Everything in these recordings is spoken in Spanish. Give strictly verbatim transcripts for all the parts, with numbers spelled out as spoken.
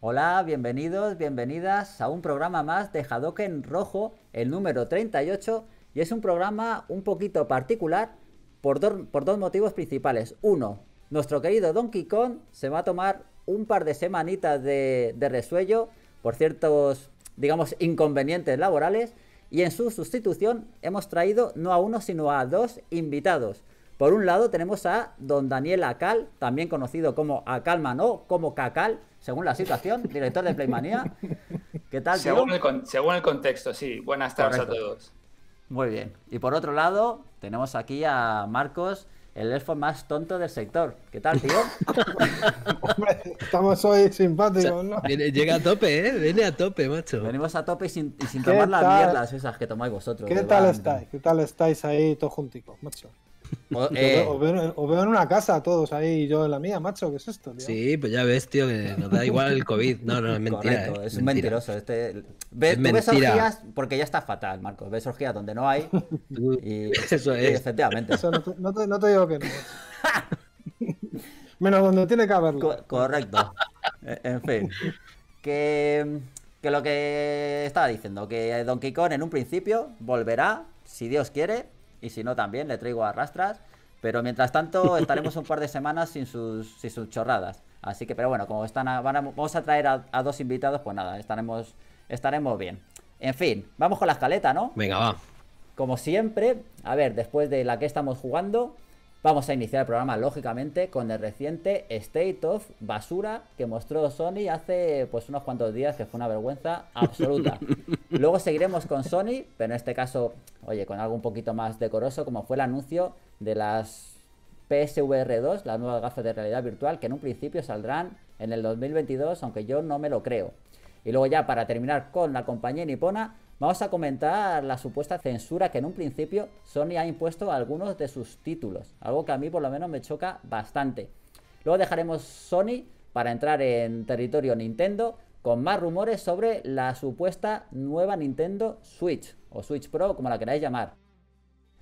Hola, bienvenidos, bienvenidas a un programa más de Hadoken Rojo, el número treinta y ocho, y es un programa un poquito particular por, do, por dos motivos principales. Uno, nuestro querido Don Kikón se va a tomar un par de semanitas de, de resuello por ciertos, digamos, inconvenientes laborales, y en su sustitución hemos traído no a uno sino a dos invitados. Por un lado tenemos a don Daniel Acal, también conocido como Acalman o como Cacal, según la situación, director de Playmanía. ¿Qué tal, tío? Según, el con según el contexto, sí. Buenas tardes. Correcto. A todos. Muy bien. Y por otro lado, tenemos aquí a Marcos, el elfo más tonto del sector. ¿Qué tal, tío? Hombre, estamos hoy simpáticos, ¿no? Viene, llega a tope, ¿eh? Viene a tope, macho. Venimos a tope y sin, y sin tomar las mierdas esas que tomáis vosotros. ¿Qué tal estáis? ¿Qué tal estáis ahí todos junticos, macho? O, eh, os, veo, os veo en una casa todos ahí y yo en la mía, macho, ¿qué es esto, tío? Sí, pues ya ves, tío, que nos da igual el COVID. No, no, es mentira. Correcto, eh, es un mentiroso. Este... Ve, es tú mentira. Ves orgías porque ya está fatal, Marcos. Ves orgías donde no hay y... Eso es. Y efectivamente. Eso no, te, no, te, no te digo que no. Menos donde tiene que haberlo. Co correcto. En fin. Que, que lo que estaba diciendo, que Don Kikón en un principio volverá, si Dios quiere... Y si no, también le traigo a rastras. Pero mientras tanto, estaremos un par de semanas sin sus, sin sus chorradas. Así que, pero bueno, como están a, van a, vamos a traer a, a dos invitados, pues nada, estaremos, estaremos bien. En fin, vamos con la escaleta, ¿no? Venga, va. Como siempre, a ver, después de la que estamos jugando, vamos a iniciar el programa, lógicamente, con el reciente State of Basura que mostró Sony hace pues unos cuantos días, que fue una vergüenza absoluta. Luego seguiremos con Sony, pero en este caso, oye, con algo un poquito más decoroso, como fue el anuncio de las P S V R dos, las nuevas gafas de realidad virtual, que en un principio saldrán en el dos mil veintidós, aunque yo no me lo creo. Y luego ya, para terminar con la compañía nipona, vamos a comentar la supuesta censura que en un principio Sony ha impuesto a algunos de sus títulos, algo que a mí por lo menos me choca bastante. Luego dejaremos Sony para entrar en territorio Nintendo con más rumores sobre la supuesta nueva Nintendo Switch o Switch Pro, como la queráis llamar.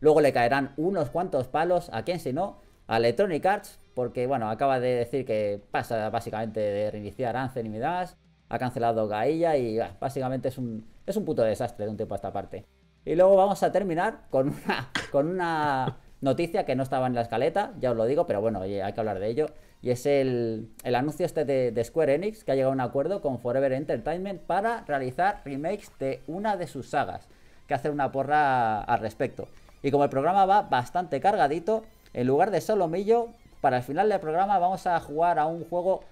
Luego le caerán unos cuantos palos a quien si no, a Electronic Arts, porque bueno, acaba de decir que pasa básicamente de reiniciar Anthem y demás. Ha cancelado Gaia y ah, básicamente es un, es un puto desastre de un tiempo a esta parte. Y luego vamos a terminar con una, con una noticia que no estaba en la escaleta, ya os lo digo, pero bueno, hay que hablar de ello. Y es el, el anuncio este de, de Square Enix, que ha llegado a un acuerdo con Forever Entertainment para realizar remakes de una de sus sagas, que hace una porra al respecto. Y como el programa va bastante cargadito, en lugar de solomillo, para el final del programa vamos a jugar a un juego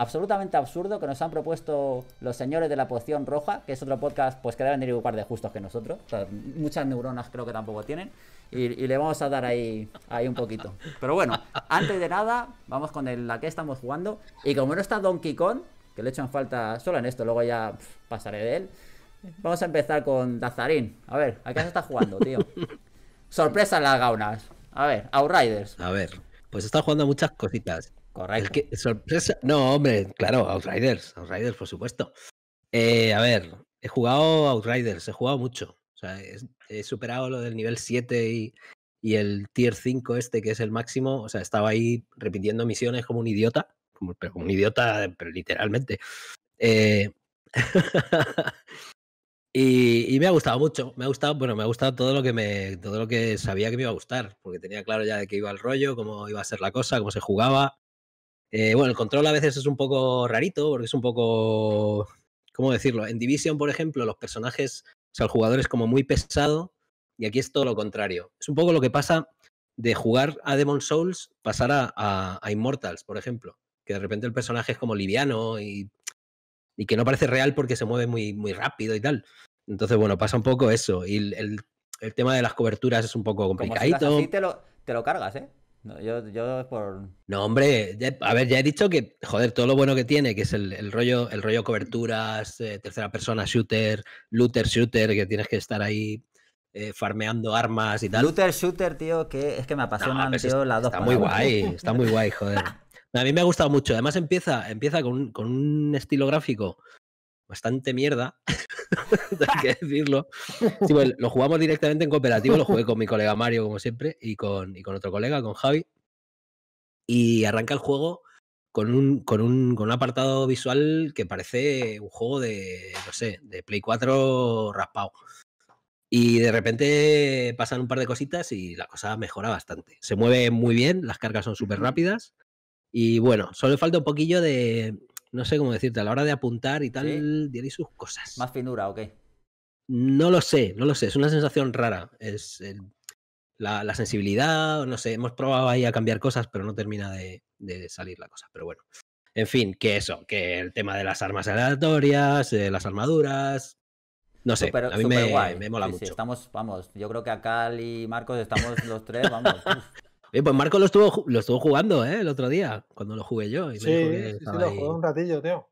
absolutamente absurdo que nos han propuesto los señores de la poción roja, que es otro podcast pues que deben ir un par de justos que nosotros, o sea, muchas neuronas creo que tampoco tienen, y, y le vamos a dar ahí, ahí un poquito. Pero bueno, antes de nada, vamos con el, la que estamos jugando, y como no está Don Kikón, que le echan falta solo en esto, luego ya pff, pasaré de él, vamos a empezar con Dazarín. A ver, ¿a qué se está jugando, tío? Sorpresa en las gaunas. A ver, Outriders. A ver, pues está jugando muchas cositas. Es que, sorpresa. No, hombre, claro, Outriders, Outriders, por supuesto. Eh, a ver, he jugado Outriders, he jugado mucho. O sea, he, he superado lo del nivel siete y, y el tier cinco este, que es el máximo. O sea, estaba ahí repitiendo misiones como un idiota, como, pero como un idiota, pero literalmente. Eh... y, y me ha gustado mucho. Me ha gustado, bueno, me ha gustado todo lo que me, todo lo que sabía que me iba a gustar, porque tenía claro ya de qué iba el rollo, cómo iba a ser la cosa, cómo se jugaba. Eh, bueno, el control a veces es un poco rarito, porque es un poco... ¿Cómo decirlo? En Division, por ejemplo, los personajes... O sea, el jugador es como muy pesado y aquí es todo lo contrario. Es un poco lo que pasa de jugar a Demon Souls, pasar a, a, a Immortals, por ejemplo. Que de repente el personaje es como liviano y, y que no parece real porque se mueve muy, muy rápido y tal. Entonces, bueno, pasa un poco eso. Y el, el, el tema de las coberturas es un poco complicadito. Como si así, te lo, te lo cargas, ¿eh? No, yo, yo por... no, hombre, ya, a ver, ya he dicho que, joder, todo lo bueno que tiene, que es el, el rollo el rollo coberturas, eh, tercera persona shooter, looter shooter, que tienes que estar ahí eh, farmeando armas y tal. Looter shooter, tío, que es que me apasionan, no, tío, las dos. Está muy guay, está muy guay, joder. A mí me ha gustado mucho. Además empieza, empieza con, con un estilo gráfico bastante mierda, hay que decirlo. Sí, pues, lo jugamos directamente en cooperativo, lo jugué con mi colega Mario, como siempre, y con, y con otro colega, con Javi. Y arranca el juego con un, con un, con un apartado visual que parece un juego de, no sé, de Play cuatro raspado. Y de repente pasan un par de cositas y la cosa mejora bastante. Se mueve muy bien, las cargas son súper rápidas. Y bueno, solo falta un poquillo de, no sé cómo decirte, a la hora de apuntar y tal, diréis sus cosas. ¿Más finura o qué? No lo sé, no lo sé. Es una sensación rara. Es el, la, la sensibilidad, no sé. Hemos probado ahí a cambiar cosas, pero no termina de, de salir la cosa. Pero bueno, en fin, que eso, que el tema de las armas aleatorias, eh, las armaduras... No sé, super, a mí me, me mola sí, mucho. Sí, estamos, vamos, yo creo que Acal y Marcos estamos los tres, vamos. Oye, pues Marcos lo estuvo, lo estuvo jugando, ¿eh? El otro día, cuando lo jugué yo. Y sí, me jugué, sí, sí, lo jugué un ratillo, tío.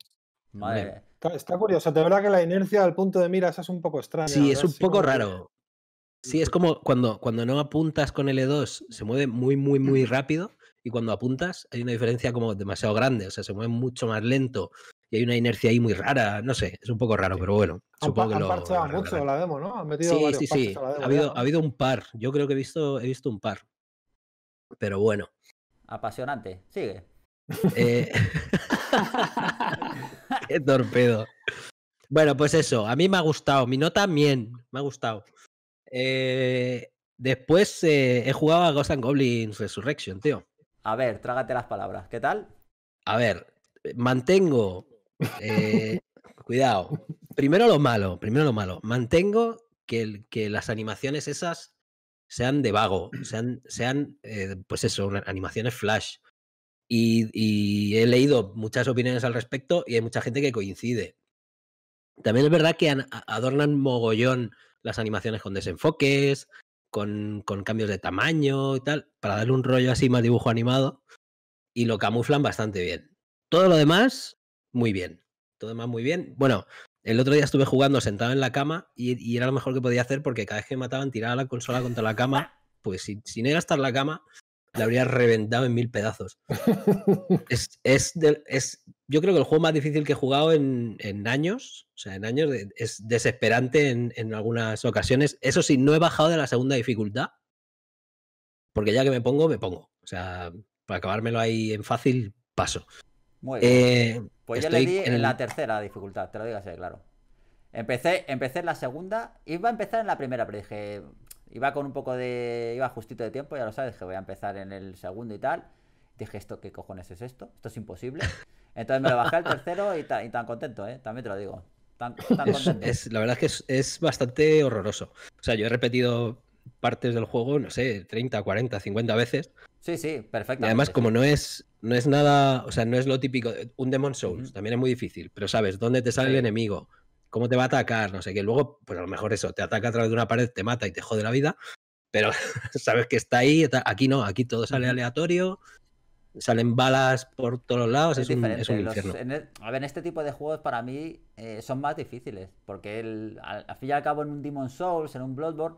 Madre. Está, está curioso, de verdad que la inercia al punto de mira, esa es un poco extraña. Sí, es un sí, poco como... raro. Sí, es como cuando, cuando no apuntas con L dos, se mueve muy, muy, muy rápido. Y cuando apuntas, hay una diferencia como demasiado grande. O sea, se mueve mucho más lento. Y hay una inercia ahí muy rara, no sé, es un poco raro, pero bueno. Han, supongo han que lo, parchado lo mucho la demo, ¿no? Han metido sí, varios sí, sí, sí. Ha habido, ¿no? ha habido un par, yo creo que he visto, he visto un par. Pero bueno. Apasionante, sigue. Eh... Qué torpedo. Bueno, pues eso, a mí me ha gustado, mi nota bien, me ha gustado. Eh... Después eh, he jugado a Ghost and Goblins Resurrection, tío. A ver, trágate las palabras, ¿qué tal? A ver, mantengo... Eh, cuidado. Primero lo malo, primero lo malo. Mantengo que, el, que las animaciones esas sean de vago, sean, sean eh, pues eso, animaciones flash. Y, y he leído muchas opiniones al respecto y hay mucha gente que coincide. También es verdad que an, adornan mogollón las animaciones con desenfoques, con, con cambios de tamaño y tal, para darle un rollo así más dibujo animado. Y lo camuflan bastante bien. Todo lo demás, muy bien. Todo lo demás, muy bien. Bueno, el otro día estuve jugando sentado en la cama y, y era lo mejor que podía hacer porque cada vez que mataban tiraba la consola contra la cama, pues si, si no era estar la cama, la habría reventado en mil pedazos. es, es, de, es yo creo que el juego más difícil que he jugado en, en años, o sea, en años, de, es desesperante en, en algunas ocasiones. Eso sí, no he bajado de la segunda dificultad porque ya que me pongo, me pongo. O sea, para acabármelo ahí en fácil, paso. Muy bien. Eh, pues yo le di en la tercera dificultad, te lo digo así, claro. Empecé, empecé en la segunda, iba a empezar en la primera, pero dije, iba con un poco de, iba justito de tiempo, ya lo sabes, dije voy a empezar en el segundo y tal. Dije, ¿esto qué cojones es esto? Esto es imposible. Entonces me lo bajé al tercero y, ta, y tan contento, ¿eh? También te lo digo. Tan, tan contento. Es, es, la verdad es que es, es bastante horroroso. O sea, yo he repetido partes del juego, no sé, treinta, cuarenta, cincuenta veces. Sí, sí, perfectamente. Y además, como no es, no es nada, o sea, no es lo típico, un Demon Souls, uh-huh, también es muy difícil, pero sabes dónde te sale sí, el enemigo, cómo te va a atacar, no sé qué. Luego, pues a lo mejor eso, te ataca a través de una pared, te mata y te jode la vida, pero sabes que está ahí, está... aquí no, aquí todo sale aleatorio, salen balas por todos lados, es, es, un, es un infierno. Los, en el, a ver, en este tipo de juegos para mí eh, son más difíciles, porque el, al, al fin y al cabo en un Demon Souls, en un Bloodborne,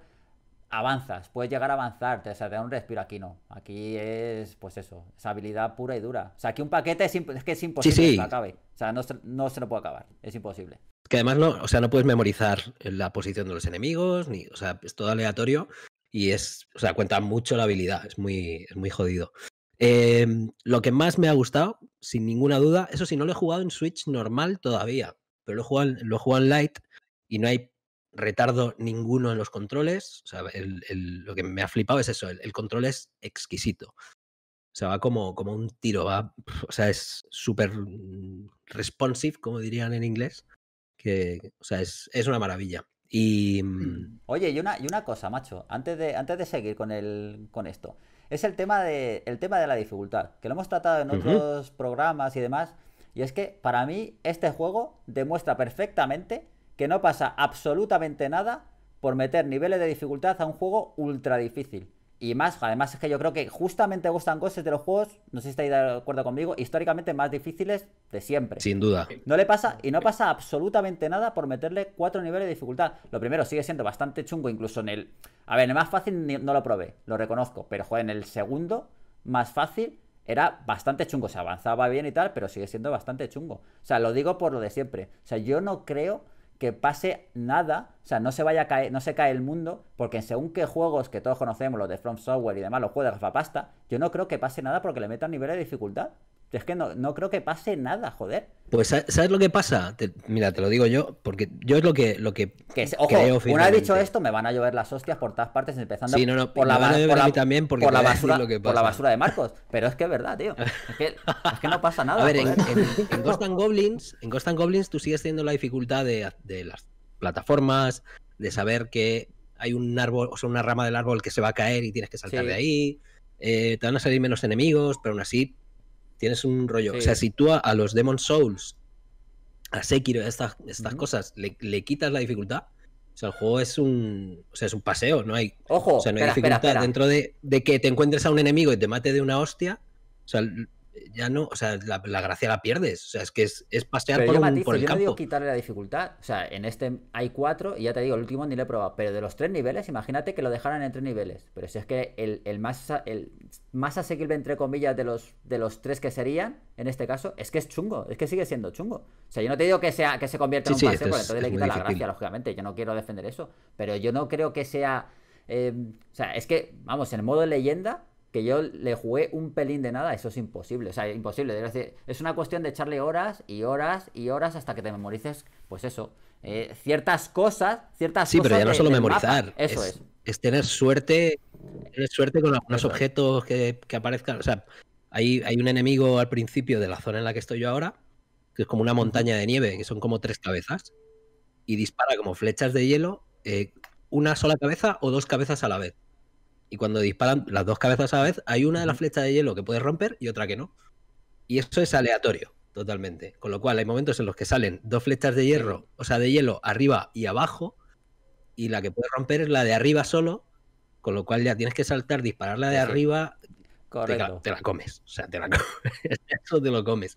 avanzas, puedes llegar a avanzar, te, o sea, te da un respiro. Aquí no, aquí es, pues eso, es habilidad pura y dura. O sea, aquí un paquete es, imp es que es imposible sí, sí, que lo acabe. O sea, no, no se lo puede acabar, es imposible. Que además no, o sea, no puedes memorizar la posición de los enemigos, ni, o sea, es todo aleatorio y es, o sea, cuenta mucho la habilidad, es muy, es muy jodido. Eh, lo que más me ha gustado, sin ninguna duda, eso sí, no lo he jugado en Switch normal todavía, pero lo he jugado, lo he jugado en Lite y no hay retardo ninguno en los controles. O sea, el, el, lo que me ha flipado es eso, el, el control es exquisito. O sea, va como, como un tiro, va, o sea, es súper responsive, como dirían en inglés, que, o sea, es, es una maravilla. Y oye, y una, y una cosa, macho, antes de, antes de seguir con, el, con esto, es el tema, de, el tema de la dificultad, que lo hemos tratado en otros uh-huh, programas y demás, y es que para mí este juego demuestra perfectamente que no pasa absolutamente nada por meter niveles de dificultad a un juego ultra difícil. Y más, además es que yo creo que justamente gustan cosas de los juegos, no sé si estáis de acuerdo conmigo, históricamente más difíciles de siempre. Sin duda. No le pasa, y no pasa absolutamente nada por meterle cuatro niveles de dificultad. Lo primero sigue siendo bastante chungo, incluso en el... A ver, en el más fácil no lo probé, lo reconozco, pero joder, en el segundo más fácil era bastante chungo. Se avanzaba bien y tal, pero sigue siendo bastante chungo. O sea, lo digo por lo de siempre. O sea, yo no creo que pase nada, o sea, no se vaya a caer, no se cae el mundo, porque según qué juegos que todos conocemos, los de From Software y demás, los juegos de gafapasta, yo no creo que pase nada porque le metan niveles de dificultad. Es que no, no creo que pase nada, joder. Pues, ¿sabes lo que pasa? Te, mira, te lo digo yo, porque yo es lo que, lo que, que es, ojo, creo firmemente. Una vez dicho esto, me van a llover las hostias por todas partes, empezando sí, no, no, por, la, por, la, también por, la basura, lo que por la basura de Marcos. Pero es que es verdad, tío. Es que, es que no pasa nada. A ver, en, en, en Ghost and Goblins, en Ghost and Goblins tú sigues teniendo la dificultad de, de las plataformas, de saber que hay un árbol, o sea, una rama del árbol que se va a caer y tienes que saltar sí. de ahí. Eh, te van a salir menos enemigos, pero aún así... Tienes un rollo. Sí. O sea, si tú a, a los Demon Souls, a Sekiro, a estas, estas uh-huh. cosas, le, le quitas la dificultad. O sea, el juego es un. O sea, es un paseo, no hay. Ojo, o sea, no espera, hay dificultad. Espera, espera. Dentro de, de que te encuentres a un enemigo y te mate de una hostia. O sea, ya no. O sea, la, la gracia la pierdes. O sea, es que es, es pasear por, un, matizo, por el yo campo. Yo no digo quitarle la dificultad. O sea, en este hay cuatro, y ya te digo, el último ni lo he probado. Pero de los tres niveles, imagínate que lo dejaran en tres niveles. Pero si es que el, el más el más asequible, entre comillas, de los de los tres que serían, en este caso, es que es chungo. Es que sigue siendo chungo. O sea, yo no te digo que sea que se convierta sí, en un paseo, sí, porque entonces le quita la difícil. gracia, lógicamente. Yo no quiero defender eso. Pero yo no creo que sea... Eh, o sea, es que, vamos, en el modo leyenda... Que yo le jugué un pelín de nada, eso es imposible, o sea, imposible. Es decir, es una cuestión de echarle horas y horas y horas hasta que te memorices, pues eso, eh, ciertas cosas, ciertas sí, cosas. Sí, pero ya no de, solo memorizar, mapa. Eso es, es. es tener suerte, tener suerte con algunos eso objetos que, que aparezcan. O sea, hay, hay un enemigo al principio de la zona en la que estoy yo ahora, que es como una montaña de nieve, que son como tres cabezas, y dispara como flechas de hielo, eh, una sola cabeza o dos cabezas a la vez. Y cuando disparan las dos cabezas a la vez, hay una de las flechas de hielo que puedes romper y otra que no. Y eso es aleatorio, totalmente. Con lo cual, hay momentos en los que salen dos flechas de hierro, o sea, de hielo arriba y abajo, y la que puedes romper es la de arriba solo, con lo cual ya tienes que saltar, disparar la de sí. arriba, correcto. Te, te la comes. O sea, te la comes. Eso te lo comes.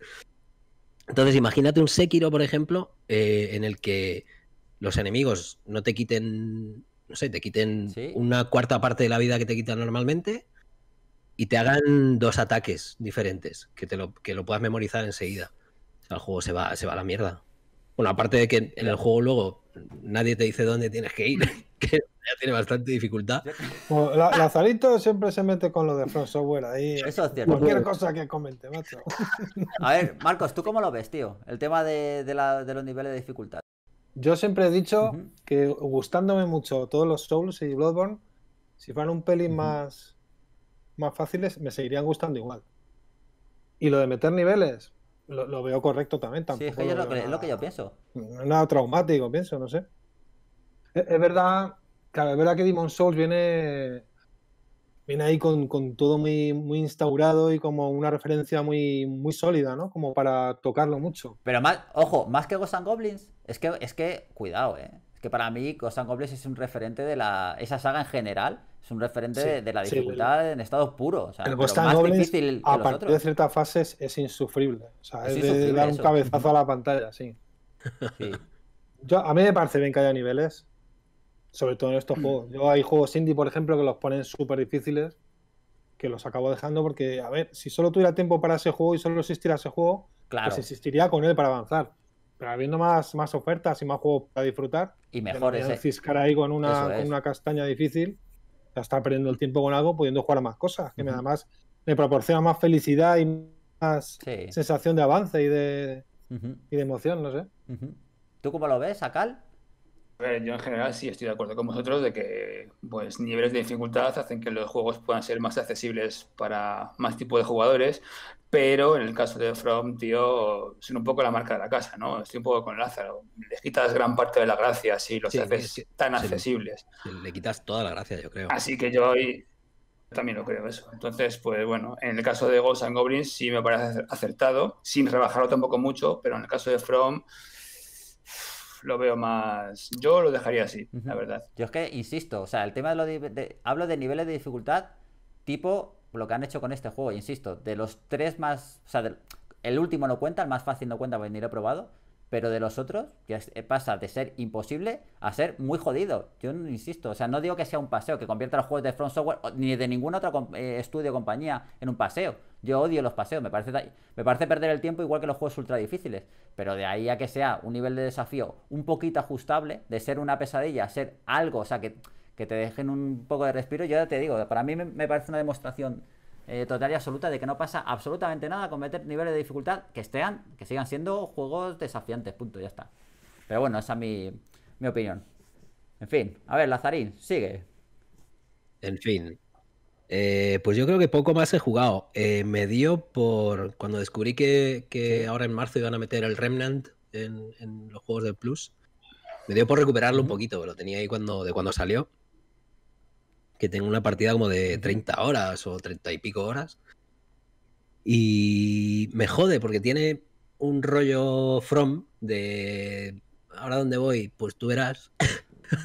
Entonces, imagínate un Sekiro, por ejemplo, eh, en el que los enemigos no te quiten... no sé, te quiten ¿Sí? una cuarta parte de la vida que te quitan normalmente y te hagan dos ataques diferentes, que te lo, que lo puedas memorizar enseguida. O sea, el juego se va, se va a la mierda. Bueno, aparte de que en el juego luego nadie te dice dónde tienes que ir, que ya tiene bastante dificultad. Bueno, la, Lazarito siempre se mete con lo de From Software ahí. Eso es cierto. Cualquier cosa que comente, macho. A ver, Marcos, ¿tú cómo lo ves, tío? El tema de, de, la, de los niveles de dificultad. Yo siempre he dicho uh-huh. que gustándome mucho todos los Souls y Bloodborne, si fueran un pelín uh-huh. más, más fáciles, me seguirían gustando igual. Y lo de meter niveles, lo, lo veo correcto también. Tampoco sí, es que yo lo, que, nada, lo que yo pienso. Nada traumático, pienso, no sé. Es, es verdad, claro, es verdad que Demon Souls viene, viene ahí con, con todo muy, muy instaurado y como una referencia muy, muy sólida, ¿no? Como para tocarlo mucho. Pero más, ojo, más que Ghosts and Goblins. Es que, es que, cuidado, ¿eh? Es que para mí Ghosts and Goblins es un referente de la... Esa saga en general es un referente sí, de, de la dificultad sí, en estado puro. O sea, el Ghosts and Goblins, a partir otros. de ciertas fases, es insufrible. O sea, es, es de dar un eso. cabezazo a la pantalla, sí. sí. Yo, a mí me parece bien que haya niveles, sobre todo en estos juegos. Yo hay juegos indie, por ejemplo, que los ponen súper difíciles, que los acabo dejando porque, a ver, si solo tuviera tiempo para ese juego y solo existiera ese juego, claro. pues existiría con él para avanzar. Pero habiendo más, más ofertas y más juegos para disfrutar, y mejor ese ciscar ahí con una, con una castaña difícil, ya está perdiendo el tiempo con algo, pudiendo jugar a más cosas, que uh-huh. además me proporciona más felicidad y más sí. sensación de avance y de, uh-huh. y de emoción, no sé. Uh-huh. ¿Tú cómo lo ves, Acal? A ver, yo en general sí estoy de acuerdo con vosotros de que pues niveles de dificultad hacen que los juegos puedan ser más accesibles para más tipo de jugadores. Pero en el caso de From, tío, son un poco la marca de la casa, ¿no? Estoy un poco con Lázaro. Les quitas gran parte de la gracia si los sí, haces es que, tan sí, accesibles. Le quitas toda la gracia, yo creo. Así que yo hoy también lo creo eso. Entonces, pues bueno, en el caso de Ghosts and Goblins sí me parece acertado, sin rebajarlo tampoco mucho, pero en el caso de From lo veo más... Yo lo dejaría así, uh-huh. la verdad. Yo es que, insisto, o sea, el tema de lo de... de... Hablo de niveles de dificultad tipo... lo que han hecho con este juego, insisto, de los tres más... O sea, del, el último no cuenta, el más fácil no cuenta, porque ni lo he probado, pero de los otros, que es, pasa de ser imposible a ser muy jodido. Yo no insisto, o sea, no digo que sea un paseo, que convierta los juegos de From Software ni de ningún otro eh, estudio o compañía en un paseo. Yo odio los paseos, me parece, me parece perder el tiempo igual que los juegos ultra difíciles, pero de ahí a que sea un nivel de desafío un poquito ajustable, de ser una pesadilla a ser algo, o sea, que... que te dejen un poco de respiro, yo ya te digo, para mí me parece una demostración eh, total y absoluta de que no pasa absolutamente nada con meter niveles de dificultad que estén, que sigan siendo juegos desafiantes, punto, ya está. Pero bueno, esa es mi, mi opinión. En fin, a ver, Lazarín, sigue. En fin, eh, pues yo creo que poco más he jugado. Eh, me dio por... Cuando descubrí que, que sí. ahora en marzo iban a meter el Remnant en, en los juegos del Plus, me dio por recuperarlo uh-huh. un poquito, lo tenía ahí cuando, de cuando salió. Que tengo una partida como de treinta horas o treinta y pico horas. Y me jode porque tiene un rollo From de... Ahora dónde voy, pues tú verás...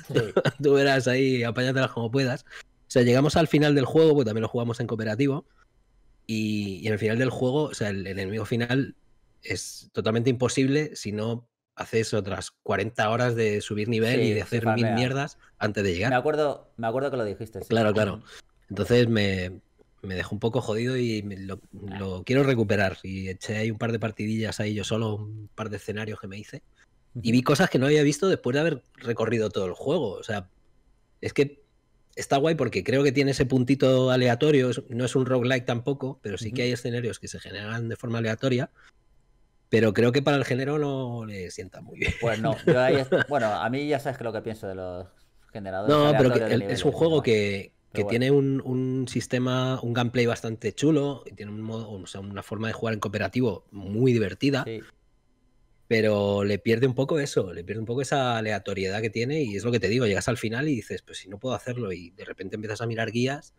Sí. Tú verás ahí, apáñatelas como puedas. O sea, llegamos al final del juego, porque también lo jugamos en cooperativo. Y, y en el final del juego, o sea, el, el enemigo final es totalmente imposible si no haces otras cuarenta horas de subir nivel sí, y de hacer sí, mil mierdas antes de llegar. Me acuerdo, me acuerdo que lo dijiste. Sí. Claro, claro. Entonces me, me dejó un poco jodido y me lo, ah. lo quiero recuperar. Y eché ahí un par de partidillas ahí yo solo, un par de escenarios que me hice. Y vi cosas que no había visto después de haber recorrido todo el juego. O sea, es que está guay porque creo que tiene ese puntito aleatorio. No es un roguelike tampoco, pero sí uh-huh. que hay escenarios que se generan de forma aleatoria. Pero creo que para el género no le sienta muy bien. Pues no. Yo ahí es... Bueno, a mí ya sabes que lo que pienso de los generadores. No, pero que el, nivel, es un juego no. que, que bueno. tiene un, un sistema, un gameplay bastante chulo. Y tiene un modo, o sea, una forma de jugar en cooperativo muy divertida. Sí. Pero le pierde un poco eso, le pierde un poco esa aleatoriedad que tiene y es lo que te digo, llegas al final y dices, pues si no puedo hacerlo y de repente empiezas a mirar guías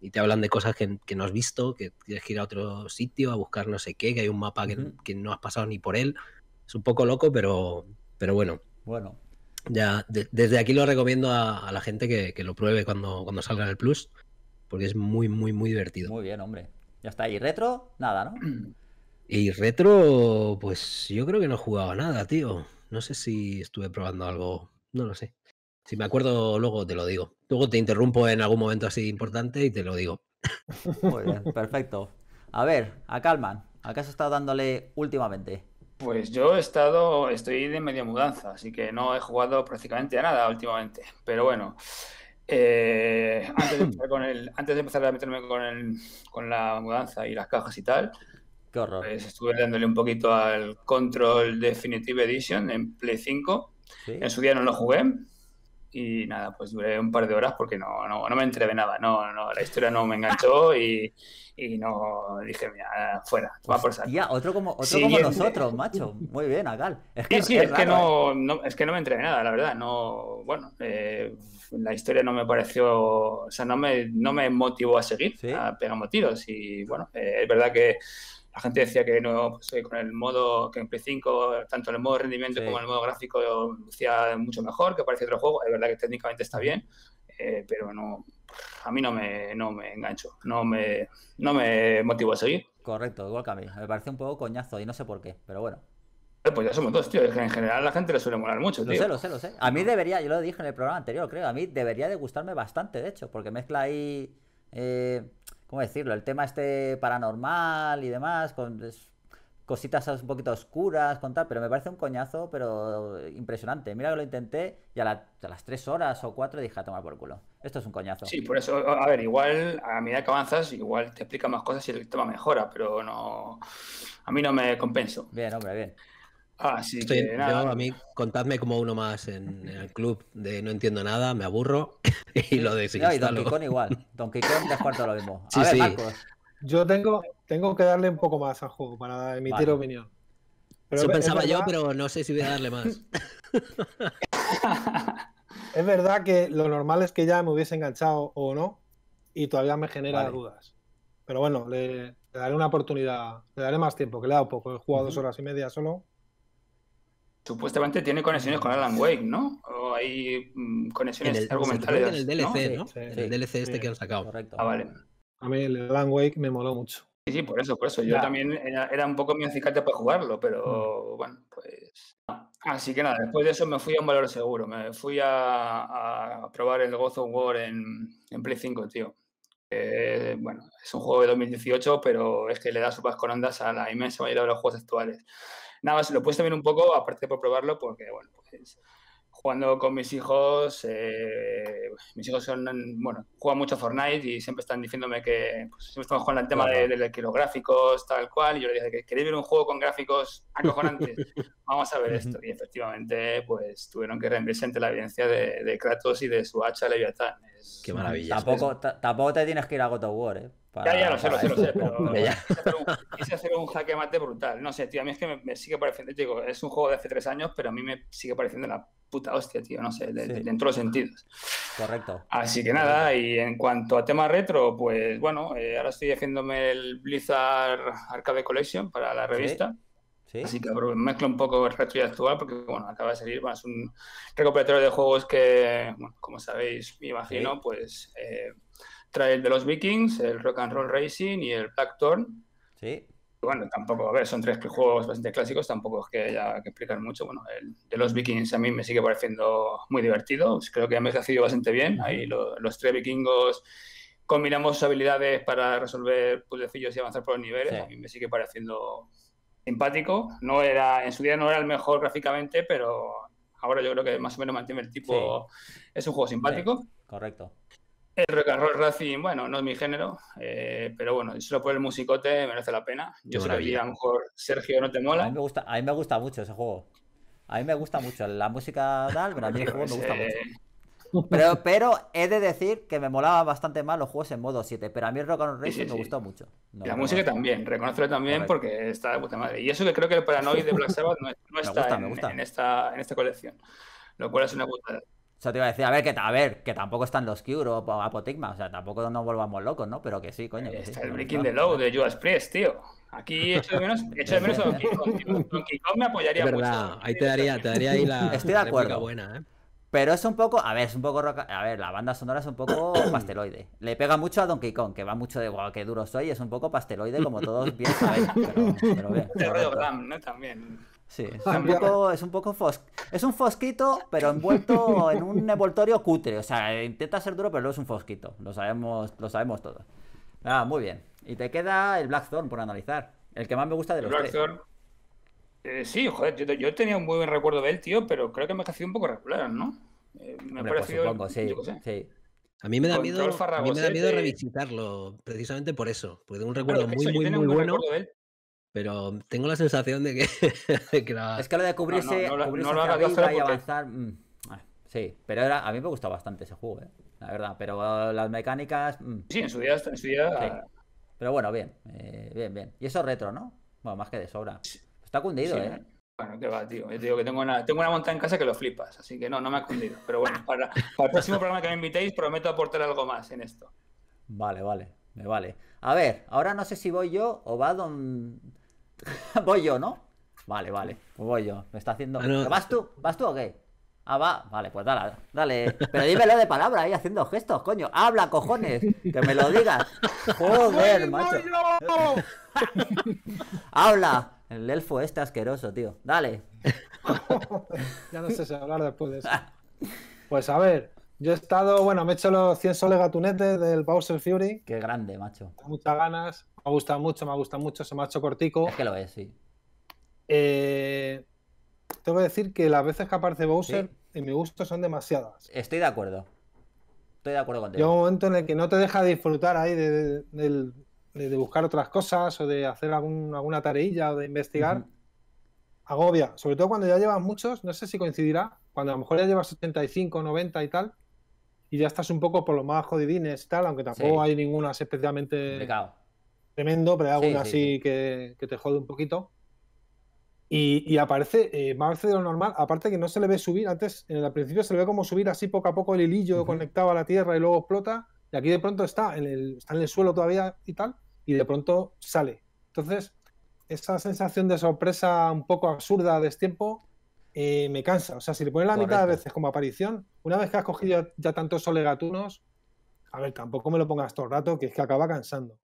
y te hablan de cosas que, que no has visto, que tienes que ir a otro sitio a buscar no sé qué, que hay un mapa que, mm. que no has pasado ni por él. Es un poco loco, pero, pero bueno. Bueno. Ya, de, desde aquí lo recomiendo a, a la gente que, que lo pruebe cuando, cuando salga en el Plus, porque es muy, muy, muy divertido. Muy bien, hombre. Ya está. ¿Y retro? Nada, ¿no? Y retro, pues yo creo que no he jugado nada, tío. No sé si estuve probando algo, no lo sé. Si me acuerdo luego te lo digo. Luego te interrumpo en algún momento así importante y te lo digo. Muy bien, perfecto. A ver, a Calman, ¿a qué has estado dándole últimamente? Pues yo he estado, estoy de media mudanza, así que no he jugado prácticamente a nada últimamente. Pero bueno, eh, antes, de empezar con el, antes de empezar a meterme con, el, con la mudanza y las cajas y tal... Qué horror. Pues estuve dándole un poquito al Control Definitive Edition en Play cinco. ¿Sí? En su día no lo jugué. Y nada, pues duré un par de horas porque no, no, no me enteré de nada. No, no, la historia no me enganchó y, y no dije, mira, fuera, va por saco. Hostia, otro como, otro sí, como es... nosotros, macho. Muy bien, Acal. Es que, sí, sí, es, es, que no, no, es que no me enteré de nada, la verdad. No, bueno, eh, la historia no me pareció, o sea, no me, no me motivó a seguir, ¿sí? a pegamos tiros. Y bueno, eh, es verdad que la gente decía que no, pues, con el modo que en Play cinco, tanto en el modo rendimiento sí. como en el modo gráfico, lucía mucho mejor, que parecía otro juego. Es verdad que técnicamente está bien, eh, pero no, a mí no me, no me engancho, no me, no me motivo a seguir. Correcto, igual que a mí. Me parece un poco coñazo y no sé por qué, pero bueno. Pues ya somos dos, tío. En general la gente le suele molar mucho, tío. Lo sé, lo sé, lo sé. A mí debería, yo lo dije en el programa anterior, creo, a mí debería de gustarme bastante, de hecho, porque mezcla ahí... Eh... ¿Cómo decirlo? El tema este paranormal y demás, con es, cositas un poquito oscuras, con tal, pero me parece un coñazo, pero impresionante. Mira que lo intenté y a, la, a las tres horas o cuatro dije a tomar por culo. Esto es un coñazo. Sí, por eso, a ver, igual a medida que avanzas, igual te explica más cosas y el tema mejora, pero no, a mí no me compenso. Bien, hombre, bien. Ah, sí, Estoy, que nada. Yo, a mí, contadme como uno más en, en el club de no entiendo nada, me aburro y lo desinstalo. No, y Don Kikón igual. Don Kikón tres cuartos lo mismo. A sí, ver, sí. Marcos. Yo tengo, tengo que darle un poco más al juego para emitir vale. opinión. Pero Eso es, pensaba es verdad, yo, pero no sé si voy a darle más. Es verdad que lo normal es que ya me hubiese enganchado o no y todavía me genera vale. dudas. Pero bueno, le, le daré una oportunidad, le daré más tiempo, que le he dado poco. He jugado uh-huh. dos horas y media solo. Supuestamente tiene conexiones con Alan Wake, ¿no? O hay conexiones en el, argumentales. En el D L C, ¿no? Sí, ¿no? Sí, en el D L C este sí, que han sacado. Correcto. Ah, vale. A mí el Alan Wake me moló mucho. Sí, sí, por eso, por eso. Yo claro. también era, era un poco mi acicate para jugarlo, pero mm. bueno, pues... Así que nada, después de eso me fui a un valor seguro. Me fui a, a probar el God of War en, en Play cinco, tío. Eh, bueno, es un juego de dos mil dieciocho, pero es que le da sopas con ondas a la inmensa mayoría de los juegos actuales. Nada más, lo puse también un poco, aparte por probarlo, porque, bueno, pues jugando con mis hijos. Eh, mis hijos son, bueno, juegan mucho Fortnite y siempre están diciéndome que pues, siempre estamos jugando al tema claro. de, de, de los gráficos, tal cual. Y yo les dije, ¿queréis ver un juego con gráficos acojonantes? Vamos a ver esto. Y efectivamente, pues tuvieron que rendirse ante la evidencia de, de Kratos y de su hacha Leviatán. Es, Qué maravilla. Tampoco, tampoco te tienes que ir a God of War, ¿eh? Para, ya, ya lo sé, lo sé, lo sé, pero quise hacer, un, quise hacer un jaque mate brutal. No sé, tío, a mí es que me, me sigue pareciendo, digo, es un juego de hace tres años, pero a mí me sigue pareciendo la puta hostia, tío, no sé, de, sí. de, dentro de los sentidos. Correcto. Así que nada, Correcto. Y en cuanto a tema retro, pues bueno, eh, ahora estoy haciéndome el Blizzard Arcade Collection para la revista. ¿Sí? ¿Sí? Así que mezclo un poco el retro y actual porque, bueno, acaba de salir, bueno, es un recopilatorio de juegos que, bueno, como sabéis, me imagino, ¿Sí? pues... Eh, trae el de los Vikings, el Rock and Roll Racing y el Blackthorn. Sí. Bueno, tampoco, a ver, son tres juegos bastante clásicos, tampoco es que haya que explicar mucho. Bueno, el de los Vikings a mí me sigue pareciendo muy divertido, creo que me ha sido bastante bien. Ahí lo, los tres vikingos combinamos habilidades para resolver puzzlecillos y avanzar por los niveles, sí. a mí me sigue pareciendo simpático. No era, en su día no era el mejor gráficamente, pero ahora yo creo que más o menos mantiene el tipo, sí. es un juego simpático. Sí. Correcto. El Rock and Roll Racing, bueno, no es mi género, eh, pero bueno, solo por el musicote merece la pena. Yo se lo diría, a lo mejor, Sergio, ¿no te mola? A mí me gusta, a mí me gusta mucho ese juego. A mí me gusta mucho la música tal, pero a mí el juego me gusta mucho. Pero, pero he de decir que me molaba bastante más los juegos en modo siete, pero a mí el Rock and Roll Racing sí, sí, sí. me gustó mucho. No, la música no. también, reconócelo también Correcto. Porque está de puta madre. Y eso que creo que el Paranoid de Black Sabbath no, no está gusta, en, en, esta, en esta colección, lo cual es una putada. O sea, te iba a decir, a ver, que, a ver, que tampoco están los Cure o Apotigma, o sea, tampoco nos volvamos locos, ¿no? Pero que sí, coño. Que está sí, el no, Breaking no, the Law no. de Judas Priest, tío. Aquí echo de menos, echo de menos a Don Kikón, tío. Don Kikón me apoyaría es verdad. mucho. Ahí te daría, te daría ahí la Estoy de acuerdo. Buena, ¿eh? Pero es un poco, a ver, es un poco, a ver, la banda sonora es un poco pasteloide. Le pega mucho a Don Kikón, que va mucho de guau, qué duro soy, es un poco pasteloide, como todos bien saben. Pero, pero bien. De Radio Ram, ¿no? También. Sí, es un poco, es un poco fos... es un fosquito, pero envuelto en un envoltorio cutre. O sea, intenta ser duro, pero luego es un fosquito. Lo sabemos, lo sabemos todos. Ah, muy bien. Y te queda el Blackthorn por analizar. El que más me gusta de los Blackthorn. tres. Eh, sí, joder, yo, yo tenía un muy buen recuerdo de él, tío, pero creo que me ha sido un poco regular, ¿no? Eh, me Hombre, ha parecido... Pues supongo, sí, yo sé. sí. A mí me da miedo, a mí me da miedo revisitarlo, precisamente por eso. Porque tengo un recuerdo claro, muy, muy, muy bueno. Pero tengo la sensación de que... de que la... Es que lo de cubrirse... No, no, no, cubrirse no, no, no, no, porque... y avanzar... Mm. Sí, pero era... a mí me gustó bastante ese juego, ¿eh? La verdad, pero las mecánicas... Mm. Sí, en su día... En su día... Sí. Pero bueno, bien, eh, bien, bien. Y eso retro, ¿no? Bueno, más que de sobra. Está cundido, sí. ¿eh? Bueno, qué va, tío. Yo te digo que tengo una, tengo una montaña en casa que lo flipas, así que no, no me ha cundido. Pero bueno, para, para el próximo programa que me invitéis prometo aportar algo más en esto. Vale, vale, me vale. A ver, ahora no sé si voy yo o va don... Voy yo, ¿no? Vale, vale, pues voy yo. Me está haciendo... No, no. ¿Vas tú? ¿Vas tú o qué? Ah, va. Vale, pues dale, dale. Pero dímelo de palabra ahí, haciendo gestos, coño. ¡Habla, cojones! ¡Que me lo digas! ¡Joder, macho! ¡Habla! El elfo este asqueroso, tío. Dale. Ya no sé si hablar después de eso. Pues a ver, yo he estado... Bueno, me he hecho los cien soles gatunetes del Bowser Fury. ¡Qué grande, macho! Tengo muchas ganas... Me ha gustado mucho, me ha gustado mucho, se me ha hecho cortico. Es que lo es, sí. Eh, tengo que decir que las veces que aparece Bowser, sí. en mi gusto, son demasiadas. Estoy de acuerdo. Estoy de acuerdo contigo. Llega un momento en el que no te deja disfrutar ahí de, de, de, de buscar otras cosas o de hacer algún, alguna tareilla o de investigar. Uh-huh. Agobia. Sobre todo cuando ya llevas muchos, no sé si coincidirá, cuando a lo mejor ya llevas setenta y cinco, noventa y tal, y ya estás un poco por los más jodidines y tal, aunque tampoco sí. hay ninguna especialmente... Complicado. Tremendo, pero hay alguna sí, sí, así sí. Que, que te jode un poquito. Y, y aparece eh, más de lo normal, aparte que no se le ve subir. Antes, en el principio se le ve como subir así poco a poco el hilillo uh-huh. conectado a la tierra y luego explota. Y aquí de pronto está en el, está en el suelo todavía y tal, y de pronto sale. Entonces, esa sensación de sorpresa un poco absurda de destiempo eh, me cansa. O sea, si le pones la Correcto. mitad de veces como aparición, una vez que has cogido ya, ya tantos solegatunos, a ver, tampoco me lo pongas todo el rato, que es que acaba cansando.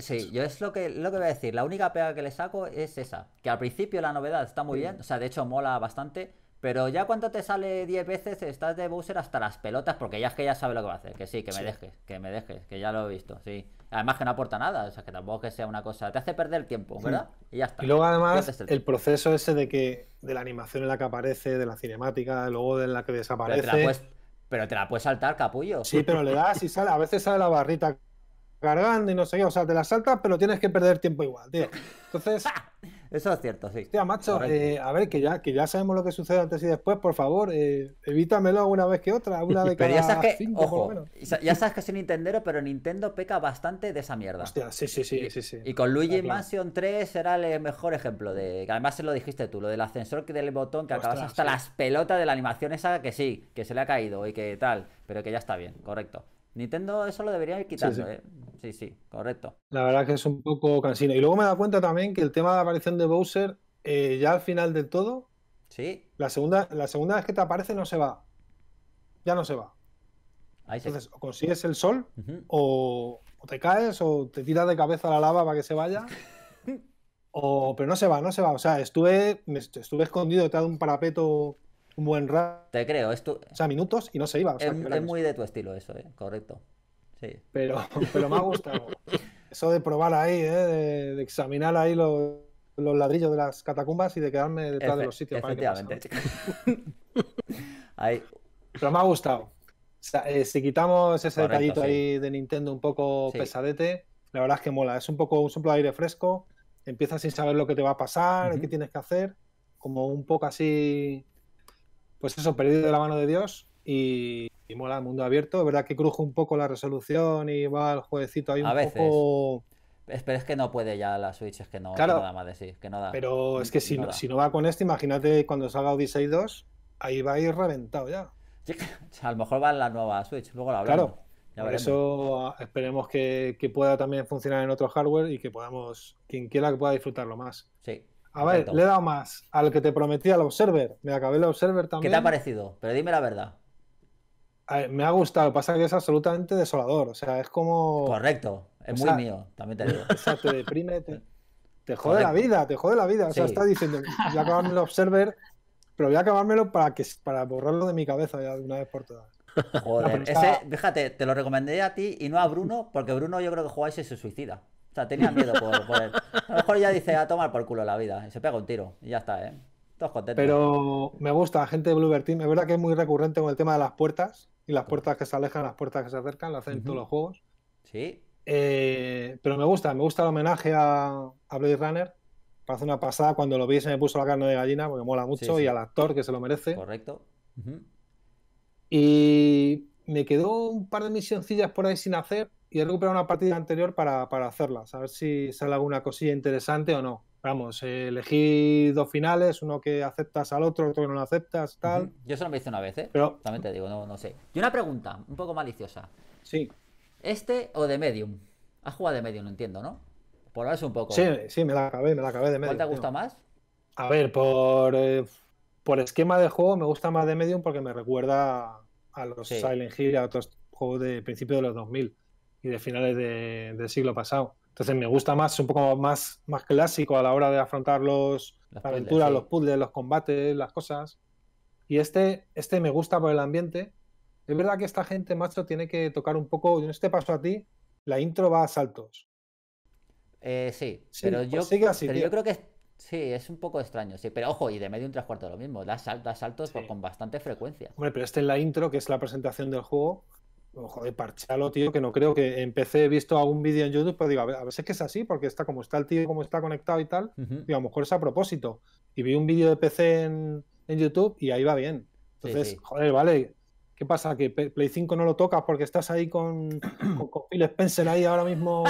Sí, yo es lo que, lo que voy a decir. La única pega que le saco es esa. Que al principio la novedad está muy bien. O sea, de hecho mola bastante. Pero ya cuando te sale diez veces estás de Bowser hasta las pelotas, porque ya es que ya sabe lo que va a hacer. Que sí, que me sí. dejes, que me dejes, que ya lo he visto, sí. Además que no aporta nada, o sea, que tampoco que sea una cosa... Te hace perder el tiempo, ¿verdad? Sí. Y ya está. Y luego además el, el proceso ese de que de la animación en la que aparece, de la cinemática, luego de la que desaparece... Pero te la puedes, pero te la puedes saltar, capullo. Sí, pero le das y sale, a veces sale la barrita cargando y no sé qué, o sea, te la saltas, pero tienes que perder tiempo igual, tío. Entonces... Eso es cierto, sí. Hostia, macho, eh, a ver, que ya, que ya sabemos lo que sucede antes y después, por favor, eh, evítamelo una vez que otra, una de cada pero ya sabes que, cinco, ojo, por lo menos. Ya sabes que soy Nintendero, pero Nintendo peca bastante de esa mierda. Hostia, sí, sí, sí. Y, sí, sí. y con Luigi claro. Mansion tres era el mejor ejemplo de... Que además se lo dijiste tú, lo del ascensor del botón, que Ostras, acabas hasta sí. las pelotas de la animación esa, que sí, que se le ha caído y que tal, pero que ya está bien, correcto. Nintendo eso lo debería ir quitando, sí, sí. ¿eh? Sí, sí, correcto. La verdad que es un poco cansino. Y luego me he dado cuenta también que el tema de la aparición de Bowser, eh, ya al final del todo, sí. la, segunda, la segunda vez que te aparece no se va. Ya no se va. Ahí Entonces, sí. o consigues el sol, uh-huh. o, o te caes, o te tiras de cabeza a la lava para que se vaya. o, pero no se va, no se va. O sea, estuve, me, estuve escondido detrás de un parapeto... un buen rato. Te creo, es tu... o sea, minutos y no se iba. O sea, es es muy de tu estilo eso, ¿eh? Correcto. Sí. Pero, pero me ha gustado. Eso de probar ahí, ¿eh? De, de examinar ahí los, los ladrillos de las catacumbas y de quedarme detrás Efe, de los sitios. Efectivamente. ahí. Pero me ha gustado. O sea, eh, si quitamos ese Correcto, detallito sí. ahí de Nintendo un poco sí. pesadete, la verdad es que mola. Es un poco un soplo de aire fresco. Empiezas sin saber lo que te va a pasar, uh-huh. qué tienes que hacer. Como un poco así... Pues eso, perdido de la mano de Dios y, y mola el mundo abierto. Es verdad que crujo un poco la resolución y va el jueguecito ahí un a veces. poco... Pero es que no puede ya la Switch, es que no, claro, que no da más de sí, que no da. Pero es que si no, no, si no va con esto, imagínate cuando salga Odyssey dos, ahí va a ir reventado ya. A lo mejor va en la nueva Switch, luego la hablamos. Claro, ya por eso esperemos que, que pueda también funcionar en otro hardware y que podamos, quien quiera que pueda disfrutarlo más. Sí. A ver, Perfecto. le he dado más al que te prometí, al Observer. Me acabé el Observer también. ¿Qué te ha parecido? Pero dime la verdad. A ver, me ha gustado. Pasa que es absolutamente desolador. O sea, es como... Correcto. Es o muy sea... mío. También te digo. O sea, te deprime. Te, te jode Correcto. la vida. Te jode la vida. O sea, sí. está diciendo, voy a acabarme el Observer, pero voy a acabármelo para, que, para borrarlo de mi cabeza ya de una vez por todas. Joder. No, está... Ese, fíjate, te lo recomendé a ti y no a Bruno, porque Bruno yo creo que jugáis y se suicida. O sea, tenía miedo por, por él. A lo mejor ya dice a tomar por culo la vida. Y se pega un tiro. Y ya está, ¿eh? Todos contentos. Pero me gusta la gente de Bluebird Team. Es verdad que es muy recurrente con el tema de las puertas. Y las puertas que se alejan, las puertas que se acercan. Lo hacen en uh-huh. todos los juegos. Sí. Eh, pero me gusta. Me gusta el homenaje a, a Blade Runner. Parece una pasada. Cuando lo vi se me puso la carne de gallina. Porque mola mucho. Sí, sí. Y al actor que se lo merece. Correcto. Uh-huh. Y me quedó un par de misioncillas por ahí sin hacer. Y he recuperado una partida anterior para, para hacerlas, a ver si sale alguna cosilla interesante o no. Vamos, eh, elegí dos finales, uno que aceptas al otro, otro que no lo aceptas, tal. Uh-huh. Yo solo me hice una vez, ¿eh? Pero... También te digo, no, no sé. Y una pregunta, un poco maliciosa. Sí. ¿Este o The Medium? ¿Has jugado The Medium? No entiendo, ¿no? Por ahora es un poco... Sí, sí, me la acabé, me la acabé The Medium. ¿Cuál te gusta más? A ver, por, eh, por esquema de juego me gusta más The Medium porque me recuerda a los sí. Silent Hill y a otros juegos de principio de los dos mil. Y de finales de, del siglo pasado. Entonces me gusta más, es un poco más, más clásico a la hora de afrontar los, las aventuras, sí. los puzzles, los combates, las cosas. Y este, este me gusta por el ambiente. Es verdad que esta gente, macho, tiene que tocar un poco, en este paso a ti, la intro va a saltos. Eh, sí, sí, pero, yo, pues así, pero yo creo que es, sí, es un poco extraño. Sí, pero ojo, y de medio un tres cuartos lo mismo, da, sal, da saltos sí. por, con bastante frecuencia. Hombre, pero este es la intro, que es la presentación del juego. Joder, parchalo, tío, que no creo que empecé, he visto algún vídeo en YouTube, pero digo, a ver, a veces que es así, porque está como está el tío, como está conectado y tal, uh-huh. digo, a lo mejor es a propósito. Y vi un vídeo de P C en, en YouTube y ahí va bien. Entonces, sí, sí. joder, vale, ¿qué pasa? ¿Que Play cinco no lo tocas porque estás ahí con, con, con Phil Spencer ahí ahora mismo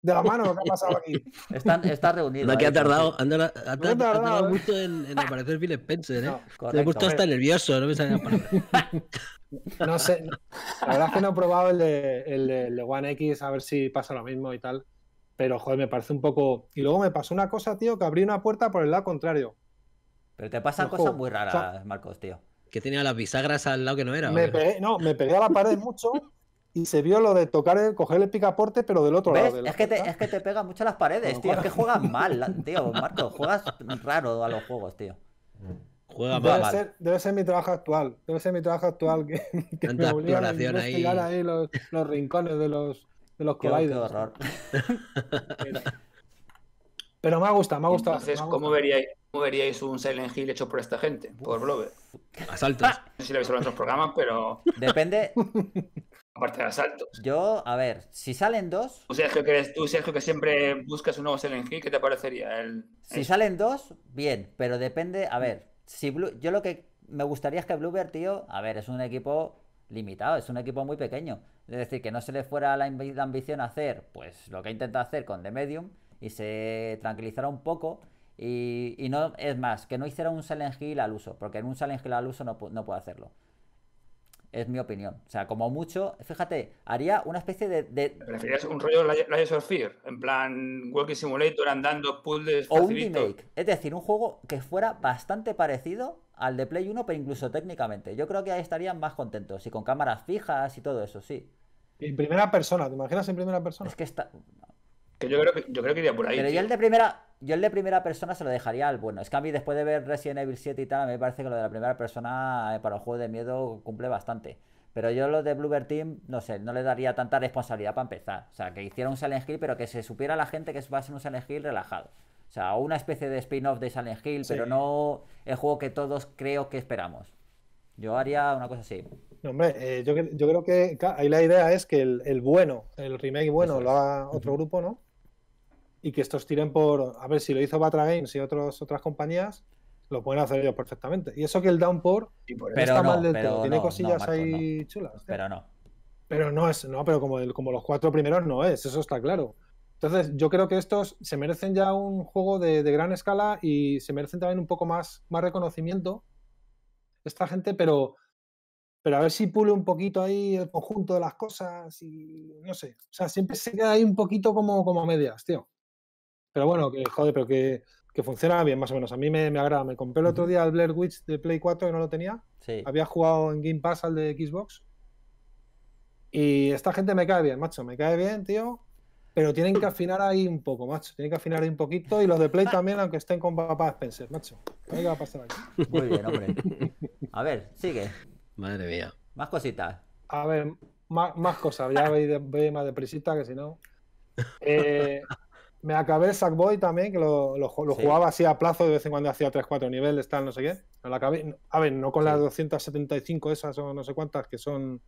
de la mano? ¿Qué ha pasado aquí? Están, está reunido. No, que ha tardado, anda, ha, ha tardado mucho en, en aparecer Phil Spencer, ¿eh? No, me he puesto hasta nervioso, no me salía palabra. No sé, la verdad es que no he probado el de, el, de, el de One X, a ver si pasa lo mismo y tal. Pero, joder, me parece un poco... Y luego me pasó una cosa, tío, que abrí una puerta por el lado contrario. Pero te pasan cosas muy raras, o sea, Marcos, tío. Que tenía las bisagras al lado que no era. Me pegué, no, me pegué a la pared mucho y se vio lo de tocar, el, coger el picaporte, pero del otro ¿ves? lado. De la es, que te, es que te pegan mucho las paredes, tío. Es que juegas mal, tío, Marcos. Juegas raro a los juegos, tío. Juega debe más. Ser, debe ser mi trabajo actual. Debe ser mi trabajo actual que, que me obliga a investigar ahí, ahí los, los rincones de los, de los colliders. Pero me ha gustado, me ha gustado. Entonces, me ha gustado. ¿Cómo veríais, cómo veríais un Silent Hill hecho por esta gente? Por Blover. Asaltos. Ah, no sé si lo habéis hablado en otros programas, pero... Depende... Aparte de asaltos. Yo, a ver, si salen dos... Tú, Sergio, que, eres, tú, Sergio, que siempre buscas un nuevo Silent Hill, ¿qué te parecería? El... Si salen dos, bien, pero depende... A ver, si Blue... yo lo que me gustaría es que Bluebird, tío... A ver, es un equipo limitado, es un equipo muy pequeño. Es decir, que no se le fuera la, la ambición a hacer, pues, lo que ha intentado hacer con The Medium... y se tranquilizará un poco y, y no, es más, que no hiciera un Silent Hill al uso, porque en un Silent Hill al uso no, no puedo hacerlo, es mi opinión. O sea, como mucho, fíjate, haría una especie de... de... ¿Preferirías un rollo Layers of Fear? En plan, Walking Simulator, andando, puzzles... O facilito. Un remake, es decir, un juego que fuera bastante parecido al de Play uno, pero incluso técnicamente. Yo creo que ahí estarían más contentos, y con cámaras fijas y todo eso, sí. En primera persona, ¿te imaginas en primera persona? Es que está... Que yo creo que, yo creo que iría por ahí. Pero yo el, de primera, yo el de primera persona se lo dejaría al bueno. Es que a mí, después de ver Resident Evil siete y tal, a mí me parece que lo de la primera persona eh, para un juego de miedo cumple bastante. Pero yo lo de Bluebird Team, no sé, no le daría tanta responsabilidad para empezar. O sea, que hiciera un Silent Hill, pero que se supiera la gente que va a ser un Silent Hill relajado. O sea, una especie de spin-off de Silent Hill, sí. Pero no el juego que todos creo que esperamos. Yo haría una cosa así. No, hombre, eh, yo, yo creo que ahí la idea es que el, el bueno, el remake bueno, lo haga otro grupo, ¿no? Y que estos tiren por... A ver, si lo hizo Batra Games y otros, otras compañías, lo pueden hacer ellos perfectamente. Y eso que el Downpour está mal del todo. Tiene cosillas ahí chulas. Pero no. Pero no es... No, pero como, el, como los cuatro primeros no es. Eso está claro. Entonces, yo creo que estos se merecen ya un juego de, de gran escala y se merecen también un poco más, más reconocimiento esta gente, pero... Pero a ver si pule un poquito ahí el conjunto de las cosas y... No sé. O sea, siempre se queda ahí un poquito como, como a medias, tío. Pero bueno, que joder, pero que, que funciona bien, más o menos. A mí me, me agrada. Me compré el otro día el Blair Witch de Play cuatro, que no lo tenía. Sí. Había jugado en Game Pass al de Xbox. Y esta gente me cae bien, macho. Me cae bien, tío. Pero tienen que afinar ahí un poco, macho. Tienen que afinar ahí un poquito. Y los de Play también, aunque estén con papá Spencer, macho. ¿Qué va a pasar aquí? Muy bien, hombre. A ver, sigue. Madre mía. Más cositas. A ver, más, más cosas. Ya veis, de, veis más deprisita que si no... Eh... Me acabé el Sackboy también, que lo, lo, lo sí. jugaba así a plazo, de vez en cuando hacía tres cuatro niveles, tal, no sé qué. Me lo acabé. A ver, no con sí. las doscientas setenta y cinco esas o no sé cuántas, que son...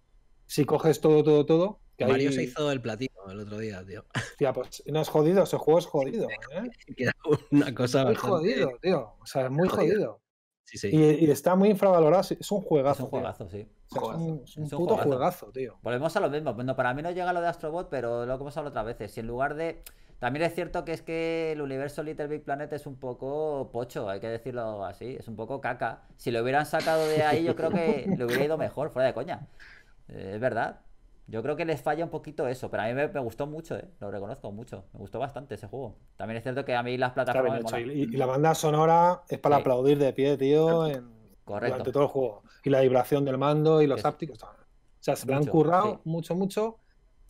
Si coges todo, todo, todo... Que Mario ahí... se hizo el platino el otro día, tío. Tía, pues no es jodido, ese juego es jodido. ¿Eh? Queda una cosa... Muy bastante... jodido, tío. O sea, es muy jodido. jodido. Sí, sí. Y, y está muy infravalorado. Es un juegazo. Es un juegazo, tío. sí. O sea, juegazo. Es un, es un, es un puto juegazo. juegazo, tío. Volvemos a lo mismo. Bueno, para mí no llega lo de Astrobot, pero lo que hemos hablado otras veces. Si en lugar de... También es cierto que es que el universo Little Big Planet es un poco pocho, hay que decirlo así, es un poco caca. Si lo hubieran sacado de ahí, yo creo que le hubiera ido mejor, fuera de coña. Eh, es verdad. Yo creo que les falla un poquito eso, pero a mí me, me gustó mucho, ¿eh? Lo reconozco mucho. Me gustó bastante ese juego. También es cierto que a mí las plataformas... Está bien hecho. Y, y la banda sonora es para sí. aplaudir de pie, tío, en... Correcto. Durante todo el juego. Y la vibración del mando y los hápticos. O sea, se lo han currado sí. mucho, mucho.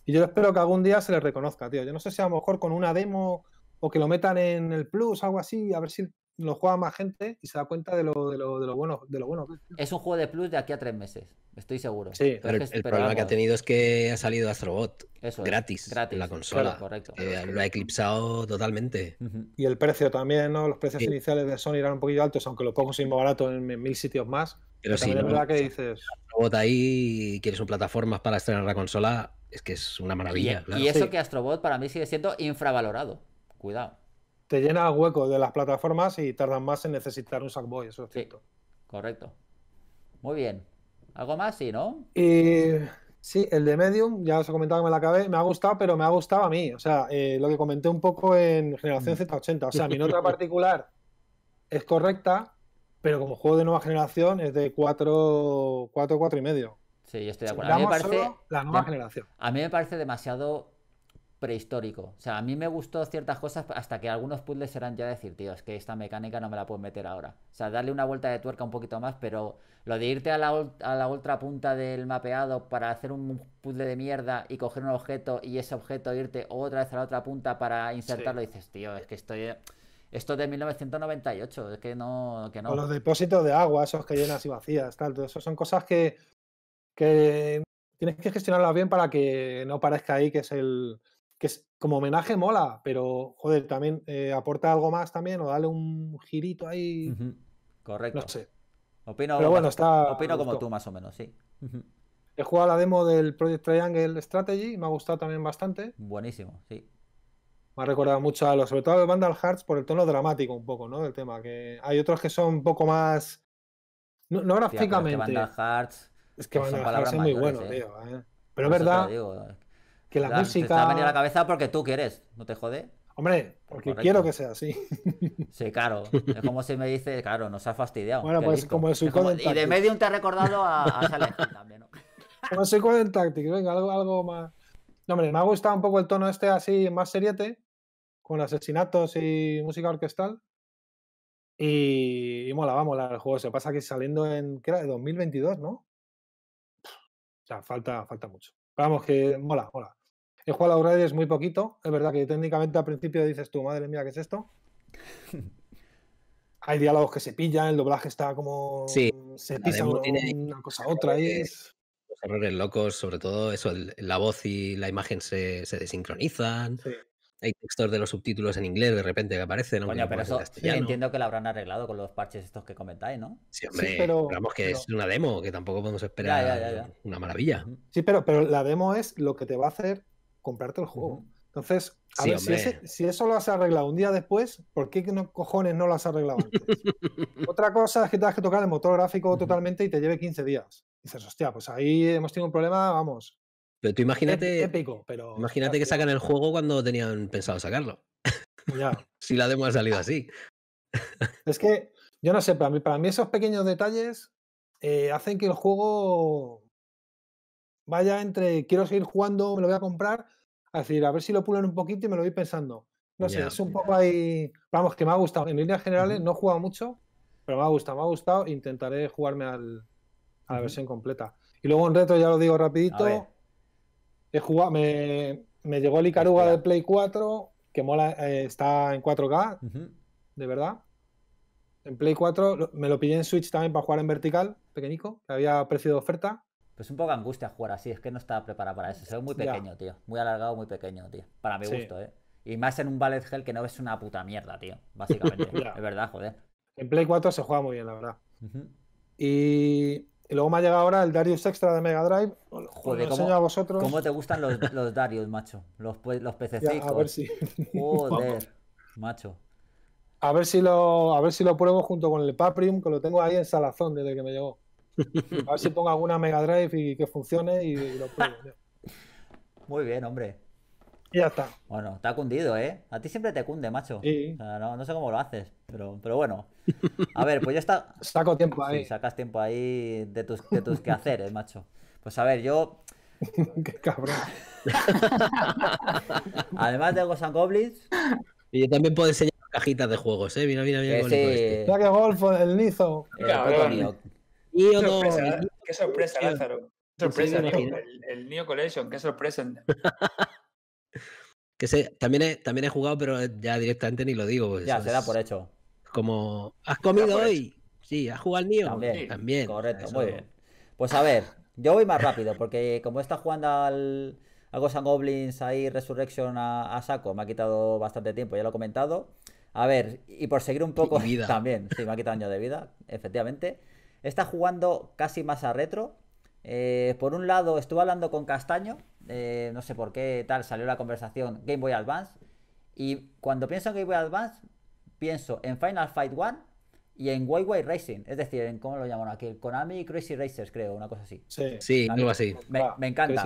Y yo espero que algún día se les reconozca, tío. Yo no sé si a lo mejor con una demo o que lo metan en el Plus, algo así, a ver si lo juega más gente y se da cuenta de lo, de lo, de lo bueno. De lo bueno tío. Es un juego de Plus de aquí a tres meses, estoy seguro. Sí, Entonces, pero el, el pero problema algo... que ha tenido es que ha salido Astrobot Eso gratis, gratis en la consola. Claro, correcto. Eh, lo ha eclipsado totalmente. Uh-huh. Y el precio también, ¿no? Los precios sí. iniciales de Sony eran un poquito altos, aunque lo pongo sin más barato en, en mil sitios más. Pero, pero sí, también no, es verdad que dices... Astrobot ahí y quieres un plataforma para estrenar la consola... Es que es una maravilla. Y, claro. y eso sí. que Astrobot para mí sigue siendo infravalorado. Cuidado. Te llena el hueco de las plataformas y tardan más en necesitar un Sackboy, eso es sí. cierto. Correcto. Muy bien. ¿Algo más? Sí, ¿no? Y... Sí, el de Medium, ya os he comentado que me la acabé. Me ha gustado, pero me ha gustado a mí. O sea, eh, lo que comenté un poco en Generación Z ochenta. O sea, mi nota particular es correcta, pero como juego de nueva generación es de cuatro, cuatro, cuatro y medio. Sí, yo estoy de acuerdo. A mí me parece, la nueva generación. A mí me parece demasiado prehistórico. O sea, a mí me gustó ciertas cosas hasta que algunos puzzles eran ya decir, tío, es que esta mecánica no me la puedo meter ahora. O sea, darle una vuelta de tuerca un poquito más, pero lo de irte a la, a la otra punta del mapeado para hacer un puzzle de mierda y coger un objeto y ese objeto irte otra vez a la otra punta para insertarlo, sí. dices, tío, es que estoy... Esto es de mil novecientos noventa y ocho, es que no... Que no. O los depósitos de agua, esos que llenas y vacías, tal, todo eso son cosas que, que tienes que gestionarlas bien para que no parezca ahí que es el... que es, como homenaje mola, pero, joder, también eh, aporta algo más también, o dale un girito ahí... Uh-huh. Correcto. No sé. Opino, pero bueno, más, está, opino como tú, más o menos, sí. Uh-huh. He jugado la demo del Project Triangle Strategy, me ha gustado también bastante. Buenísimo, sí. Me ha recordado mucho a los, sobre todo de Vandal Hearts, por el tono dramático un poco, ¿no? Del tema, que hay otros que son un poco más... No, no gráficamente. Tía, es que Vandal Hearts... Es que Vandal Hearts es muy bueno, eh. tío. Eh. Pero es verdad que la, la música... Te está venido a la cabeza porque tú quieres, ¿no te jode? Hombre, porque Correcto. quiero que sea así. Sí, claro. Es como si me dices, claro, nos ha fastidiado. Bueno, pues disco. como el Suicoden Tactics. Y de Medium te ha recordado a, a Silent Hill también, ¿no? Como el Suicoden Tactics, venga, algo, algo más... No, hombre, me ha gustado un poco el tono este así, más seriete, con asesinatos y música orquestal. Y, y mola, va a molar el juego. Se pasa que saliendo en, ¿qué era? De dos mil veintidós, ¿no? O sea, falta, falta mucho. Pero vamos, que mola, mola. He jugado a Outriders muy poquito. Es verdad que técnicamente al principio dices tú, madre mía, ¿qué es esto? Hay diálogos que se pillan, el doblaje está como... Sí, se pisa una, una cosa a otra y es... Los errores locos, sobre todo eso, el, la voz y la imagen se, se desincronizan. Sí. Hay textos de los subtítulos en inglés de repente que aparecen. Coño, pero eso sí, entiendo que lo habrán arreglado con los parches estos que comentáis, ¿no? Sí, hombre, sí, pero, digamos que pero... es una demo, que tampoco podemos esperar ya, ya, ya, ya. una maravilla. Sí, pero, pero la demo es lo que te va a hacer comprarte el juego. Entonces, a sí, ver, si, ese, si eso lo has arreglado un día después, ¿por qué no, cojones no lo has arreglado antes? Otra cosa es que tengas que tocar el motor gráfico totalmente y te lleve quince días. Y dices, hostia, pues ahí hemos tenido un problema, vamos. Pero tú imagínate, épico, pero... imagínate que sacan el juego cuando tenían pensado sacarlo. Ya. Si la demo ha salido así. Es que, yo no sé, para mí, para mí esos pequeños detalles eh, hacen que el juego vaya entre quiero seguir jugando, me lo voy a comprar, a decir, a ver si lo pulen un poquito y me lo voy pensando. No sé, ya, es un ya. poco ahí... Vamos, que me ha gustado. En líneas generales uh-huh. no he jugado mucho, pero me ha gustado, me ha gustado. Intentaré jugarme al, a la uh-huh. versión completa. Y luego en retro, ya lo digo rapidito, he jugado, me, me llegó el Icaruga del Play cuatro, que mola, eh, está en cuatro K, uh-huh. de verdad. En Play cuatro, me lo pillé en Switch también para jugar en vertical, pequeñico, que había precio de oferta. Pues un poco de angustia jugar así, es que no estaba preparado para eso. Se ve muy pequeño, ya. tío. Muy alargado, muy pequeño, tío. Para mi sí. gusto, ¿eh? Y más en un Bullet Hell que no es una puta mierda, tío. Básicamente. Es verdad, joder. En Play cuatro se juega muy bien, la verdad. Uh-huh. Y... y luego me ha llegado ahora el Darius Extra de Mega Drive. Joder, ¿cómo, a vosotros. ¿Cómo te gustan los, los Darius, macho? Los, los pececicos. Ya, a ver si... Joder, macho. A ver si lo, a ver si lo pruebo junto con el Paprium, que lo tengo ahí en salazón desde que me llegó. A ver si pongo alguna Mega Drive y que funcione y, y lo pruebo. Muy bien, hombre. Y ya está. Bueno, te ha cundido, ¿eh? A ti siempre te cunde, macho. Sí. O sea, no, no sé cómo lo haces, pero, pero bueno. A ver, pues yo está... Saco tiempo ahí. Sí, sacas tiempo ahí de tus, de tus quehaceres, macho. Pues a ver, yo... Qué cabrón. Además de Ghosts and Goblins... Y yo también puedo enseñar cajitas de juegos, ¿eh? Mira, mira, mira. Sí. Este. Ya que Golfo, el Nizo. El cabrón. Qué sorpresa, qué sorpresa, Lázaro. Qué sorpresa, sí, Neo, el, el Neo Collection, qué sorpresa. Que sé, también, he, también he jugado, pero ya directamente ni lo digo. Pues ya, se da por hecho. Como, ¿has comido hoy? Hecho. Sí, ¿has jugado al mío? También, sí. también. Correcto, eso. Muy bien. Pues a ver, yo voy más rápido, porque como está jugando al a Ghosts and Goblins ahí, Resurrection a, a saco, me ha quitado bastante tiempo, ya lo he comentado. A ver, y por seguir un poco vida. También, sí, me ha quitado años de vida, efectivamente. Está jugando casi más a retro. Eh, por un lado, estuve hablando con Castaño, eh, no sé por qué tal, salió la conversación Game Boy Advance. Y cuando pienso en Game Boy Advance, pienso en Final Fight uno y en Way Way Racing. Es decir, en ¿cómo lo llaman aquí? El Konami Crazy Racers, creo, una cosa así. Sí, sí, algo así. Me, ah, me encanta.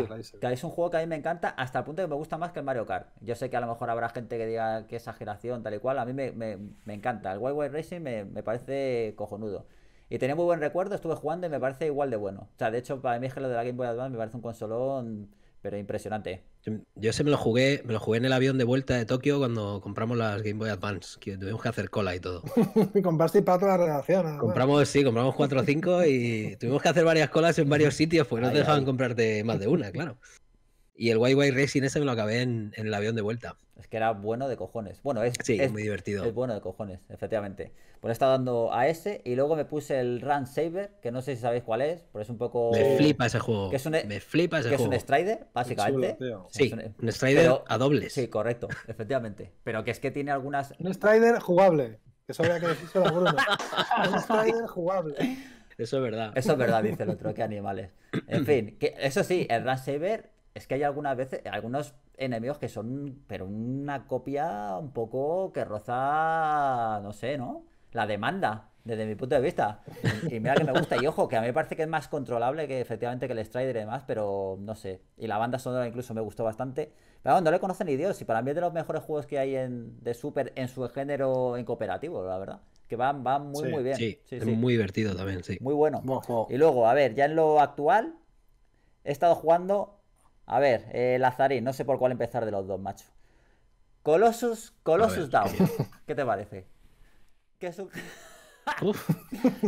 Es un juego que a mí me encanta hasta el punto que me gusta más que el Mario Kart. Yo sé que a lo mejor habrá gente que diga que exageración, tal y cual. A mí me, me, me encanta. El Way Way Racing me, me parece cojonudo. Y tenía muy buen recuerdo, estuve jugando y me parece igual de bueno. O sea, de hecho, para mí es que lo de la Game Boy Advance me parece un consolón, pero impresionante. Yo se me lo jugué, me lo jugué en el avión de vuelta de Tokio cuando compramos las Game Boy Advance, que tuvimos que hacer cola y todo. Y compraste para toda la redacción. Compramos, sí, compramos cuatro o cinco y tuvimos que hacer varias colas en varios sitios porque no ay, te dejaban ay. comprarte más de una, claro. Y el Way Way Racing ese me lo acabé en, en el avión de vuelta. Es que era bueno de cojones. Bueno, es, sí, es muy divertido. Es bueno de cojones, efectivamente. Pues he estado dando a ese y luego me puse el Run Saver, que no sé si sabéis cuál es, pero es un poco... Me flipa ese juego. Que es un, me flipa ese que juego. Que es un Strider, básicamente. Chulo, sí, sí, un, un Strider pero, a dobles. Sí, correcto, efectivamente. Pero que es que tiene algunas... Un Strider jugable. Que eso había que decirse a Bruno. Un Strider jugable. Eso es verdad. Eso es verdad, dice el otro. Qué animales. En fin, que eso sí, el Run Saver es que hay algunas veces, algunos... enemigos que son, pero una copia un poco que roza, no sé, ¿no? La demanda, desde mi punto de vista. Y mira que me gusta, y ojo, que a mí me parece que es más controlable que efectivamente que el Strider y demás, pero no sé. Y la banda sonora incluso me gustó bastante. Pero bueno, no le conocen ni Dios, y para mí es de los mejores juegos que hay en, de Super en su género en cooperativo, la verdad. Que van, van muy, sí, muy bien. Sí, sí, es sí. Muy divertido también, sí. Muy bueno. Buen juego. Y luego, a ver, ya en lo actual, he estado jugando... A ver, eh, Lazarín, no sé por cuál empezar de los dos, macho. Colossus, Colossus Down. ¿Qué te parece? Que es un...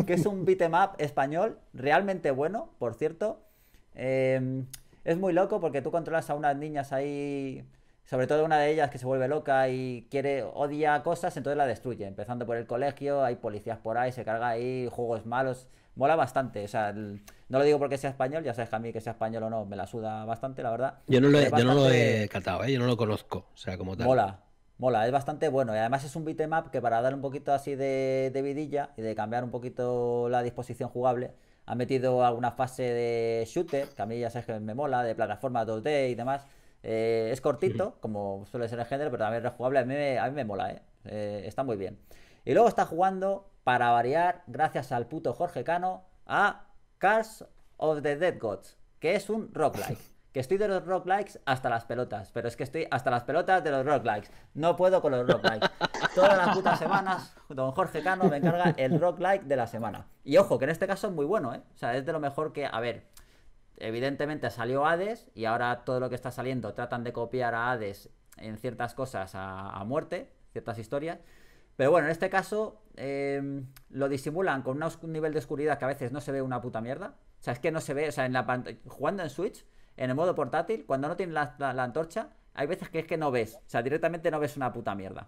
que es un beat'em up español, realmente bueno, por cierto. Eh, es muy loco porque tú controlas a unas niñas ahí, sobre todo una de ellas que se vuelve loca y quiere, odia cosas, entonces la destruye. Empezando por el colegio, hay policías por ahí, se carga ahí, juegos malos... Mola bastante, o sea, el... no lo digo porque sea español, ya sabes que a mí que sea español o no me la suda bastante, la verdad. Yo no lo he, bastante... yo no lo he catado, ¿eh? Yo no lo conozco, o sea, como tal. Mola, mola, es bastante bueno y además es un beat'em up que para dar un poquito así de, de vidilla y de cambiar un poquito la disposición jugable, han metido alguna fase de shooter, que a mí ya sabes que me mola, de plataforma dos D y demás. Eh, es cortito, mm-hmm. como suele ser el género, pero también es rejugable, a mí, a mí me mola, ¿eh? Eh, está muy bien. Y luego está jugando... Para variar, gracias al puto Jorge Cano, a Cars of the Dead Gods, que es un roguelike. Que estoy de los roguelikes hasta las pelotas, pero es que estoy hasta las pelotas de los roguelikes. No puedo con los roguelikes. Todas las putas semanas, don Jorge Cano me encarga el roguelike de la semana. Y ojo, que en este caso es muy bueno, ¿eh? O sea, es de lo mejor que... A ver, evidentemente salió Hades y ahora todo lo que está saliendo tratan de copiar a Hades en ciertas cosas a, a muerte, ciertas historias. Pero bueno, en este caso eh, lo disimulan con una, un nivel de oscuridad que a veces no se ve una puta mierda. O sea, es que no se ve, o sea, en la pantalla, jugando en Switch, en el modo portátil, cuando no tienes la, la, la antorcha, hay veces que es que no ves, o sea, directamente no ves una puta mierda.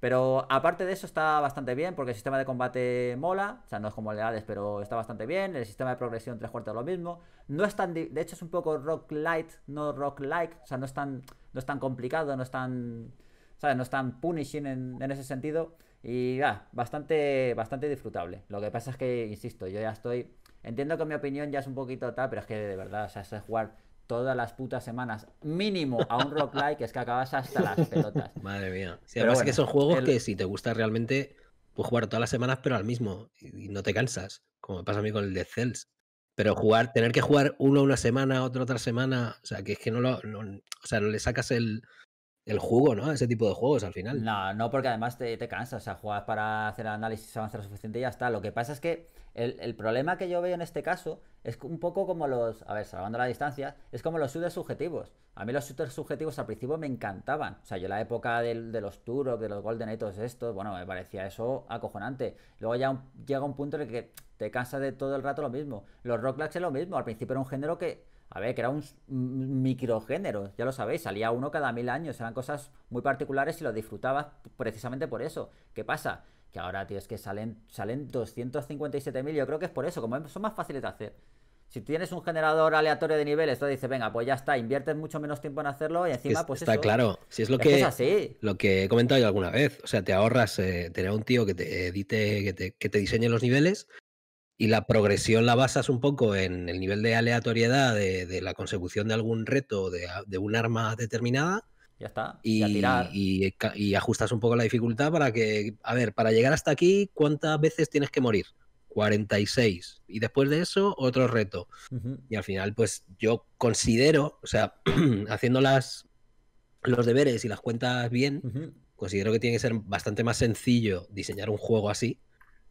Pero aparte de eso está bastante bien, porque el sistema de combate mola, o sea, no es como el de Hades, pero está bastante bien. El sistema de progresión tres cuartos lo mismo. No es tan, de hecho es un poco rock light, no rock like, o sea, no es tan, no es tan complicado, no es tan... ¿Sabes? No es tan punishing en, en ese sentido. Y ah, bastante, bastante disfrutable. Lo que pasa es que, insisto, yo ya estoy... Entiendo que mi opinión ya es un poquito tal, pero es que de verdad, o sea, es jugar todas las putas semanas mínimo a un roguelike, es que acabas hasta las pelotas. Madre mía. Sí, además bueno, es que son juegos el... que si te gusta realmente, pues jugar todas las semanas, pero al mismo. Y no te cansas, como me pasa a mí con el Dead Cells. Pero jugar, tener que jugar uno una semana, otro otra semana, o sea, que es que no lo... No, o sea, no le sacas el... El juego, ¿no? Ese tipo de juegos al final. No, no, porque además te, te cansas. O sea, juegas para hacer análisis, avanzar lo suficiente y ya está. Lo que pasa es que el, el problema que yo veo en este caso es un poco como los... A ver, salvando la distancia, es como los shooters subjetivos. A mí los shooters subjetivos al principio me encantaban. O sea, yo en la época del, de los Turok, de los Golden Age, estos, bueno, me parecía eso acojonante. Luego ya un, llega un punto en el que te cansas de todo el rato lo mismo. Los roguelikes es lo mismo. Al principio era un género que... A ver, que era un microgénero, ya lo sabéis, salía uno cada mil años, eran cosas muy particulares y lo disfrutabas precisamente por eso. ¿Qué pasa? Que ahora, tío, es que salen, salen doscientos cincuenta y siete mil, yo creo que es por eso, como son más fáciles de hacer. Si tienes un generador aleatorio de niveles, te dices, venga, pues ya está, inviertes mucho menos tiempo en hacerlo y encima, pues está eso... Está claro, si es lo que, es así. Lo que he comentado yo alguna vez, o sea, te ahorras eh, tener a un tío que te edite, que te, que te diseñe los niveles... Y la progresión la basas un poco en el nivel de aleatoriedad de, de la consecución de algún reto, de, de un arma determinada. Ya está. Y, y, a tirar. Y, y ajustas un poco la dificultad para que, a ver, para llegar hasta aquí, ¿cuántas veces tienes que morir? cuarenta y seis. Y después de eso, otro reto. Uh-huh. Y al final, pues yo considero, o sea, haciendo las, los deberes y las cuentas bien, uh-huh. considero que tiene que ser bastante más sencillo diseñar un juego así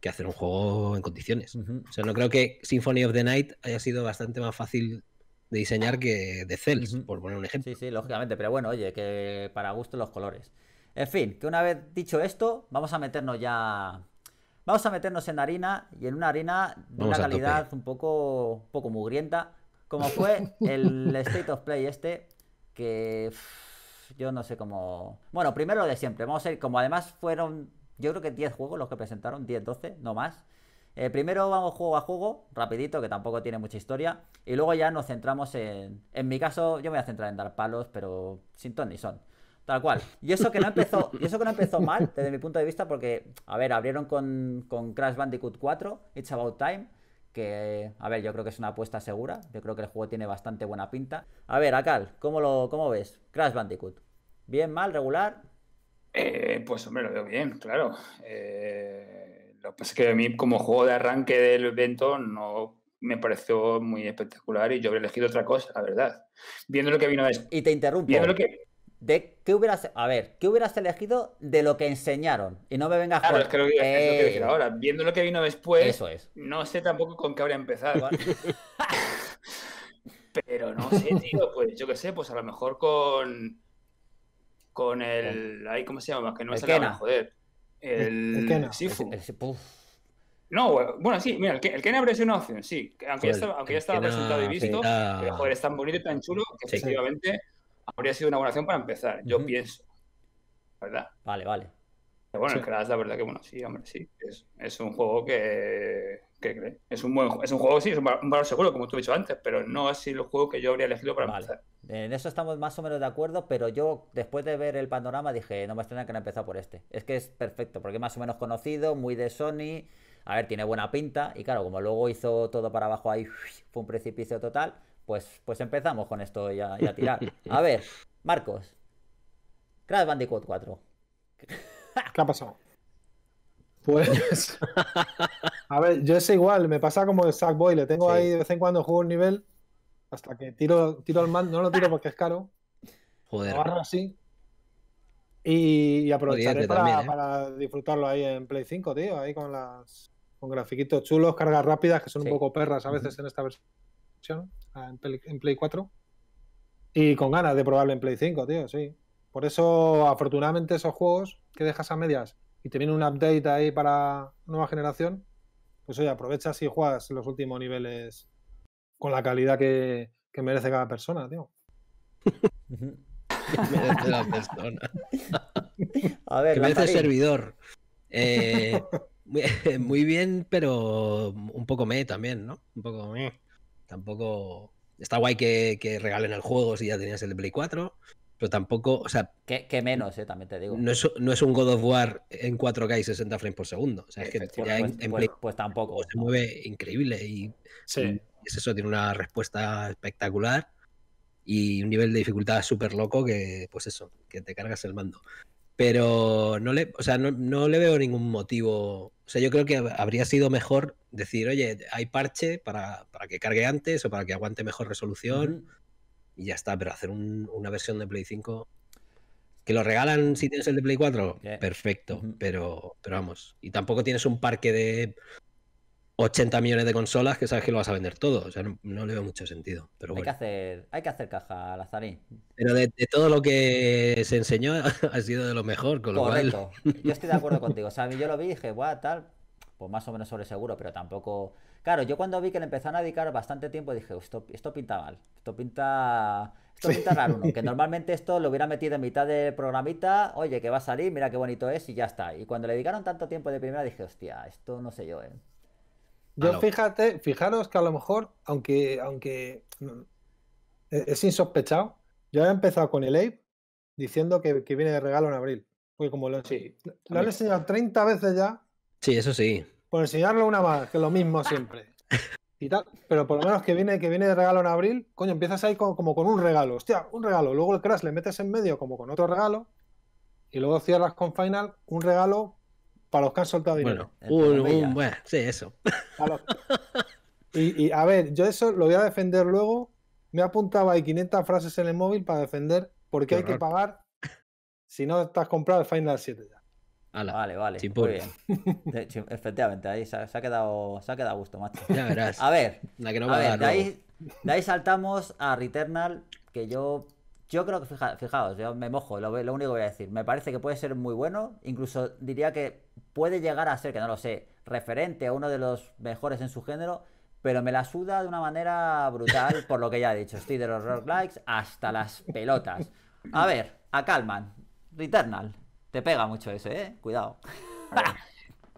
que hacer un juego en condiciones. Uh-huh. O sea, no creo que Symphony of the Night haya sido bastante más fácil de diseñar que The Cells, uh-huh. por poner un ejemplo. Sí, sí, lógicamente, pero bueno, oye, que para gusto los colores. En fin, que una vez dicho esto, vamos a meternos ya... Vamos a meternos en harina, y en una harina de vamos una calidad un poco, un poco mugrienta, como fue el State of Play este, que... yo no sé cómo... Bueno, primero lo de siempre, vamos a ir como además fueron, yo creo que diez juegos los que presentaron, diez, doce, no más. Eh, primero vamos juego a juego, rapidito, que tampoco tiene mucha historia. Y luego ya nos centramos en... En mi caso, yo me voy a centrar en dar palos, pero sin ton ni son. Tal cual. Y eso que no empezó, y eso que no empezó mal, desde mi punto de vista, porque, a ver, abrieron con, con Crash Bandicoot cuatro, It's About Time, que, a ver, yo creo que es una apuesta segura. Yo creo que el juego tiene bastante buena pinta. A ver, Acal, ¿cómo lo cómo ves? Crash Bandicoot. ¿Bien, mal, regular? Eh, pues, hombre, lo veo bien, claro. Eh... Lo que pasa es que a mí, como juego de arranque del evento, no me pareció muy espectacular y yo habría elegido otra cosa, la verdad. Viendo lo que vino después. Y te interrumpo. Viendo lo que... ¿De qué hubieras... A ver, ¿qué hubieras elegido de lo que enseñaron? Y no me vengas a jugar. Claro, es que lo, eh... es lo que decir ahora. Viendo lo que vino después, eso es. No sé tampoco con qué habría empezado. ¿Vale? Pero no sé, tío, pues yo qué sé, pues a lo mejor con... Con el... Ahí, ¿cómo se llama? Que no me salga, joder. El, el Kena. Sifu. El, el, el, no, bueno, sí, mira, el, el Kena habría sido una opción, sí. Aunque ya estaba, aunque ya estaba presentado y visto, Kena. Pero joder, es tan bonito y tan chulo que sí, efectivamente sí. Habría sido una buena opción para empezar, yo uh-huh. pienso. ¿Verdad? Vale, vale. Pero bueno, sí. El Crash, la verdad que bueno, sí, hombre, sí. Es, es un juego que, que es un buen es un juego, sí, es un valor seguro, como tú has dicho antes, pero no ha sido el juego que yo habría elegido para vale. empezar. En eso estamos más o menos de acuerdo, pero yo después de ver el panorama dije, no me extraña que no empezó por este. Es que es perfecto, porque es más o menos conocido, muy de Sony, a ver, tiene buena pinta, y claro, como luego hizo todo para abajo ahí, fue un precipicio total, pues, pues empezamos con esto y a, y a tirar. A ver, Marcos, Crash Bandicoot cuatro. ¿Qué ha pasado? Pues... A ver, yo es igual, me pasa como el Sackboy, le tengo sí. ahí de vez en cuando juego un nivel... Hasta que tiro, tiro el mando, no lo tiro porque es caro. Joder. Lo agarro así. Y, y aprovecharé para, también, ¿eh? Para disfrutarlo ahí en Play cinco, tío. Ahí con las con grafiquitos chulos, cargas rápidas, que son sí. un poco perras a veces uh-huh. en esta versión. En Play, en Play cuatro. Y con ganas de probarlo en Play cinco, tío, sí. Por eso, afortunadamente, esos juegos que dejas a medias y te viene un update ahí para nueva generación, pues oye, aprovechas y juegas los últimos niveles... Con la calidad que, que merece cada persona, tío. Merece la persona. A ver, que merece el servidor. Eh, muy, muy bien, pero un poco meh también, ¿no? Un poco meh. Tampoco... Está guay que, que regalen el juego si ya tenías el de Play cuatro, pero tampoco... O sea, que, que menos, eh, también te digo. No es, no es un God of War en cuatro K y sesenta frames por segundo. O sea, es que pues, ya pues, en, en Play pues, pues tampoco. Se mueve increíble y... Sí. Y, es eso, tiene una respuesta espectacular y un nivel de dificultad súper loco que, pues eso, que te cargas el mando. Pero no le, o sea, no, no le veo ningún motivo. O sea, yo creo que habría sido mejor decir, oye, hay parche para, para que cargue antes o para que aguante mejor resolución mm. y ya está, pero hacer un, una versión de Play cinco... ¿Que lo regalan si tienes el de Play cuatro? Yeah. Perfecto, mm-hmm. pero, pero vamos. Y tampoco tienes un parque de... ochenta millones de consolas que sabes que lo vas a vender todo. O sea, no, no le veo mucho sentido. Pero hay, bueno. que hacer, hay que hacer caja, Lazarín. Pero de, de todo lo que se enseñó ha sido de lo mejor. Con lo Correcto. Cual... Yo estoy de acuerdo contigo. O sea, yo lo vi y dije, guau, tal, pues más o menos sobre seguro, pero tampoco... Claro, yo cuando vi que le empezaron a dedicar bastante tiempo dije, esto, esto pinta mal. Esto pinta... Esto pinta raro, ¿no? Que normalmente esto lo hubiera metido en mitad del programita, oye, que va a salir, mira qué bonito es y ya está. Y cuando le dedicaron tanto tiempo de primera dije, hostia, esto no sé yo, ¿eh? Yo fíjate, fijaros que a lo mejor, aunque, aunque es insospechado, yo había empezado con el Ape diciendo que, que viene de regalo en abril. Porque como lo, sí, lo han enseñado treinta veces ya. Sí, eso sí. Por enseñarlo una más, que es lo mismo siempre. Y tal, pero por lo menos que viene, que viene de regalo en abril, coño, empiezas ahí con, como con un regalo. Hostia, un regalo. Luego el Crash le metes en medio como con otro regalo. Y luego cierras con Final un regalo. Para los que han soltado dinero. Bueno, un, un, bueno sí, eso. A los... y, y a ver, yo eso lo voy a defender luego. Me apuntaba ahí quinientas frases en el móvil para defender por qué hay que pagar si no estás comprado el Final siete ya. Ala, vale, vale. Muy bien. Efectivamente, ahí se ha, se ha quedado se ha quedado a gusto, macho. Ya verás. A ver, la que no va a ver, dar de, ahí, de ahí saltamos a Returnal, que yo... Yo creo que, fija, fijaos, yo me mojo, lo, lo único que voy a decir, me parece que puede ser muy bueno, incluso diría que puede llegar a ser, que no lo sé, referente a uno de los mejores en su género, pero me la suda de una manera brutal por lo que ya he dicho. Estoy de los roguelikes hasta las pelotas. A ver, Acalman, Returnal. Te pega mucho eso, ¿eh? Cuidado. A ver,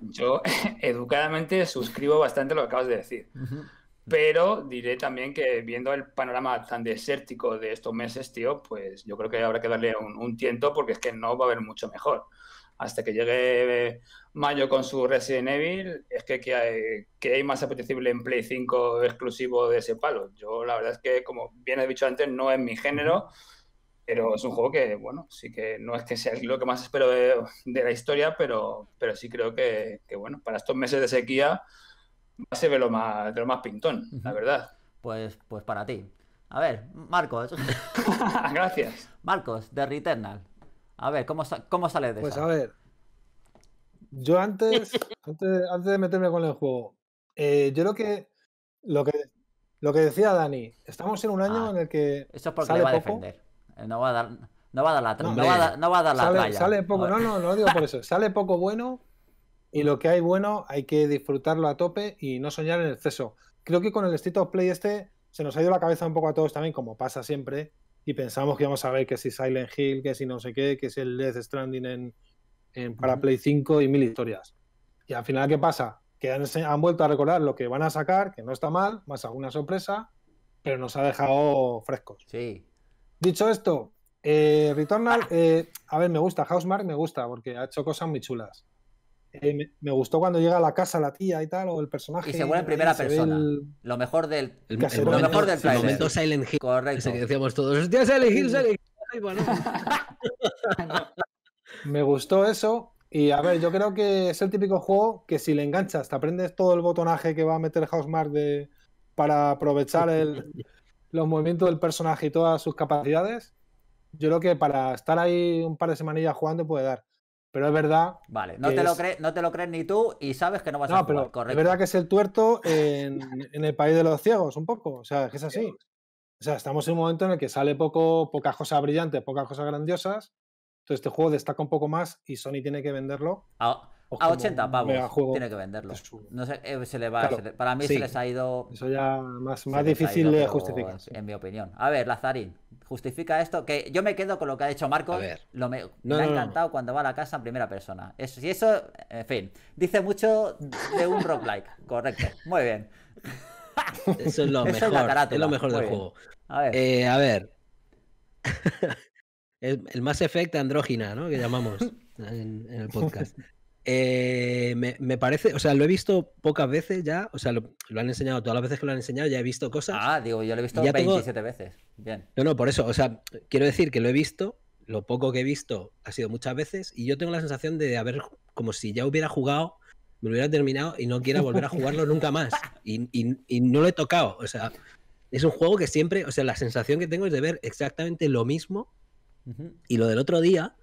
yo educadamente suscribo bastante lo que acabas de decir. Uh-huh. Pero diré también que viendo el panorama tan desértico de estos meses, tío, pues yo creo que habrá que darle un, un tiento porque es que no va a haber mucho mejor. Hasta que llegue mayo con su Resident Evil, es que ¿qué hay, qué hay más apetecible en Play cinco exclusivo de ese palo? Yo la verdad es que, como bien he dicho antes, no es mi género, pero es un juego que, bueno, sí que no es que sea lo que más espero de, de la historia, pero, pero sí creo que, que, bueno, para estos meses de sequía va a ser de lo más, de lo más pintón, uh-huh. la verdad. Pues, pues para ti. A ver, Marcos. Gracias. Marcos, de Returnal. A ver, ¿cómo, sa cómo sale de pues esa? Pues a ver, yo antes, antes, antes de meterme con el juego, eh, yo creo que lo, que lo que decía Dani, estamos en un año ah, en el que eso es porque sale le va a defender. Poco. No va a dar, no va a dar la, no, no va a dar, no va a dar la sale, tralla. Sale poco, no, no, no lo digo por eso. Sale poco bueno y lo que hay bueno hay que disfrutarlo a tope y no soñar en exceso. Creo que con el State of Play este se nos ha ido la cabeza un poco a todos también, como pasa siempre. Y pensamos que íbamos a ver que si Silent Hill, que si no sé qué, que si el Death Stranding en, en para Play cinco y mil historias. Y al final, ¿qué pasa? Que han, han vuelto a recordar lo que van a sacar, que no está mal, más alguna sorpresa, pero nos ha dejado frescos. Sí. Dicho esto, eh, Returnal, eh, a ver, me gusta, Housemarque me gusta, porque ha hecho cosas muy chulas. Eh, me, me gustó cuando llega a la casa la tía y tal, o el personaje. Y se vuelve en primera persona. El... Lo mejor del el, el, el lo momento, mejor del el momento Silent Hill. Correcto. Ese que decíamos todos. ¡Hostia, Silent Hill, Silent Hill! Bueno. Me gustó eso. Y a ver, yo creo que es el típico juego que si le enganchas, te aprendes todo el botonaje que va a meter Housemarque de... para aprovechar el... los movimientos del personaje y todas sus capacidades. Yo creo que para estar ahí un par de semanillas jugando puede dar. Pero es verdad... Vale, no te, es... lo crees, no te lo crees ni tú y sabes que no vas no, a jugar, pero correcto. Es verdad que es el tuerto en, en el país de los ciegos, un poco. O sea, es que es así. O sea, estamos en un momento en el que sale poco, pocas cosas brillantes, pocas cosas grandiosas. Entonces este juego destaca un poco más y Sony tiene que venderlo. A, a ochenta pavos tiene que venderlo. No sé, se le va, claro, se le, para mí sí, se les ha ido... Eso ya más, más difícil de justificar. Sí. En mi opinión. A ver, Lazarín. Justifica esto, que yo me quedo con lo que ha dicho Marcos. Lo me, me no, ha encantado no, no. cuando va a la casa en primera persona. Eso, y eso, en fin, dice mucho de un roguelike, correcto. Muy bien. Eso es lo eso mejor. Es, es lo mejor Muy del bien. juego. A ver. Eh, a ver. el, el Mass Effect andrógina, ¿no? Que llamamos en, en el podcast. Eh, me, me parece, o sea, lo he visto pocas veces ya, o sea, lo, lo han enseñado todas las veces que lo han enseñado, ya he visto cosas. Ah, digo, yo lo he visto veintisiete tengo... veces. Bien. No, no, por eso, o sea, quiero decir que lo he visto, lo poco que he visto ha sido muchas veces y yo tengo la sensación de haber, como si ya hubiera jugado, me lo hubiera terminado y no quiera volver a jugarlo nunca más y, y, y no lo he tocado, o sea, es un juego que siempre, o sea, la sensación que tengo es de ver exactamente lo mismo uh-huh. y lo del otro día.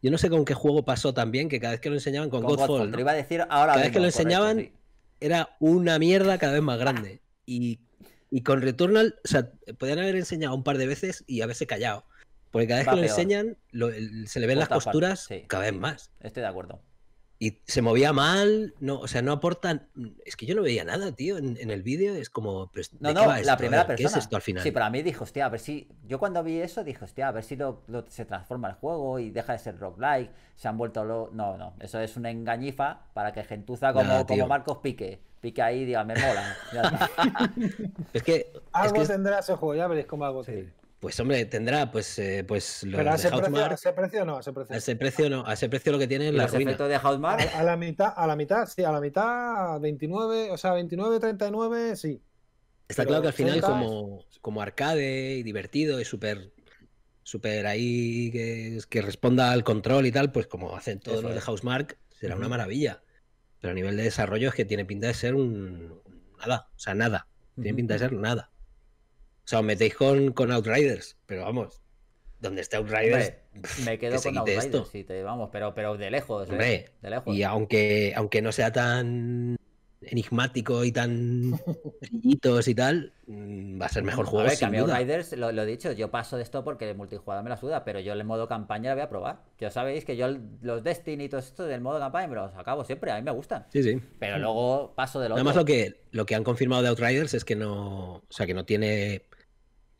Yo no sé con qué juego pasó también, que cada vez que lo enseñaban con, con Godfall, Godfall ¿no? Te iba a decir ahora cada mismo, vez que lo enseñaban eso, sí. era una mierda cada vez más grande. Y, y con Returnal, o sea, podían haber enseñado un par de veces y haberse callado. Porque cada vez Va que peor. lo enseñan, lo, el, se le ven Justa las costuras sí, cada vez sí. más. Estoy de acuerdo. Y se movía mal, no, o sea, no aportan... Es que yo no veía nada, tío, en, en el vídeo. Es como... Pues, no, no, la esto? primera ver, persona. ¿Qué es esto al final? Sí, para mí dijo, hostia, a ver si... Yo cuando vi eso dije, hostia, a ver si lo, lo, se transforma el juego y deja de ser roguelike, se han vuelto... Lo... No, no, eso es una engañifa para que gentuza como, no, como Marcos pique. Pique ahí y diga, me mola. Ya está. es que... Algo es que... tendrá ese juego, ya veréis cómo algo sí. tiene. Pues hombre, tendrá pues, eh, pues lo Pero a ese, precio, a ese precio no, a ese precio. A ese precio no, a ese precio lo que tiene es la ruina. De a, a la mitad, a la mitad, sí, a la mitad, veintinueve, o sea, veintinueve, treinta y nueve, sí. Está Pero claro que al final como, como arcade y divertido y súper súper ahí que, que responda al control y tal, pues como hacen todos Eso los es. de Housemarque, será uh-huh. una maravilla. Pero a nivel de desarrollo es que tiene pinta de ser un... nada, o sea, nada. Uh-huh. Tiene pinta de ser nada. O sea, os metéis con, con Outriders, pero vamos, donde esté Outriders... Hombre, me quedo que con Outriders, esto. Sí, te, vamos, pero, pero de lejos, Hombre, ¿eh? de lejos. Y aunque, aunque no sea tan enigmático y tan brillitos y tal, va a ser mejor juego, a ver, sin duda. A mí Outriders, lo, lo he dicho, yo paso de esto porque el multijugador me la suda, pero yo el modo campaña la voy a probar. Ya sabéis que yo el, los Destiny y todo esto del modo campaña me los acabo siempre, a mí me gustan. Sí, sí. Pero luego paso de lo otro. Además, lo que, lo que han confirmado de Outriders es que no... O sea, que no tiene...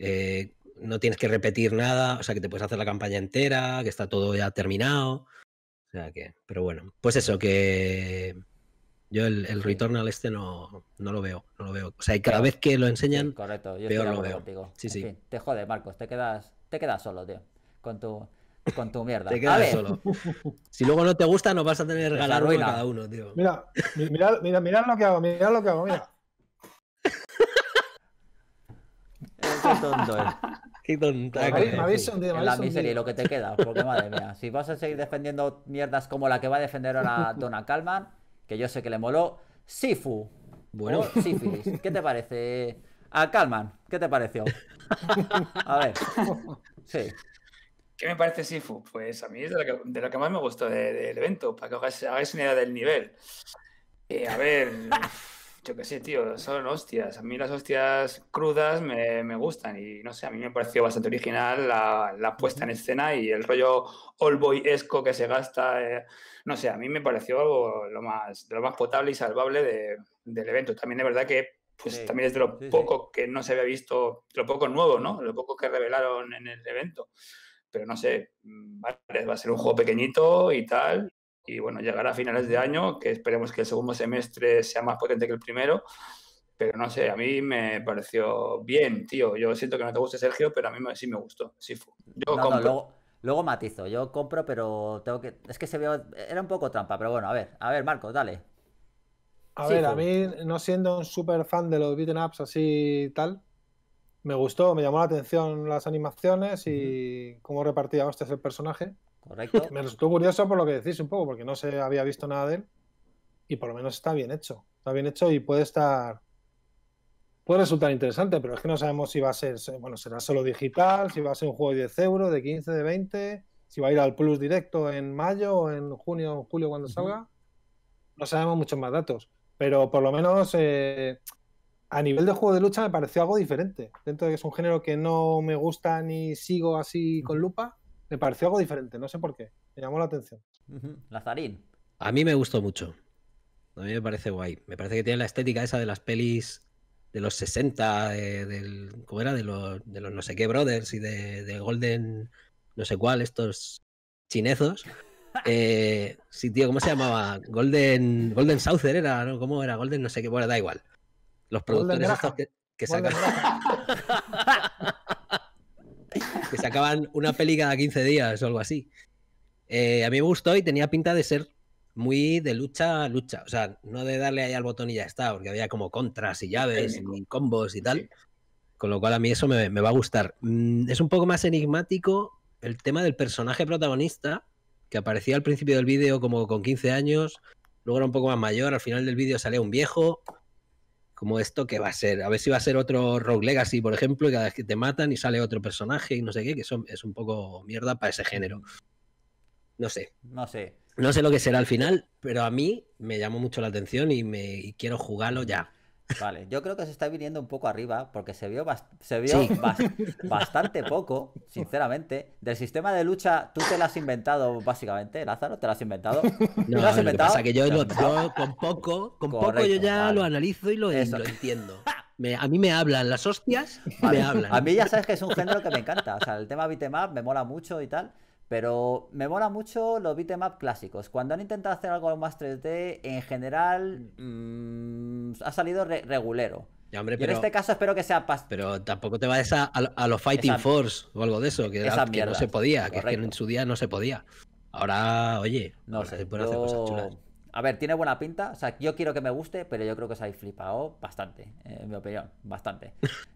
Eh, no tienes que repetir nada, o sea, que te puedes hacer la campaña entera, que está todo ya terminado. O sea que, pero bueno, pues eso, que yo el, el Returnal este no, no lo veo, no lo veo. O sea, y cada vez que lo enseñan, sí, correcto, yo peor lo veo. Contigo. Sí, en sí. Fin, te jodes, Marcos, te quedas, te quedas solo, tío, con tu, con tu mierda. Te quedas a ver. solo. Si luego no te gusta, no vas a tener regalar uno a cada uno, tío. Mira, mira, mira, mira lo que hago, mira lo que hago, mira. Qué tonto es. Qué tonta. Me habéis hundido, me habéis hundido. En la miseria, lo que te queda, porque madre mía, si vas a seguir defendiendo mierdas como la que va a defender ahora Don Acal, que yo sé que le moló, Sifu. Bueno, sífilis. ¿Qué te parece? Acal, ¿qué te pareció? A ver. Sí. ¿Qué me parece Sifu? Pues a mí es de lo que, de lo que más me gustó del de, de evento, para que hagáis, hagáis una idea del nivel. Eh, a ver... Yo qué sé, tío, son hostias. A mí las hostias crudas me, me gustan y no sé, a mí me pareció bastante original la, la puesta en escena y el rollo oldboy-esco que se gasta. Eh, no sé, a mí me pareció algo lo más, lo más potable y salvable de, del evento. También es verdad que pues, sí, también es de lo sí, poco sí. que no se había visto, de lo poco nuevo, ¿no? De lo poco que revelaron en el evento. Pero no sé, vale, va a ser un juego pequeñito y tal. Y bueno, llegará a finales de año, que esperemos que el segundo semestre sea más potente que el primero. Pero no sé, a mí me pareció bien, tío. Yo siento que no te guste, Sergio, pero a mí sí me gustó. Sí fue. Yo no, compro. No, luego, luego matizo. Yo compro, pero tengo que... Es que se vio... Era un poco trampa, pero bueno, a ver. A ver, Marcos, dale. A sí, ver, fue. A mí, no siendo un súper fan de los beat'em ups así y tal, me gustó, me llamó la atención las animaciones y mm. cómo repartía hostias el personaje. Correcto. Me resultó curioso por lo que decís un poco, porque no se había visto nada de él y por lo menos está bien hecho. Está bien hecho y puede estar... Puede resultar interesante, pero es que no sabemos si va a ser... Bueno, será solo digital, si va a ser un juego de diez euros, de quince, de veinte, si va a ir al Plus directo en mayo o en junio o julio cuando salga. Uh-huh. No sabemos muchos más datos, pero por lo menos eh, a nivel de juego de lucha me pareció algo diferente. Dentro de que es un género que no me gusta ni sigo así con lupa, me pareció algo diferente, no sé por qué. Me llamó la atención. Uh-huh. Lazarín. A mí me gustó mucho. A mí me parece guay. Me parece que tiene la estética esa de las pelis de los sesenta, de, del, ¿cómo era? De los, de los no sé qué Brothers y de, de Golden no sé cuál, estos chinezos. Eh, sí, tío, ¿cómo se llamaba? Golden Golden Saucer era, ¿no? ¿Cómo era? Golden no sé qué. Bueno, da igual. Los productores estos que, que sacan... que sacaban una peli cada quince días o algo así. Eh, a mí me gustó y tenía pinta de ser muy de lucha a lucha. O sea, no de darle ahí al botón y ya está, porque había como contras y llaves sí, y combos y tal. Sí. Con lo cual a mí eso me, me va a gustar. Mm, es un poco más enigmático el tema del personaje protagonista, que aparecía al principio del vídeo como con quince años, luego era un poco más mayor, al final del vídeo salía un viejo... Como esto que va a ser, a ver si va a ser otro Rogue Legacy, por ejemplo, y cada vez que te matan y sale otro personaje y no sé qué, que eso es un poco mierda para ese género. No sé. No sé. No sé lo que será al final, pero a mí me llamó mucho la atención y me y quiero jugarlo ya. Vale, yo creo que se está viniendo un poco arriba porque se vio, bast se vio sí. bas bastante poco, sinceramente. Del sistema de lucha, tú te lo has inventado, básicamente, Lázaro, te lo has inventado. No, lo has inventado. Pasa que yo, lo, yo con poco, con Correcto, poco yo ya vale. lo analizo y lo, lo entiendo. Me, a mí me hablan las hostias, vale. me hablan. A mí ya sabes que es un género que me encanta. O sea, el tema beat 'em up me mola mucho y tal. Pero me mola mucho los beat 'em up clásicos. Cuando han intentado hacer algo más tres D, en general mmm, ha salido re regulero. Ya, hombre, pero, y en este caso espero que sea... Pero tampoco te vayas a, a, a los Fighting esa, Force o algo de eso, que, era, que no se podía, que, es que en su día no se podía. Ahora, oye, no ahora sé, se pueden yo... hacer cosas chulas. A ver, tiene buena pinta, o sea, yo quiero que me guste, pero yo creo que os habéis flipado bastante, en mi opinión, bastante.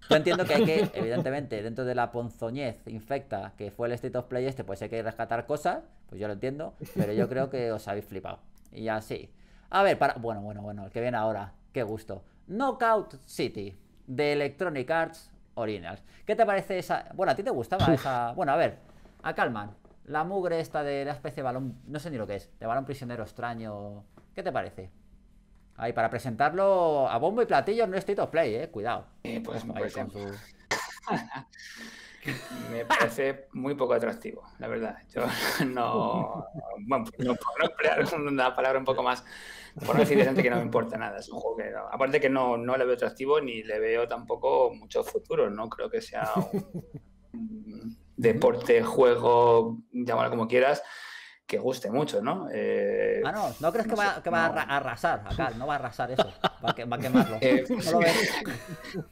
Yo entiendo que hay que, evidentemente, dentro de la ponzoñez infecta que fue el State of Play este, pues hay que rescatar cosas, pues yo lo entiendo, pero yo creo que os habéis flipado. Y así. A ver, para... Bueno, bueno, bueno, el que viene ahora, qué gusto. Knockout City, de Electronic Arts Originals. ¿Qué te parece esa...? Bueno, ¿a ti te gustaba esa...? Bueno, a ver, Acalman, la mugre esta de la especie de balón, no sé ni lo que es, de balón prisionero extraño... ¿Qué te parece? Ahí, para presentarlo a bombo y platillo no es State of Play, eh, cuidado. Eh, pues me parece... Su... me parece muy poco atractivo, la verdad. Yo no... Bueno, no puedo emplear una palabra un poco más... Por no decir decente que no me importa nada. Es un juego que... Aparte que no, no le veo atractivo ni le veo tampoco mucho futuro. No creo que sea un, deporte, juego, llámalo como quieras, que guste mucho, ¿no? Eh, ah, no, ¿no crees que, no va, sé, que va no. a arrasar acá? No va a arrasar eso, va, que, va a quemarlo. Eh, ¿No lo ves?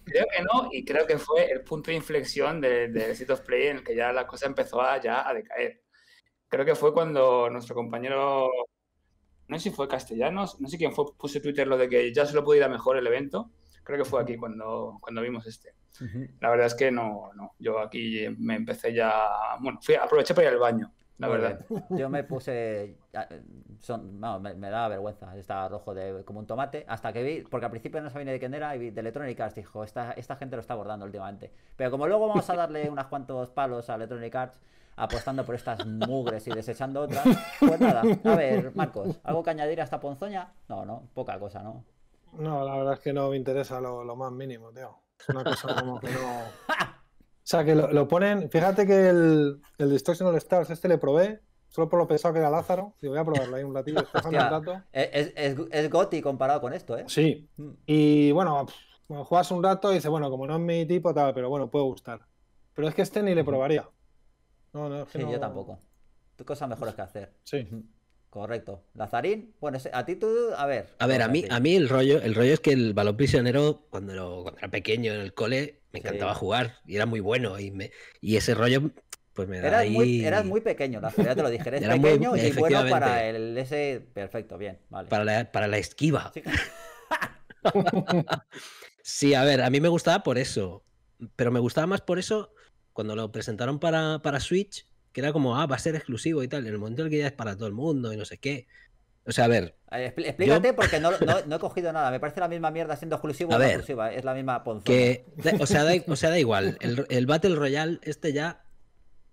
Creo que no, y creo que fue el punto de inflexión del de State of Play en el que ya la cosa empezó a, ya a decaer. Creo que fue cuando nuestro compañero, no sé si fue Castellanos, no sé quién fue, puso en Twitter lo de que ya se lo pudiera mejor el evento. Creo que fue aquí cuando, cuando vimos este. Uh-huh. La verdad es que no, no. Yo aquí me empecé ya... Bueno, fui, aproveché para ir al baño, la Muy verdad. Bien. Yo me puse... Son, no, me, me daba vergüenza. Estaba rojo de, como un tomate. Hasta que vi... Porque al principio no sabía ni de quién era. Y vi de Electronic Arts. Dijo, esta, esta gente lo está abordando últimamente. Pero como luego vamos a darle unos cuantos palos a Electronic Arts... apostando por estas mugres y desechando otras, pues nada, a ver, Marcos, ¿algo que añadir a esta ponzoña? No, no, poca cosa, ¿no? No, la verdad es que no me interesa lo, lo más mínimo, tío. Es una cosa como que no... O sea, que lo, lo ponen... Fíjate que el, el Distortion All Stars este le probé, solo por lo pensado que era Lázaro. Digo, voy a probarlo ahí un ratito, dejando un rato. Es, es, es goti comparado con esto, ¿eh? Sí. Y bueno, pff, juegas un rato y dices, bueno, como no es mi tipo, tal, pero bueno, puede gustar. Pero es que este ni le probaría. No, no, es que sí, no... yo tampoco. Tú cosas mejores que hacer. Sí. Correcto. Lazarín, bueno, a ti tú, a ver. A ver, a mí, a mí el rollo, el rollo es que el balón prisionero, cuando, lo, cuando era pequeño en el cole, me encantaba sí. jugar y era muy bueno. Y, me, y ese rollo, pues me da eras ahí... Muy, eras muy pequeño, Lazarín, ya te lo dije. Eres era pequeño muy, y bueno para el ese... Perfecto, bien, vale. Para la, para la esquiva. Sí. Sí, a ver, a mí me gustaba por eso. Pero me gustaba más por eso... Cuando lo presentaron para, para Switch, que era como, ah, va a ser exclusivo y tal, en el momento en el que ya es para todo el mundo y no sé qué. O sea, a ver... Explícate yo... porque no, no, no he cogido nada. Me parece la misma mierda siendo exclusivo o no exclusiva. Es la misma ponzoña. Que, o, sea, da, o sea, da igual. El, el Battle Royale este ya...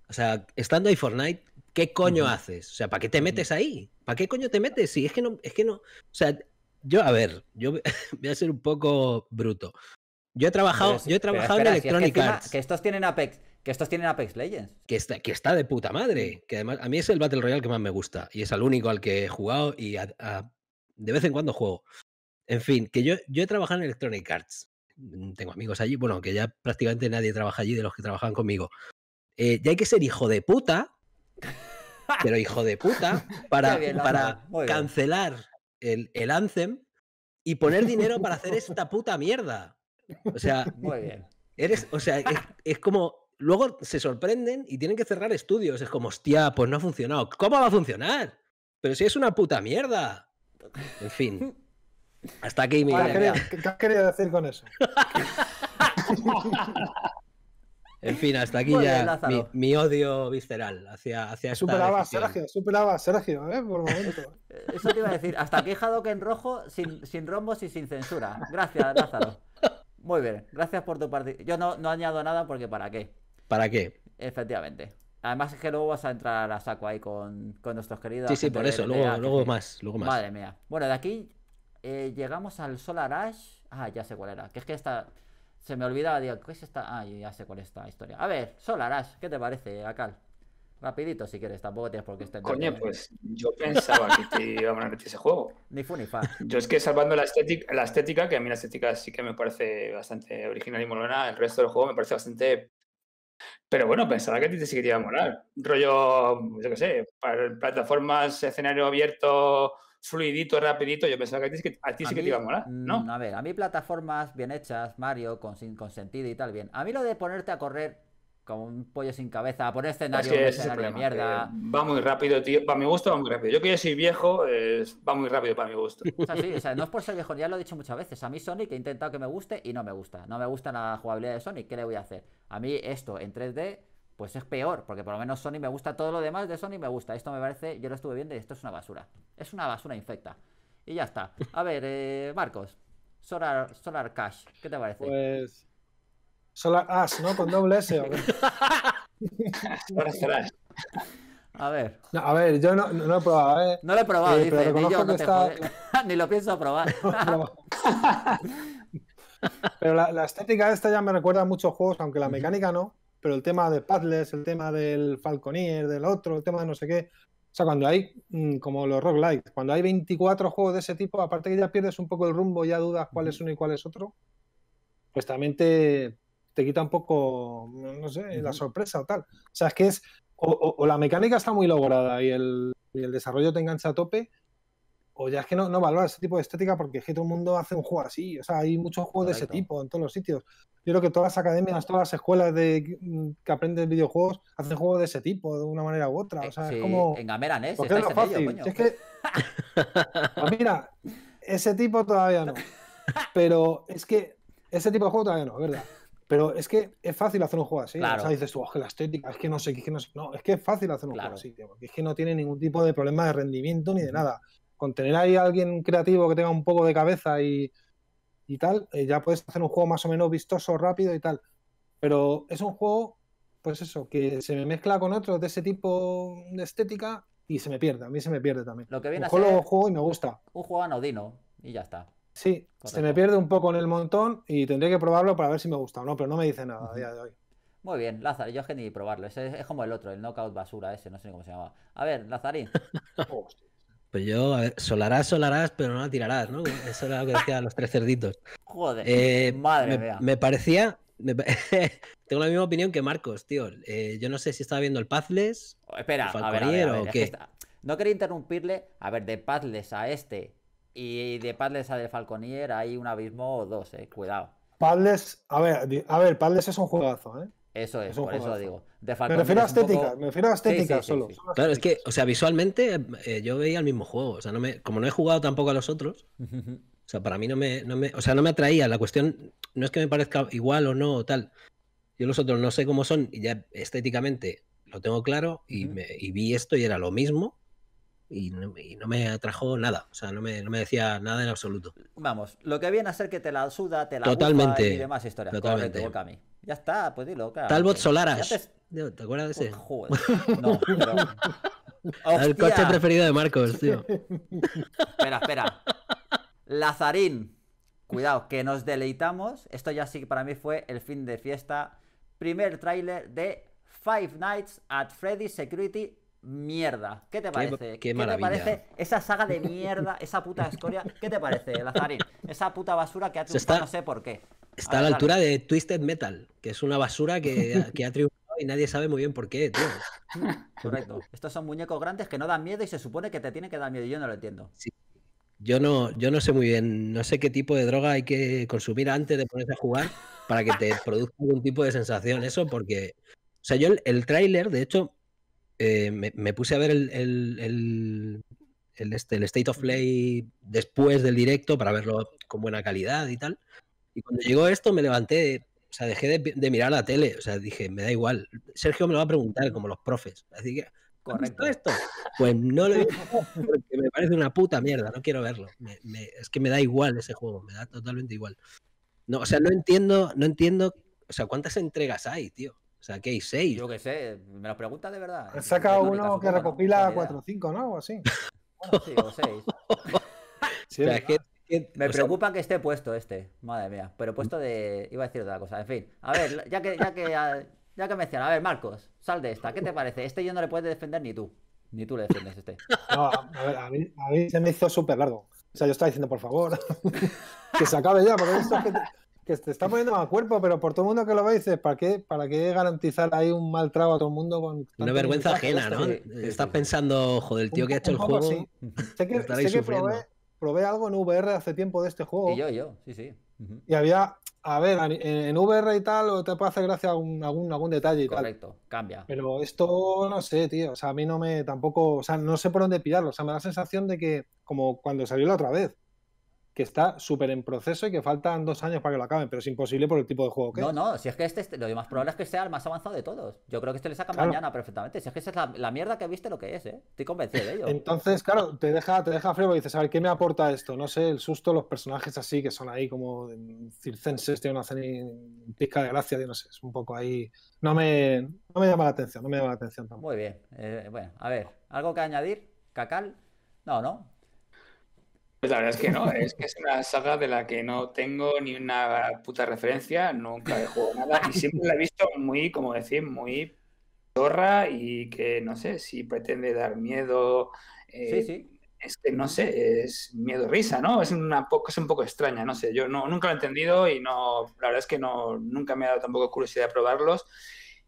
O sea, estando ahí Fortnite, ¿qué coño uh-huh. haces? O sea, ¿para qué te metes ahí? ¿Para qué coño te metes? Sí, es que no... Es que no o sea, yo, a ver, yo voy a ser un poco bruto. Yo he trabajado, si, yo he trabajado espera, en Electronic si es que Arts. Encima, que estos tienen Apex... Que estos tienen Apex Legends. Que está, que está de puta madre. Que además, a mí es el Battle Royale que más me gusta. Y es el único al que he jugado y a, a, de vez en cuando juego. En fin, que yo, yo he trabajado en Electronic Arts. Tengo amigos allí. Bueno, que ya prácticamente nadie trabaja allí de los que trabajan conmigo. Eh, ya hay que ser hijo de puta. Pero hijo de puta. Para, bien, para cancelar el, el Anthem y poner dinero para hacer esta puta mierda. O sea, muy bien. Eres, o sea, es, es como... Luego se sorprenden y tienen que cerrar estudios. Es como, hostia, pues no ha funcionado. ¿Cómo va a funcionar? Pero si es una puta mierda. En fin. Hasta aquí mi idea. ¿Qué has querido decir con eso? En fin, hasta aquí ya mi, mi odio visceral hacia, hacia esta Superaba, decisión. Sergio, superaba, Sergio, ¿eh? Por un momento. Eso te iba a decir. Hasta aquí Haddock en rojo, sin, sin rombos y sin censura. Gracias, Lázaro. Muy bien. Gracias por tu parte. Yo no, no añado nada porque ¿para qué? ¿Para qué? Efectivamente. Además es que luego vas a entrar a saco ahí con, con nuestros queridos... Sí, sí, por eso. Luego, T A, luego más, luego más. Madre mía. Bueno, de aquí eh, llegamos al Solar Ash. Ah, ya sé cuál era. Que es que esta... Se me olvidaba. Digo, ¿qué es esta? Ah, ya sé cuál es esta historia. A ver, Solar Ash. ¿Qué te parece, Acal? Rapidito, si quieres. Tampoco tienes por qué estar... Coño, pues yo pensaba que te iba a poner ese juego. Ni fu ni fa. Yo es que salvando la estética, la estética, que a mí la estética sí que me parece bastante original y molona, el resto del juego me parece bastante... Pero bueno, pensaba que a ti te sí que te iba a molar. Rollo, yo qué sé, para plataformas, escenario abierto, fluidito, rapidito. Yo pensaba que a ti sí que, a ti a sí mí, que te iba a molar, ¿no? A ver, a mí plataformas bien hechas, Mario, con, con sentido y tal, bien. A mí lo de ponerte a correr como un pollo sin cabeza, a poner escenario, es que un escenario de mierda. Va muy rápido, tío. Para mi gusto va muy rápido. Yo que yo soy viejo, eh, va muy rápido para mi gusto. O sea, sí, o sea, no es por ser viejo, ya lo he dicho muchas veces. A mí Sonic he intentado que me guste y no me gusta. No me gusta la jugabilidad de Sonic. ¿Qué le voy a hacer? A mí esto en tres D, pues es peor, porque por lo menos Sonic me gusta, todo lo demás de Sonic me gusta. Esto me parece, yo lo estuve viendo y esto es una basura. Es una basura infecta. Y ya está. A ver, eh, Marcos, Solar, Solar Cash, ¿qué te parece? Pues... Solar Ash, ¿no? Con doble S. A ver. No, a ver, yo no, no lo he probado, ¿eh? No lo he probado, eh, dice, pero ni yo no te está... Ni lo pienso probar. Pero la, la estética esta ya me recuerda a muchos juegos, aunque la mecánica no. Pero el tema de puzzles, el tema del Falconeer, del otro, el tema de no sé qué. O sea, cuando hay, como los roguelike, cuando hay veinticuatro juegos de ese tipo, aparte que ya pierdes un poco el rumbo, ya dudas cuál es uno y cuál es otro, pues también te... te quita un poco, no sé, la sorpresa o tal. O sea, es que es, o, o, o la mecánica está muy lograda y el, y el desarrollo te engancha a tope, o ya es que no, no valora ese tipo de estética porque es que todo el mundo hace un juego así. O sea, hay muchos juegos Correcto. De ese tipo en todos los sitios. Yo creo que todas las academias, todas las escuelas de, que aprenden videojuegos hacen juegos de ese tipo, de una manera u otra. O sea, sí, es como... Engameran, ¿eh? Si estáis en fácil. Ello, coño. Si es que... Pues mira, ese tipo todavía no. Pero es que... Ese tipo de juego todavía no, es verdad. Pero es que es fácil hacer un juego así. Claro. O sea, dices tú, oh, que la estética, es que no sé, es que no sé. No, es que es fácil hacer un claro. juego así, tío, porque es que no tiene ningún tipo de problema de rendimiento ni de nada. Con tener ahí a alguien creativo que tenga un poco de cabeza y, y tal, eh, ya puedes hacer un juego más o menos vistoso, rápido y tal. Pero es un juego, pues eso, que se me mezcla con otros de ese tipo de estética y se me pierde, a mí se me pierde también. Lo que viene a ser un juego y me gusta. Un juego anodino y ya está. Sí, Correcto. Se me pierde un poco en el montón y tendré que probarlo para ver si me gusta o no, pero no me dice nada a día de hoy. Muy bien, Lázaro, yo es que ni probarlo, ese es, es como el otro, el Knockout basura ese, no sé cómo se llamaba. A ver, Lazarín. Pues yo, a ver, solarás, solarás, pero no la tirarás, ¿no? Eso era lo que decía los tres cerditos. Joder, eh, madre me, mía. Me parecía... Me, tengo la misma opinión que Marcos, tío. Eh, yo no sé si estaba viendo el Puzzles, oh, espera, el a ver, a ver, a ver, o qué. Es que está... No quería interrumpirle, a ver, de Puzzles a este... Y de Padles a de Falconier hay un abismo o dos, eh. Cuidado. Padles, a ver, a ver, Padles es un juegazo, eh. Eso es, es por juegazo. Eso digo. De Falconier me refiero a estética, poco... me refiero a estética sí, sí, solo. Sí, sí. Claro, es que, o sea, visualmente eh, yo veía el mismo juego. O sea, no me, como no he jugado tampoco a los otros, uh-huh. o sea, para mí no me, no me. O sea, no me atraía. La cuestión no es que me parezca igual o no o tal. Yo los otros no sé cómo son, y ya estéticamente lo tengo claro, y, uh-huh. me, y vi esto y era lo mismo. Y no, y no me atrajo nada, o sea, no me, no me decía nada en absoluto. Vamos, lo que viene a ser que te la suda, te la totalmente, bufa y demás historias. Totalmente. Correcto, Volcami. Ya está, pues dilo, claro. Talbot Solaras. Te... ¿Te acuerdas de ese? Joder. No, pero... El coche preferido de Marcos, tío. Espera, espera. Lazarín. Cuidado, que nos deleitamos. Esto ya sí que para mí fue el fin de fiesta. Primer tráiler de Five Nights at Freddy's Security. Mierda, ¿qué te parece? Qué, qué ¿Qué maravilla. Te parece esa saga de mierda, esa puta escoria? ¿Qué te parece, Lazarín? Esa puta basura que ha triunfado, no sé por qué. Está a, ver, a la altura dale. De Twisted Metal, que es una basura que, que ha triunfado y nadie sabe muy bien por qué, tío. Correcto. Estos son muñecos grandes que no dan miedo y se supone que te tienen que dar miedo y yo no lo entiendo. Sí. Yo no, yo no sé muy bien, no sé qué tipo de droga hay que consumir antes de ponerse a jugar para que te produzca algún tipo de sensación, eso, porque... O sea, yo el, el tráiler, de hecho... Eh, me, me puse a ver el, el, el, el, este, el State of Play después del directo para verlo con buena calidad y tal. Y cuando llegó esto me levanté, o sea, dejé de, de mirar la tele. O sea, dije, me da igual. Sergio me lo va a preguntar, como los profes. Así que, ¿correcto esto? Pues no lo he visto porque me parece una puta mierda. No quiero verlo. Me, me, es que me da igual ese juego. Me da totalmente igual. No, o sea, no entiendo, no entiendo, o sea, cuántas entregas hay, tío. O sea, ¿qué hay? ¿Seis? Yo qué sé, me lo preguntas de verdad. Has sacado uno que recopila cuatro o cinco, ¿no? O así. Bueno, sí, o seis. Sí, o sea, es que, que, me preocupa sea... que esté puesto este, madre mía. Pero puesto de... Iba a decir otra cosa, en fin. A ver, ya que, ya que, ya, ya que menciona, a ver, Marcos, sal de esta. ¿Qué te parece? Este yo no le puedes defender ni tú. Ni tú le defiendes este. No, a ver, a mí, a mí se me hizo súper largo. O sea, yo estaba diciendo, por favor, que se acabe ya, porque esto es que... Te... Que te está poniendo mal cuerpo, pero por todo el mundo que lo veis, ¿para qué, ¿para qué garantizar ahí un mal trago a todo el mundo? Con una vergüenza ajena, ¿no? Sí, sí, estás sí. pensando, joder, el tío un, que ha hecho el juego. Sí. Sé que, sé que probé, probé algo en V R hace tiempo de este juego. Y yo, yo, sí, sí. Uh-huh. Y había, a ver, en V R y tal, te puede hacer gracia algún, algún, algún detalle y Correcto, tal. Correcto, cambia. Pero esto, no sé, tío, o sea, a mí no me tampoco, o sea, no sé por dónde pillarlo. O sea, me da la sensación de que, como cuando salió la otra vez, que está súper en proceso y que faltan dos años para que lo acaben, pero es imposible por el tipo de juego que no, es. No, no, si es que este, lo más probable es que sea el más avanzado de todos. Yo creo que este le sacan claro. mañana perfectamente. Si es que esa es la, la mierda que viste lo que es, ¿eh? Estoy convencido de ello. Entonces, claro, te deja, te deja frío y dices, a ver, ¿qué me aporta esto? No sé, el susto, los personajes así que son ahí como circenses, tío, no hacen ni pizca de gracia, tío, no sé, es un poco ahí... No me, no me llama la atención, no me llama la atención tampoco. Muy bien. Eh, bueno, a ver, ¿algo que añadir? ¿Cacal? No, no. Pues la verdad es que no, es que es una saga de la que no tengo ni una puta referencia, nunca he jugado nada y siempre la he visto muy, como decir, muy torra y que no sé si pretende dar miedo, eh, sí, sí. Es que no sé, es miedo-risa, ¿no? Es una poco, es un poco extraña, no sé. Yo no, nunca lo he entendido y no, la verdad es que no, nunca me ha dado tampoco curiosidad de probarlos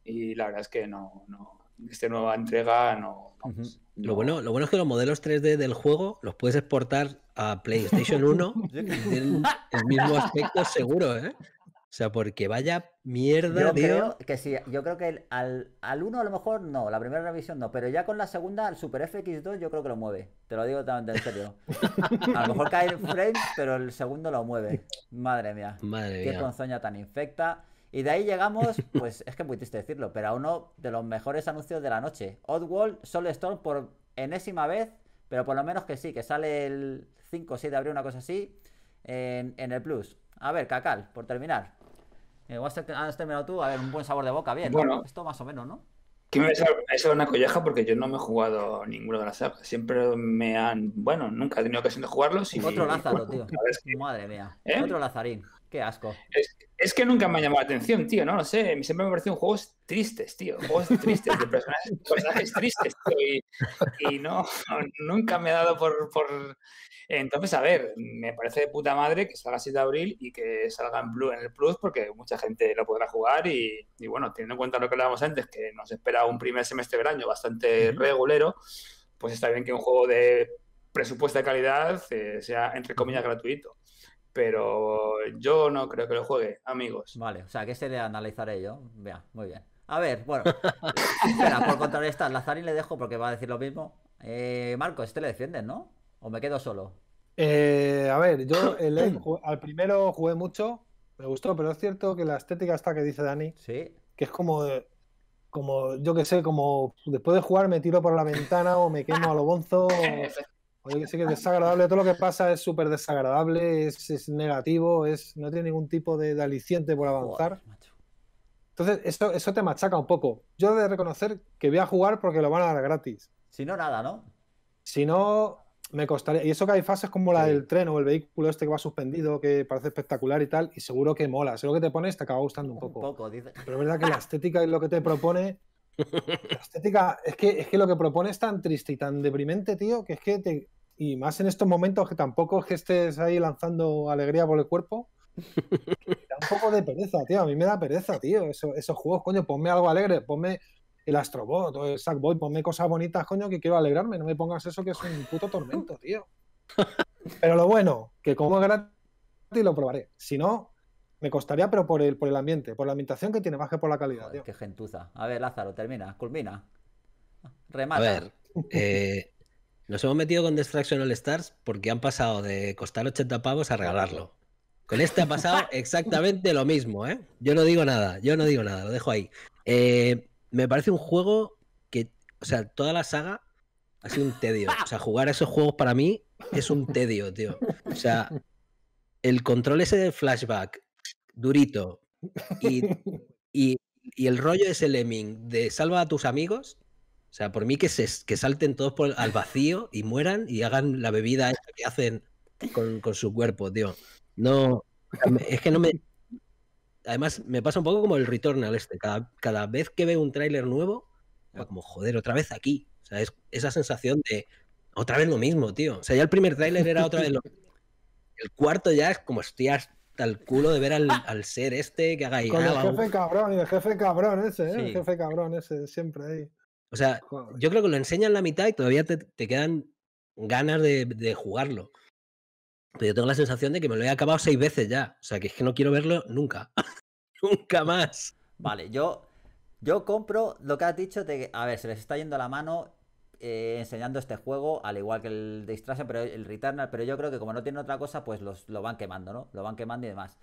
y la verdad es que no, no esta nueva entrega no... Vamos, uh-huh. no. Lo bueno, lo bueno es que los modelos tres D del juego los puedes exportar a PlayStation uno y tienen el mismo aspecto seguro, ¿eh? O sea, porque vaya mierda, yo tío. Creo que sí, yo creo que el, al, al uno a lo mejor no, la primera revisión no, pero ya con la segunda, al Super F X dos yo creo que lo mueve. Te lo digo también en serio. A lo mejor cae en frames, pero el segundo lo mueve. Madre mía. Madre mía. Qué ponzoña tan infecta. Y de ahí llegamos, pues es que es muy triste decirlo, pero a uno de los mejores anuncios de la noche. Oddworld Soulstorm por enésima vez, pero por lo menos que sí, que sale el cinco o seis de abril, una cosa así, en, en el Plus. A ver, Cacal, por terminar. ¿Has terminado tú? A ver, un buen sabor de boca, bien. Bueno, ¿no? Esto más o menos, ¿no? Que me es una colleja porque yo no me he jugado ninguno de las sagas. Siempre me han... Bueno, nunca he tenido ocasión de jugarlos. Y... Otro Lázaro, bueno, tío. Es que... Madre mía. ¿Eh? Otro Lazarín. Qué asco. Es, es que nunca me ha llamado la atención, tío. No lo sé. Siempre me parecen juegos tristes, tío. Juegos tristes, de personajes, personajes tristes, tío. Y, y no, nunca me ha dado por... por... Entonces, a ver, me parece de puta madre que salga siete de abril y que salga en, Blue, en el Plus porque mucha gente lo podrá jugar y, y, bueno, teniendo en cuenta lo que hablábamos antes, que nos espera un primer semestre del año bastante regulero, pues está bien que un juego de presupuesto de calidad eh, sea, entre comillas, gratuito. Pero yo no creo que lo juegue, amigos. Vale, o sea, que se le analizaré yo. Vea, muy bien. A ver, bueno, espera, por contrarrestar, Lazarín le dejo porque va a decir lo mismo. Eh, Marcos, este le defiendes, ¿no? ¿O me quedo solo? Eh, a ver, yo el, al primero jugué mucho, me gustó, pero es cierto que la estética esta que dice Dani, ¿sí? Que es como, como, yo que sé, como después de jugar me tiro por la ventana o me quemo a lo bonzo, o, o yo que sé, que es desagradable, todo lo que pasa es súper desagradable, es, es negativo, es no tiene ningún tipo de, de aliciente por avanzar. Entonces, eso, eso te machaca un poco. Yo he de reconocer que voy a jugar porque lo van a dar gratis. Si no, nada, ¿no? Si no... Me costaría, y eso que hay fases como la sí. del tren o el vehículo este que va suspendido, que parece espectacular y tal, y seguro que mola, seguro que te pones te acaba gustando un poco. Un poco dice... Pero es verdad que la estética es lo que te propone. La estética, es que, es que lo que propone es tan triste y tan deprimente, tío, que es que te... Y más en estos momentos que tampoco es que estés ahí lanzando alegría por el cuerpo. Da un poco de pereza, tío, a mí me da pereza, tío, eso, esos juegos, coño, ponme algo alegre, ponme... el Astrobot o el Sackboy, ponme cosas bonitas, coño, que quiero alegrarme, no me pongas eso que es un puto tormento, tío. Pero lo bueno, que como es gratis lo probaré. Si no, me costaría, pero por el, por el ambiente, por la ambientación que tiene, más que por la calidad. Joder, tío. Qué gentuza. A ver, Lázaro, termina, culmina. Remata. A ver, eh, nos hemos metido con Destruction All Stars porque han pasado de costar ochenta pavos a regalarlo. Con este ha pasado exactamente lo mismo, ¿eh? Yo no digo nada, yo no digo nada, lo dejo ahí. Eh... Me parece un juego que, o sea, toda la saga ha sido un tedio. O sea, jugar a esos juegos para mí es un tedio, tío. O sea, el control ese del flashback, durito, y, y, y el rollo ese lemming de salva a tus amigos, o sea, por mí que, se, que salten todos por, al vacío y mueran y hagan la bebida esa que hacen con, con su cuerpo, tío. No, es que no me... Además, me pasa un poco como el Returnal este. Cada, cada vez que veo un tráiler nuevo, va como, joder, otra vez aquí. O sea, es esa sensación de, otra vez lo mismo, tío. O sea, ya el primer tráiler era otra vez lo mismo. El cuarto ya es como, estoy hasta el culo de ver al, al ser este que haga ahí. Con el jefe cabrón, y el jefe cabrón ese, ¿eh? Sí. El jefe cabrón ese, siempre ahí. O sea, joder. Yo creo que lo enseñan la mitad y todavía te, te quedan ganas de, de jugarlo. Pero yo tengo la sensación de que me lo he acabado seis veces ya. O sea, que es que no quiero verlo nunca. Nunca más. Vale, yo, yo compro lo que has dicho de que, a ver, se les está yendo la mano eh, enseñando este juego, al igual que el Destruction, pero el Returnal, pero yo creo que como no tienen otra cosa, pues los, lo van quemando, ¿no? Lo van quemando y demás.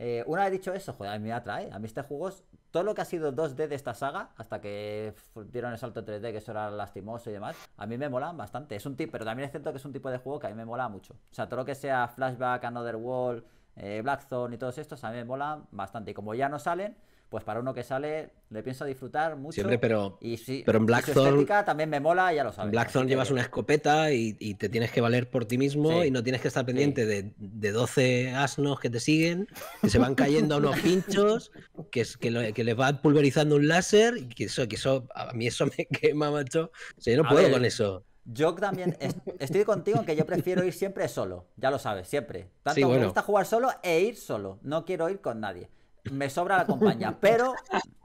Eh, una vez dicho eso, joder, a mí me atrae. A mí este juego, todo lo que ha sido dos D de esta saga, hasta que dieron el salto tres D, que eso era lastimoso y demás, a mí me molan bastante. Es un tipo, pero también es cierto que es un tipo de juego que a mí me mola mucho. O sea, todo lo que sea Flashback, Another World, eh, Blackthorn y todos estos, a mí me molan bastante. Y como ya no salen, pues para uno que sale, le pienso disfrutar mucho. Siempre, pero, y sí, pero en Blackthorn, su estética también me mola, ya lo sabes. En Blackthorn llevas que... una escopeta y, y te tienes que valer por ti mismo, sí, y no tienes que estar pendiente, sí, de, de doce asnos que te siguen, que se van cayendo a unos pinchos, que, que, lo, que les va pulverizando un láser, y que eso, que eso, a mí eso me quema, macho. O sea, yo no a puedo ver, con eso. Yo también es, estoy contigo en que yo prefiero ir siempre solo, ya lo sabes, siempre. Tanto sí, bueno. me gusta jugar solo e ir solo, no quiero ir con nadie. Me sobra la compañía, pero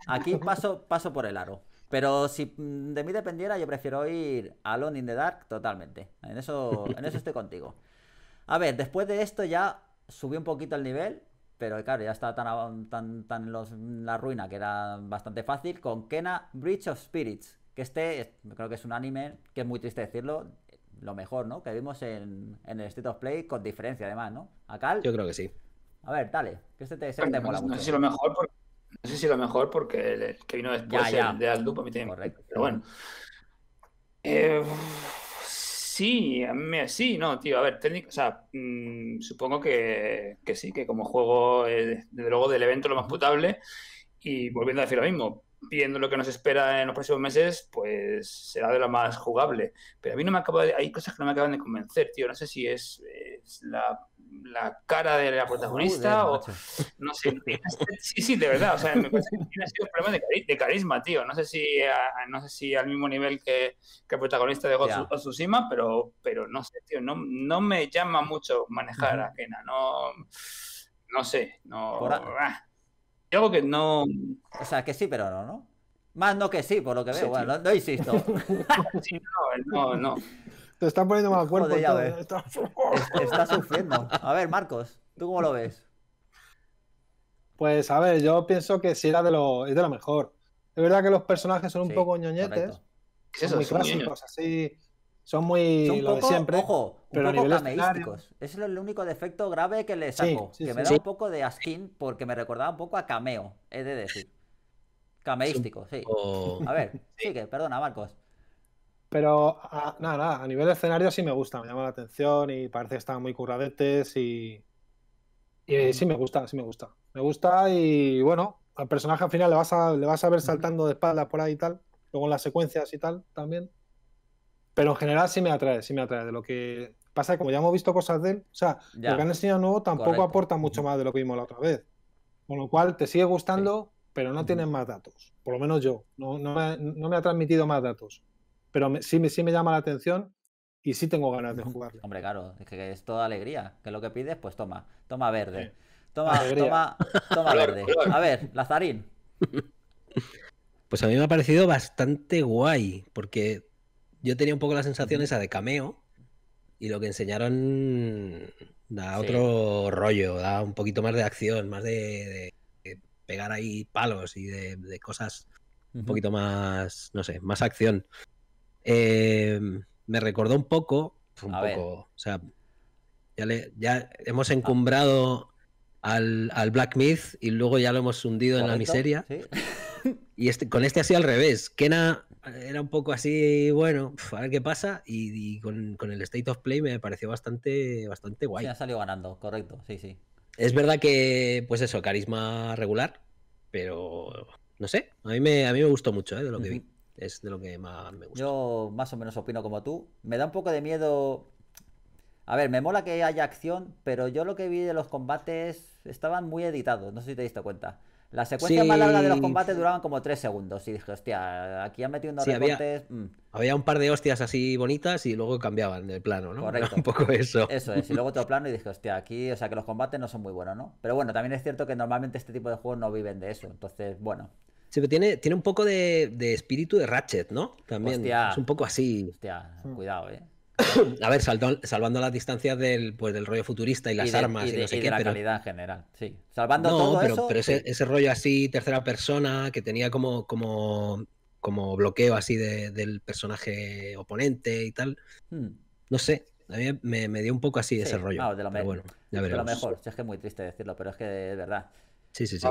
aquí paso, paso por el aro. Pero si de mí dependiera, yo prefiero ir Alone in the Dark totalmente. En eso, en eso estoy contigo. A ver, después de esto ya subí un poquito el nivel, pero claro, ya estaba tan, tan, tan en los, la ruina que era bastante fácil, con Kena Bridge of Spirits. Que este, creo que es un anime, que es muy triste decirlo, lo mejor, ¿no? Que vimos en, en el State of Play, con diferencia además, ¿no? Acal. Yo creo que sí. A ver, dale, que este te, este bueno, te mola no mucho. Sé si lo mejor porque, no sé si lo mejor porque el que vino después ya, ya. El de Deathloop a mí también. Correcto. Pero bueno. Eh, sí, a mí sí, no, tío. A ver, técnico, o sea, mmm, supongo que, que sí, que como juego, eh, desde luego del evento lo más potable, y volviendo a decir lo mismo. Viendo lo que nos espera en los próximos meses, pues será de lo más jugable. Pero a mí no me acaba de... Hay cosas que no me acaban de convencer, tío. No sé si es, es la, la cara de la protagonista Joder, o... Macho. No sé. Sí, sí, de verdad. O sea, me parece que tiene sido un problema de, cari de carisma, tío. No sé si a, no sé si al mismo nivel que, que el protagonista de God of Tsushima, pero, pero no sé, tío. No, no me llama mucho manejar a Kena. No, no sé. No... Algo que no... O sea, que sí, pero no, ¿no? Más no que sí, por lo que veo. Sí, bueno, no, no insisto. Sí, no, no, no. Te están poniendo mal cuerpo. Está... está sufriendo. A ver, Marcos, ¿tú cómo lo ves? Pues, a ver, yo pienso que sí era de lo, es de lo mejor. Es verdad que los personajes son un sí, poco ñoñetes. ¿Qué es eso? Muy son clásicos, ñoño. Así... Son muy son un poco, lo de siempre, ojo, un pero poco cameísticos. Es el único defecto grave que le saco. Sí, sí, que sí, me da sí. un poco de asquín porque me recordaba un poco a cameo, he de decir. Cameístico, sí. Oh. A ver, sigue, perdona, Marcos. Pero a, nada, nada, a nivel de escenario sí me gusta, me llama la atención y parece que están muy curradetes y, y sí me gusta, sí me gusta. Me gusta y bueno, al personaje al final le vas a, le vas a ver saltando de espaldas por ahí y tal, luego en las secuencias y tal también. Pero en general sí me atrae, sí me atrae. De lo que pasa, como ya hemos visto cosas de él, o sea, ya. lo que han enseñado nuevo tampoco Correcto. aporta mucho más de lo que vimos la otra vez. Con lo cual te sigue gustando, sí. pero no uh-huh. tienen más datos. Por lo menos yo. No, no, me, no me ha transmitido más datos. Pero me, sí, sí me llama la atención y sí tengo ganas de jugarlo. Hombre, claro, es que es toda alegría. Que lo que pides, pues toma. Toma verde. Sí. Toma, toma, toma verde. A ver, Lazarín. Pues a mí me ha parecido bastante guay, porque... Yo tenía un poco la sensación esa de cameo y lo que enseñaron da otro sí. rollo, da un poquito más de acción, más de, de, de pegar ahí palos y de, de cosas uh-huh. un poquito más, no sé, más acción. Eh, me recordó un poco, un A poco, ver. o sea, ya, le, ya hemos encumbrado ah. al, al Black Myth y luego ya lo hemos hundido ¿Correcto? en la miseria. ¿Sí? Y este, con este ha sido al revés. Kena era un poco así, bueno, a ver qué pasa. Y, y con, con el State of Play me pareció bastante, bastante guay. Sí, ha salido ganando, correcto, sí, sí. Es verdad que, pues eso, carisma regular, pero no sé, a mí me, a mí me gustó mucho, ¿eh? De lo que uh-huh. vi. Es de lo que más me gustó. Yo más o menos opino como tú. Me da un poco de miedo... A ver, me mola que haya acción, pero yo lo que vi de los combates estaban muy editados, no sé si te diste cuenta. La secuencia sí. más larga de los combates duraban como tres segundos. Y dije, hostia, aquí han metido unos sí, recortes... Había, mm. había un par de hostias así bonitas y luego cambiaban el plano, ¿no? Correcto. Un poco eso. Eso es. Y luego otro plano y dije, hostia, aquí... O sea, que los combates no son muy buenos, ¿no? Pero bueno, también es cierto que normalmente este tipo de juegos no viven de eso. Entonces, bueno. Sí, pero tiene, tiene un poco de, de espíritu de Ratchet, ¿no? También hostia. es un poco así. Hostia, mm. cuidado, ¿eh? A ver, saldo, salvando las distancias del, pues, del rollo futurista y las y de, armas y, de, y no sé y de qué, la pero... calidad en general, sí. Salvando no, todo pero, eso... pero ese, ese rollo así, tercera persona, que tenía como, como, como bloqueo así de, del personaje oponente y tal. Hmm. No sé, a mí me, me dio un poco así sí, ese rollo. Claro, de lo, me... bueno, ya de lo mejor, es que es muy triste decirlo, pero es que de verdad... Sí, sí, sí.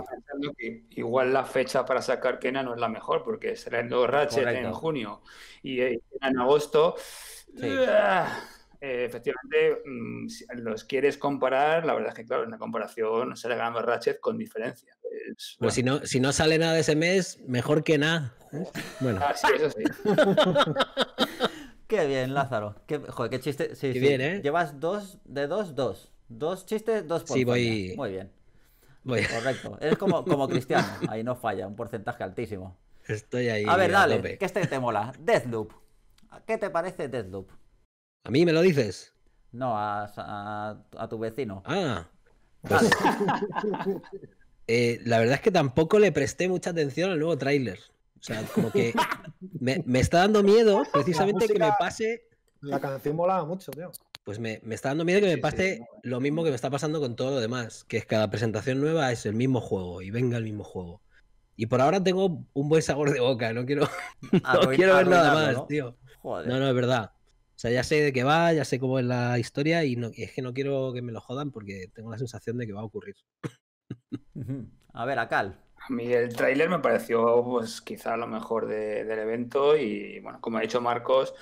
Que igual la fecha para sacar Kena no es la mejor, porque será en dos Ratchet Correcto. en junio y en agosto... Sí. Eh, efectivamente, si los quieres comparar, la verdad es que claro, en la comparación sale ganando a Ratchet con diferencia. Pues, bueno. si, no, si no sale nada de ese mes, mejor que nada. ¿Eh? Bueno. Ah, sí, eso sí. Qué bien, Lázaro. Qué, joder, qué chiste. Sí, qué sí. bien, ¿eh? Llevas dos de dos, dos. Dos chistes, dos por Sí, voy... Muy bien. Voy... Correcto. Eres como, como Cristiano. Ahí no falla, un porcentaje altísimo. Estoy ahí. A ver, a dale, que este te mola. Deathloop. ¿Qué te parece Deathloop? ¿A mí me lo dices? No, a, a, a tu vecino. Ah. Pues, eh, la verdad es que tampoco le presté mucha atención al nuevo tráiler. O sea, como que me, me está dando miedo precisamente música, que me pase... La canción molaba mucho, tío. Pues me, me está dando miedo que me pase sí, sí, lo mismo que me está pasando con todo lo demás, que es cada presentación nueva es el mismo juego y venga el mismo juego. Y por ahora tengo un buen sabor de boca, no quiero, Arruin, no quiero ver nada más, ¿no? Tío. Joder. No, no, es verdad. O sea, ya sé de qué va, ya sé cómo es la historia y, no, y es que no quiero que me lo jodan porque tengo la sensación de que va a ocurrir. A ver, Acal. A mí el tráiler me pareció pues quizá lo mejor de, del evento y, bueno, como ha dicho Marcos,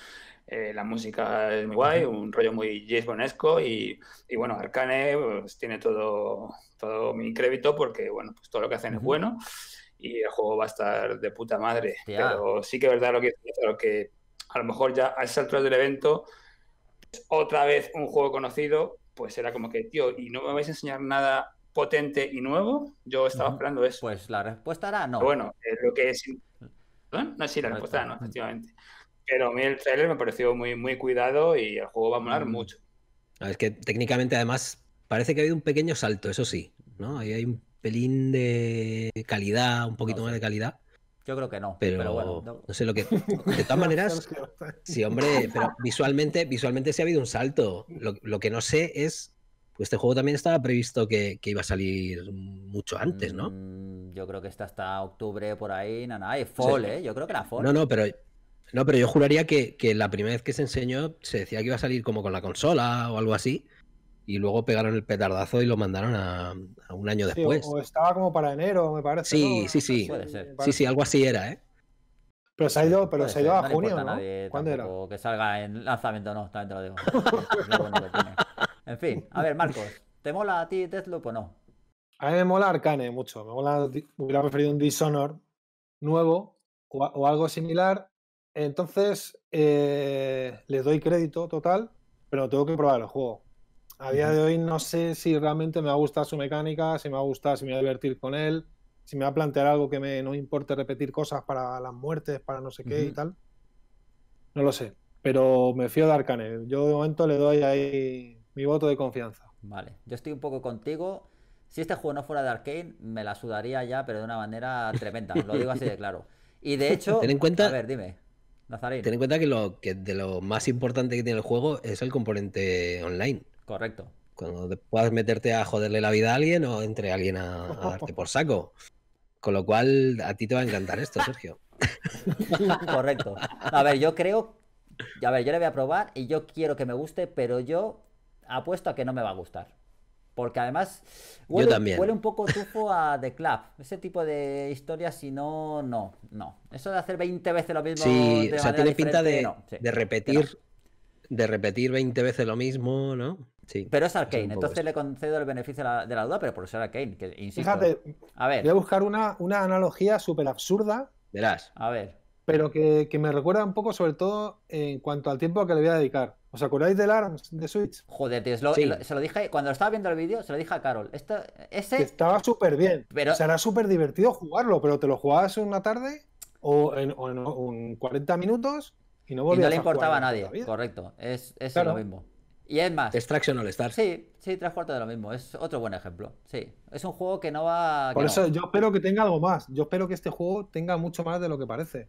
eh, la música es muy guay, un rollo muy James Bondesco y, y, bueno, Arcane pues, tiene todo, todo mi crédito porque, bueno, pues todo lo que hacen es bueno y el juego va a estar de puta madre. Yeah. Pero sí que es verdad lo que, lo que a lo mejor ya a esas alturas del evento pues, otra vez un juego conocido, pues era como que, tío, ¿y no me vais a enseñar nada potente y nuevo? Yo estaba uh-huh. esperando eso. Pues la respuesta era no. Pero bueno, eh, lo que es... ¿Perdón? No, sí, la respuesta era no, efectivamente. Pero a mí el trailer me pareció muy, muy cuidado y el juego va a molar uh-huh. mucho. No, es que técnicamente, además, parece que ha habido un pequeño salto, eso sí, ¿no? Ahí hay un pelín de calidad, un poquito no, más sí. de calidad. Yo creo que no, pero, pero bueno. No. no sé lo que... De todas maneras, sí, hombre, pero visualmente, visualmente sí ha habido un salto. Lo, lo que no sé es... Este juego también estaba previsto que, que iba a salir mucho antes, ¿no? Yo creo que está hasta octubre por ahí, nada, nada. Y Fall, sí. ¿eh? Yo creo que era Fall. No, no, pero, no, pero yo juraría que, que la primera vez que se enseñó se decía que iba a salir como con la consola o algo así, y luego pegaron el petardazo y lo mandaron a, a un año sí, después. O estaba como para enero, me parece. Sí, ¿no? sí, sí. Puede ser. Sí, sí, algo así era, ¿eh? Pero se ha ido, pero se ha ido a junio, ¿no? ¿Cuándo era? Que salga en lanzamiento, no, también te lo digo. En fin, a ver, Marcos, ¿te mola a ti Deathloop o no? A mí me mola Arcane mucho. Me mola, hubiera preferido un Dishonored nuevo o, o algo similar. Entonces, eh, les doy crédito total, pero tengo que probar el juego. A día de hoy no sé si realmente me va a gustar su mecánica, si me va a gustar, si me voy a divertir con él, si me va a plantear algo que me, no me importe repetir cosas para las muertes, para no sé qué uh-huh. y tal. No lo sé, pero me fío de Arcane. Yo de momento le doy ahí... mi voto de confianza. Vale, yo estoy un poco contigo. Si este juego no fuera de Arkane, me la sudaría ya, pero de una manera tremenda. Lo digo así de claro. Y de hecho, ten en cuenta, a ver, dime, Nazarín. Ten en cuenta que, lo, que de lo más importante que tiene el juego es el componente online. Correcto. Cuando te puedas meterte a joderle la vida a alguien o entre alguien a, a darte por saco. Con lo cual, a ti te va a encantar esto, Sergio. Correcto. A ver, yo creo... A ver, yo le voy a probar y yo quiero que me guste, pero yo... apuesto a que no me va a gustar. Porque además huele, huele un poco tufo a The Club. Ese tipo de historias, si no, no, no. Eso de hacer veinte veces lo mismo. Sí, de o sea, tiene pinta de, no, sí, de repetir. No. De repetir veinte veces lo mismo, ¿no? Sí. Pero es Arkane, es entonces esto. Le concedo el beneficio de la, de la duda, pero por ser Arkane, que insisto. Fíjate, a ver. Voy a buscar una, una analogía súper absurda. Verás. A ver. Pero que, que me recuerda un poco, sobre todo, en cuanto al tiempo que le voy a dedicar. ¿Os acordáis del ARMS de Switch? Joder, tío, lo, sí. lo, se lo dije, cuando lo estaba viendo el vídeo, se lo dije a Carol. Esto, ese... Que estaba súper bien. Pero... O sea, era súper divertido jugarlo, pero te lo jugabas una tarde o en, o en, o en cuarenta minutos y no volvías a jugar. Y no le importaba a, a nadie, correcto. Es, es claro. lo mismo. Y es más... Extraction All Stars. Sí, sí, tres cuartos de lo mismo. Es otro buen ejemplo, sí. Es un juego que no va... Por eso no. yo espero que tenga algo más. Yo espero que este juego tenga mucho más de lo que parece.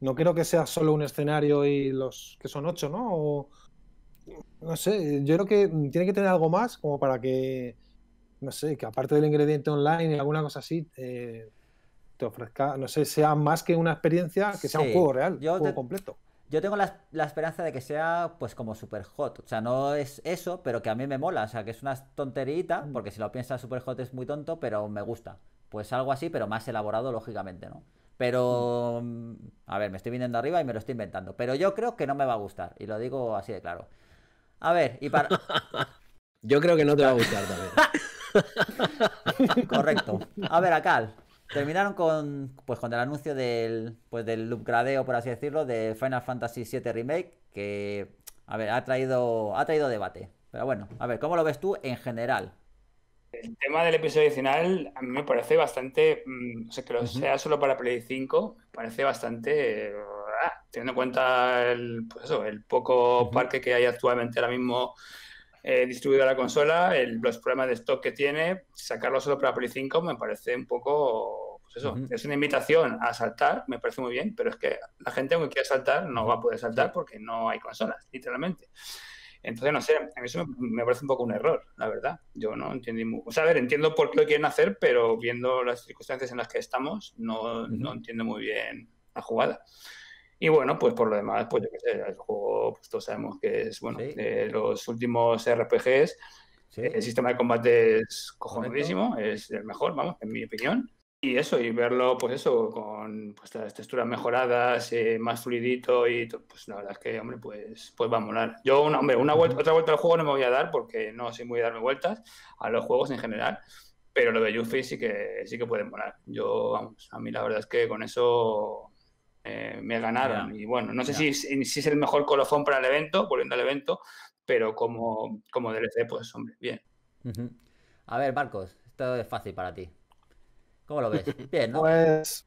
No creo que sea solo un escenario y los que son ocho, ¿no? O, no sé, yo creo que tiene que tener algo más como para que, no sé, que aparte del ingrediente online y alguna cosa así, eh, te ofrezca, no sé, sea más que una experiencia, que sea sí. un juego real, yo un juego te, completo. Yo tengo la, la esperanza de que sea pues como Superhot, o sea, no es eso, pero que a mí me mola, o sea, que es una tonterita, porque si lo piensas Superhot es muy tonto, pero me gusta. Pues algo así, pero más elaborado, lógicamente, ¿no? Pero, a ver, me estoy viniendo arriba y me lo estoy inventando. Pero yo creo que no me va a gustar. Y lo digo así de claro. A ver, y para... Yo creo que no te va a gustar también. Correcto. A ver, Acal. Terminaron con pues con el anuncio del pues del upgradeo, por así decirlo, de Final Fantasy siete Remake. Que, a ver, ha traído, ha traído debate. Pero bueno, a ver, ¿cómo lo ves tú en general? El tema del episodio adicional a mí me parece bastante, no sé, que lo sea solo para Play cinco, me parece bastante teniendo en cuenta el, pues eso, el poco parque que hay actualmente ahora mismo eh, distribuido a la consola, el, los problemas de stock que tiene, sacarlo solo para Play cinco me parece un poco, pues eso, uh-huh. es una invitación a saltar, me parece muy bien, pero es que la gente aunque quiera saltar no va a poder saltar porque no hay consolas, literalmente. Entonces, no sé, a mí eso me parece un poco un error, la verdad. Yo no entiendo muy... O sea, a ver, entiendo por qué lo quieren hacer, pero viendo las circunstancias en las que estamos, no, no entiendo muy bien la jugada. Y bueno, pues por lo demás, pues yo qué sé, el juego, pues todos sabemos que es, bueno, sí. de los últimos R P Gs, sí. el sistema de combate es cojonudísimo, es el mejor, vamos, en mi opinión. Y eso, y verlo, pues eso, con pues, las texturas mejoradas, eh, más fluidito y todo, pues la verdad es que, hombre, pues, pues va a molar. Yo, una, hombre, una vuelta, otra vuelta al juego no me voy a dar porque no soy muy de darme vueltas a los juegos en general, pero lo de Yuffie sí que, sí que puede molar. Yo, vamos, a mí la verdad es que con eso eh, me ganaron. Yeah. Y bueno, no sé yeah. si, si es el mejor colofón para el evento, volviendo al evento, pero como, como D L C, pues, hombre, bien. Uh-huh. A ver, Marcos, esto es fácil para ti. ¿Cómo lo ves? Bien, ¿no? Pues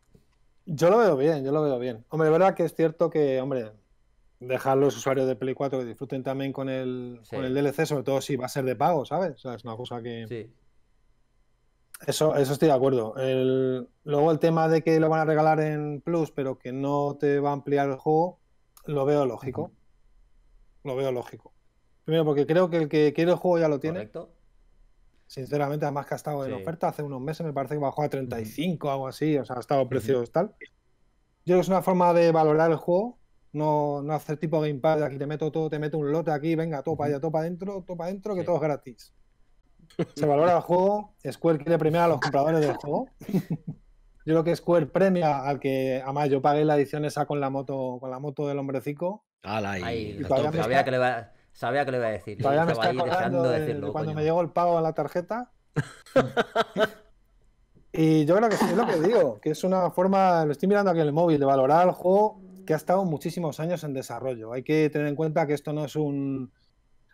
yo lo veo bien, yo lo veo bien. Hombre, es verdad que es cierto que, hombre, dejar los usuarios de Play cuatro que disfruten también con el, sí. con el D L C, sobre todo si va a ser de pago, ¿sabes? O sea, es una cosa que... Sí. Eso, eso estoy de acuerdo. El... Luego el tema de que lo van a regalar en Plus, pero que no te va a ampliar el juego, lo veo lógico. Uh-huh. Lo veo lógico. Primero, porque creo que el que quiere el juego ya lo tiene. Correcto. Sinceramente, además que ha estado en sí. oferta hace unos meses, me parece que bajó a treinta y cinco o algo así, o sea, ha estado a precios sí. tal. Yo creo que es una forma de valorar el juego, no, no hacer tipo Game Pass, aquí te meto todo, te meto un lote aquí, venga, todo para allá, todo para adentro, todo para adentro, que sí. todo es gratis. Se valora el juego, Square quiere premiar a los compradores del juego. Yo creo que Square premia al que, además yo pagué la edición esa con la moto, con la moto del hombrecico. Ala, y, y todavía me está... que le va... Sabía que le iba a decir. Todavía me está acordando de, de decirlo, de cuando coño. Me llegó el pago a la tarjeta. Y yo creo que sí, es lo que digo, que es una forma, lo estoy mirando aquí en el móvil, de valorar el juego que ha estado muchísimos años en desarrollo. Hay que tener en cuenta que esto no es un...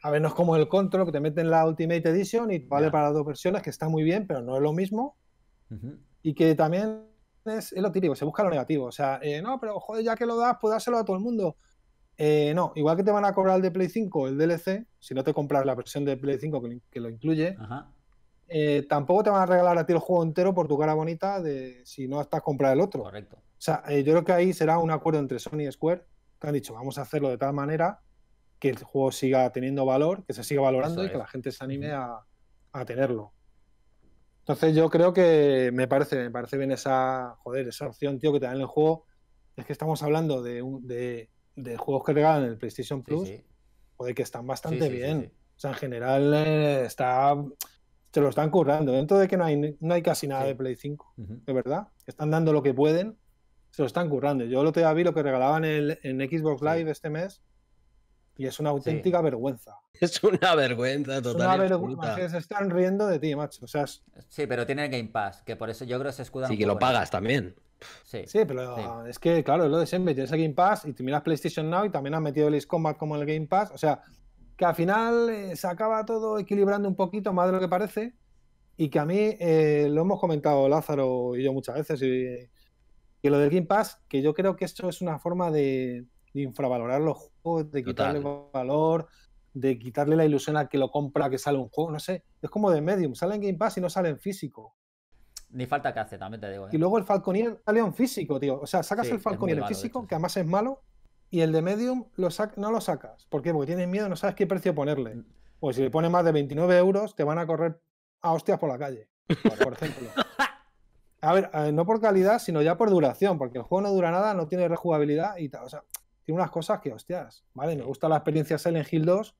A ver, no es como el Control, que te meten la Ultimate Edition y vale yeah. para las dos versiones, que está muy bien, pero no es lo mismo. Uh-huh. Y que también es, es lo típico, se busca lo negativo. O sea, eh, no, pero joder, ya que lo das, pues dáselo a todo el mundo. Eh, no, igual que te van a cobrar el de Play cinco, el D L C, si no te compras la versión de Play cinco que, que lo incluye, Ajá. Eh, tampoco te van a regalar a ti el juego entero por tu cara bonita de si no estás comprando el otro. Correcto. O sea, eh, yo creo que ahí será un acuerdo entre Sony y Square, que han dicho, vamos a hacerlo de tal manera que el juego siga teniendo valor, que se siga valorando Eso y es. Que la gente se anime a, a tenerlo. Entonces yo creo que me parece, me parece bien esa, joder, esa opción, tío, que te dan en el juego. Es que estamos hablando de... Un, de de juegos que regalan el PlayStation Plus sí, sí. o de que están bastante sí, sí, bien sí, sí. o sea, en general eh, está se lo están currando, dentro de que no hay no hay casi nada sí. de Play cinco, uh-huh. de verdad están dando lo que pueden, se lo están currando. Yo el otro día vi lo que regalaban el, en Xbox Live sí. este mes y es una auténtica sí. vergüenza. Es una vergüenza total. Es una vergüenza. Se están riendo de ti, macho. O sea, es... Sí, pero tiene el Game Pass, que por eso yo creo que se escudan. Sí, que lo pagas eso. También. Sí, sí pero sí. es que, claro, es lo de siempre. Tienes el Game Pass y te miras PlayStation Now y también has metido el Ace Combat como el Game Pass. O sea, que al final eh, se acaba todo equilibrando un poquito más de lo que parece y que a mí, eh, lo hemos comentado Lázaro y yo muchas veces, y, y lo del Game Pass, que yo creo que esto es una forma de... de infravalorar los juegos, de quitarle Total. valor, de quitarle la ilusión al que lo compra, que sale un juego, no sé. Es como The Medium, sale en Game Pass y no sale en físico. Ni falta que hace, también te digo. ¿eh? Y luego el Falconier sale en físico, tío. O sea, sacas sí, el Falconier en físico, hecho, que sí. además es malo, y el The Medium lo sac- no lo sacas. ¿Por qué? Porque tienes miedo, no sabes qué precio ponerle. Pues si le pones más de veintinueve euros, te van a correr a hostias por la calle, por, por ejemplo. A ver, eh, no por calidad, sino ya por duración, porque el juego no dura nada, no tiene rejugabilidad y tal. O sea, tiene unas cosas que, hostias, vale, me gusta la experiencia Silent Hill dos,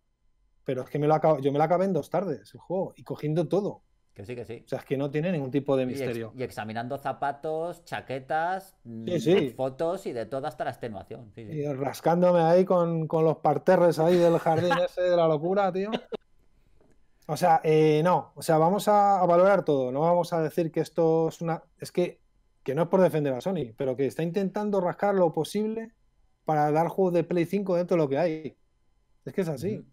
pero es que me lo acabo, yo me la acabé en dos tardes el juego y cogiendo todo. Que sí, que sí. O sea, es que no tiene ningún tipo de misterio. Y, ex, y examinando zapatos, chaquetas, sí, sí. fotos y de todo hasta la extenuación. Sí, sí. Y rascándome ahí con, con los parterres ahí del jardín ese de la locura, tío. O sea, eh, no, o sea, vamos a, a valorar todo, no vamos a decir que esto es una... Es que, que no es por defender a Sony, pero que está intentando rascar lo posible para dar juegos de Play cinco dentro de lo que hay. Es que es así. Mm.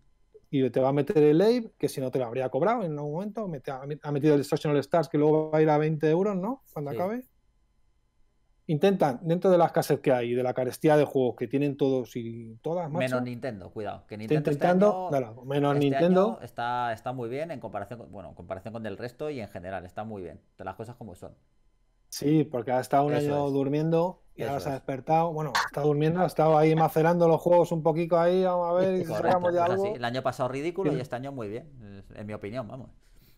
Y te va a meter el Abe, que si no te lo habría cobrado en algún momento. Mete, ha metido el Destruction All Stars, que luego va a ir a veinte euros, ¿no? Cuando sí. acabe. intentan, dentro de la escasez que hay, de la carestía de juegos que tienen todos y todas, macho, menos Nintendo, cuidado, que Nintendo está intentando, este año, no, no, menos este Nintendo está, está muy bien en comparación con, bueno, en comparación con el resto y en general está muy bien, de las cosas como son. Sí, porque ha estado un Eso año es. durmiendo y Eso ahora se ha despertado. Bueno, está durmiendo, ha estado ahí macerando los juegos un poquito ahí, vamos a ver, y correcto, sacamos ya algo. Así. El año pasado ridículo sí. y este año muy bien, en mi opinión, vamos.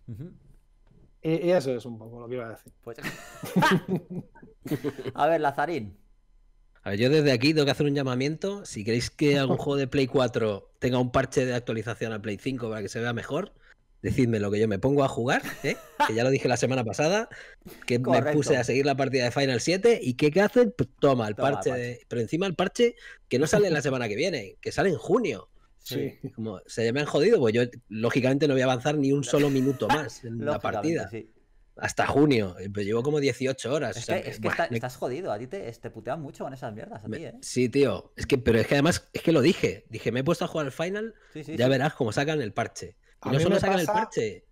Uh-huh. y, y eso es un poco lo que iba a decir. Pues... a ver, Lazarín. A ver, yo desde aquí tengo que hacer un llamamiento. Si queréis que algún juego de Play cuatro tenga un parche de actualización a Play cinco para que se vea mejor, decidme lo que yo me pongo a jugar, ¿eh? Que ya lo dije la semana pasada, que Correcto. me puse a seguir la partida de Final siete y ¿qué hacen? Toma, el Toma, parche, el parche. De... pero encima el parche que no sale la semana que viene, que sale en junio. Sí. Como se me han jodido, pues yo lógicamente no voy a avanzar ni un solo minuto más en la partida. Sí. Hasta junio, pues llevo como dieciocho horas. Es que, o sea, es que bah, está, me... estás jodido, a ti te, te putean mucho con esas mierdas a me... ti, ¿eh? Sí, tío, es que, pero es que además, es que lo dije, dije, me he puesto a jugar al Final, sí, sí, ya sí. verás cómo sacan el parche. Y a no solo sacan pasa... el parche,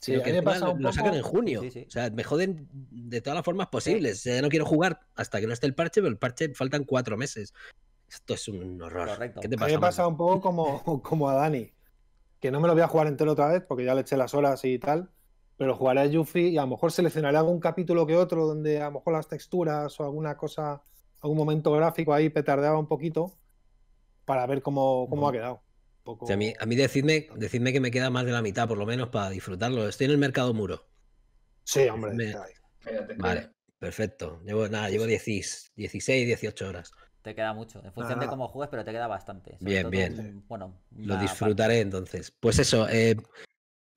sino sí, que lo, lo sacan en junio. Sí, sí. O sea, me joden de todas las formas posibles. Sí. O sea, ya no quiero jugar hasta que no esté el parche, pero el parche faltan cuatro meses. Esto es un horror. Correcto. ¿Qué te pasa? A mí me pasa un poco como, como a Dani, que no me lo voy a jugar entero otra vez porque ya le eché las horas y tal, pero jugaré a Yuffie y a lo mejor seleccionaré algún capítulo que otro donde a lo mejor las texturas o alguna cosa, algún momento gráfico ahí petardeaba un poquito para ver cómo, cómo no. ha quedado. Poco... O sea, a mí, a mí decidme, decidme que me queda más de la mitad, por lo menos, para disfrutarlo. Estoy en el mercado muro. Sí, hombre. Me... Fíjate, vale, fíjate. perfecto. Llevo, nada, llevo dieciséis, dieciocho horas. Te queda mucho, en función ah. de cómo juegues, pero te queda bastante. Sobre bien, todo, bien. Bueno, lo disfrutaré parte. entonces. Pues eso, eh,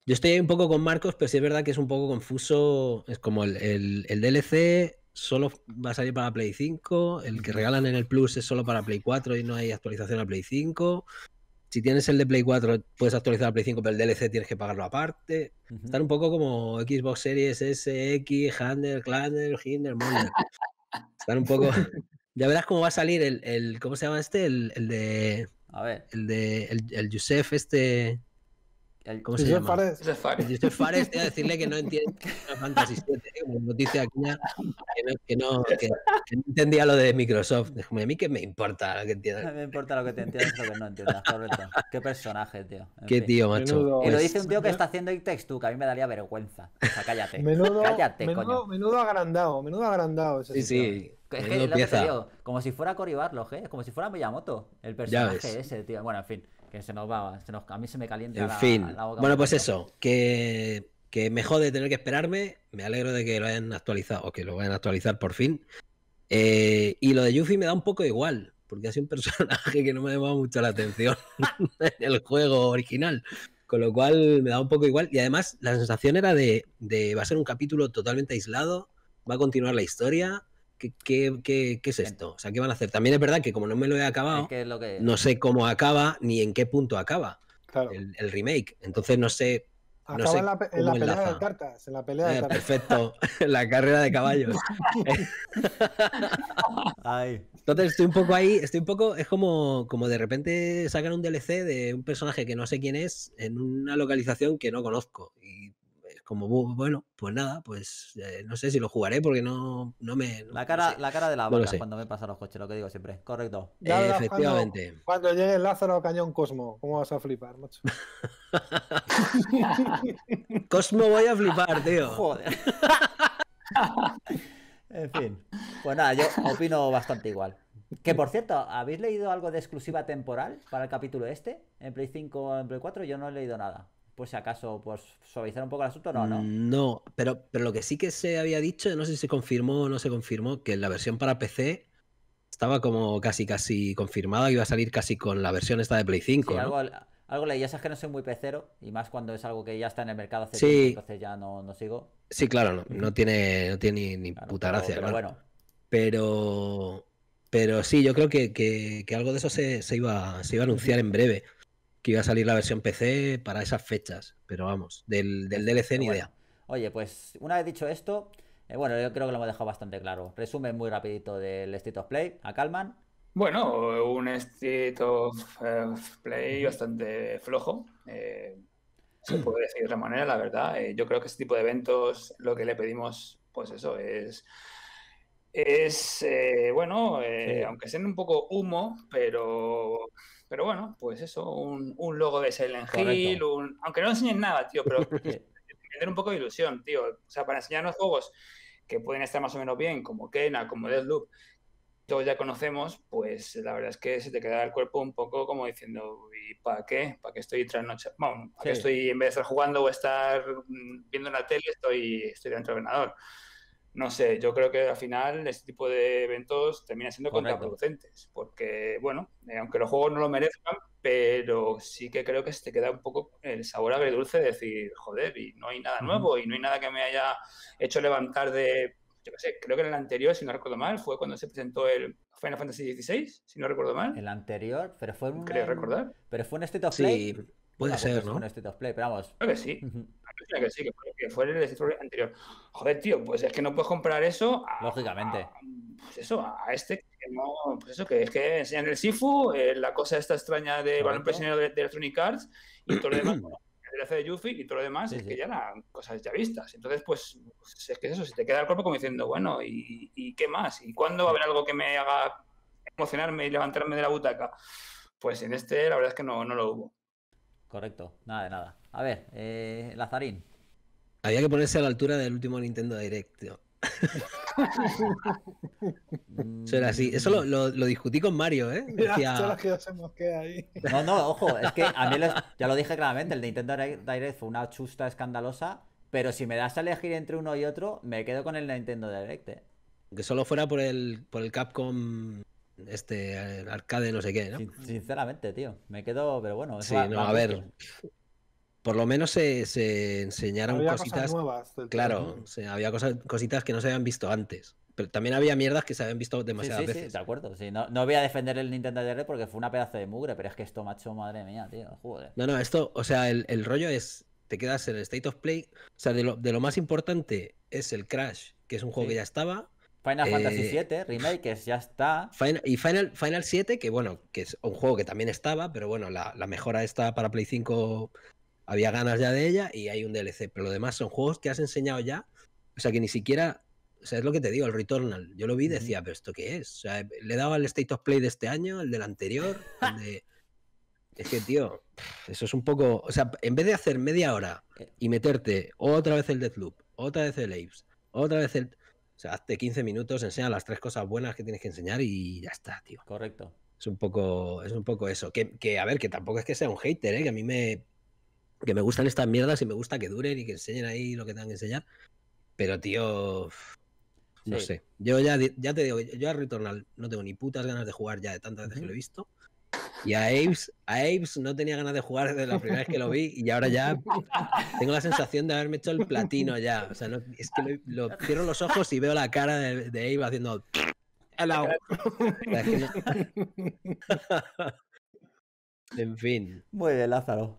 yo estoy un poco con Marcos, pero sí es verdad que es un poco confuso. Es como el, el, el D L C solo va a salir para Play cinco, el que regalan en el Plus es solo para Play cuatro y no hay actualización a Play cinco. Si tienes el de Play cuatro, puedes actualizar a Play cinco, pero el D L C tienes que pagarlo aparte. Uh -huh. Están un poco como Xbox Series S, X, Handel, Clander, Hinder, Moner. Están un poco... Ya verás cómo va a salir el... el ¿Cómo se llama este? El, el de... A ver. El de... El, el Josef este... El, ¿Cómo se Josef llama? Fares. Josef Fares. El Josef Fares, te voy a decirle que no entiende Final Fantasy siete, como noticia aquí, que no, que, que no entendía lo de Microsoft. Déjame, a mí que me importa lo que entiendas. No me importa lo que te entiendas o lo que no entiendas, correcto. Qué personaje, tío. En Qué fin. tío, macho. Menudo, y lo dice un tío que está haciendo It Takes Two, que a mí me daría vergüenza. O sea, cállate. Menudo, cállate, menudo, coño. Menudo agrandado, menudo agrandado. Ese sí, sitio. sí. Es que es lo que te digo, como si fuera Cory Barlog, ¿eh? Como si fuera Miyamoto, el personaje ese, tío. Bueno, en fin, que se nos va, se nos, a mí se me calienta en la, fin. la boca. Bueno, pues eso, que, que me jode tener que esperarme, me alegro de que lo hayan actualizado, o que lo vayan a actualizar por fin. Eh, y lo de Yuffie me da un poco igual, porque ha sido un personaje que no me ha llamado mucho la atención en el juego original. Con lo cual me da un poco igual, y además la sensación era de, de va a ser un capítulo totalmente aislado, va a continuar la historia... ¿Qué, qué, qué, ¿Qué es esto? O sea, ¿qué van a hacer? También es verdad que como no me lo he acabado, es que es lo que... no sé cómo acaba ni en qué punto acaba claro. el, el remake. Entonces no sé. Acaba no sé en la, en la pelea enlaza. de cartas. En la pelea de eh, cartas. Perfecto. En la carrera de caballos. Entonces estoy un poco ahí, estoy un poco. Es como, como de repente sacan un D L C de un personaje que no sé quién es en una localización que no conozco. Y como, bueno, pues nada, pues eh, no sé si lo jugaré porque no, no me... No, la, cara, no sé. la cara de la vaca no cuando me pasan los coches, lo que digo siempre, correcto. Ya eh, efectivamente. Cuando, cuando llegue el Lázaro Cañón Cosmo, ¿cómo vas a flipar, macho? Cosmo voy a flipar, tío. Joder. En fin. Pues nada, yo opino bastante igual. Que por cierto, ¿habéis leído algo de exclusiva temporal para el capítulo este? En Play cinco, en Play cuatro, yo no he leído nada. Pues si acaso, pues suavizar un poco el asunto, no, no. No, pero, pero lo que sí que se había dicho, no sé si se confirmó o no se confirmó, que la versión para P C estaba como casi casi confirmada que iba a salir casi con la versión esta de Play cinco. Sí, ¿no? algo, algo leí, ya sabes que no soy muy pecero, y más cuando es algo que ya está en el mercado hace sí. tiempo, entonces ya no, no sigo. Sí, claro, no, no tiene, no tiene ni, ni claro, puta gracia, pero, claro. Pero bueno. Pero, pero sí, yo creo que, que, que algo de eso se, se, iba, se iba a anunciar en breve. Que iba a salir la versión P C para esas fechas, pero vamos, del, del D L C ni bueno, idea. Oye, pues una vez dicho esto, eh, bueno, yo creo que lo hemos dejado bastante claro. Resumen muy rapidito del State of Play, a Calman. Bueno, un State of Play bastante flojo, eh, se puede decir de otra manera, la verdad. Eh, yo creo que este tipo de eventos, lo que le pedimos, pues eso, es... Es, eh, bueno, eh, sí. aunque sea un poco humo, pero pero bueno, pues eso, un, un logo de Silent Hill, un, aunque no enseñen nada, tío, pero tener un poco de ilusión, tío. O sea, para enseñarnos juegos que pueden estar más o menos bien, como Kena, como Deathloop, todos ya conocemos, pues la verdad es que se te queda el cuerpo un poco como diciendo, ¿y para qué? ¿Para qué estoy trasnochando? Bueno, ¿para sí. qué estoy, en vez de estar jugando o estar viendo la tele, estoy, estoy dentro del ordenador? No sé, yo creo que al final este tipo de eventos terminan siendo Correcto. contraproducentes, porque, bueno, eh, aunque los juegos no lo merezcan, pero sí que creo que se te queda un poco el sabor agridulce de decir, joder, y no hay nada nuevo, mm. y no hay nada que me haya hecho levantar de, yo qué sé, creo que en el anterior, si no recuerdo mal, fue cuando se presentó el Final Fantasy dieciséis, si no recuerdo mal. El anterior, pero fue un... ¿Queréis recordar? Pero fue un State of Play. Sí. Puede ah, ser, ¿no? Un State of Play, pero vamos. Creo que sí. Creo que sí, que fue, que fue el State of Play anterior. Joder, tío, pues es que no puedes comprar eso a, lógicamente. A, pues eso, a este que no... Pues eso, que es que enseñan el Sifu, eh, la cosa esta extraña de balón prisionero de, de Electronic Arts y todo lo demás, bueno, el D L C de Yuffie y todo lo demás, sí, es sí. que ya eran cosas ya vistas. Entonces, pues, pues es que eso, se te queda el cuerpo como diciendo, bueno, ¿y, y qué más? ¿Y cuándo va a haber algo que me haga emocionarme y levantarme de la butaca? Pues en este, la verdad es que no, no lo hubo. Correcto, nada de nada. A ver, eh, Lazarín. Había que ponerse a la altura del último Nintendo Direct, tío. Eso era así. Eso lo, lo, lo discutí con Mario, ¿eh? Decía... No, no, ojo, es que a mí los... ya lo dije claramente, el Nintendo Direct fue una chusta escandalosa, pero si me das a elegir entre uno y otro, me quedo con el Nintendo Direct, ¿eh? Que solo fuera por el, por el Capcom... Este arcade, no sé qué, ¿no? Sinceramente, tío, me quedo, pero bueno. Sí, va, no, va a ver. Bien. Por lo menos se, se enseñaron había cositas. Cosas nuevas, claro, se, había cosas, cositas que no se habían visto antes. Pero también había mierdas que se habían visto demasiadas sí, sí, veces. Sí, de acuerdo. Sí, no, no voy a defender el Nintendo D R porque fue una pedazo de mugre, pero es que esto, macho, madre mía, tío. Joder. No, no, esto, o sea, el, el rollo es. Te quedas en el State of Play. O sea, de lo, de lo más importante es el Crash, que es un juego sí. que ya estaba. Final Fantasy siete, Remake, que ya está. Final, y Final, Final siete, que bueno, que es un juego que también estaba, pero bueno, la, la mejora esta para Play cinco había ganas ya de ella y hay un D L C. Pero lo demás son juegos que has enseñado ya. O sea, que ni siquiera... O sea, es lo que te digo, el Returnal. Yo lo vi y decía, ¿pero esto qué es? O sea, le he dado al State of Play de este año, el del anterior, el de... Es que, tío, eso es un poco... O sea, en vez de hacer media hora y meterte otra vez el Deathloop, otra vez el Apes, otra vez el... O sea, hazte quince minutos, enseña las tres cosas buenas que tienes que enseñar y ya está, tío. Correcto. Es un poco, es un poco eso. Que, que, a ver, que tampoco es que sea un hater, ¿eh? Que a mí me... Que me gustan estas mierdas y me gusta que duren y que enseñen ahí lo que tengan que enseñar. Pero, tío... No sí. sé. Yo ya, ya te digo, yo a Returnal no tengo ni putas ganas de jugar ya de tantas veces mm-hmm. que lo he visto. Y a Apes, a Apes no tenía ganas de jugar desde la primera vez que lo vi y ahora ya tengo la sensación de haberme hecho el platino ya. O sea, no, es que lo, lo, cierro los ojos y veo la cara de, de Apes haciendo... Hello. En fin. Muy bien, Lázaro.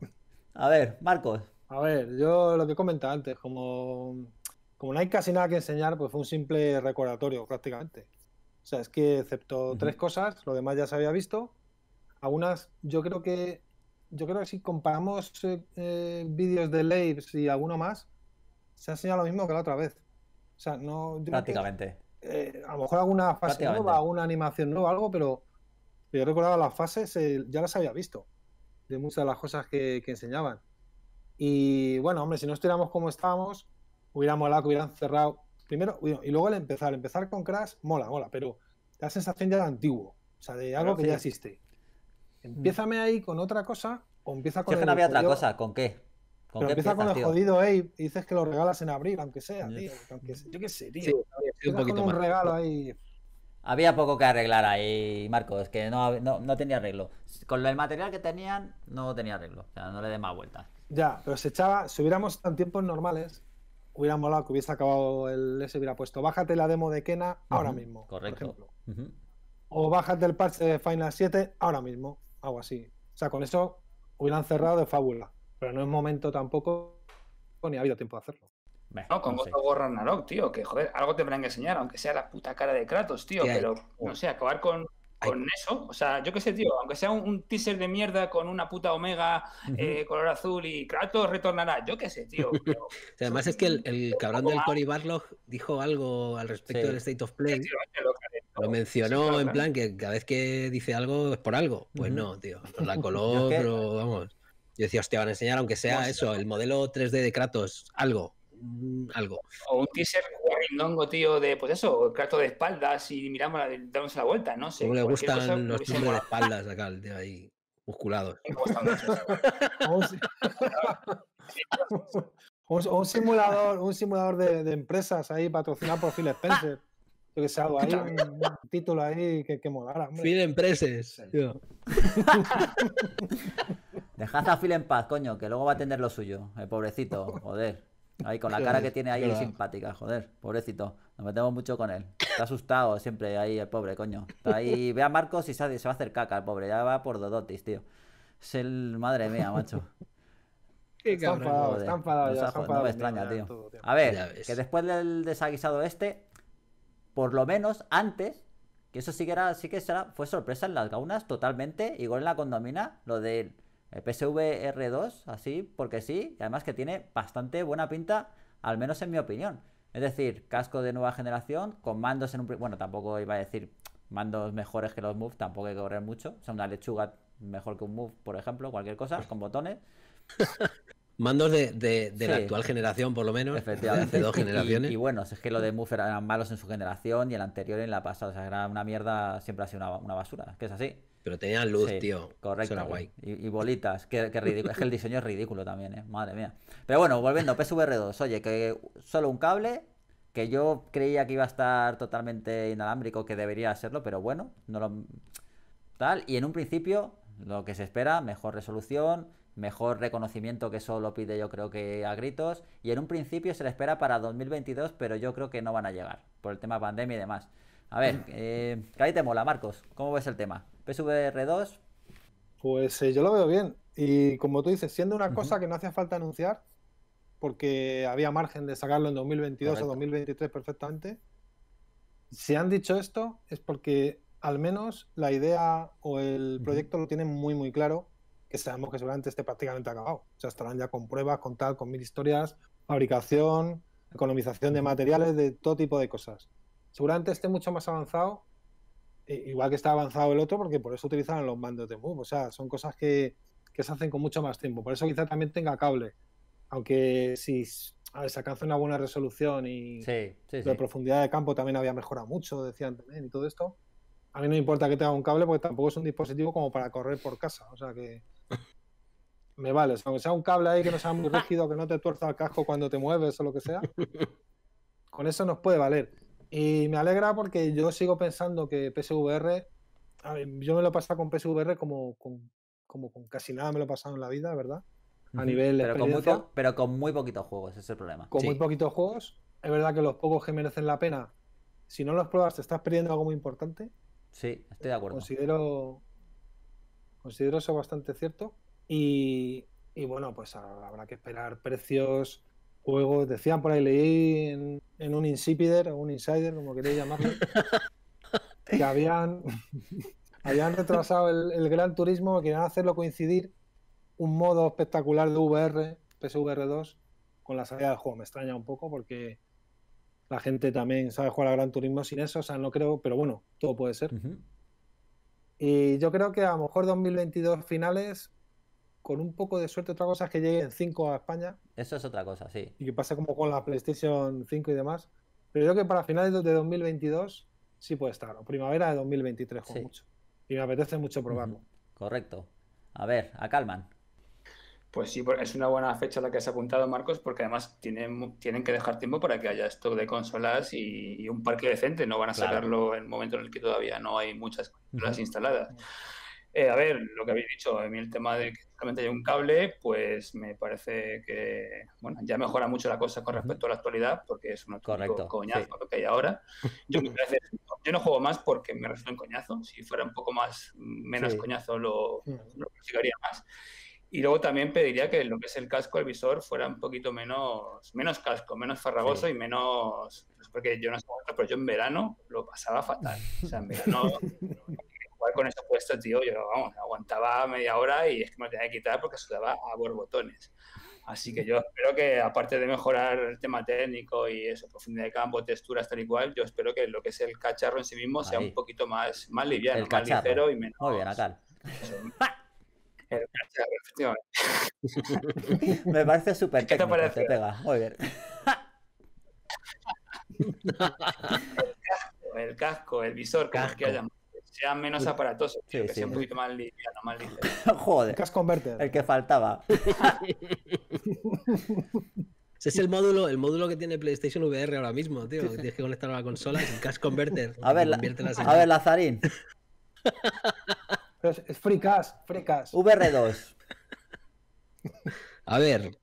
A ver, Marcos. A ver, yo lo que comentaba antes, como, como no hay casi nada que enseñar, pues fue un simple recordatorio prácticamente. O sea, es que excepto uh-huh. tres cosas, lo demás ya se había visto. Algunas, yo creo que yo creo que si comparamos eh, eh, vídeos de Labs y alguno más, se ha enseñado lo mismo que la otra vez. O sea, no. Prácticamente. Que, eh, a lo mejor alguna fase nueva, alguna animación nueva, algo, pero yo recordaba las fases, eh, ya las había visto, de muchas de las cosas que, que enseñaban. Y bueno, hombre, si no estuviéramos como estábamos, hubiéramos molado que hubieran cerrado. Primero, y luego al empezar, empezar con Crash, mola, mola, pero la sensación ya de antiguo, o sea, de algo pero que sí. ya existe. Empiézame ahí con otra cosa o empieza con... Es que no había otra cosa, ¿con qué? ¿Con qué empieza, empieza con el tío? Jodido Abe y dices que lo regalas en abril, aunque sea, tío. Aunque sea, yo qué sé, tío. Sí, un poquito con un regalo ahí. Había poco que arreglar ahí, Marcos, es que no, no, no tenía arreglo. Con el material que tenían, no tenía arreglo. O sea, no le des más vueltas. Ya, pero se echaba... Si hubiéramos en tiempos normales, hubiera molado que hubiese acabado el... Se hubiera puesto, bájate la demo de Kena uh-huh. ahora mismo, correcto. Por ejemplo. Uh-huh. O bájate el parche de Final siete ahora mismo. Algo así. O sea, con eso hubieran cerrado de fábula. Pero no es momento tampoco, ni ha habido tiempo de hacerlo. No, con God of War Ragnarok, tío, que joder, algo te tendrán que enseñar, aunque sea la puta cara de Kratos, tío, pero no sé, acabar con con eso, o sea, yo qué sé, tío, aunque sea un, un teaser de mierda con una puta omega, eh, color azul y Kratos retornará, yo qué sé, tío. Pero... o sea, además es que el, el cabrón del Cory Barlog dijo algo al respecto sí. del State of Play. Sí, tío, lo, calento, lo mencionó sí, claro, en plan que cada vez que dice algo es por algo. Pues uh-huh. no, tío, por la color o vamos. Yo decía, hostia, van a enseñar, aunque sea no, eso, no. el modelo tres D de Kratos, algo. algo. O un teaser guarrindongo, tío, de, pues eso, Kratos de espaldas y miramos, damos la vuelta, no sé. ¿Cómo le gustan cosa, los hombres de espaldas acá, el tío ahí, musculados? O, o un simulador, un simulador de, de empresas ahí, patrocinado por Phil Spencer. Yo que sé, algo ahí, un, un título ahí que, que molara, hombre. Phil Empresas, tío. Dejad a Phil en paz, coño, que luego va a tener lo suyo, el pobrecito, joder. Ahí con la cara que tiene ahí claro. simpática, joder, pobrecito. Nos metemos mucho con él. Está asustado siempre ahí el pobre, coño. Está ahí, ve a Marcos y se va a hacer caca el pobre. Ya va por Dodotis, tío. Es el... Madre mía, macho. Qué cabrón. Está enfadado, está enfadado. No me extraña, tío. A ver, que después del desaguisado este, por lo menos antes, que eso sí que era, sí que será, fue sorpresa en las gaunas totalmente, igual en la condomina, lo de... el P S V R dos, así, porque sí, y además que tiene bastante buena pinta, al menos en mi opinión. Es decir, casco de nueva generación, con mandos en un... bueno, tampoco iba a decir mandos mejores que los Move, tampoco hay que correr mucho. O sea, una lechuga mejor que un Move, por ejemplo, cualquier cosa, con botones. Mandos de, de, de sí. la actual generación, por lo menos, efectivamente. De hace dos generaciones. Y, y bueno, es que lo de Move eran malos en su generación y el anterior y en la pasada. O sea, era una mierda, siempre ha sido una, una basura, que es así. Pero tenían luz, sí, tío. Correcto. Era guay. Y, y bolitas. Qué, qué ridículo. Es que el diseño es ridículo también, ¿eh? Madre mía. Pero bueno, volviendo, P S V R dos. Oye, que solo un cable, que yo creía que iba a estar totalmente inalámbrico, que debería serlo, pero bueno, no lo... tal. Y en un principio, lo que se espera, mejor resolución, mejor reconocimiento, que eso lo pide yo creo que a gritos. Y en un principio se le espera para dos mil veintidós, pero yo creo que no van a llegar, por el tema pandemia y demás. A ver, eh, que ahí te mola, Marcos. ¿Cómo ves el tema? ¿P S V R dos? Pues eh, yo lo veo bien. Y como tú dices, siendo una uh-huh. cosa que no hacía falta anunciar, porque había margen de sacarlo en dos mil veintidós Correcto. O dos mil veintitrés perfectamente, si han dicho esto es porque al menos la idea o el proyecto uh-huh. lo tienen muy muy claro, que sabemos que seguramente esté prácticamente acabado. O sea, estarán ya con pruebas, con tal, con mil historias, fabricación, economización de materiales, de todo tipo de cosas. Seguramente esté mucho más avanzado, igual que está avanzado el otro, porque por eso utilizaban los mandos de Move. O sea, son cosas que, que se hacen con mucho más tiempo. Por eso quizá también tenga cable. Aunque si a ver, se alcanza una buena resolución y sí, sí, la sí. profundidad de campo también había mejorado mucho, decían también, y todo esto. A mí no me importa que tenga un cable porque tampoco es un dispositivo como para correr por casa. O sea que me vale. O sea, aunque sea un cable ahí que no sea muy rígido, que no te tuerza el casco cuando te mueves o lo que sea, con eso nos puede valer. Y me alegra porque yo sigo pensando que P S V R, a ver, yo me lo he pasado con P S V R como con, como con casi nada me lo he pasado en la vida, ¿verdad? A nivel de experiencia. Con muy, pero con muy poquitos juegos, ese es el problema. Con sí. muy poquitos juegos, es verdad que los pocos que merecen la pena, si no los pruebas te estás perdiendo algo muy importante. Sí, estoy de acuerdo. Considero, considero eso bastante cierto. Y, y bueno, pues habrá que esperar precios... Juegos, decían por ahí, leí en, en un Insider, o un Insider, como queréis llamarlo, que habían, habían retrasado el, el Gran Turismo, querían hacerlo coincidir un modo espectacular de V R, P S V R dos, con la salida del juego. Me extraña un poco porque la gente también sabe jugar al Gran Turismo sin eso, o sea, no creo, pero bueno, todo puede ser. Uh-huh. Y yo creo que a lo mejor dos mil veintidós finales... Con un poco de suerte, otra cosa es que lleguen cinco a España. Eso es otra cosa, sí. Y que pase como con la PlayStation cinco y demás. Pero yo creo que para finales de dos mil veintidós sí puede estar. O primavera de dos mil veintitrés, con sí. mucho. Y me apetece mucho probarlo. Mm, correcto. A ver, a Calman. Pues sí, es una buena fecha la que has apuntado, Marcos, porque además tienen, tienen que dejar tiempo para que haya stock de consolas y, y un parque decente. No van a claro. sacarlo en el momento en el que todavía no hay muchas consolas mm-hmm. instaladas. Eh, a ver, lo que habéis dicho, a mí el tema de que solamente hay un cable, pues me parece que, bueno, ya mejora mucho la cosa con respecto a la actualidad, porque es un coñazo sí. lo que hay ahora. Yo, me parece, yo no juego más porque me refiero en coñazo, si fuera un poco más menos sí. coñazo lo, lo practicaría más. Y luego también pediría que lo que es el casco, el visor, fuera un poquito menos menos casco, menos farragoso sí. y menos... Pues porque yo no sé cuánto, pero yo en verano lo pasaba fatal. O sea, en verano... jugar con esa puesta, tío, yo vamos, aguantaba media hora y es que me tenía que quitar porque sudaba a borbotones. Así que yo espero que, aparte de mejorar el tema técnico y eso, profundidad de campo, texturas, tal y cual, yo espero que lo que es el cacharro en sí mismo sea Ahí. un poquito más, más liviano, el más ligero y menos... Obvio, Natal. Eso, el cacharro, efectivamente. Me parece súper técnico, te, parece? te pega. Muy bien. El casco, el casco, el visor, casco. Que haya, sea menos aparatoso, sí, tío, que sí, sea un poquito más liviano, más ligero. Joder, casco converter, el que faltaba. Ese es el módulo, el módulo que tiene PlayStation V R ahora mismo, tío, que tienes que conectar a la consola, es el casco converter. A ver, la, a ver, Lazarín. Pero es, es free cash, free cash. V R dos. A ver.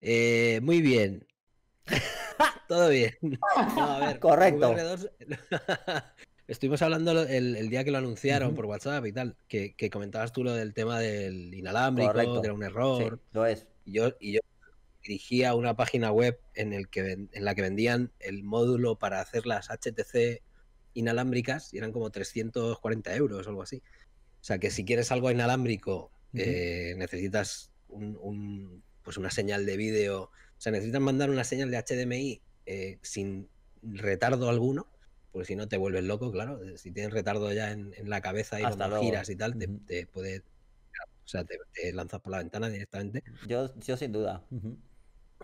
Eh, muy bien. Todo bien. No, a ver, correcto. V R dos... Estuvimos hablando el, el día que lo anunciaron uh-huh. por WhatsApp y tal, que, que comentabas tú lo del tema del inalámbrico, correcto, que era un error. Sí, lo es. Y yo, y yo dirigía una página web en, el que, en la que vendían el módulo para hacer las H T C inalámbricas y eran como trescientos cuarenta euros o algo así. O sea, que si quieres algo inalámbrico, uh-huh. eh, necesitas un, un, pues una señal de vídeo. O sea, necesitas mandar una señal de H D M I eh, sin retardo alguno, porque si no te vuelves loco, claro. Si tienes retardo ya en, en la cabeza y cuando giras y tal, te, te puedes... O sea, te, te lanzas por la ventana directamente. Yo, yo sin duda. Uh-huh.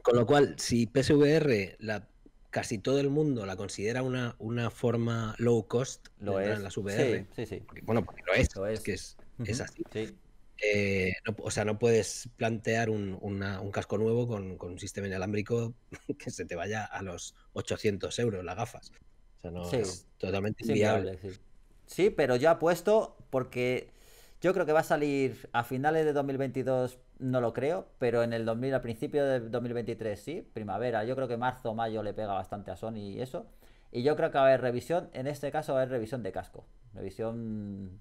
Con lo cual, si P S V R la... casi todo el mundo la considera una, una forma low cost lo de entrar en las V R. Sí, sí, sí. Porque, bueno, porque lo es, lo es. Es que es, uh-huh. es así. Sí. Eh, no, o sea, no puedes plantear un, una, un casco nuevo con, con un sistema inalámbrico que se te vaya a los ochocientos euros las gafas. O sea, no, sí. es totalmente sí, inviable. Sí. sí, pero yo apuesto porque yo creo que va a salir a finales de dos mil veintidós. No lo creo, pero en el dos mil, al principio de dos mil veintitrés sí, primavera. Yo creo que marzo o mayo le pega bastante a Sony y eso. Y yo creo que va a haber revisión, en este caso va a haber revisión de casco. Revisión...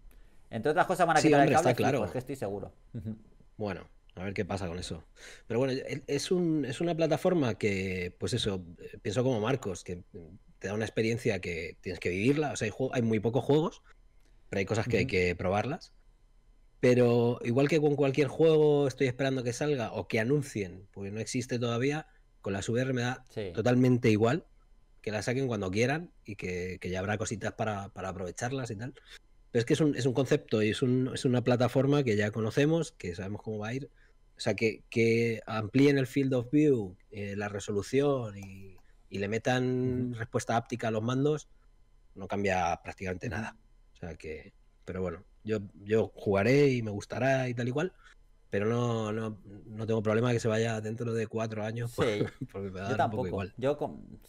Entre otras cosas van a quitar sí, hombre, el cable, claro. Pues que estoy seguro. Bueno, a ver qué pasa con eso. Pero bueno, es, un, es una plataforma que, pues eso, pienso como Marcos, que te da una experiencia que tienes que vivirla. O sea, hay, hay muy pocos juegos, pero hay cosas que uh-huh. hay que probarlas. Pero igual que con cualquier juego estoy esperando que salga o que anuncien, porque no existe todavía, con las V R me da sí. totalmente igual, que la saquen cuando quieran y que, que ya habrá cositas para, para aprovecharlas y tal. Pero es que es un, es un concepto y es, un, es una plataforma que ya conocemos, que sabemos cómo va a ir. O sea, que, que amplíen el field of view, eh, la resolución y, y le metan mm. respuesta áptica a los mandos, no cambia prácticamente nada. O sea que, pero bueno. Yo, yo jugaré y me gustará y tal y cual, pero no, no, no tengo problema que se vaya dentro de cuatro años sí. porque me va a dar yo tampoco. Un poco igual. Yo,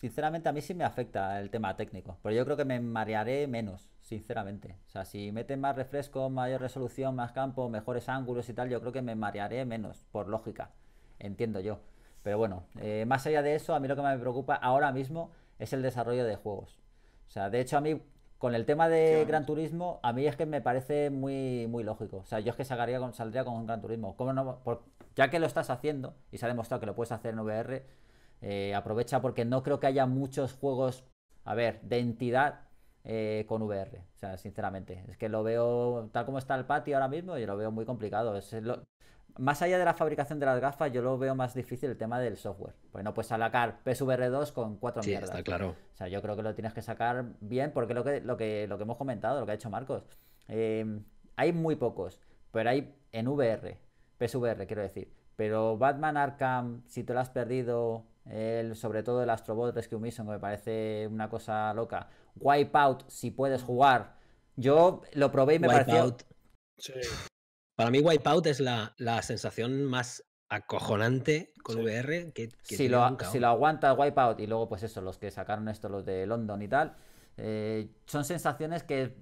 sinceramente, a mí sí me afecta el tema técnico, pero yo creo que me marearé menos, sinceramente. O sea, si meten más refresco, mayor resolución, más campo, mejores ángulos y tal, yo creo que me marearé menos, por lógica, entiendo yo. Pero bueno, eh, más allá de eso, a mí lo que me preocupa ahora mismo es el desarrollo de juegos. O sea, de hecho, a mí... Con el tema de sí, Gran Turismo, a mí es que me parece muy, muy lógico. O sea, yo es que salgaría con, saldría con un Gran Turismo. ¿Cómo no? Por, ya que lo estás haciendo, y se ha demostrado que lo puedes hacer en V R, eh, aprovecha porque no creo que haya muchos juegos, a ver, de entidad eh, con V R. O sea, sinceramente, es que lo veo tal como está el patio ahora mismo, yo lo veo muy complicado. Es lo, más allá de la fabricación de las gafas, yo lo veo más difícil el tema del software. Pues no puedes sacar P S V R dos con cuatro sí, mierdas. Está claro. O sea, yo creo que lo tienes que sacar bien, porque lo que, lo que, lo que hemos comentado, lo que ha hecho Marcos, eh, hay muy pocos, pero hay en V R, P S V R quiero decir, pero Batman Arkham, si te lo has perdido, el, sobre todo el Astrobot Rescue Mission, que me parece una cosa loca, Wipeout, si puedes jugar, yo lo probé y me Wipeout. pareció... Sí. Para mí Wipeout es la, la sensación más acojonante con sí. V R que, que si, lo, si lo aguantas Wipeout y luego pues eso, los que sacaron esto, los de London y tal, eh, son sensaciones que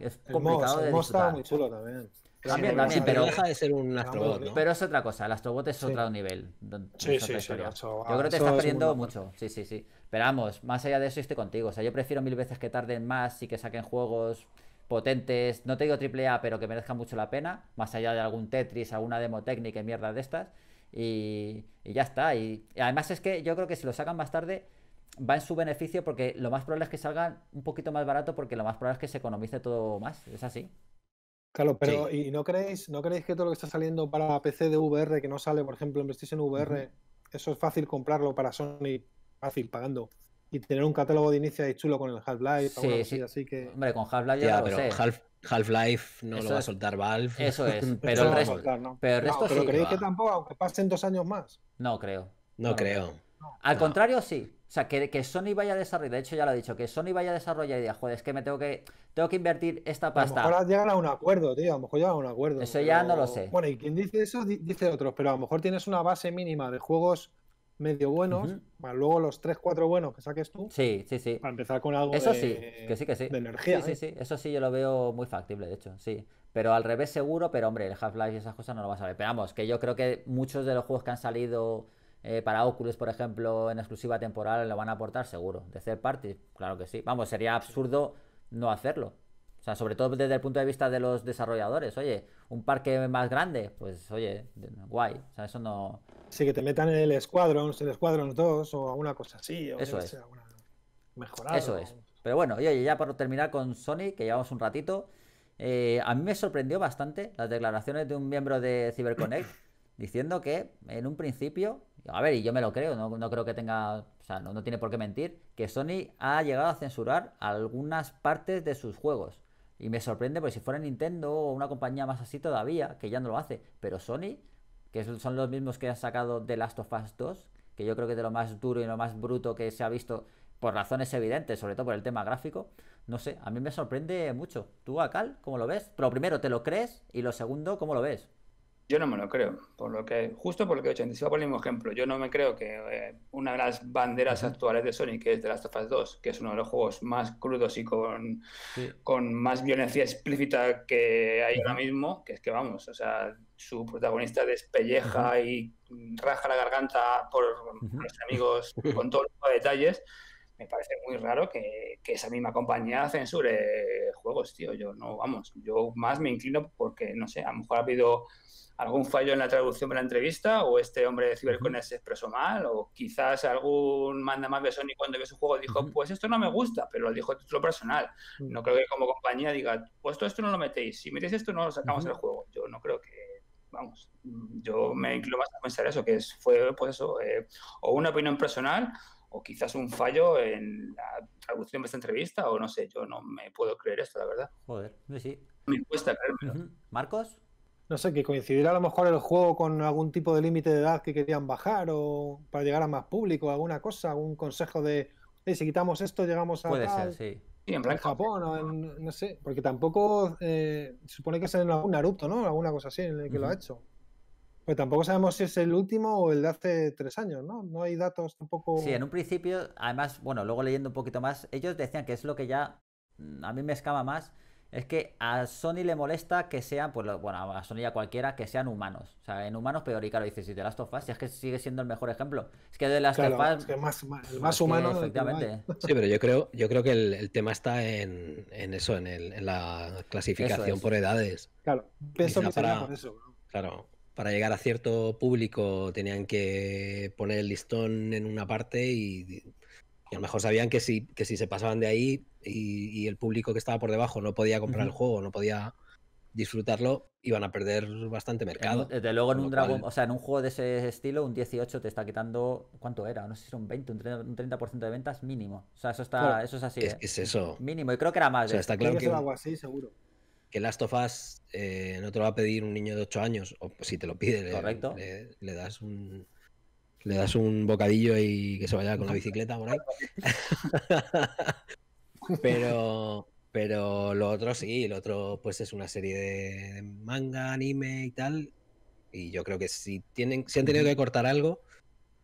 es complicado de disfrutar. El Moss está muy chulo también. También, sí, también, pero deja de ser un Astrobot, ¿no? Pero es otra cosa, el Astrobot es sí. otro nivel. Sí, sí, sí. Yo creo que te estás perdiendo mucho. Sí, sí, sí. Pero vamos, más allá de eso estoy contigo. O sea, yo prefiero mil veces que tarden más y que saquen juegos... potentes, no te digo triple A, pero que merezcan mucho la pena, más allá de algún Tetris, alguna demo técnica y mierda de estas, y, y ya está. Y, y además es que yo creo que si lo sacan más tarde, va en su beneficio porque lo más probable es que salga un poquito más barato porque lo más probable es que se economice todo más. ¿Es así? Claro, pero sí. ¿Y no creéis, no creéis que todo lo que está saliendo para P C de V R, que no sale, por ejemplo, en PlayStation V R, uh-huh. eso es fácil comprarlo para Sony, fácil, pagando? Y tener un catálogo de inicio ahí chulo con el Half-Life. Sí, sí. Así que... Hombre, con Half-Life ya, ya lo pero sé. Half, Half-Life no eso lo va a soltar Valve. Eso es. Pero el resto, soltar, ¿no? pero el resto no, pero sí. ¿Creéis que tampoco, aunque pasen dos años más? No creo. No, no creo. creo. No. Al no. contrario, sí. O sea, que, que Sony vaya a desarrollar. De hecho, ya lo he dicho. Que Sony vaya a desarrollar y diga, joder, es que me tengo que tengo que invertir esta pasta. A lo mejor llegan a un acuerdo, tío. A lo mejor llegan a un acuerdo. Eso pero... ya no lo sé. Bueno, y quien dice eso, dice otros. Pero a lo mejor tienes una base mínima de juegos... medio buenos, uh-huh. más luego los tres cuatro buenos que saques tú. Sí, sí, sí. Para empezar con algo eso de, sí, que sí, que sí. de energía. Sí, ¿eh? sí, sí. Eso sí yo lo veo muy factible, de hecho, sí. Pero al revés seguro, pero hombre, el Half-Life y esas cosas no lo vas a ver. Pero vamos, que yo creo que muchos de los juegos que han salido eh, para Oculus, por ejemplo, en exclusiva temporal, lo van a aportar seguro. De third party, claro que sí. Vamos, sería absurdo no hacerlo. O sea, sobre todo desde el punto de vista de los desarrolladores. Oye, un parque más grande, pues oye, guay. O sea, eso no... Sí, que te metan en el Squadrons, el Squadrons dos o alguna cosa así. O eso es. Sea, alguna mejorada. Eso es. Pero bueno, y oye, ya para terminar con Sony, que llevamos un ratito, eh, a mí me sorprendió bastante las declaraciones de un miembro de CyberConnect diciendo que en un principio... A ver, y yo me lo creo, no, no creo que tenga... O sea, no, no tiene por qué mentir, que Sony ha llegado a censurar algunas partes de sus juegos. Y me sorprende, porque si fuera Nintendo o una compañía más así todavía, que ya no lo hace. Pero Sony, que son los mismos que han sacado The Last of Us dos, que yo creo que es de lo más duro y lo más bruto que se ha visto, por razones evidentes, sobre todo por el tema gráfico. No sé, a mí me sorprende mucho. ¿Tú, Acal, cómo lo ves? Pero primero, ¿te lo crees? Y lo segundo, ¿cómo lo ves? Yo no me lo creo, por lo que justo por lo que he hecho, anticipo por el mismo ejemplo. Yo no me creo que eh, una de las banderas uh-huh. actuales de Sony, que es The Last of Us dos, que es uno de los juegos más crudos y con, sí. con más violencia explícita que hay ahora mismo, que es que vamos, o sea, su protagonista despelleja uh-huh. y raja la garganta por uh-huh. los amigos con todo tipo de detalles. Me parece muy raro que, que esa misma compañía censure juegos, tío. Yo no, vamos, yo más me inclino porque, no sé, a lo mejor ha habido algún fallo en la traducción de la entrevista, o este hombre de CyberConnect se expresó mal, o quizás algún manda más de Sony cuando vio su juego dijo, pues esto no me gusta, pero lo dijo a título personal. No creo que como compañía diga, pues todo esto no lo metéis, si metéis esto no lo sacamos del uh-huh. juego. Yo no creo que, vamos, yo me inclino más a pensar eso, que fue pues eso, eh, o una opinión personal, o quizás un fallo en la traducción de esta entrevista, o no sé, yo no me puedo creer esto, la verdad. Joder, sí. Me cuesta creérmelo. Uh-huh. ¿Marcos? No sé, que coincidirá a lo mejor el juego con algún tipo de límite de edad que querían bajar o para llegar a más público, alguna cosa, algún consejo de hey, si quitamos esto llegamos a Puede tal, ser, sí. en plan Japón o en, no sé, porque tampoco eh, se supone que es en algún Naruto, ¿no? Alguna cosa así en el que uh-huh. lo ha hecho. Pues tampoco sabemos si es el último o el de hace tres años, ¿no? No hay datos tampoco... Sí, en un principio, además, bueno, luego leyendo un poquito más, ellos decían que es lo que ya a mí me escama más. Es que a Sony le molesta que sean, pues bueno, a Sony y a cualquiera, que sean humanos. O sea, en humanos peor. Y claro, dices, si The Last of Us, si es que sigue siendo el mejor ejemplo. Es que The Last claro, of Us... es que más, más, el más humano... Que, efectivamente. Sí, pero yo creo, yo creo que el, el tema está en, en eso, en, el, en la clasificación es. por edades. Claro, pienso que sería por eso. ¿No? Claro, para llegar a cierto público tenían que poner el listón en una parte y... Y a lo mejor sabían que si, que si se pasaban de ahí y, y el público que estaba por debajo no podía comprar uh-huh. el juego, no podía disfrutarlo, iban a perder bastante mercado. Desde luego en un Dragon, cual... o sea, en un juego de ese estilo, un dieciocho te está quitando, ¿cuánto era? No sé si era un veinte, un treinta por ciento, un treinta por ciento de ventas mínimo. O sea, eso está, claro. eso es así. Es, ¿eh? es eso. Mínimo, y creo que era más. O sea, está claro que, algo así, seguro. Que Last of Us eh, no te lo va a pedir un niño de ocho años, o si te lo pide, Correcto. Le, le, le das un... Le das un bocadillo y que se vaya con la bicicleta por ahí. Pero, pero lo otro sí, lo otro pues es una serie de manga, anime y tal. Y yo creo que si tienen, si han tenido que cortar algo,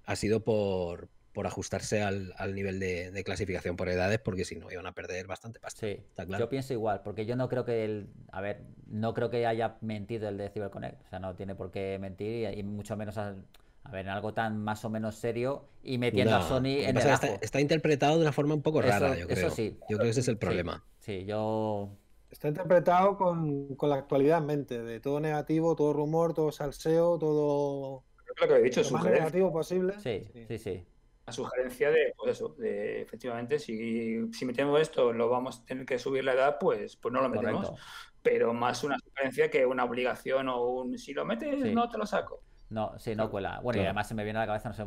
ha sido por, por ajustarse al, al nivel de, de clasificación por edades, porque si no iban a perder bastante pasta. Sí, ¿está claro? Yo pienso igual, porque yo no creo que el, a ver, no creo que haya mentido el de CyberConnect. O sea, no tiene por qué mentir y, y mucho menos al... A ver, en algo tan más o menos serio y metiendo no, a Sony en el ajo. Está, está interpretado de una forma un poco rara, eso, yo creo. Eso sí. Yo creo que ese es el problema. Sí, sí yo... Está interpretado con, con la actualidad en mente, de todo negativo, todo rumor, todo salseo, todo... Creo que lo que he dicho, lo más negativo posible. Sí, sí, sí. sí. La sugerencia de, pues eso, de efectivamente, si, si metemos esto, lo vamos a tener que subir la edad, pues, pues no lo metemos. Correcto. Pero más una sugerencia que una obligación o un si lo metes, sí. no te lo saco. No, sí, no cuela. Bueno, claro. Y además se me viene a la cabeza, no sé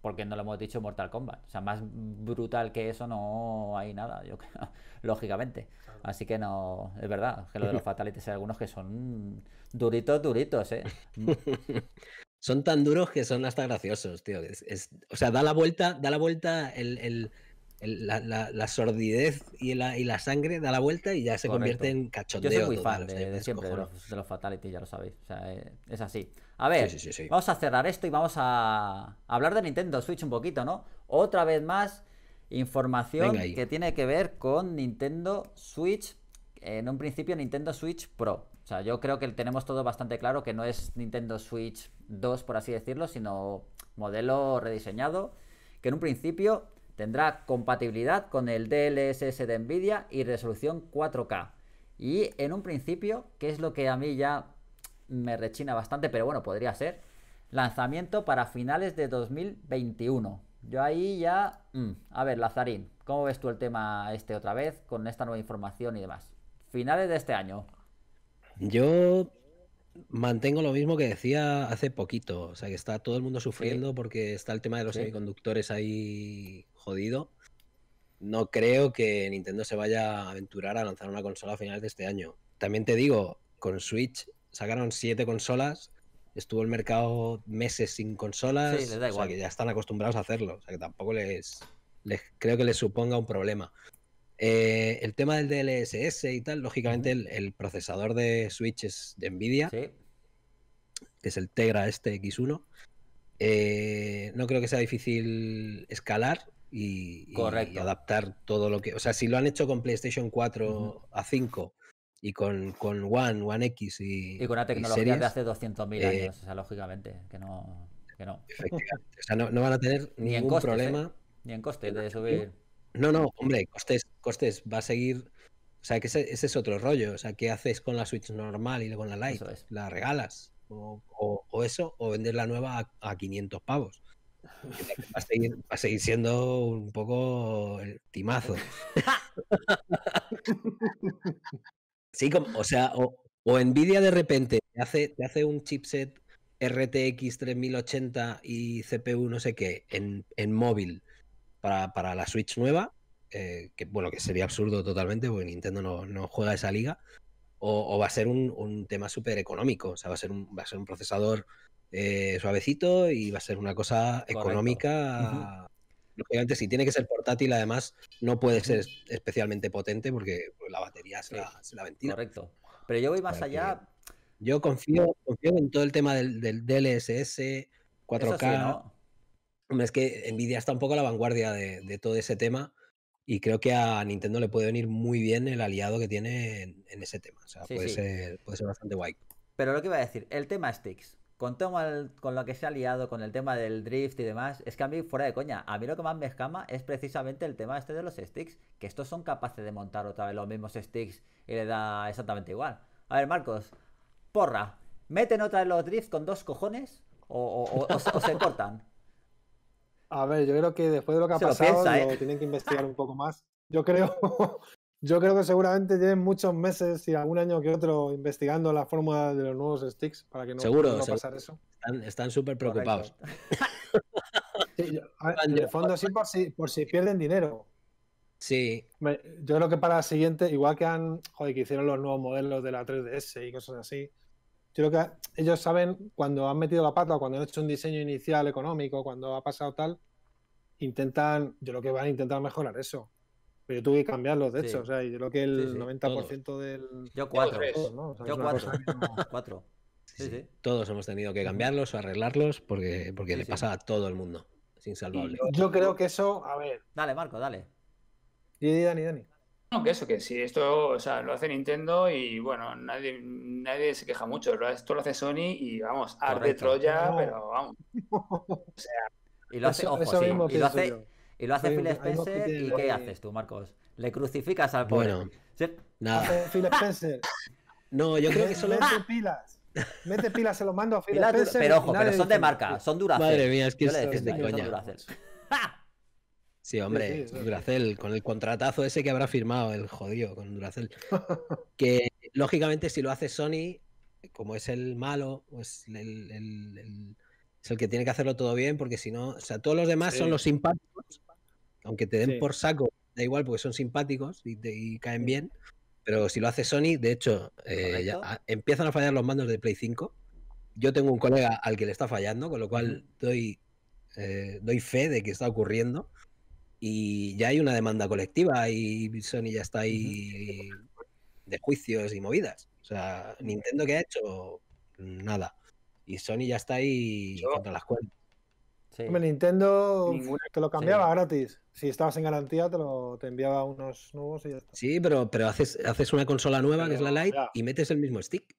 por qué no lo hemos dicho, Mortal Kombat. O sea, más brutal que eso no hay nada, yo creo, lógicamente. Así que no, es verdad, que lo de los fatalities hay algunos que son duritos, duritos, ¿eh? Son tan duros que son hasta graciosos, tío. Es, es, o sea, da la vuelta, da la vuelta el... el... La, la, la sordidez y la, y la sangre da la vuelta y ya se Correcto. Convierte en cachondeo. Yo soy muy total, fan de, o sea, de siempre de los, de los fatalities, ya lo sabéis. O sea, eh, es así. A ver, sí, sí, sí, sí. Vamos a cerrar esto y vamos a hablar de Nintendo Switch un poquito, ¿no? Otra vez más, información que tiene que ver con Nintendo Switch. En un principio, Nintendo Switch Pro. O sea, yo creo que tenemos todo bastante claro que no es Nintendo Switch dos, por así decirlo, sino modelo rediseñado, que en un principio... Tendrá compatibilidad con el D L S S de Nvidia y resolución cuatro K. Y en un principio, que es lo que a mí ya me rechina bastante, pero bueno, podría ser, lanzamiento para finales de dos mil veintiuno. Yo ahí ya... Mm. A ver, Lazarín, ¿cómo ves tú el tema este otra vez con esta nueva información y demás? Finales de este año. Yo... Mantengo lo mismo que decía hace poquito, o sea que está todo el mundo sufriendo sí. porque está el tema de los sí. semiconductores ahí jodido. No creo que Nintendo se vaya a aventurar a lanzar una consola a finales de este año. También te digo, con Switch sacaron siete consolas, estuvo el mercado meses sin consolas, sí, les da igual. O sea que ya están acostumbrados a hacerlo, o sea que tampoco les, les creo que les suponga un problema. Eh, el tema del D L S S y tal, lógicamente el, el procesador de Switch es de Nvidia, sí. que es el Tegra este X uno. Eh, no creo que sea difícil escalar y, y adaptar todo lo que... O sea, si lo han hecho con PlayStation cuatro uh-huh. a cinco y con, con One, One X y... Y con una tecnología series, de hace doscientos mil años, eh, o sea, lógicamente, que no... Que no. Efectivamente, o sea, no, no van a tener ni ningún en costes, problema. Eh. Ni en costes de subir... No, no, hombre, costes, costes, va a seguir... O sea, que ese, ese es otro rollo. O sea, ¿qué haces con la Switch normal y con la Lite? Eso es. ¿La regalas? O, o, o eso, o vendes la nueva a, a quinientos pavos. Va a, seguir, va a seguir siendo un poco el timazo. Sí, como, o sea, o, o Nvidia de repente te hace, te hace un chipset R T X tres mil ochenta y C P U no sé qué en, en móvil. Para, para la Switch nueva, eh, que bueno, que sería absurdo totalmente porque Nintendo no, no juega esa liga, o, o va a ser un, un tema súper económico, o sea, va a ser un, va a ser un procesador eh, suavecito y va a ser una cosa Correcto. Económica. Uh-huh. Lógicamente, si tiene que ser portátil, además, no puede ser especialmente potente porque pues, la batería se la, se la ventila. Correcto. Pero yo voy más porque allá. Yo confío, confío en todo el tema del, del D L S S, cuatro K. Eso sí, ¿no? Es que Nvidia está un poco a la vanguardia de, de todo ese tema y creo que a Nintendo le puede venir muy bien el aliado que tiene en, en ese tema. O sea, sí, puede, sí. Ser, puede ser bastante guay. Pero lo que iba a decir, el tema sticks, con, todo el, con lo que se ha liado, con el tema del drift y demás, es que a mí, fuera de coña, a mí lo que más me escama es precisamente el tema este de los sticks, que estos son capaces de montar otra vez los mismos sticks y le da exactamente igual. A ver, Marcos, porra, ¿meten otra vez los drifts con dos cojones o, o, o, o, o se cortan? A ver, yo creo que después de lo que ha pasado lo piensa, ¿eh? Lo tienen que investigar un poco más. Yo creo, yo creo que seguramente lleven muchos meses y algún año que otro investigando la fórmula de los nuevos sticks para que no, seguro, no pasar eso. Están súper preocupados. Sí, yo, a ver, en el fondo sí por si, por si pierden dinero. Sí. Yo creo que para la siguiente, igual que han, joder, que hicieron los nuevos modelos de la tres D S y cosas así. Yo creo que ellos saben cuando han metido la pata, cuando han hecho un diseño inicial económico, cuando ha pasado tal, intentan, yo creo que van a intentar mejorar eso. Pero yo tuve que cambiarlos, de hecho, sí. O sea, yo creo que el sí, sí. noventa por ciento todos. Del... Yo cuatro. Todos, ¿no? O sea, yo cuatro. No... cuatro. Sí, sí, sí. Todos hemos tenido que cambiarlos o arreglarlos porque, porque sí, le sí. pasa a todo el mundo. Es insalvable. Yo, yo creo que eso, a ver... Dale, Marco, dale. Y Dani, Dani. No, que eso, que si esto, o sea, lo hace Nintendo y bueno, nadie, nadie se queja mucho, esto lo hace Sony y vamos, arde Troya, no. Pero vamos. O sea, y lo hace, eso, ojo, eso sí, y lo hace, y lo hace Phil Spencer que... y ¿qué haces tú, Marcos? Le crucificas al pobre. Bueno, ¿sí? Nada. Phil Spencer. No, yo creo que solo mete pilas. Mete pilas, se lo mando a Phil Spencer. Pero ojo, pero son de marca, son Duracell. Madre mía, es que yo es de coña. Sí, hombre, sí, sí, sí. Duracell, con el contratazo ese que habrá firmado, el jodido con Duracell. Que, lógicamente, si lo hace Sony, como es el malo, pues el, el, el, es el que tiene que hacerlo todo bien, porque si no... O sea, todos los demás sí. son los simpáticos, aunque te den sí. por saco, da igual, porque son simpáticos y, te, y caen sí. bien, pero si lo hace Sony, de hecho, eh, ya, a, empiezan a fallar los mandos de Play cinco. Yo tengo un colega al que le está fallando, con lo cual doy, eh, doy fe de que está ocurriendo. Y ya hay una demanda colectiva y Sony ya está ahí de juicios y movidas. O sea, Nintendo, ¿qué ha hecho? Nada. Y Sony ya está ahí Yo. contra las cuerdas. Sí. Hombre, Nintendo Ninguna. te lo cambiaba sí. gratis. Si estabas en garantía, te lo te enviaba unos nuevos y ya está. Sí, pero, pero haces, haces una consola nueva, pero, que es la Lite, ya. y metes el mismo stick.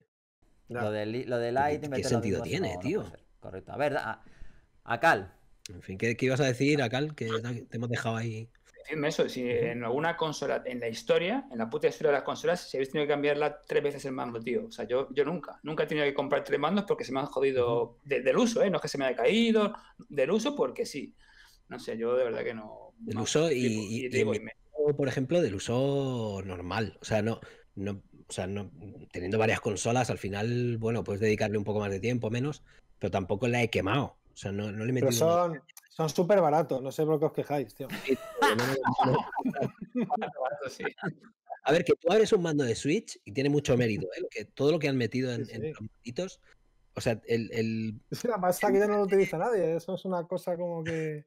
Ya. Lo de, lo de Lite... ¿Qué, qué sentido mismo, tiene, no, tío? No Correcto. A ver, a, a Cal... En fin, ¿qué, ¿qué ibas a decir, Acal? Que te hemos dejado ahí. Decirme eso, si en alguna consola, en la historia, en la puta historia de las consolas, si habéis tenido que cambiarla tres veces el mando, tío. O sea, yo, yo nunca, nunca he tenido que comprar tres mandos porque se me han jodido de, del uso, ¿eh? No es que se me haya caído, del uso porque sí. No sé, yo de verdad que no... Del no, uso y, tipo, y, y, tipo, y me... por ejemplo, del uso normal. O sea, no, no, o sea, no teniendo varias consolas, al final, bueno, puedes dedicarle un poco más de tiempo, menos, pero tampoco la he quemado. O sea, no, no le metí. Pero son son súper baratos, no sé por qué os quejáis, tío. A ver, que tú abres un mando de Switch y tiene mucho mérito, ¿eh? Que todo lo que han metido en, sí, sí. en los manditos, o sea, el... el... Es la pasta que ya no lo utiliza nadie, eso es una cosa como que...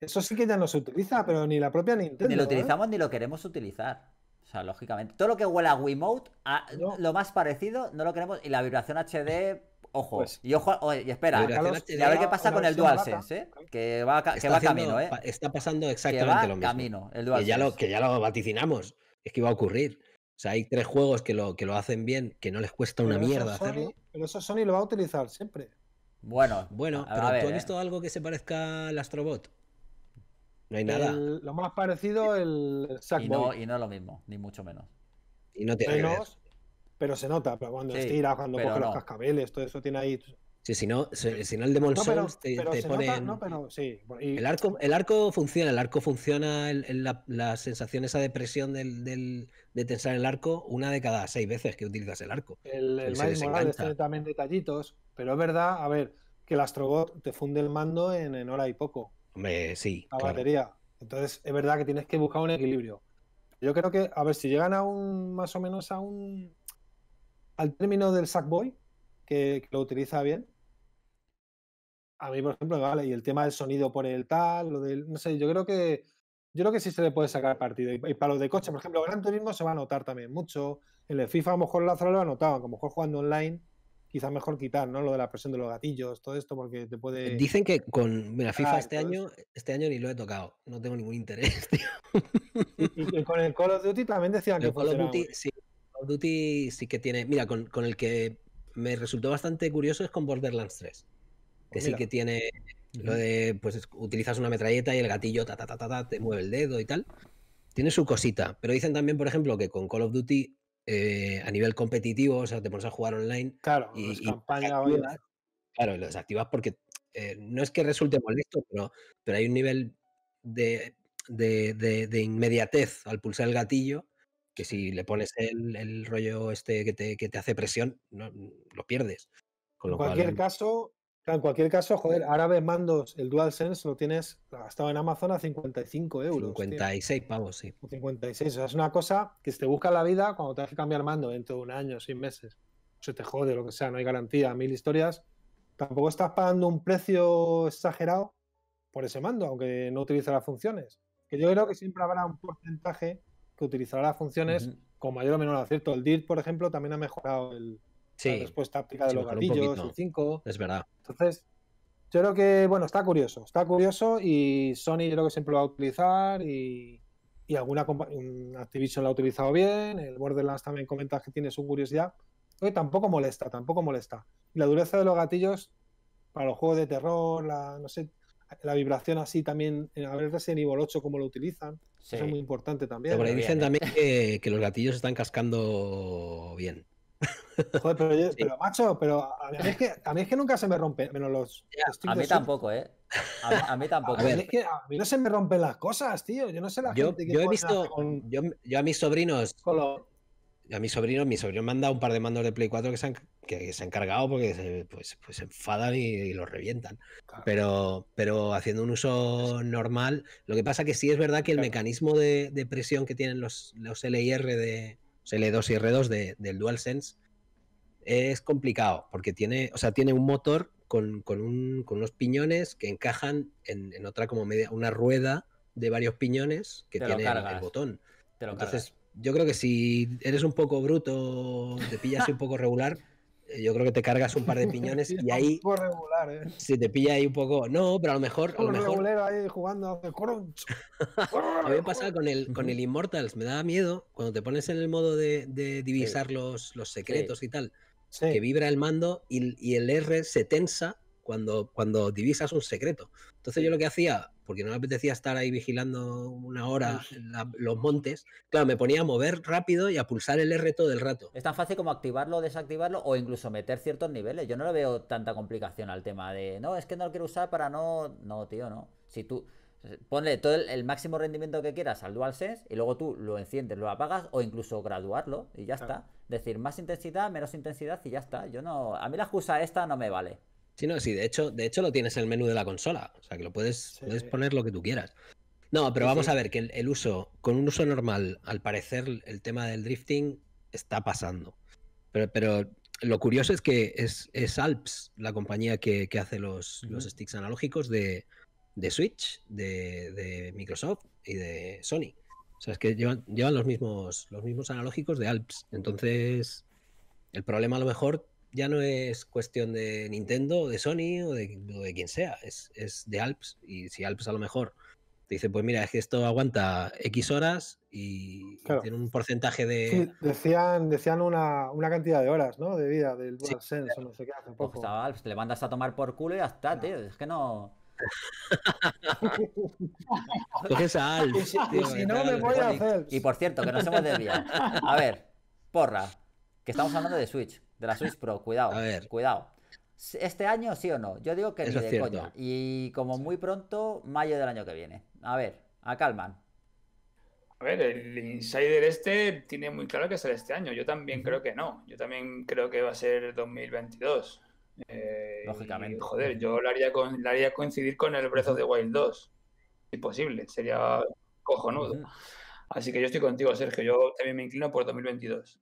Eso sí que ya no se utiliza, pero ni la propia Nintendo. Ni lo utilizamos, ¿eh? Ni lo queremos utilizar. O sea, lógicamente. Todo lo que huela a Wiimote, a... No. lo más parecido, no lo queremos. Y la vibración H D... Ojo, pues, y ojo, oye, y espera, Carlos, y a ver qué pasa con el DualSense, ¿eh? Que va, que va haciendo, camino, ¿eh? Está pasando exactamente que va lo mismo. Camino, el DualSense. Que ya lo, que ya lo vaticinamos, es que iba a ocurrir. O sea, hay tres juegos que lo, que lo hacen bien, que no les cuesta una pero mierda Sony, hacerlo. Pero eso Sony lo va a utilizar siempre. Bueno, bueno, a, pero a ver, ¿tú has eh. visto algo que se parezca al Astrobot? No hay el, nada. Lo más parecido, el Sackboy. Y no, y no es lo mismo, ni mucho menos. Y no tiene menos. Que ver. Pero se nota, pero cuando sí, estira, cuando coge no. los cascabeles, todo eso tiene ahí... Sí, si no, si, si no el Demon Souls te, te pone... Nota, en... no, pero sí. Y... El, arco, el arco funciona, el arco funciona, el, el, la, la sensación, esa depresión del, del, de tensar el arco, una de cada seis veces que utilizas el arco. El, el Miles Morales tiene también detallitos, pero es verdad, a ver, que el Astrobot te funde el mando en, en hora y poco. Hombre, sí, La claro. batería. Entonces, es verdad que tienes que buscar un equilibrio. Yo creo que, a ver, si llegan a un, más o menos a un... Al término del Sackboy, que, que lo utiliza bien, a mí, por ejemplo, vale, y el tema del sonido por el tal, lo del, no sé, yo creo que yo creo que sí se le puede sacar partido. Y, y para los de coche, por ejemplo, Gran Turismo se va a notar también mucho. En el FIFA a lo mejor Lázaro lo ha notado, a lo mejor jugando online quizás mejor quitar, ¿no? Lo de la presión de los gatillos, todo esto, porque te puede... Dicen que con mira, FIFA ah, este año este año ni lo he tocado, no tengo ningún interés, tío. Y, y con el Call of Duty también decían el que Call of Duty, sí. Duty sí que tiene... Mira, con, con el que me resultó bastante curioso es con Borderlands tres. Que mira. sí que tiene lo de... Pues utilizas una metralleta y el gatillo ta, ta, ta, ta, ta, te mueve el dedo y tal. Tiene su cosita. Pero dicen también, por ejemplo, que con Call of Duty eh, a nivel competitivo, o sea, te pones a jugar online... Claro, y, y campaña y desactivas, Claro, lo desactivas porque eh, no es que resulte molesto, pero, pero hay un nivel de, de, de, de inmediatez al pulsar el gatillo que si le pones el, el rollo este que te, que te hace presión, no, lo pierdes. Con lo en cualquier cual, caso, en cualquier caso, joder, ahora ves mandos, el DualSense lo tienes gastado en Amazon a cincuenta y cinco euros. cincuenta y seis pavos, sí. cincuenta y seis, o sea, es una cosa que se te busca la vida cuando tengas que cambiar mando dentro de un año, seis meses. Se te jode, lo que sea, no hay garantía, mil historias. Tampoco estás pagando un precio exagerado por ese mando, aunque no utiliza las funciones. Que yo creo que siempre habrá un porcentaje que utilizará las funciones uh-huh. con mayor o menor acierto. El D I R, por ejemplo, también ha mejorado el, sí, la respuesta áptica de los gatillos, el cinco. Es verdad. Entonces, yo creo que, bueno, está curioso. Está curioso y Sony yo creo que siempre lo va a utilizar y, y alguna Activision lo ha utilizado bien. El Borderlands también comentas que tiene su curiosidad. Oye, tampoco molesta, tampoco molesta. Y la dureza de los gatillos para los juegos de terror, la, no sé... La vibración así también, a ver Resident Evil ocho cómo lo utilizan, sí. Eso es muy importante también. Pero por ahí dicen también que, que los gatillos están cascando bien. Joder, pero, yo, sí. pero macho, pero a mí, es que, a mí es que nunca se me rompen menos los... Ya, a mí tampoco, ¿eh? A mí, a mí tampoco. A, ver, es que a mí no se me rompen las cosas, tío. Yo no sé la yo, gente que... Yo he visto... Con... Yo, yo a mis sobrinos... Con lo... A mis sobrinos, mis sobrinos me han dado un par de mandos de Play cuatro que se han, que se han cargado porque se pues, pues enfadan y, y los revientan. Claro. Pero, pero haciendo un uso normal, lo que pasa que sí es verdad que el claro. mecanismo de, de presión que tienen los, los L y R de los L dos y R dos de, del DualSense es complicado, porque tiene, o sea, tiene un motor con, con, un, con unos piñones que encajan en, en otra como media, una rueda de varios piñones que Te tiene el, el botón. Te lo Entonces, cargas. Yo creo que si eres un poco bruto, te pillas un poco regular, yo creo que te cargas un par de piñones y ahí... Un poco regular, ¿eh? Si te pilla ahí un poco... No, pero a lo mejor... Un regulero ahí jugando... A mí me pasa con el, con el Immortals, me daba miedo cuando te pones en el modo de, de divisar sí. los, los secretos sí. y tal, sí. que vibra el mando y, y el R se tensa cuando, cuando divisas un secreto. Entonces yo lo que hacía... porque no me apetecía estar ahí vigilando una hora la, los montes, claro, me ponía a mover rápido y a pulsar el R todo el rato. Es tan fácil como activarlo, desactivarlo o incluso meter ciertos niveles. Yo no le veo tanta complicación al tema de, no, es que no lo quiero usar para no... No, tío, no. Si tú ponle todo el, el máximo rendimiento que quieras al DualSense y luego tú lo enciendes, lo apagas o incluso graduarlo y ya claro. está. Es decir, más intensidad, menos intensidad y ya está. Yo no... A mí la excusa esta no me vale. Sí, no, sí, de hecho, de hecho lo tienes en el menú de la consola. O sea, que lo puedes, sí. puedes poner lo que tú quieras. No, pero sí, vamos sí. a ver, que el, el uso, con un uso normal, al parecer el tema del drifting está pasando. Pero, pero lo curioso es que es, es Alps, la compañía que, que hace los, uh-huh. los sticks analógicos de, de Switch, de, de Microsoft y de Sony. O sea, es que llevan, llevan los mismos, los mismos analógicos de Alps. Entonces, el problema a lo mejor... ya no es cuestión de Nintendo o de Sony o de, o de quien sea, es, es de Alps. Y si Alps a lo mejor te dice, pues mira, es que esto aguanta X horas y, claro. y tiene un porcentaje de... Sí, decían decían una, una cantidad de horas, ¿no? De vida del DualSense sí, claro. o no sé qué hace poco. Pues a Alps le mandas a tomar por culo y ya está, no. tío. Es que no... Coges a Alps. Y si, tío, y si no, me voy a hacer. Y por cierto, que nos hemos desviado. A ver, porra, que estamos hablando de Switch. De la Switch Pro, cuidado, a ver. cuidado. ¿Este año sí o no? Yo digo que Eso ni de coña. Y como muy pronto, mayo del año que viene. A ver, a Calman. A ver, el Insider este tiene muy claro que será este año. Yo también creo que no. Yo también creo que va a ser dos mil veintidós. Eh, Lógicamente. Y, joder, yo lo haría, con, lo haría coincidir con el Breath of the Wild dos. Si posible, sería cojonudo. Mm. Así que yo estoy contigo, Sergio. Yo también me inclino por dos mil veintidós.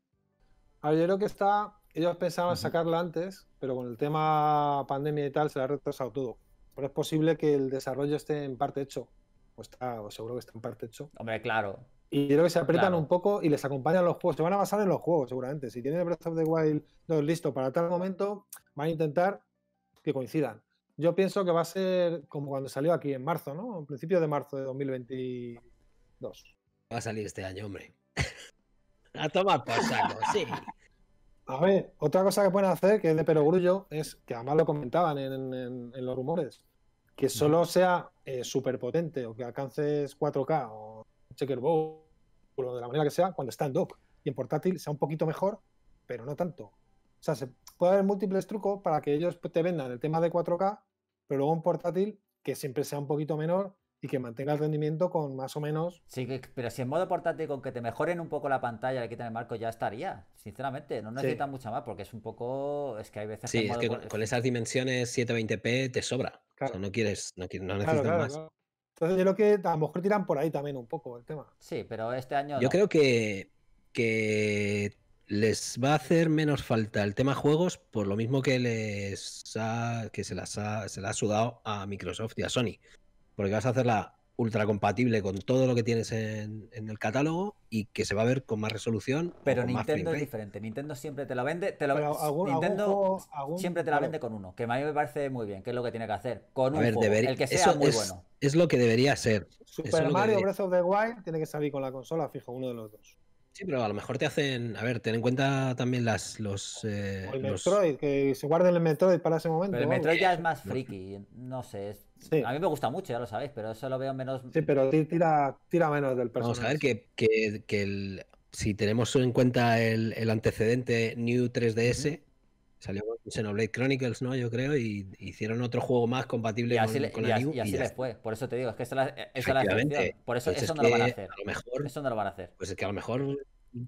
A ver, yo creo que está... Ellos pensaban sacarla antes, pero con el tema pandemia y tal se la ha retrasado todo. Pero es posible que el desarrollo esté en parte hecho. O está, o seguro que está en parte hecho. Hombre, claro. Y creo que se aprietan claro. un poco y les acompañan los juegos. Se van a basar en los juegos, seguramente. Si tienen el Breath of the Wild dos listo para tal momento, van a intentar que coincidan. Yo pienso que va a ser como cuando salió aquí en marzo, ¿no? En principio de marzo de dos mil veintidós. Va a salir este año, hombre. A tomar por saco, sí. A ver, otra cosa que pueden hacer, que es de perogrullo, es que además lo comentaban en, en, en los rumores, que solo sea eh, súper potente o que alcances cuatro K o checkerboard o de la manera que sea cuando está en dock y en portátil sea un poquito mejor, pero no tanto. O sea, se puede haber múltiples trucos para que ellos te vendan el tema de cuatro K, pero luego un portátil que siempre sea un poquito menor y que mantenga el rendimiento con más o menos... Sí, pero si en modo portátil, con que te mejoren un poco la pantalla, le quitan el marco, ya estaría. Sinceramente, no necesitan sí. mucha más, porque es un poco... Es que hay veces... Sí, que en modo es que por... con esas dimensiones siete veinte p te sobra. Claro. O sea, no quieres... No, no necesitas claro, claro, más. Claro. Entonces yo creo que a lo mejor tiran por ahí también un poco el tema. Sí, pero este año... Yo no. creo que, que les va a hacer menos falta el tema juegos por lo mismo que les ha, que se las ha, se la ha sudado a Microsoft y a Sony. Porque vas a hacerla ultra compatible con todo lo que tienes en, en el catálogo y que se va a ver con más resolución. Pero Nintendo es diferente. Nintendo siempre te la vende. Te lo... algún, Nintendo algún juego, algún... siempre te la vende con uno. Que a mí me parece muy bien. Que es lo que tiene que hacer. Con a un ver, juego, debería... el que sea Eso muy es, bueno. Es lo que debería ser. Super es Mario Breath of the Wild tiene que salir con la consola, fijo, uno de los dos. Sí, pero a lo mejor te hacen... A ver, ten en cuenta también las, los... Eh, o el Metroid, los... que se guarden el Metroid para ese momento. Pero el Metroid ya es más friki, no sé. Es... Sí. A mí me gusta mucho, ya lo sabéis, pero eso lo veo menos... Sí, pero tira, tira menos del personaje. Vamos a ver que, que, que el... si tenemos en cuenta el, el antecedente New tres D S, uh-huh. salió con Xenoblade Chronicles, ¿no? Yo creo, y hicieron otro juego más compatible y así, con, con y, la New. Y así, y así después, por eso te digo, es que esa es la excepción. Por eso pues eso es no lo van a hacer. A lo mejor, eso no lo van a hacer. Pues es que a lo mejor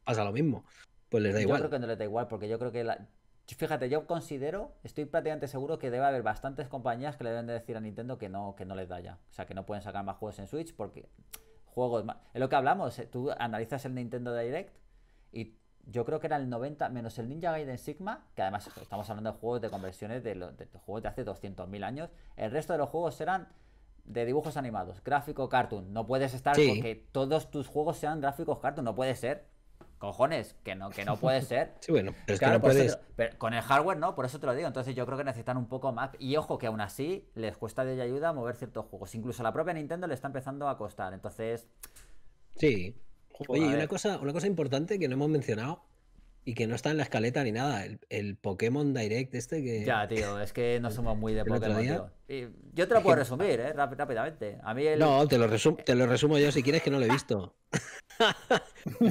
pasa lo mismo. Pues les da yo igual. Yo creo que no les da igual, porque yo creo que la... Fíjate, yo considero, estoy prácticamente seguro que debe haber bastantes compañías que le deben de decir a Nintendo que no, que no les da ya. O sea, que no pueden sacar más juegos en Switch porque juegos más... Es lo que hablamos, tú analizas el Nintendo Direct y yo creo que era el noventa, menos el Ninja Gaiden Sigma, que además estamos hablando de juegos de conversiones de, los, de, de juegos de hace doscientos mil años, el resto de los juegos eran de dibujos animados, gráfico cartoon. No puedes estar sí. con que todos tus juegos sean gráficos cartoon, no puede ser. Cojones, que no, que no puede ser. Sí, bueno, pero claro, es que no puedes... te, pero con el hardware no, por eso te lo digo. Entonces yo creo que necesitan un poco más. Y ojo, que aún así les cuesta de ayuda mover ciertos juegos. Incluso a la propia Nintendo le está empezando a costar. Entonces. Sí. Oye, y una cosa, una cosa importante que no hemos mencionado y que no está en la escaleta ni nada, el, el Pokémon Direct este que... Ya, tío, es que no somos muy de Pokémon, tío. Y yo te lo puedo resumir, ¿eh? Rápid, rápidamente. A mí el... No, te lo, resumo, te lo resumo yo si quieres, que no lo he visto.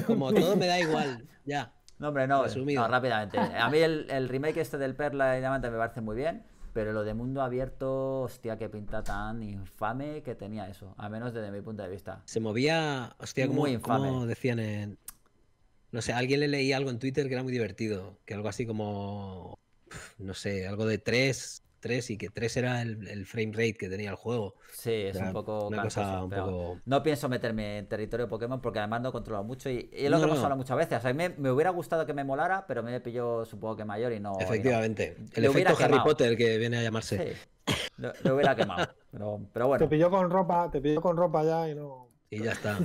Como todo me da igual, ya. No, hombre, no, no rápidamente. A mí el, el remake este del Perla y Diamante me parece muy bien, pero lo de mundo abierto, hostia, qué pinta tan infame que tenía eso, a menos desde mi punto de vista. Se movía, hostia, como, muy infame. Como decían en... No sé, a alguien le leí algo en Twitter que era muy divertido, que algo así como, no sé, algo de tres, tres y que tres era el, el frame rate que tenía el juego. Sí, es era un poco una cansoso, cosa un poco... No pienso meterme en territorio Pokémon porque además no controlo mucho y, y es lo no, que hemos no. hablado muchas veces. O sea, me, me hubiera gustado que me molara, pero me pilló supongo que mayor y no... Efectivamente, y no. el efecto Harry quemado. Potter que viene a llamarse. Sí, lo, lo hubiera quemado, pero, pero bueno. Te pilló con ropa, te pilló con ropa ya y no... Y ya está.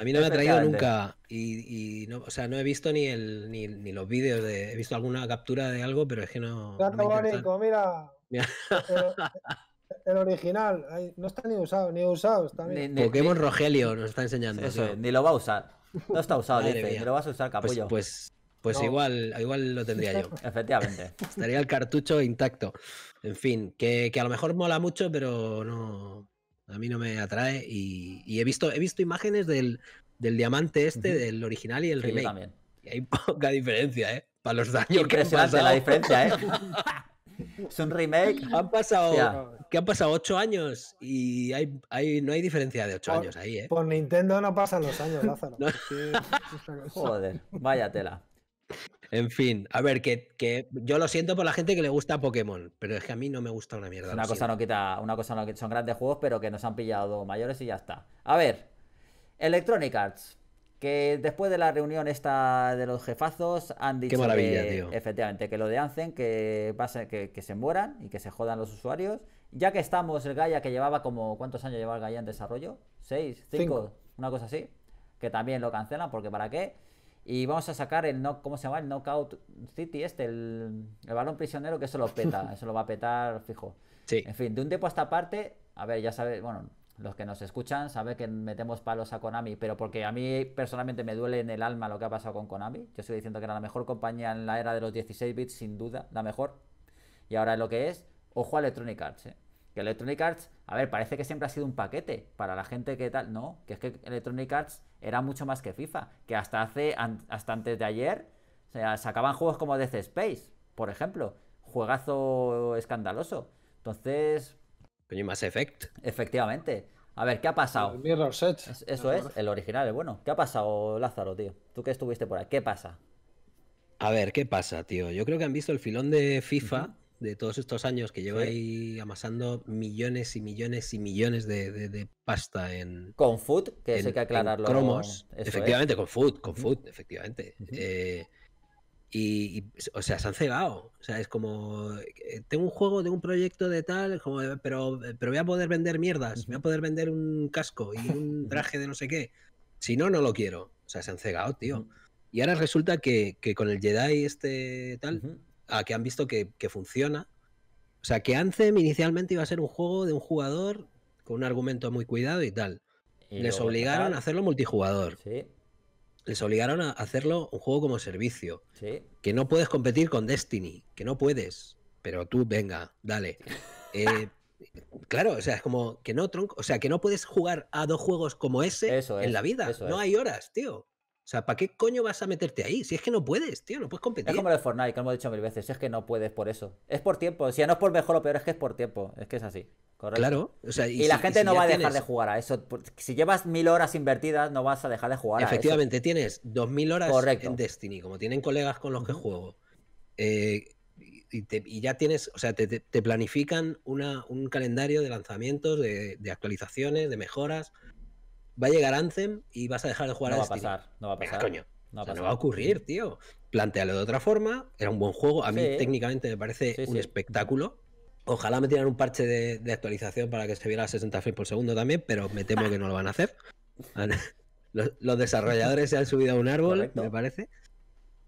A mí no me ha traído nunca y, y no, o sea, no he visto ni el ni, ni los vídeos de, he visto alguna captura de algo, pero es que no. Gato bonito, mira. mira. El, el original, no está ni usado, ni usado está bien. Ni, ni, Pokémon ni, Rogelio nos está enseñando. Eso, tío. Ni lo va a usar. No está usado, dice, ni lo vas a usar, capullo. Pues, pues, pues no. igual, igual lo tendría yo. Efectivamente. Estaría el cartucho intacto. En fin, que, que a lo mejor mola mucho, pero no. A mí no me atrae y, y he visto he visto imágenes del, del diamante este, uh-huh. del original y el sí, remake. Yo también. Y hay poca diferencia, ¿eh? Para los daños que han pasado. La diferencia, ¿eh? Es un remake. Han pasado, yeah. ¿Qué han pasado? Ocho años y hay, hay, no hay diferencia de ocho por, años ahí, ¿eh? Por Nintendo no pasan los años, Lázaro. No. Joder, vaya tela. En fin, a ver, que, que yo lo siento por la gente que le gusta Pokémon, pero es que a mí no me gusta una mierda. Una cosa no quita, una cosa no quita, son grandes juegos, pero que nos han pillado mayores y ya está. A ver, Electronic Arts, que después de la reunión esta de los jefazos han dicho que, tío. efectivamente, que lo de Anthem, que, pasa, que, que se mueran y que se jodan los usuarios. Ya que estamos, el Gaia que llevaba como, ¿cuántos años llevaba el Gaia en desarrollo? ¿Seis? ¿Cinco? Cinco. Una cosa así, que también lo cancelan, porque ¿para qué? Y vamos a sacar el, no, ¿cómo se llama? El Knockout City este, el, el balón prisionero, que eso lo peta, eso lo va a petar fijo. Sí. En fin, de un tiempo a esta parte, a ver, ya sabéis, bueno, los que nos escuchan saben que metemos palos a Konami, pero porque a mí personalmente me duele en el alma lo que ha pasado con Konami. Yo sigo diciendo que era la mejor compañía en la era de los dieciséis bits, sin duda, la mejor. Y ahora es lo que es, ojo a Electronic Arts, ¿eh? Que Electronic Arts, a ver, parece que siempre ha sido un paquete para la gente que tal, no, que es que Electronic Arts era mucho más que FIFA, que hasta hace an, hasta antes de ayer, o sea, sacaban juegos como Death Space, por ejemplo, juegazo escandaloso. Entonces, coño, Mass Effect. Efectivamente. A ver, ¿qué ha pasado? El Mirror's Edge. Es, eso es, el original, el bueno. ¿Qué ha pasado, Lázaro, tío? Tú que estuviste por ahí, ¿qué pasa? A ver, ¿qué pasa, tío? Yo creo que han visto el filón de FIFA. Uh-huh. De todos estos años que lleva sí. ahí amasando millones y millones y millones de, de, de pasta en... Con Food, que en, eso hay que aclararlo. Cromos, eso efectivamente, es. con Food, con Food, efectivamente. Uh-huh. eh, y, y, o sea, se han cegado. O sea, es como, tengo un juego, tengo un proyecto de tal, como pero, pero voy a poder vender mierdas, voy a poder vender un casco y un traje de no sé qué. Si no, no lo quiero. O sea, se han cegado, tío. Y ahora resulta que, que con el Jedi este tal... Uh-huh. a que han visto que, que funciona. O sea, que Anthem inicialmente iba a ser un juego de un jugador con un argumento muy cuidado y tal. Y les obligaron tal. a hacerlo multijugador. Sí. Les obligaron a hacerlo un juego como servicio. Sí. Que no puedes competir con Destiny, que no puedes, pero tú venga, dale. eh, claro, o sea, es como que no, tronco, o sea, que no puedes jugar a dos juegos como ese eso en es, la vida. Eso no es. Hay horas, tío. O sea, ¿para qué coño vas a meterte ahí? Si es que no puedes, tío, no puedes competir. Es como el Fortnite, que lo hemos dicho mil veces, es que no puedes por eso. Es por tiempo, o sea, no es por mejor o peor, es que es por tiempo, es que es así. Correcto. Claro, o sea, y, y si, la gente y si no va a dejar tienes... de jugar a eso. Si llevas mil horas invertidas, no vas a dejar de jugar a eso. Efectivamente, tienes dos mil horas Correcto. en Destiny, como tienen colegas con los que juego. Eh, y, te, y ya tienes, o sea, te, te, te planifican una, un calendario de lanzamientos, de, de actualizaciones, de mejoras. Va a llegar Anthem y vas a dejar de jugar no a Destiny. No va a pasar, no va a pasar. Venga, coño. No, o sea, no va a ocurrir, tío. Plantéalo de otra forma. Era un buen juego. A mí sí. técnicamente me parece sí, un sí. espectáculo. Ojalá me tiran un parche de, de actualización para que se viera a sesenta frames por segundo también, pero me temo que no lo van a hacer. Los, los desarrolladores se han subido a un árbol, Correcto. me parece.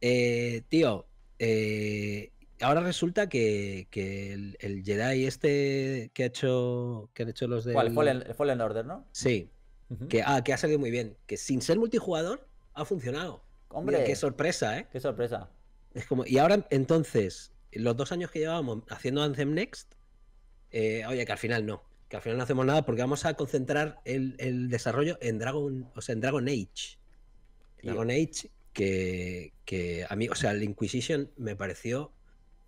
Eh, tío, eh, ahora resulta que, que el, el Jedi este que ha hecho que han hecho los de... ¿Cuál? Fallen, el Fallen Order, ¿no? Sí. Uh-huh. que, ah, que ha salido muy bien. Que sin ser multijugador ha funcionado. Hombre, mira, qué sorpresa, ¿eh? Qué sorpresa. Es como, y ahora entonces... Los dos años que llevábamos haciendo Anthem Next, eh, oye, que al final no. Que al final no hacemos nada porque vamos a concentrar el, el desarrollo en Dragon, o sea, en Dragon Age. Dragon yeah. Age, que, que a mí, o sea, el Inquisition me pareció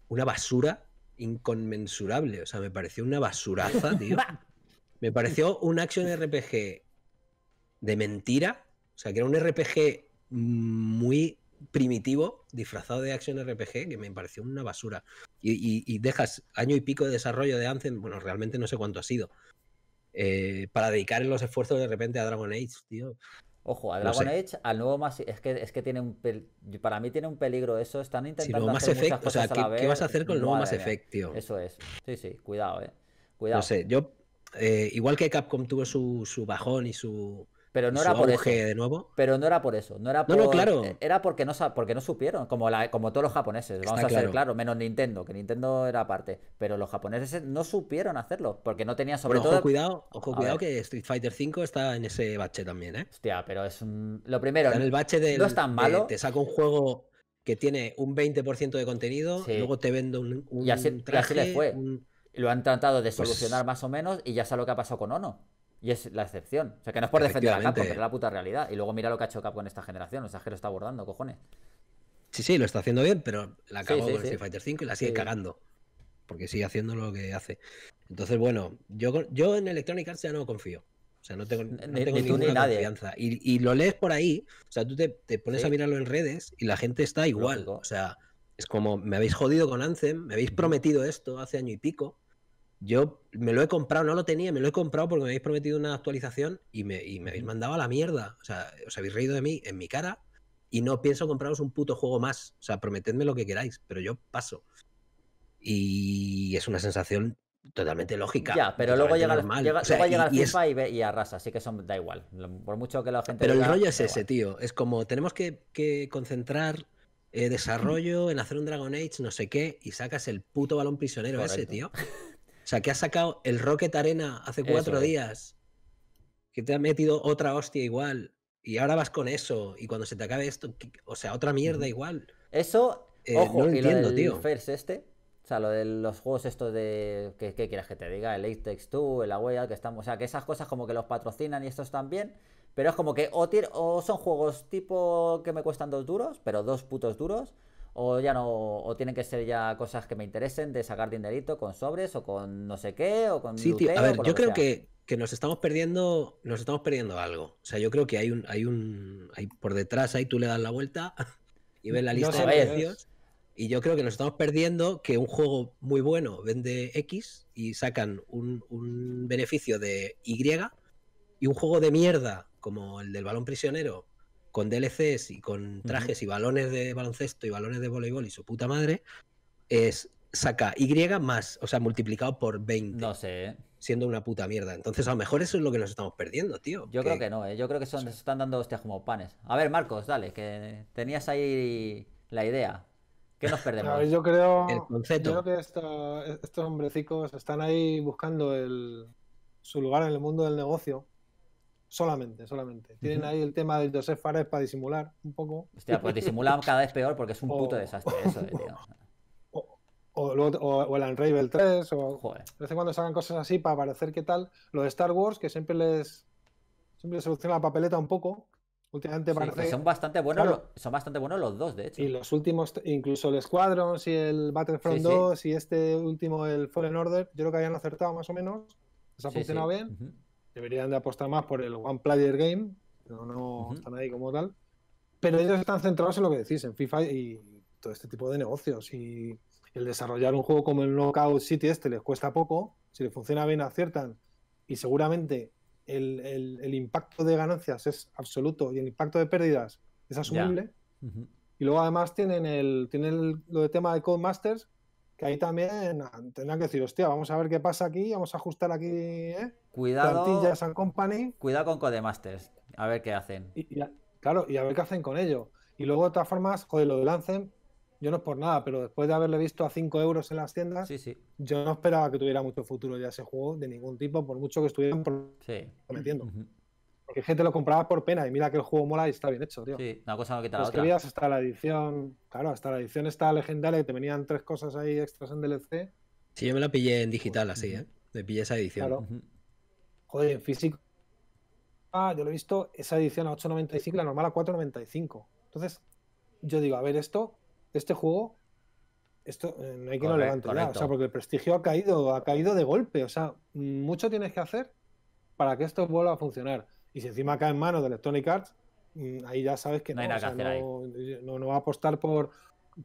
una basura inconmensurable. O sea, me pareció una basuraza, tío. Me pareció un action R P G de mentira. O sea, que era un R P G muy... primitivo, disfrazado de acción R P G, que me pareció una basura. Y, y, y dejas año y pico de desarrollo de Anthem, bueno, realmente no sé cuánto ha sido, eh, para dedicar los esfuerzos de repente a Dragon Age, tío. Ojo, a Dragon no sé. Age, al nuevo más... Es que, es que tiene un... Pel... Para mí tiene un peligro eso, están intentando si hacer Effect, muchas cosas o sea, a la vez. ¿Qué vas a hacer con el nuevo Mass Effect, tío? Eso es. Sí, sí, cuidado, eh. Cuidado. No sé, yo... Eh, igual que Capcom tuvo su, su bajón y su... Pero no era por eso. De nuevo. Pero no era por eso. No era por no, no, claro. Era porque no, porque no supieron, como, la, como todos los japoneses. Vamos Está a ser claro. claro, menos Nintendo, que Nintendo era aparte. Pero los japoneses no supieron hacerlo, porque no tenían sobre bueno, todo. Ojo cuidado, ojo cuidado que Street Fighter cinco está en ese bache también, ¿eh? Hostia, pero es un... lo primero. Está en el bache del, no es tan malo. De, te saca un juego que tiene un veinte por ciento de contenido, sí. luego te vendo un, un y así, traje. Y así les fue. Un... Lo han tratado de solucionar pues... más o menos y ya sabes lo que ha pasado con Ono. Y es la excepción. O sea, que no es por defender a Capcom, pero es la puta realidad. Y luego mira lo que ha hecho Capcom en esta generación. O sea, que lo está abordando, cojones. Sí, sí, lo está haciendo bien, pero la cagó sí, sí, con sí. Street Fighter cinco y la sigue sí. cagando. Porque sigue haciendo lo que hace. Entonces, bueno, yo, yo en Electronic Arts ya no confío. O sea, no tengo, no ni, tengo ni ninguna ni nadie. confianza. Y, y lo lees por ahí. O sea, tú te, te pones sí. a mirarlo en redes y la gente está igual. Lógico. O sea, es como, me habéis jodido con Anthem, me habéis prometido esto hace año y pico. Yo me lo he comprado, no lo tenía, me lo he comprado porque me habéis prometido una actualización y me, y me habéis mandado a la mierda. O sea, os habéis reído de mí en mi cara y no pienso compraros un puto juego más. O sea, prometedme lo que queráis, pero yo paso. Y es una sensación totalmente lógica. Ya, pero luego llega, llega, o sea, luego llega y, el FIFA y, es... y arrasa, así que son, da igual. Por mucho que la gente... Pero diga, el rollo es ese, igual. tío. Es como, tenemos que, que concentrar eh, desarrollo en hacer un Dragon Age, no sé qué, y sacas el puto balón prisionero Correcto. ese, tío. O sea, que has sacado el Rocket Arena hace cuatro eso, días, que te ha metido otra hostia igual, y ahora vas con eso, y cuando se te acabe esto, o sea, otra mierda igual. Eso, eh, ojo, no lo y entiendo, lo del tío. First este, o sea, lo de los juegos estos de, ¿qué, qué quieres que te diga? El It Takes Two, el Away, que estamos, o sea, que esas cosas como que los patrocinan y estos también, pero es como que o, tiro, o son juegos tipo que me cuestan dos duros, pero dos putos duros, o ya no, o tienen que ser ya cosas que me interesen de sacar dinerito con sobres o con no sé qué o con sí, tío, a ver, yo creo que, que nos estamos perdiendo nos estamos perdiendo algo. O sea, yo creo que hay un hay un hay por detrás ahí tú le das la vuelta y ves la lista no de precios y yo creo que nos estamos perdiendo que un juego muy bueno vende X y sacan un, un beneficio de Y y un juego de mierda como el del balón prisionero con D L Cs y con trajes uh-huh. y balones de baloncesto y balones de voleibol y su puta madre, es saca Y más, o sea, multiplicado por veinte. No sé. Siendo una puta mierda. Entonces, a lo mejor eso es lo que nos estamos perdiendo, tío. Yo que... creo que no, ¿eh? Yo creo que son, se están dando hostias como panes. A ver, Marcos, dale, que tenías ahí la idea. ¿Qué nos perdemos? Ver, yo creo, el concepto. Yo creo que esta, estos hombrecicos están ahí buscando el, su lugar en el mundo del negocio. Solamente, solamente. Tienen uh-huh. ahí el tema de Josep Fares para disimular un poco. Hostia, pues disimulan cada vez peor porque es un o... puto desastre eso, tío. O, O, luego, o, o el Unravel tres, o joder, de vez en cuando sacan cosas así para parecer qué tal. Lo de Star Wars, que siempre les siempre les soluciona la papeleta un poco. Últimamente sí, parece... Son bastante buenos, claro, los, son bastante buenos los dos, de hecho. Y los últimos, incluso el Squadrons y el Battlefront sí, dos sí. y este último, el Fallen Order, yo creo que habían acertado más o menos. Les ha sí, funcionado sí. bien. Uh-huh. Deberían de apostar más por el One Player Game, pero no uh-huh. están ahí como tal. Pero ellos están centrados en lo que decís, en FIFA y todo este tipo de negocios. Y el desarrollar un juego como el Knockout City este les cuesta poco. Si les funciona bien, aciertan. Y seguramente el, el, el impacto de ganancias es absoluto y el impacto de pérdidas es asumible. Yeah. Uh-huh. Y luego además tienen el tienen el, lo de tema de Codemasters, que ahí también tendrán que decir, hostia, vamos a ver qué pasa aquí, vamos a ajustar aquí, ¿eh? Cuidado, plantillas and company. Cuidado con Codemasters, a ver qué hacen. Y, y a, claro, y a ver qué hacen con ello. Y luego de todas formas, joder, lo de Anthem, yo no es por nada, pero después de haberle visto a cinco euros en las tiendas, sí, sí. yo no esperaba que tuviera mucho futuro ya ese juego de ningún tipo, por mucho que estuvieran prometiendo. Sí. Uh-huh. Porque gente lo compraba por pena y mira que el juego mola y está bien hecho, tío. Sí, una cosa no quita la otra. Escribías hasta la edición, claro, hasta la edición esta legendaria que te venían tres cosas ahí extras en D L C. Sí, yo me la pillé en digital así, ¿eh? Me pillé esa edición. Claro. Uh-huh. Joder, en físico. Ah, yo lo he visto, esa edición a ocho noventa y cinco y la normal a cuatro noventa y cinco. Entonces, yo digo, a ver, esto... Este juego, esto eh, no hay que no levantar nada, o sea, porque el prestigio ha caído, ha caído de golpe, o sea, mucho tienes que hacer para que esto vuelva a funcionar. Y si encima cae en manos de Electronic Arts, ahí ya sabes que no, no, o sea, no, no, no va a apostar por,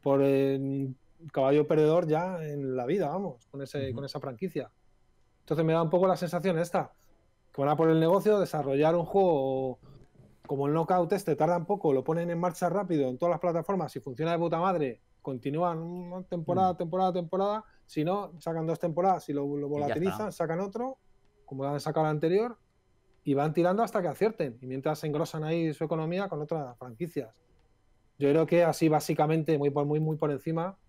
por eh, caballo perdedor ya en la vida, vamos, con, ese, uh-huh. con esa franquicia. Entonces me da un poco la sensación esta, que van a por el negocio, desarrollar un juego... Como el Knockout este tarda un poco, lo ponen en marcha rápido en todas las plataformas, si funciona de puta madre, continúan una temporada, temporada, temporada, si no, sacan dos temporadas, si lo, lo volatilizan, sacan otro, como lo han sacado el anterior, y van tirando hasta que acierten, y mientras se engrosan ahí su economía con otras franquicias. Yo creo que así básicamente, muy por, muy, muy por encima,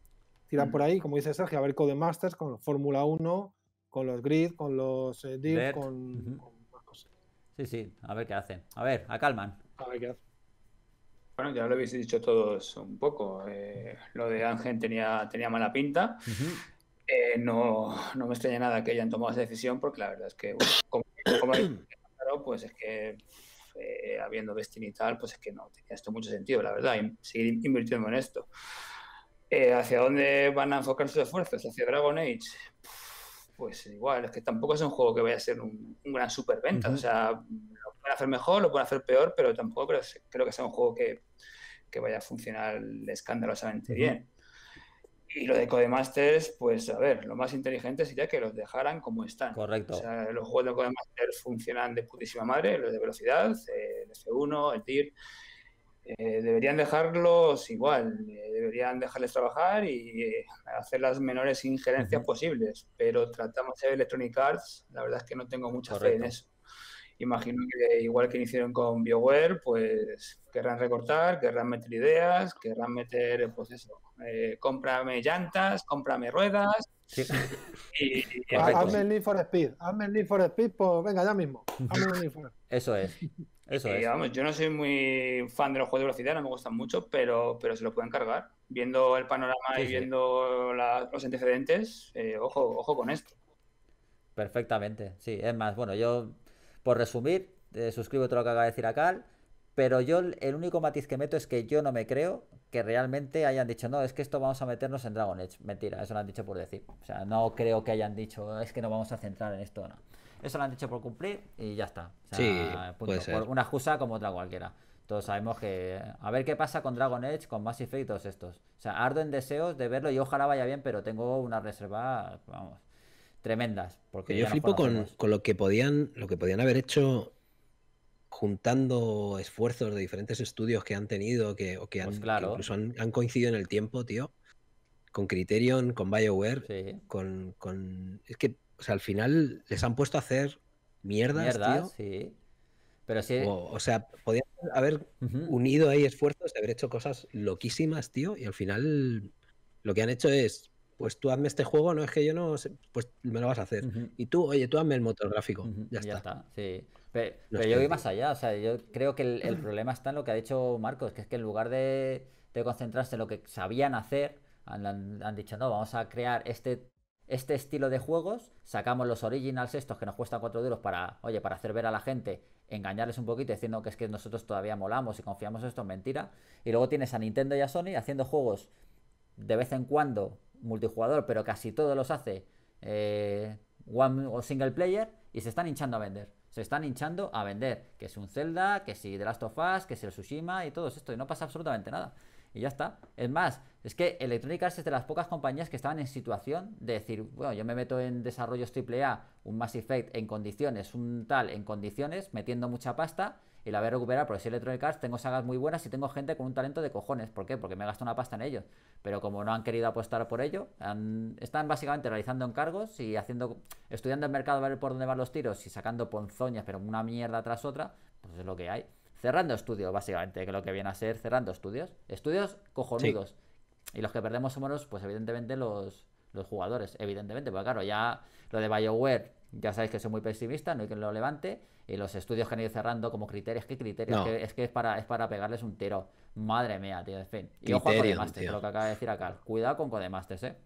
tiran mm. por ahí, como dice Sergio, a ver Codemasters, con los Fórmula uno, con los Grid, con los eh, Div, con... Mm-hmm. con Sí, sí, a ver qué hacen. A ver, acalman. A ver qué hacen. Bueno, ya lo habéis dicho todos un poco. Eh, lo de Ángel tenía, tenía mala pinta. Uh-huh. eh, no, no me extraña nada que hayan tomado esa decisión, porque la verdad es que, bueno, como, como pues es que eh, habiendo Destiny y tal, pues es que no tenía esto mucho sentido, la verdad, y seguir invirtiendo en esto. Eh, ¿Hacia dónde van a enfocar sus esfuerzos? ¿Hacia Dragon Age? Pues igual, es que tampoco es un juego que vaya a ser un, un gran superventa. Uh-huh. O sea, lo pueden hacer mejor, lo pueden hacer peor, pero tampoco creo, creo que sea un juego que, que vaya a funcionar escandalosamente uh-huh. bien. Y lo de Codemasters, pues a ver, lo más inteligente sería que los dejaran como están. Correcto. O sea, los juegos de Codemasters funcionan de putísima madre, los de velocidad, el F uno, el T I R... Eh, deberían dejarlos igual, eh, deberían dejarles trabajar y eh, hacer las menores injerencias uh-huh. posibles, pero tratamos de Electronic Arts, la verdad es que no tengo mucha Correcto. Fe en eso. Imagino que igual que hicieron con BioWare, pues querrán recortar, querrán meter ideas, querrán meter, pues eso, eh, cómprame llantas, cómprame ruedas... Sí. Y, y hazme el Need for Speed, hazme el Need for Speed, pues venga, ya mismo. Hazme el Need for Speed. Eso es. Eso eh, es. Vamos, yo no soy muy fan de los juegos de velocidad, no me gustan mucho, pero, pero se lo pueden cargar. Viendo el panorama sí, y sí. viendo la, los antecedentes, eh, ojo, ojo con esto. Perfectamente, sí. Es más, bueno, yo, por resumir, eh, suscribo todo lo que acaba de decir Acal, pero yo el único matiz que meto es que yo no me creo que realmente hayan dicho, no, es que esto vamos a meternos en Dragon Age. Mentira, eso lo han dicho por decir. O sea, no creo que hayan dicho, es que nos vamos a centrar en esto, no. Eso lo han dicho por cumplir y ya está. O sea, sí, puede ser. Por una excusa como otra cualquiera. Todos sabemos que... A ver qué pasa con Dragon Age, con Mass Effect y todos estos. O sea, ardo en deseos de verlo y ojalá vaya bien, pero tengo una reserva, vamos, tremendas. Porque yo flipo con, con lo que podían, lo que podían haber hecho... juntando esfuerzos de diferentes estudios que han tenido, que, o que, han, pues claro. que incluso han, han coincidido en el tiempo, tío, con Criterion, con BioWare, sí. con, con... Es que, o sea, al final les han puesto a hacer mierdas, mierdas tío. Sí. Pero sí. O, o sea, podían haber uh-huh. unido ahí esfuerzos, de haber hecho cosas loquísimas, tío, y al final lo que han hecho es, pues tú hazme este juego, no es que yo no sé, pues me lo vas a hacer. Uh-huh. Y tú, oye, tú hazme el motor gráfico, uh-huh. ya, ya está. está. Sí. Pero, no pero yo voy más allá, o sea, yo creo que el, el problema está en lo que ha dicho Marcos, que es que en lugar de, de concentrarse en lo que sabían hacer, Han, han dicho, no, vamos a crear este, este estilo de juegos, sacamos los originals estos que nos cuestan cuatro duros para, oye, para hacer ver a la gente, engañarles un poquito diciendo que es que nosotros todavía molamos y confiamos en esto, es mentira. Y luego tienes a Nintendo y a Sony haciendo juegos de vez en cuando multijugador, pero casi todos los hace eh, one o single player, y se están hinchando a vender. Se están hinchando a vender, que es un Zelda, que si The Last of Us, que si el Tsushima y todo esto, y no pasa absolutamente nada. Y ya está. Es más, es que Electronic Arts es de las pocas compañías que estaban en situación de decir, bueno, yo me meto en desarrollos triple A, un Mass Effect en condiciones, un tal en condiciones, metiendo mucha pasta, y la voy a recuperar, porque si Electronic Arts tengo sagas muy buenas y tengo gente con un talento de cojones. ¿Por qué? Porque me gasto una pasta en ellos. Pero como no han querido apostar por ello, han, están básicamente realizando encargos y haciendo, estudiando el mercado a ver por dónde van los tiros y sacando ponzoñas, pero una mierda tras otra, pues es lo que hay. Cerrando estudios, básicamente, que lo que viene a ser cerrando estudios. Estudios cojonudos. Sí. Y los que perdemos somos, pues evidentemente, los, los jugadores. Evidentemente, porque claro, ya lo de BioWare, ya sabéis que soy muy pesimista, no hay quien lo levante. Y los estudios que han ido cerrando como criterios, ¿qué criterios? No. Es que, es, que es, para, es para pegarles un tiro. Madre mía, tío, en fin. Y ojo a Codemasters, lo que acaba de decir acá. Cuidado con Codemasters, eh.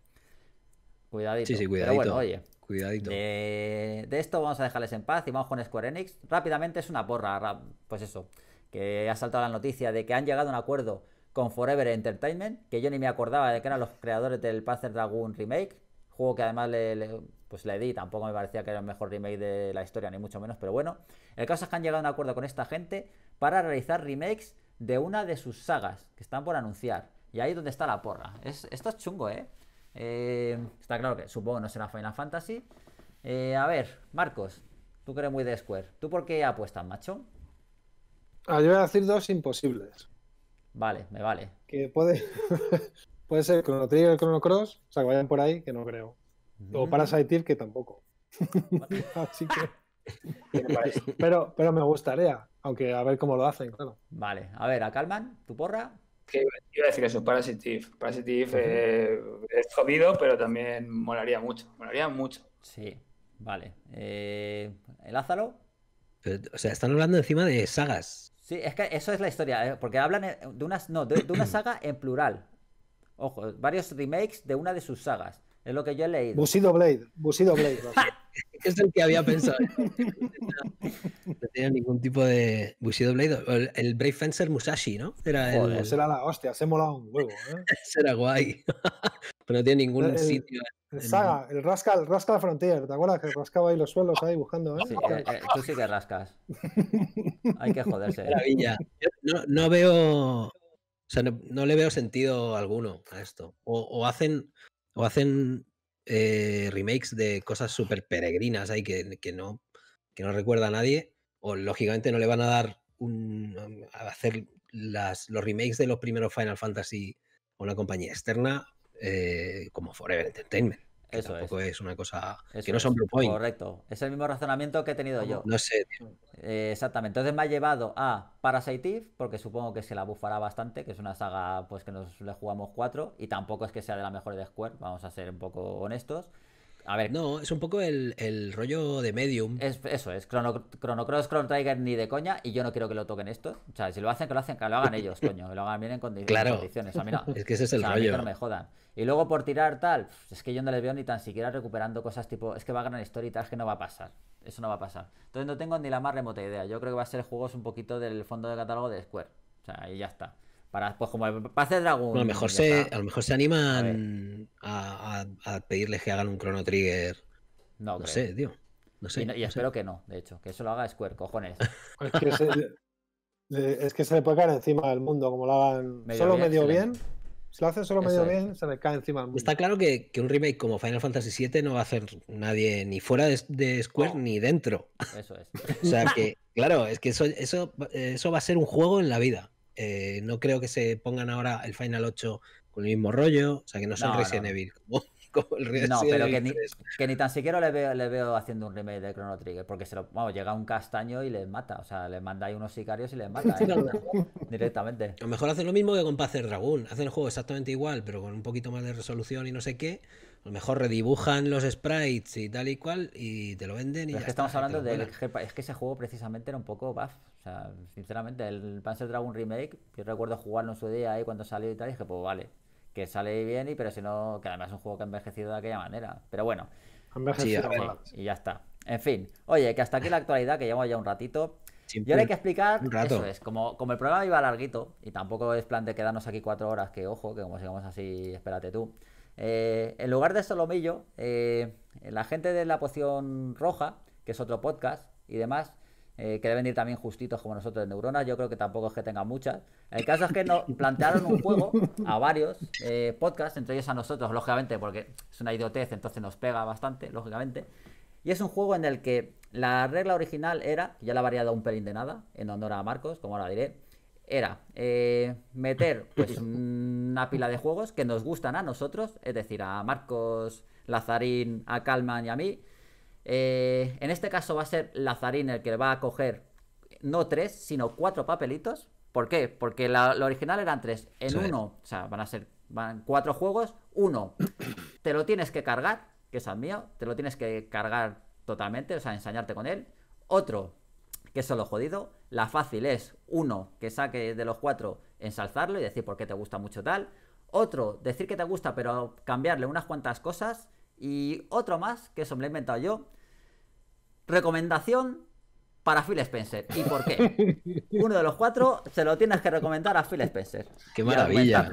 Cuidadito. Sí, sí, cuidadito. Pero bueno, oye, cuidadito. De, de esto vamos a dejarles en paz y vamos con Square Enix. Rápidamente, es una porra, pues eso, que ha saltado la noticia de que han llegado a un acuerdo con Forever Entertainment, que yo ni me acordaba de que eran los creadores del Panzer Dragoon Remake, juego que además le, le, pues le di, tampoco me parecía que era el mejor remake de la historia, ni mucho menos, pero bueno. El caso es que han llegado a un acuerdo con esta gente para realizar remakes de una de sus sagas, que están por anunciar. Y ahí es donde está la porra. Es, esto es chungo, ¿eh? Eh, está claro que supongo no será Final Fantasy. Eh, a ver, Marcos, tú que eres muy de Square, ¿tú por qué apuestas, macho? Ah, yo voy a decir dos imposibles. Vale, me vale. Que puede, puede ser Chrono Trigger y Chrono Cross, o sea, que vayan por ahí, que no creo. Mm. O Parasite Eve, que tampoco. Vale. Así que. Me pero, pero me gustaría, aunque a ver cómo lo hacen, claro. Vale, a ver, a Calman, tu porra. Que iba a decir eso, Parasite Eve. Parasite Eve eh, es jodido, pero también molaría mucho. Molaría mucho. Sí, vale. Eh, Lázaro. Pero, o sea, están hablando encima de sagas. Sí, es que eso es la historia, ¿eh? Porque hablan de una, no, de, de una saga en plural. Ojo, varios remakes de una de sus sagas. Es lo que yo he leído. Bushido Blade. Bushido Blade. Es el que había pensado. No tenía ningún tipo de Bushido Blade. El Brave Fencer Musashi, ¿no? Era Joder, el... será la hostia, se ha molado un huevo, ¿eh? Será guay. Pero no tiene ningún el, sitio. El, el Saga, el rasca, el rasca la frontera. ¿Te acuerdas que rascaba ahí los suelos ahí buscando? ¿Eh? Sí, eh, eh, tú sí que rascas. Hay que joderse. Maravilla. No, no veo... O sea, no, no le veo sentido alguno a esto. O, o hacen... O hacen eh, remakes de cosas súper peregrinas ahí que, que, no, que no recuerda a nadie. O lógicamente no le van a dar un, a hacer las, los remakes de los primeros Final Fantasy a una compañía externa eh, como Forever Entertainment. Que Eso tampoco es. es una cosa Eso que no es. son Blue Point. Correcto. Es el mismo razonamiento que he tenido no, yo. No sé, tío. Eh, exactamente. Entonces me ha llevado a Parasite Eve, porque supongo que se la bufará bastante, que es una saga pues que nos le jugamos cuatro, y tampoco es que sea de la mejor de Square, vamos a ser un poco honestos. A ver, no, es un poco el, el rollo de Medium. Es, eso es, Chrono, Chrono Cross, Chrono Trigger ni de coña, y yo no quiero que lo toquen esto. O sea, si lo hacen, que lo hacen, que lo hagan ellos, coño, que lo hagan bien en, condi claro. en condiciones. A mí no. Es que ese es el o sea, rollo. A mí que no me jodan. Y luego por tirar tal, es que yo no les veo ni tan siquiera recuperando cosas tipo, es que va a ganar historia y tal, es que no va a pasar. Eso no va a pasar. Entonces no tengo ni la más remota idea. Yo creo que va a ser juegos un poquito del fondo de catálogo de Square. O sea, ahí ya está. Para, pues como el pase de Dragon. No, a, lo mejor se, a lo mejor se animan a, a, a pedirles que hagan un Chrono Trigger. No, no creo. sé, tío. No sé, y, no, y no espero sé. que no, de hecho. Que eso lo haga Square, cojones. Es que se, le, es que se le puede caer encima del mundo. Como lo hagan medio solo bien, medio bien. bien. Si lo hacen solo eso medio es. bien, se le cae encima del mundo. Está claro que, que un remake como Final Fantasy siete no va a hacer nadie ni fuera de, de Square no. ni dentro. Eso es. O sea que, claro, es que eso, eso, eso va a ser un juego en la vida. Eh, no creo que se pongan ahora el Final ocho con el mismo rollo, o sea que no son no, Resident no. Evil como, como el Resident No, pero Evil que, ni, que ni tan siquiera le veo, le veo haciendo un remake de Chrono Trigger, porque se lo, vamos, llega un castaño y les mata, o sea, les manda ahí unos sicarios y les mata ¿eh? directamente. A lo mejor hacen lo mismo que con Panzer Dragoon, hacen el juego exactamente igual, pero con un poquito más de resolución y no sé qué. A lo mejor redibujan los sprites y tal y cual y te lo venden y ya es que está, estamos hablando de es que ese juego precisamente era un poco buff. O sea, sinceramente, el Panzer Dragoon Remake, yo recuerdo jugarlo en su día ahí cuando salió y tal, y dije, pues vale, que sale bien, y pero si no, que además es un juego que ha envejecido de aquella manera. Pero bueno, envejecido, sí, ver, sí, y ya está. En fin, oye, que hasta aquí la actualidad, que llevamos ya un ratito. Simple. Y ahora hay que explicar, eso es, como, como el programa iba larguito, y tampoco es plan de quedarnos aquí cuatro horas, que ojo, que como sigamos así, espérate tú. Eh, en lugar de Solomillo, eh, la gente de La Poción Roja, que es otro podcast y demás, eh, que deben ir también justitos como nosotros de neuronas, yo creo que tampoco es que tengan muchas. El caso es que nos plantearon un juego a varios eh, podcasts, entre ellos a nosotros, lógicamente, porque es una idiotez, entonces nos pega bastante, lógicamente. Y es un juego en el que la regla original era, ya la ha variado un pelín de nada, en honor a Marcos, como ahora diré, era eh, meter pues una pila de juegos que nos gustan a nosotros, es decir, a Marcos, Lazarín, a Calman y a mí. Eh, en este caso va a ser Lazarín el que va a coger no tres, sino cuatro papelitos. ¿Por qué? Porque la, lo original eran tres. En sí. uno, o sea, van a ser van cuatro juegos. Uno, te lo tienes que cargar, que es el mío, te lo tienes que cargar totalmente, o sea, ensañarte con él. Otro, que es solo jodido. La fácil es uno, que saque de los cuatro, ensalzarlo y decir por qué te gusta mucho tal. Otro, decir que te gusta, pero cambiarle unas cuantas cosas. Y otro más, que eso me lo he inventado yo, recomendación para Phil Spencer. ¿Y por qué? Uno de los cuatro se lo tienes que recomendar a Phil Spencer. ¡Qué maravilla!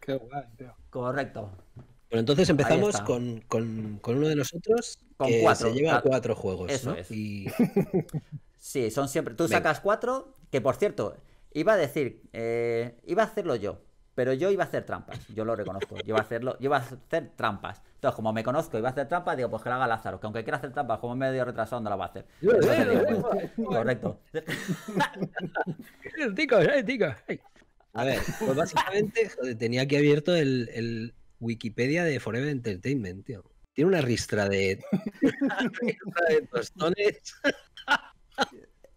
¡Qué guay, tío! Correcto. Bueno, entonces empezamos con, con, con uno de nosotros con que cuatro, se lleva cuatro, cuatro juegos. Eso, ¿no? Es. Y... sí, son siempre... Tú sacas Venga. cuatro, que por cierto, iba a decir... Eh, iba a hacerlo yo. Pero yo iba a hacer trampas, yo lo reconozco. Yo iba a hacerlo, yo iba a hacer trampas. Entonces, como me conozco y iba a hacer trampas, digo, pues que la haga Lázaro, que aunque quiera hacer trampas, como medio retrasado, no la va a hacer. Entonces, digo, pues, correcto. A ver, pues básicamente, joder, tenía aquí abierto el, el Wikipedia de Forever Entertainment, tío. Tiene una ristra de, una ristra de tostones.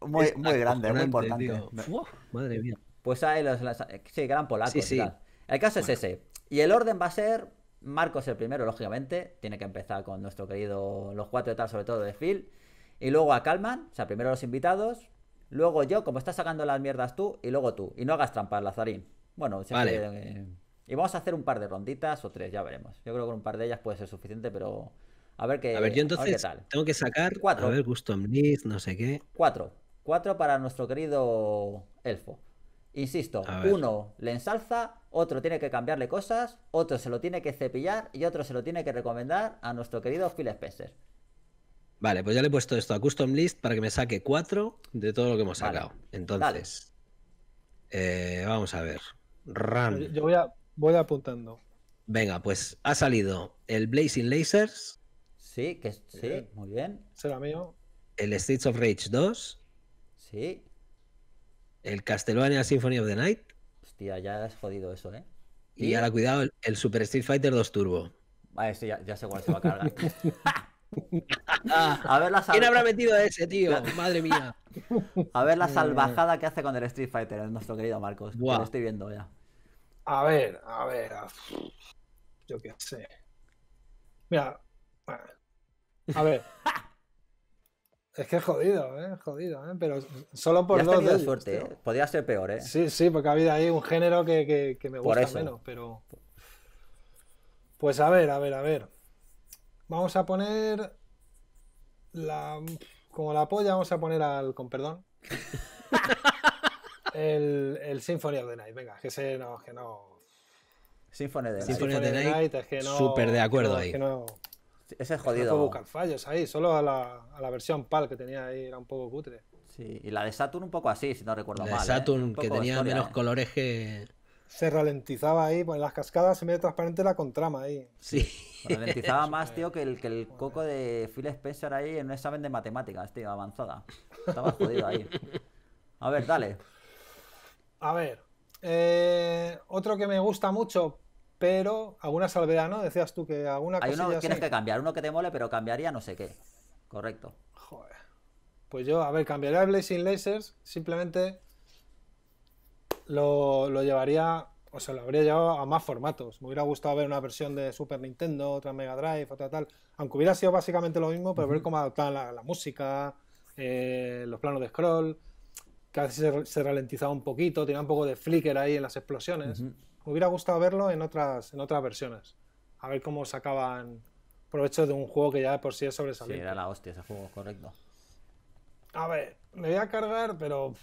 Muy, muy grande, muy importante. Tío. Uf, madre mía. Pues ahí los, los, sí, que eran polacos. Sí, sí. Y tal. El caso bueno. es ese. Y el orden va a ser Marcos el primero, lógicamente. Tiene que empezar con nuestro querido Los Cuatro y tal, sobre todo de Phil. Y luego a Calman, o sea, primero los invitados. Luego yo, como estás sacando las mierdas tú. Y luego tú. Y no hagas trampas, Lazarín. Bueno, siempre, vale. eh, Y vamos a hacer un par de ronditas o tres, ya veremos. Yo creo que un par de ellas puede ser suficiente, pero... A ver qué, a ver, yo entonces a ver qué tal. Tengo que sacar... Cuatro. A ver, Custom List, no sé qué. Cuatro. Cuatro para nuestro querido elfo. Insisto, uno le ensalza, otro tiene que cambiarle cosas, otro se lo tiene que cepillar y otro se lo tiene que recomendar a nuestro querido Phil Spencer. Vale, pues ya le he puesto esto a Custom List para que me saque cuatro de todo lo que hemos sacado. Vale. Entonces, eh, vamos a ver. Ram. Yo voy, a, voy apuntando. Venga, pues ha salido el Blazing Lasers. Sí, que sí, bien. Muy bien. Será mío. El Streets of Rage dos. Sí. El Castlevania Symphony of the Night. Hostia, ya has jodido eso, ¿eh? Y, y ahora, cuidado, el, el Super Street Fighter dos Turbo. Vale, esto ya, ya sé cuál se va a cargar. A ver la sal... ¿Quién habrá metido a ese, tío? Madre mía. A ver la salvajada que hace con el Street Fighter, el nuestro querido Marcos. Wow. Que lo estoy viendo ya. A ver, a ver. A... Yo qué sé. Mira. A ver. Es que es jodido, ¿eh? Jodido, ¿eh? Pero solo por dos de suerte, ¿eh? Podría ser peor, ¿eh? Sí, sí, porque ha habido ahí un género que, que, que me gusta menos, pero... Pues a ver, a ver, a ver. Vamos a poner... la Como la polla, vamos a poner al... Con perdón. el, el Symphony of the Night. Venga, que ese no... Que no... Symphony of the Night. Symphony of the Night, es que no... Súper de acuerdo ahí. Es que no... Ese es jodido. No puedo buscar fallos ahí, solo a la, a la versión PAL que tenía ahí era un poco cutre. Sí, y la de Saturn un poco así, si no recuerdo la mal. La de Saturn, ¿eh? Que tenía historia, menos eh. colores que... Se ralentizaba ahí, pues en las cascadas se medio transparente la contrama ahí. Sí. Se ralentizaba más, tío, que el, que el coco de Phil Spencer ahí en un examen de matemáticas, tío, avanzada. Estaba jodido ahí. A ver, dale. A ver, eh, otro que me gusta mucho... Pero alguna salvedad, ¿no? Decías tú que alguna cosa. Hay uno que tienes que cambiar, uno que te mole, pero cambiaría no sé qué. Correcto. Joder. Pues yo, a ver, cambiaría el Blazing Lasers, simplemente lo, lo llevaría, o sea, lo habría llevado a más formatos. Me hubiera gustado ver una versión de Super Nintendo, otra Mega Drive, otra tal. Aunque hubiera sido básicamente lo mismo, pero uh-huh. ver cómo adaptaban la, la música, eh, los planos de scroll, que a veces se, se ralentizaba un poquito, tenía un poco de flicker ahí en las explosiones. Uh-huh. Me hubiera gustado verlo en otras, en otras versiones. A ver cómo sacaban provecho de un juego que ya de por sí es sobresaliente. Sí, era la hostia ese juego, correcto. A ver, me voy a cargar, pero...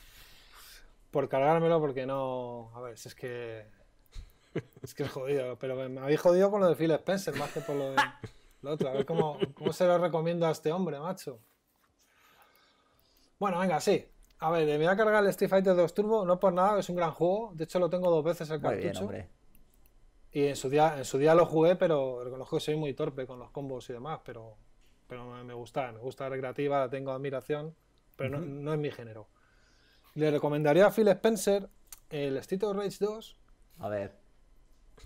Por cargármelo, porque no... A ver, si es que... Es que es jodido, pero me habéis jodido con lo de Phil Spencer, más que por lo de... Lo otro. A ver cómo, cómo se lo recomiendo a este hombre, macho. Bueno, venga, sí. A ver, me voy a cargar el Street Fighter dos Turbo, no por nada, es un gran juego. De hecho, lo tengo dos veces el cartucho. Muy bien, y en su día, en su día lo jugué, pero reconozco que soy muy torpe con los combos y demás, pero, pero me gusta, me gusta la recreativa, la tengo admiración, pero uh-huh. no, no es mi género. Le recomendaría a Phil Spencer el Street of Rage dos. A ver.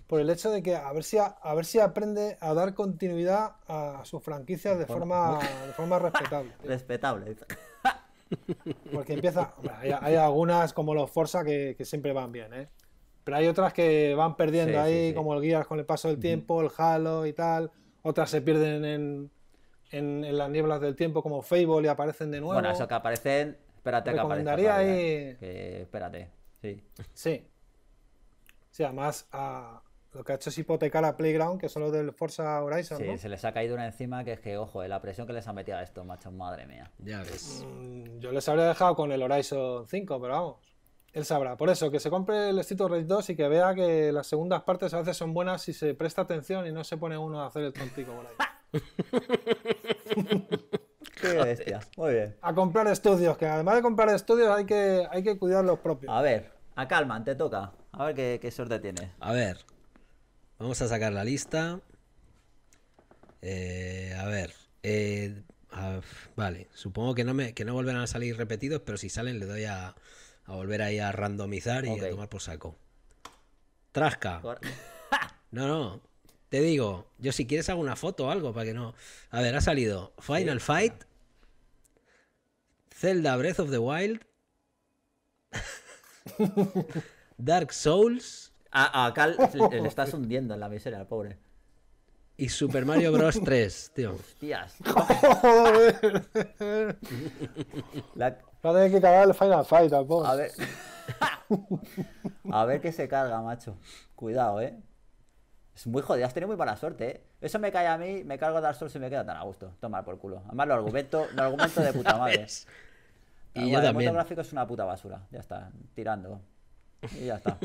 Por el hecho de que a ver si, a, a ver si aprende a dar continuidad a sus franquicias de forma, de forma respetable. Respetable. Porque empieza... Hay, hay algunas como los Forza que, que siempre van bien, ¿eh? Pero hay otras que van perdiendo sí, ahí, sí, sí. como el Gears con el paso del tiempo, el Halo y tal. Otras se pierden en, en, en las nieblas del tiempo como Fable y aparecen de nuevo. Bueno, eso que aparecen... Espérate que aparezca. Ahí... Que, espérate, sí. Sí. Sí, además a... lo que ha hecho es hipotecar a Playground, que son los del Forza Horizon, sí, ¿no? Se les ha caído una encima que es que, ojo, eh, la presión que les ha metido a estos machos, madre mía. Ya ves. Mm, yo les habría dejado con el Horizon cinco, pero vamos. Él sabrá. Por eso, que se compre el Street of Rage dos y que vea que las segundas partes a veces son buenas si se presta atención y no se pone uno a hacer el tontico por ahí. Qué bestia. Muy bien. A comprar estudios, que además de comprar estudios hay que, hay que cuidar los propios. A ver, a Calman, te toca. A ver qué, qué suerte tienes. A ver. Vamos a sacar la lista. Eh, a ver. Eh, a, vale. Supongo que no, me, que no volverán a salir repetidos, pero si salen le doy a, a volver ahí a randomizar y okay. a tomar por saco. Trasca. Cor no, no. Te digo, yo si quieres hago una foto o algo para que no... A ver, ha salido Final sí, Fight, claro. Zelda Breath of the Wild, Dark Souls... A, a Cal le, le estás hundiendo en la miseria al pobre. Y Super Mario Bros. tres, tío. Hostias. Joder. La... No tenés que cargar el Final Fight tampoco. A ver. A ver qué se carga, macho. Cuidado, eh. Es muy jodido, has tenido muy mala suerte, eh. Eso me cae a mí, me cargo Dark Souls y me queda tan a gusto. Toma por culo. Además, lo argumento, lo argumento de puta madre. Y además, yo el también. El gráfico es una puta basura. Ya está, tirando. Y ya está.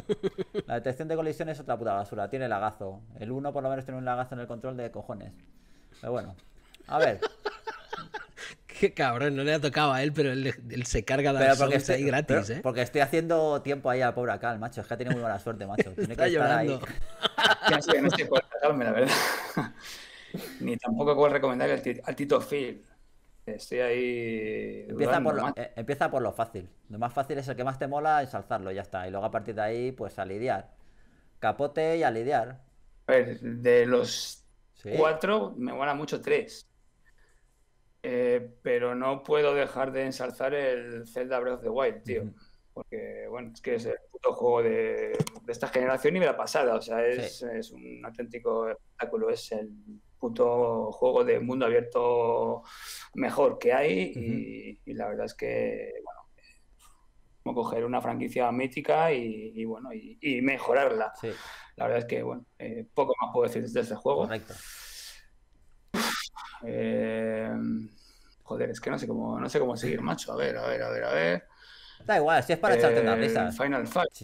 La detección de colisión es otra puta basura. Tiene lagazo. El uno por lo menos tiene un lagazo en el control de cojones. Pero bueno. A ver. Qué cabrón, no le ha tocado a él, pero él, él se carga Dark Souls ahí gratis, pero, ¿eh? Porque estoy haciendo tiempo ahí al pobre Acal, macho. Es que ha tenido muy mala suerte, macho. Tiene está que llorando. Estar ahí. Ya, sí, no estoy por sacarme, la verdad. Ni tampoco puedo recomendar al Tito Phil. Estoy ahí... Empieza por, lo, eh, empieza por lo fácil. Lo más fácil es el que más te mola, ensalzarlo, ya está. Y luego a partir de ahí, pues a lidiar. Capote y a lidiar. A ver, de los ¿Sí? cuatro, me mola mucho tres. Eh, pero no puedo dejar de ensalzar el Zelda Breath of the Wild, tío. Mm. Porque, bueno, es que es el puto juego de, de esta generación y de la pasada. O sea, es, sí. es un auténtico espectáculo. Es el... puto juego de mundo abierto mejor que hay uh-huh. y, y la verdad es que bueno, como coger una franquicia mítica y, y bueno y, y mejorarla sí. La verdad es que bueno eh, poco más puedo decir de este juego. Correcto. Eh, joder, es que no sé cómo no sé cómo seguir, macho. A ver, a ver, a ver, a ver. Da igual, si es para eh, echarte una risa. Final Fight.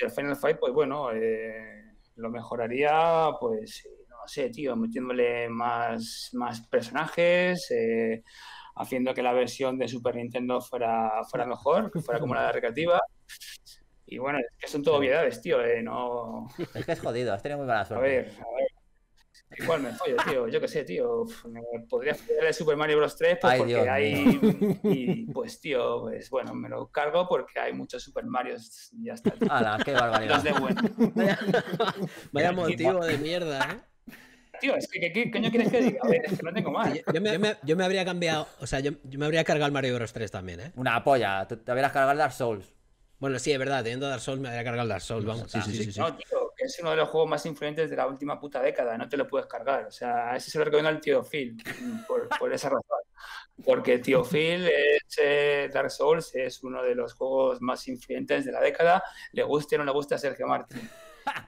El Final Fight, pues bueno, eh, lo mejoraría, pues. No sé, tío, metiéndole más, más personajes, eh, haciendo que la versión de Super Nintendo fuera, fuera mejor, que fuera como la recreativa. Y bueno, es que son todo obviedades, tío, eh, no... Es que es jodido, has tenido muy mala suerte. A ver, a ver, igual me follo, tío, yo qué sé, tío, me podría hacer el Super Mario Bros. tres pues, Ay, porque Dios hay... Y pues, tío, pues bueno, me lo cargo porque hay muchos Super Marios, ya está. ¡Hala, qué barbaridad! Los de bueno. Vaya, vaya motivo de mierda, ¿eh? Tío, es que ¿qué coño quieres que diga? A ver, es que no tengo más. Yo, yo, me, yo, me, yo me habría cambiado, o sea, yo, yo me habría cargado el Mario Bros. tres también, ¿eh? Una polla, te, te habrías cargado el Dark Souls. Bueno, sí, es verdad, teniendo Dark Souls me habría cargado el Dark Souls, vamos. Sí, sí, sí, sí, sí. No, tío, que es uno de los juegos más influyentes de la última puta década, no te lo puedes cargar. O sea, a ese se lo recomiendo al tío Phil, por, por esa razón. Porque tío Phil, es, eh, Dark Souls es uno de los juegos más influyentes de la década. Le guste o no le guste a Sergio Martín.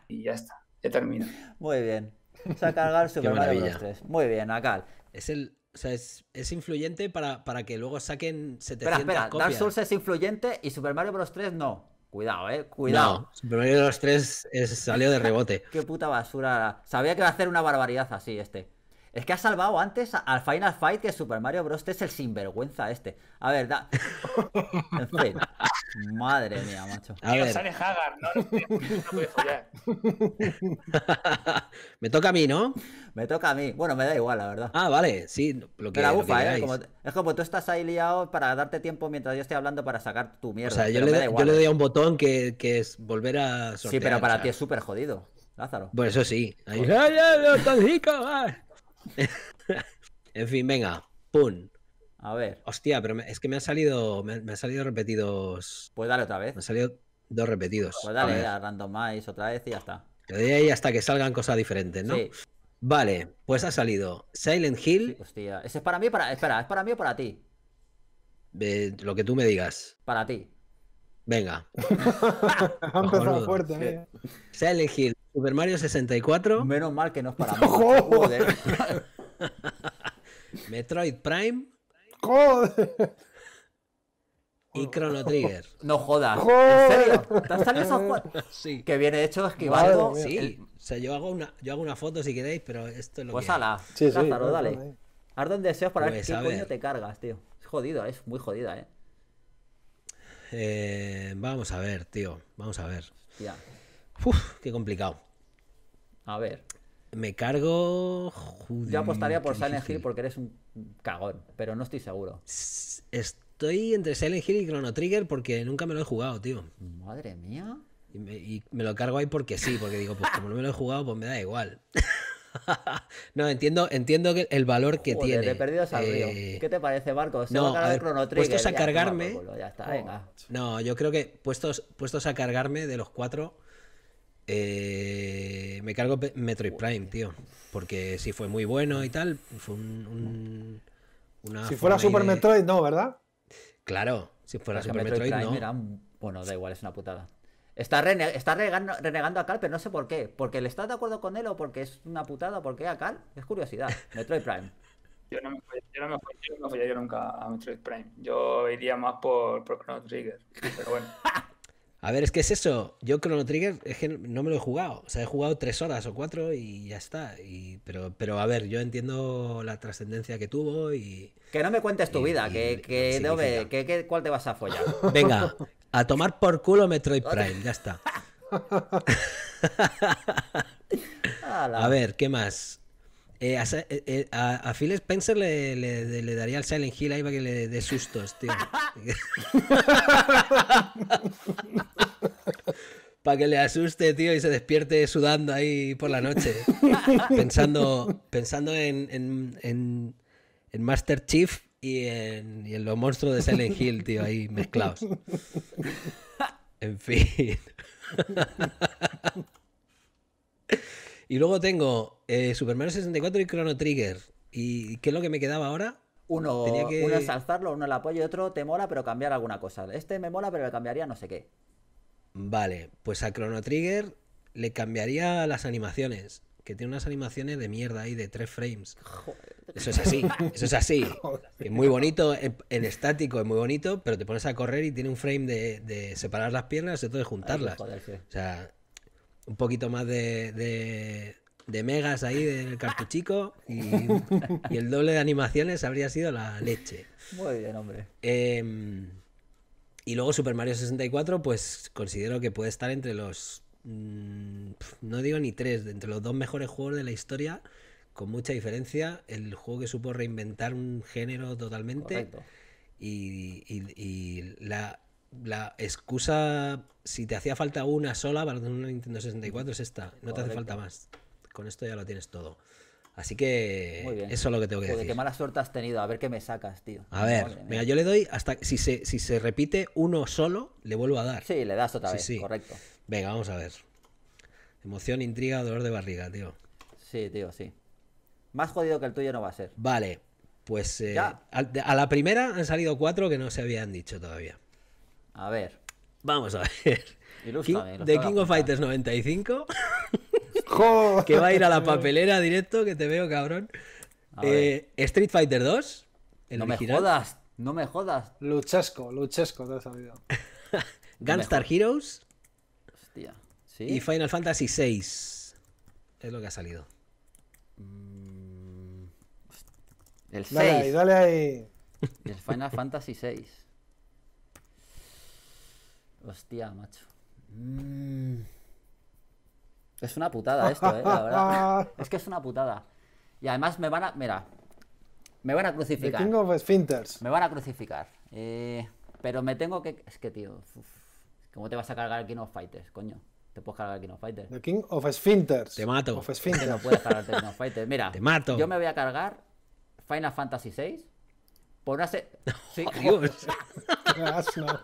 Y ya está, ya termina. Muy bien. O sea, cargar Super Mario Bros. tres. Muy bien, Acal. Es el... O sea, es, es influyente para, para que luego saquen setecientas espera, espera. copias. Dark Souls es influyente y Super Mario Bros. tres no. Cuidado, eh, cuidado. No, Super Mario Bros. tres es, salió de rebote. Qué puta basura. Sabía que iba a hacer una barbaridad así este. Es que ha salvado antes al Final Fight que Super Mario Bros. tres, el sinvergüenza este. A ver, da... En fin. Madre mía, macho. A ver. Sale Hagar, ¿no? No, no, no puede follar. Me toca a mí, ¿no? Me toca a mí. Bueno, me da igual, la verdad. Ah, vale, sí. Lo que, la bufa, lo que eh, como, es como tú estás ahí liado para darte tiempo mientras yo estoy hablando para sacar tu mierda. O sea, yo le, da, igual, yo le doy a un botón que, que es volver a sortear. Sí, pero para o sea. ti es súper jodido, Lázaro. Pues eso sí. Ahí... ¡Ay, ay, tan rico! Ay. En fin, venga, pum. A ver. Hostia, pero me, es que me han salido. Me, me han salido repetidos. Pues dale otra vez. Me han salido dos repetidos. Pues dale, a randomize otra vez y ya está. Le doy ahí hasta que salgan cosas diferentes, ¿no? Sí. Vale, pues ha salido Silent Hill. Sí, hostia. ¿Ese es para mí o para. Espera, ¿es para mí o para ti? De lo que tú me digas. Para ti. Venga. Ha empezado fuerte, mira. Silent Hill. Super Mario sesenta y cuatro. Menos mal que no es para mí. Joder. Metroid Prime. Joder. Y Chrono Trigger. No jodas. Joder. ¿En serio? ¿Te han salido esos cuatro? Sí. Que viene hecho esquivando. Vale, sí. El... O sea, yo hago una, yo hago una foto si queréis, pero esto es lo pues que. Pues ala. Sí, sí, Lázaro, sí, dale. Haz donde deseos para pues, ver qué coño te cargas, tío. Es jodida, es muy jodida, eh. eh. Vamos a ver, tío. Vamos a ver. Ya. Uf, qué complicado. A ver. Me cargo... Joder, yo apostaría por Silent Hill porque eres un cagón, pero no estoy seguro. Estoy entre Silent Hill y Chrono Trigger porque nunca me lo he jugado, tío. Madre mía. Y me, y me lo cargo ahí porque sí, porque digo, pues como no me lo he jugado, pues me da igual. No, entiendo, entiendo que el valor que Joder, tiene. Te he perdido al río. Eh... ¿Qué te parece, Marcos? Se no, va a, a ver, Chrono Trigger. Puestos a ya, cargarme... Culo, ya está, oh. venga. No, yo creo que puestos, puestos a cargarme de los cuatro... Eh, me cargo Metroid Prime, tío. Porque sí fue muy bueno y tal. Fue un, un, una si fuera Super de... Metroid, no, ¿verdad? Claro, si fuera pero Super Metroid, Metroid no. Era... Bueno, da igual, es una putada. Está, rene... está renegando, renegando a Cal, pero no sé por qué. ¿Porque le estás de acuerdo con él o porque es una putada? ¿Por qué a Cal? Es curiosidad. Metroid Prime. Yo no me follaría no nunca a Metroid Prime. Yo iría más por, por Chrono Trigger. Pero bueno. A ver, es que es eso. Yo Chrono Trigger es que no me lo he jugado. O sea, he jugado tres horas o cuatro y ya está. Y, pero, pero a ver, yo entiendo la trascendencia que tuvo y... Que no me cuentes tu y, vida, y, que, que, no me, que, que cuál te vas a follar. Venga, a tomar por culo Metroid Prime, ya está. A ver, ¿qué más? Eh, a, eh, a, a Phil Spencer le, le, le daría el Silent Hill ahí para que le dé sustos, tío. Para que le asuste, tío, y se despierte sudando ahí por la noche. Pensando, pensando en, en, en, en Master Chief y en, y en los monstruos de Silent Hill, tío, ahí mezclados. En fin. Y luego tengo eh, Super Mario sesenta y cuatro y Chrono Trigger. ¿Y qué es lo que me quedaba ahora? Uno, Tenía que... uno es alzarlo, uno el apoyo y otro te mola pero cambiar alguna cosa. Este me mola pero le cambiaría no sé qué. Vale, pues a Chrono Trigger le cambiaría las animaciones. Que tiene unas animaciones de mierda ahí de tres frames. Joder. Eso es así, eso es así. Joder. Es muy bonito, en, en estático es muy bonito, pero te pones a correr y tiene un frame de, de separar las piernas y otro de juntarlas. Ay, joder, sí. O sea... Un poquito más de, de, de megas ahí del cartuchico y, y el doble de animaciones habría sido la leche. Muy bien, hombre. Eh, y luego Super Mario sesenta y cuatro, pues considero que puede estar entre los... Mmm, no digo ni tres, entre los dos mejores juegos de la historia, con mucha diferencia. El juego que supo reinventar un género totalmente. Correcto. Y, y, y la... La excusa, si te hacía falta una sola para una Nintendo sesenta y cuatro, es esta. No Correcto. Te hace falta más. Con esto ya lo tienes todo. Así que eso es lo que tengo que Joder, decir. Qué mala suerte has tenido. A ver qué me sacas, tío. A ver, Madre mira, mía. Yo le doy hasta... Si se, si se repite uno solo, le vuelvo a dar. Sí, le das otra sí, vez. Sí. Correcto. Venga, vamos a ver. Emoción, intriga, dolor de barriga, tío. Sí, tío, sí. Más jodido que el tuyo no va a ser. Vale. Pues eh, a, a la primera han salido cuatro que no se habían dicho todavía. A ver. Vamos a ver. Ilústrame, King, The King of Fighters noventa y cinco. Que va a ir a la papelera directo, que te veo, cabrón. Eh, Street Fighter dos. El no original. Me jodas, no me jodas. Luchesco, Luchesco te ha salido. Gunstar no Heroes. Hostia. ¿Sí? Y Final Fantasy seis. Es lo que ha salido. Mm... El seis. Dale ahí, dale ahí. El Final Fantasy seis. Hostia, macho. Mm... Es una putada esto, eh, la verdad. Es que es una putada. Y además me van a... Mira, me van a crucificar. The King of Spinters. Me van a crucificar. Eh, pero me tengo que... Es que, tío... Uf, ¿cómo te vas a cargar el King of Fighters, coño? Te puedes cargar el King of Fighters. The King of Spinters. Te mato. Of Spinters. No puedes cargarte el King of Fighters. Mira, te mato. Yo me voy a cargar Final Fantasy seis por una... Se... Sí, Dios. ¡Qué asno!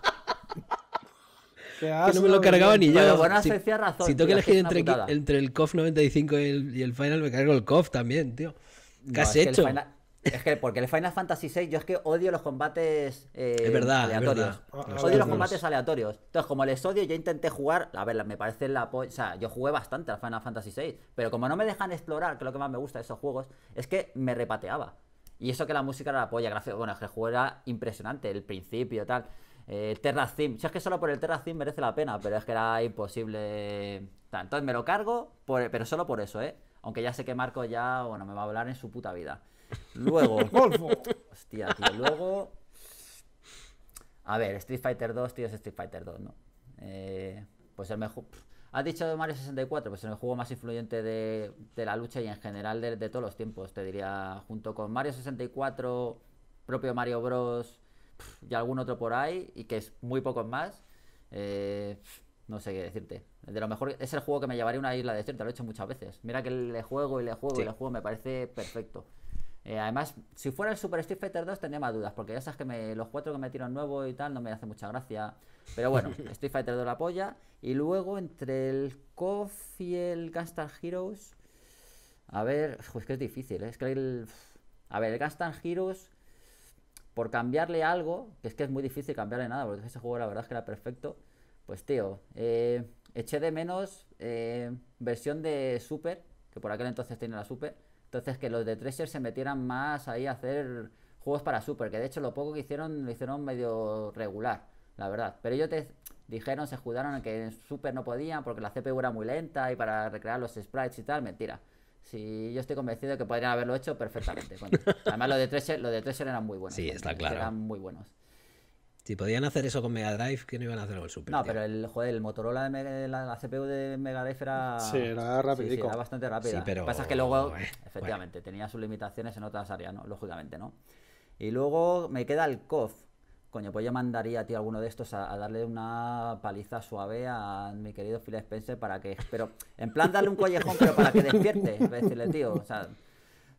Que no me lo cargaba ni yo. Bueno, si, razón, si tengo que elegir entre, entre el C O F noventa y cinco y el, y el Final, me cargo el C O F también, tío. ¿Qué no, has es hecho? Que Final, es que porque el Final Fantasy seis, yo es que odio los combates eh, es verdad, aleatorios. Es verdad. Odio los, los combates aleatorios. Entonces, como les odio, yo intenté jugar. A ver, me parece la. O sea, yo jugué bastante al Final Fantasy seis, pero como no me dejan explorar, que es lo que más me gusta de esos juegos, es que me repateaba. Y eso que la música era la polla, gracias. Bueno, el juego era impresionante, el principio y tal. El Terra Theme, si es que solo por el Terra Theme merece la pena, pero es que era imposible. Entonces me lo cargo, por, pero solo por eso, ¿eh? Aunque ya sé que Marco ya, bueno, me va a hablar en su puta vida. Luego... Hostia, tío, luego... A ver, Street Fighter dos, tío, es Street Fighter dos, ¿no? Eh, pues el mejor... Has dicho Mario sesenta y cuatro, pues el juego más influyente de, de la lucha y en general de, de todos los tiempos, te diría, junto con Mario sesenta y cuatro, propio Mario Bros... y algún otro por ahí, y que es muy pocos más, eh, no sé qué decirte. De lo mejor es el juego que me llevaría a una isla desierta, lo he hecho muchas veces. Mira que le juego y le juego sí. y le juego, me parece perfecto. Eh, además, si fuera el Super Street Fighter dos tendría más dudas, porque ya sabes que me, los cuatro que me tiran nuevo y tal no me hace mucha gracia. Pero bueno, Street Fighter dos la polla, y luego entre el C O F y el Gunstar Heroes, a ver, es que es difícil, ¿eh? Es que el... A ver, el Gunstar Heroes... Por cambiarle algo, que es que es muy difícil cambiarle nada, porque ese juego la verdad es que era perfecto. Pues tío, eh, eché de menos eh, versión de Super, que por aquel entonces tenía la Super. Entonces que los de Treasure se metieran más ahí a hacer juegos para Super, que de hecho lo poco que hicieron lo hicieron medio regular, la verdad. Pero ellos te dijeron, se judaron en que en Super no podían porque la C P U era muy lenta y para recrear los sprites y tal, mentira. Sí, yo estoy convencido de que podrían haberlo hecho perfectamente. Bueno, además, los de Treasure, los de Treasure eran muy buenos. Sí, está claro. Eran muy buenos. Si podían hacer eso con Mega Drive, ¿qué no iban a hacer con el Super? No, tío. Pero el, joder, el Motorola de Mega, la, la C P U de Mega Drive era... Sí, era rapidico. Sí, sí, era bastante rápida. Sí, pero... Lo que pasa es que luego, eh, efectivamente, bueno. tenía sus limitaciones en otras áreas, ¿no? Lógicamente, ¿no? Y luego me queda el C O F. Coño, pues yo mandaría, tío, alguno de estos a, a darle una paliza suave a mi querido Phil Spencer para que... Pero, en plan, darle un collejón, pero para que despierte. Decirle, tío, o sea,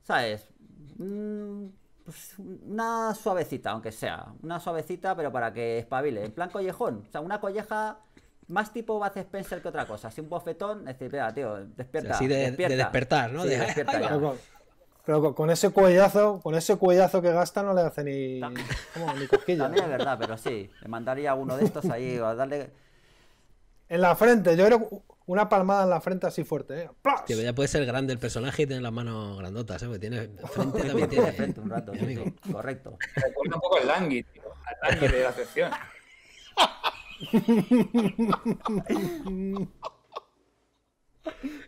¿sabes? Mm, pues una suavecita, aunque sea. Una suavecita, pero para que espabile. En plan collejón. O sea, una colleja más tipo Bud Spencer que otra cosa. Así un bofetón, es decir, pega, tío, despierta. O sea, así de, despierta. de despertar, ¿no? Sí, de... despierta ya. Pero con ese cuellazo, con ese cuellazo que gasta no le hace ni, como, ni cosquillas. También es verdad, pero sí, le mandaría uno de estos ahí a darle... En la frente, yo creo una palmada en la frente así fuerte, ¿eh? Tío, ya puede ser grande el personaje y tiene las manos grandotas, ¿eh? Porque tiene frente también tiene... frente un rato, amigo. Sí, correcto. Recuerda un poco al Langui, tío. Al Langui de la sección.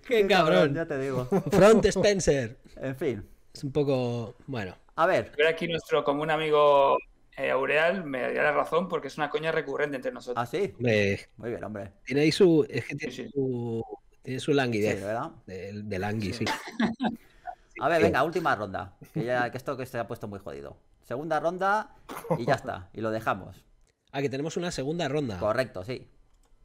¡Qué cabrón! Ya te digo. Front Spencer. En fin. Es un poco... Bueno. A ver. Pero aquí nuestro común amigo eh, Aureal me daría la razón porque es una coña recurrente entre nosotros. ¿Ah, sí? Me... Muy bien, hombre. Tiene ahí su... Es que tiene sí, sí. su... Tiene su languidez. Sí, ¿verdad? De, de langui, sí. sí. A ver, venga, última ronda. Que, ya, que esto que se ha puesto muy jodido. Segunda ronda y ya está. Y lo dejamos. Ah, que tenemos una segunda ronda. Correcto, sí.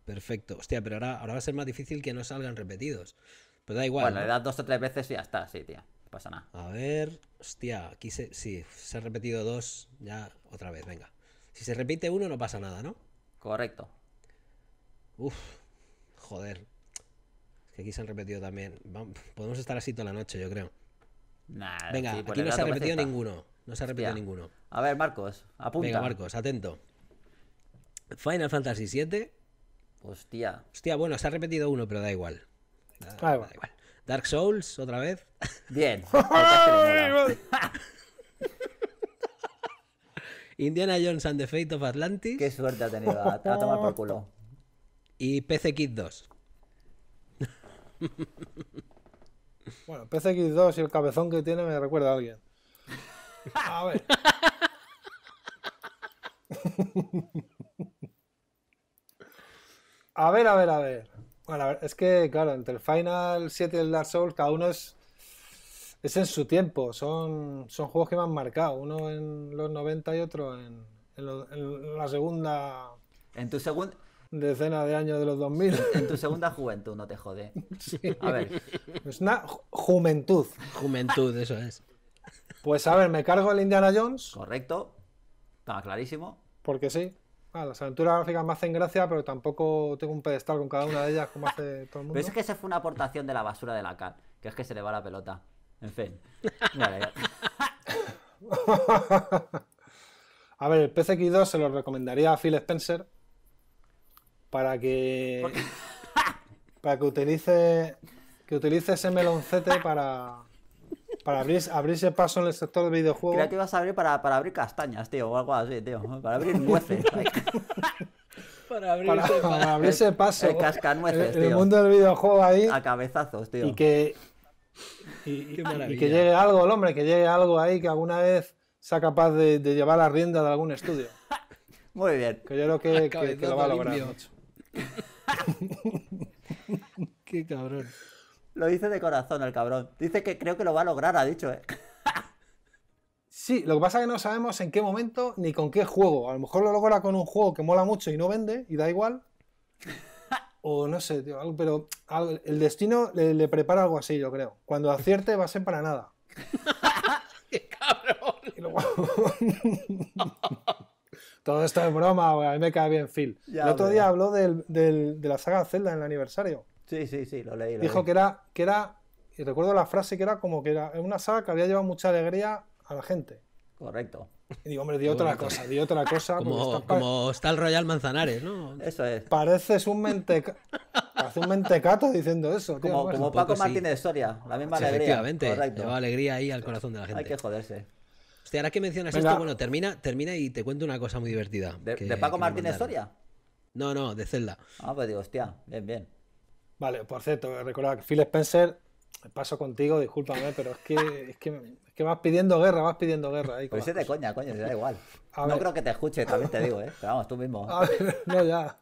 Perfecto. Hostia, pero ahora, ahora va a ser más difícil que no salgan repetidos. Pero da igual. Bueno, ¿no? Le das dos o tres veces y ya está, sí, tía. No pasa nada. A ver, hostia, aquí se, sí, se ha repetido dos, ya otra vez, venga. Si se repite uno no pasa nada, ¿no? Correcto. Uf, joder. Es que aquí se han repetido también. Vamos, podemos estar así toda la noche, yo creo. Nah, venga, sí, aquí no se ha repetido ninguno. No se ha repetido ninguno. A ver, Marcos, apunta. Venga, Marcos, atento. Final Fantasy siete. Hostia. Hostia, bueno, se ha repetido uno, pero da igual. Da, da igual. Da igual. Dark Souls, otra vez. Bien. Indiana Jones and the Fate of Atlantis. Qué suerte ha tenido, a, a tomar por culo. Y P C X dos. Bueno, P C X dos y el cabezón que tiene me recuerda a alguien. A ver. A ver, a ver, a ver. Bueno, a ver, es que, claro, entre el Final siete y el Dark Souls, cada uno es, es en su tiempo. Son, son juegos que me han marcado. Uno en los noventa y otro en, en, lo, en la segunda... En tu segunda... Decena de años de los dos mil. En tu segunda juventud, no te jode. Sí. A ver. Es una juventud. Juventud, eso es. Pues a ver, me cargo el Indiana Jones. Correcto. Estaba clarísimo. Porque sí. Ah, las aventuras gráficas me hacen gracia, pero tampoco tengo un pedestal con cada una de ellas como hace todo el mundo. Pero es que esa fue una aportación de la basura de la Cat, que es que se le va la pelota. En fin. Vale. A ver, el P C X dos se lo recomendaría a Phil Spencer. Para que para que utilice que utilice ese meloncete para para abrir, abrirse paso en el sector de videojuegos. Creo que ibas a abrir para, para abrir castañas, tío, o algo así, tío. Para abrir nueces. para, abrirse, para, para abrirse paso. El cascanueces, tío. En el mundo del videojuego ahí. A cabezazos, tío. Y que, y, y, y que llegue algo, el hombre, que llegue algo ahí que alguna vez sea capaz de, de llevar la rienda de algún estudio. Muy bien. Que yo creo que, que, que lo va a lograr mucho. Qué cabrón. Lo dice de corazón el cabrón. Dice que creo que lo va a lograr, ha dicho, ¿eh? Sí, lo que pasa es que no sabemos en qué momento ni con qué juego. A lo mejor lo logra con un juego que mola mucho y no vende y da igual. O no sé, tío, pero el destino le, le prepara algo así, yo creo. Cuando acierte va a ser para nada. ¡Qué cabrón! Y luego... Todo esto es broma, a mí me cae bien Phil. Ya, el otro día habló del, del, de la saga Zelda en el aniversario. Sí, sí, sí, lo leí. Lo Dijo leí. que era, que era, y recuerdo la frase que era como que era una saga que había llevado mucha alegría a la gente. Correcto. Y digo, hombre, di otra cosa, di otra cosa. Como, está, como está el Royal Manzanares, ¿no? Eso es. Pareces un mentecato, hace un mentecato diciendo eso. Tío, como bueno, como Paco Martínez de Soria, la misma sí, alegría. Efectivamente, correcto. Lleva alegría ahí al corazón de la gente. Hay que joderse. Hostia, ahora que mencionas Venga. esto, bueno, termina, termina y te cuento una cosa muy divertida. ¿De, que, ¿de Paco Martínez Soria? No, no, de Zelda. Ah, pues digo, hostia, bien, bien. Vale, por cierto, recordad que Phil Spencer, paso contigo, discúlpame, pero es que, es que, es que vas pidiendo guerra, vas pidiendo guerra. Ahí, pues es de coña, coño, se da igual. A no ver. creo que te escuche, también te digo, ¿eh? Pero vamos, tú mismo. A ver, no, ya.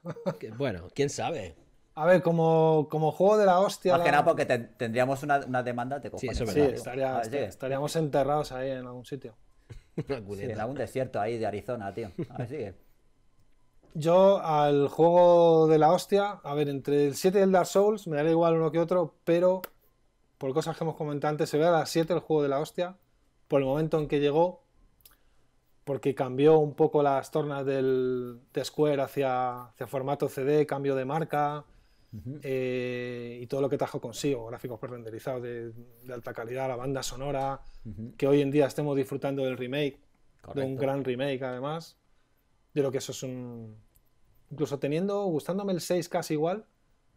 Bueno, quién sabe. A ver, como, como juego de la hostia... Más la... que nada porque te, tendríamos una, una demanda de cojones. Sí, sí estaría, ver, estaría, estaríamos enterrados ahí en algún sitio. Sí, en algún desierto ahí de Arizona, tío. A ver, sigue. Yo al juego de la hostia, a ver, entre el siete y el Dark Souls me daría igual uno que otro, pero por cosas que hemos comentado antes, se ve a las siete el juego de la hostia, por el momento en que llegó, porque cambió un poco las tornas del, de Square hacia, hacia formato C D, cambio de marca, uh-huh. eh, y todo lo que trajo consigo, gráficos pre-renderizados de, de alta calidad, la banda sonora, uh-huh. que hoy en día estemos disfrutando del remake, Correcto. de un gran remake además. Yo creo que eso es un... Incluso teniendo, gustándome el seis casi igual,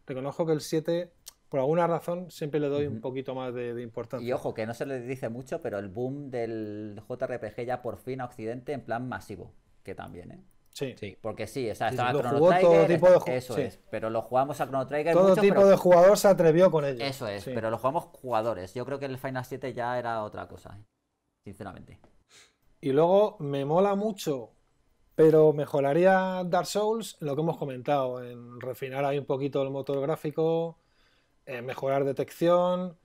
reconozco que el siete, por alguna razón, siempre le doy uh-huh. un poquito más de, de importancia. Y ojo, que no se le dice mucho, pero el boom del J R P G ya por fin a Occidente en plan masivo, que también, ¿eh? Sí. sí. Porque sí, o sea, estaba sí, Chrono Trigger, todo tipo de eso sí. es, pero lo jugamos a Chrono Trigger Todo mucho, tipo pero... de jugador se atrevió con ello. Eso es, sí. pero lo jugamos jugadores. Yo creo que el Final siete ya era otra cosa, ¿eh? Sinceramente. Y luego me mola mucho... Pero mejoraría Dark Souls lo que hemos comentado, en refinar ahí un poquito el motor gráfico, en mejorar detección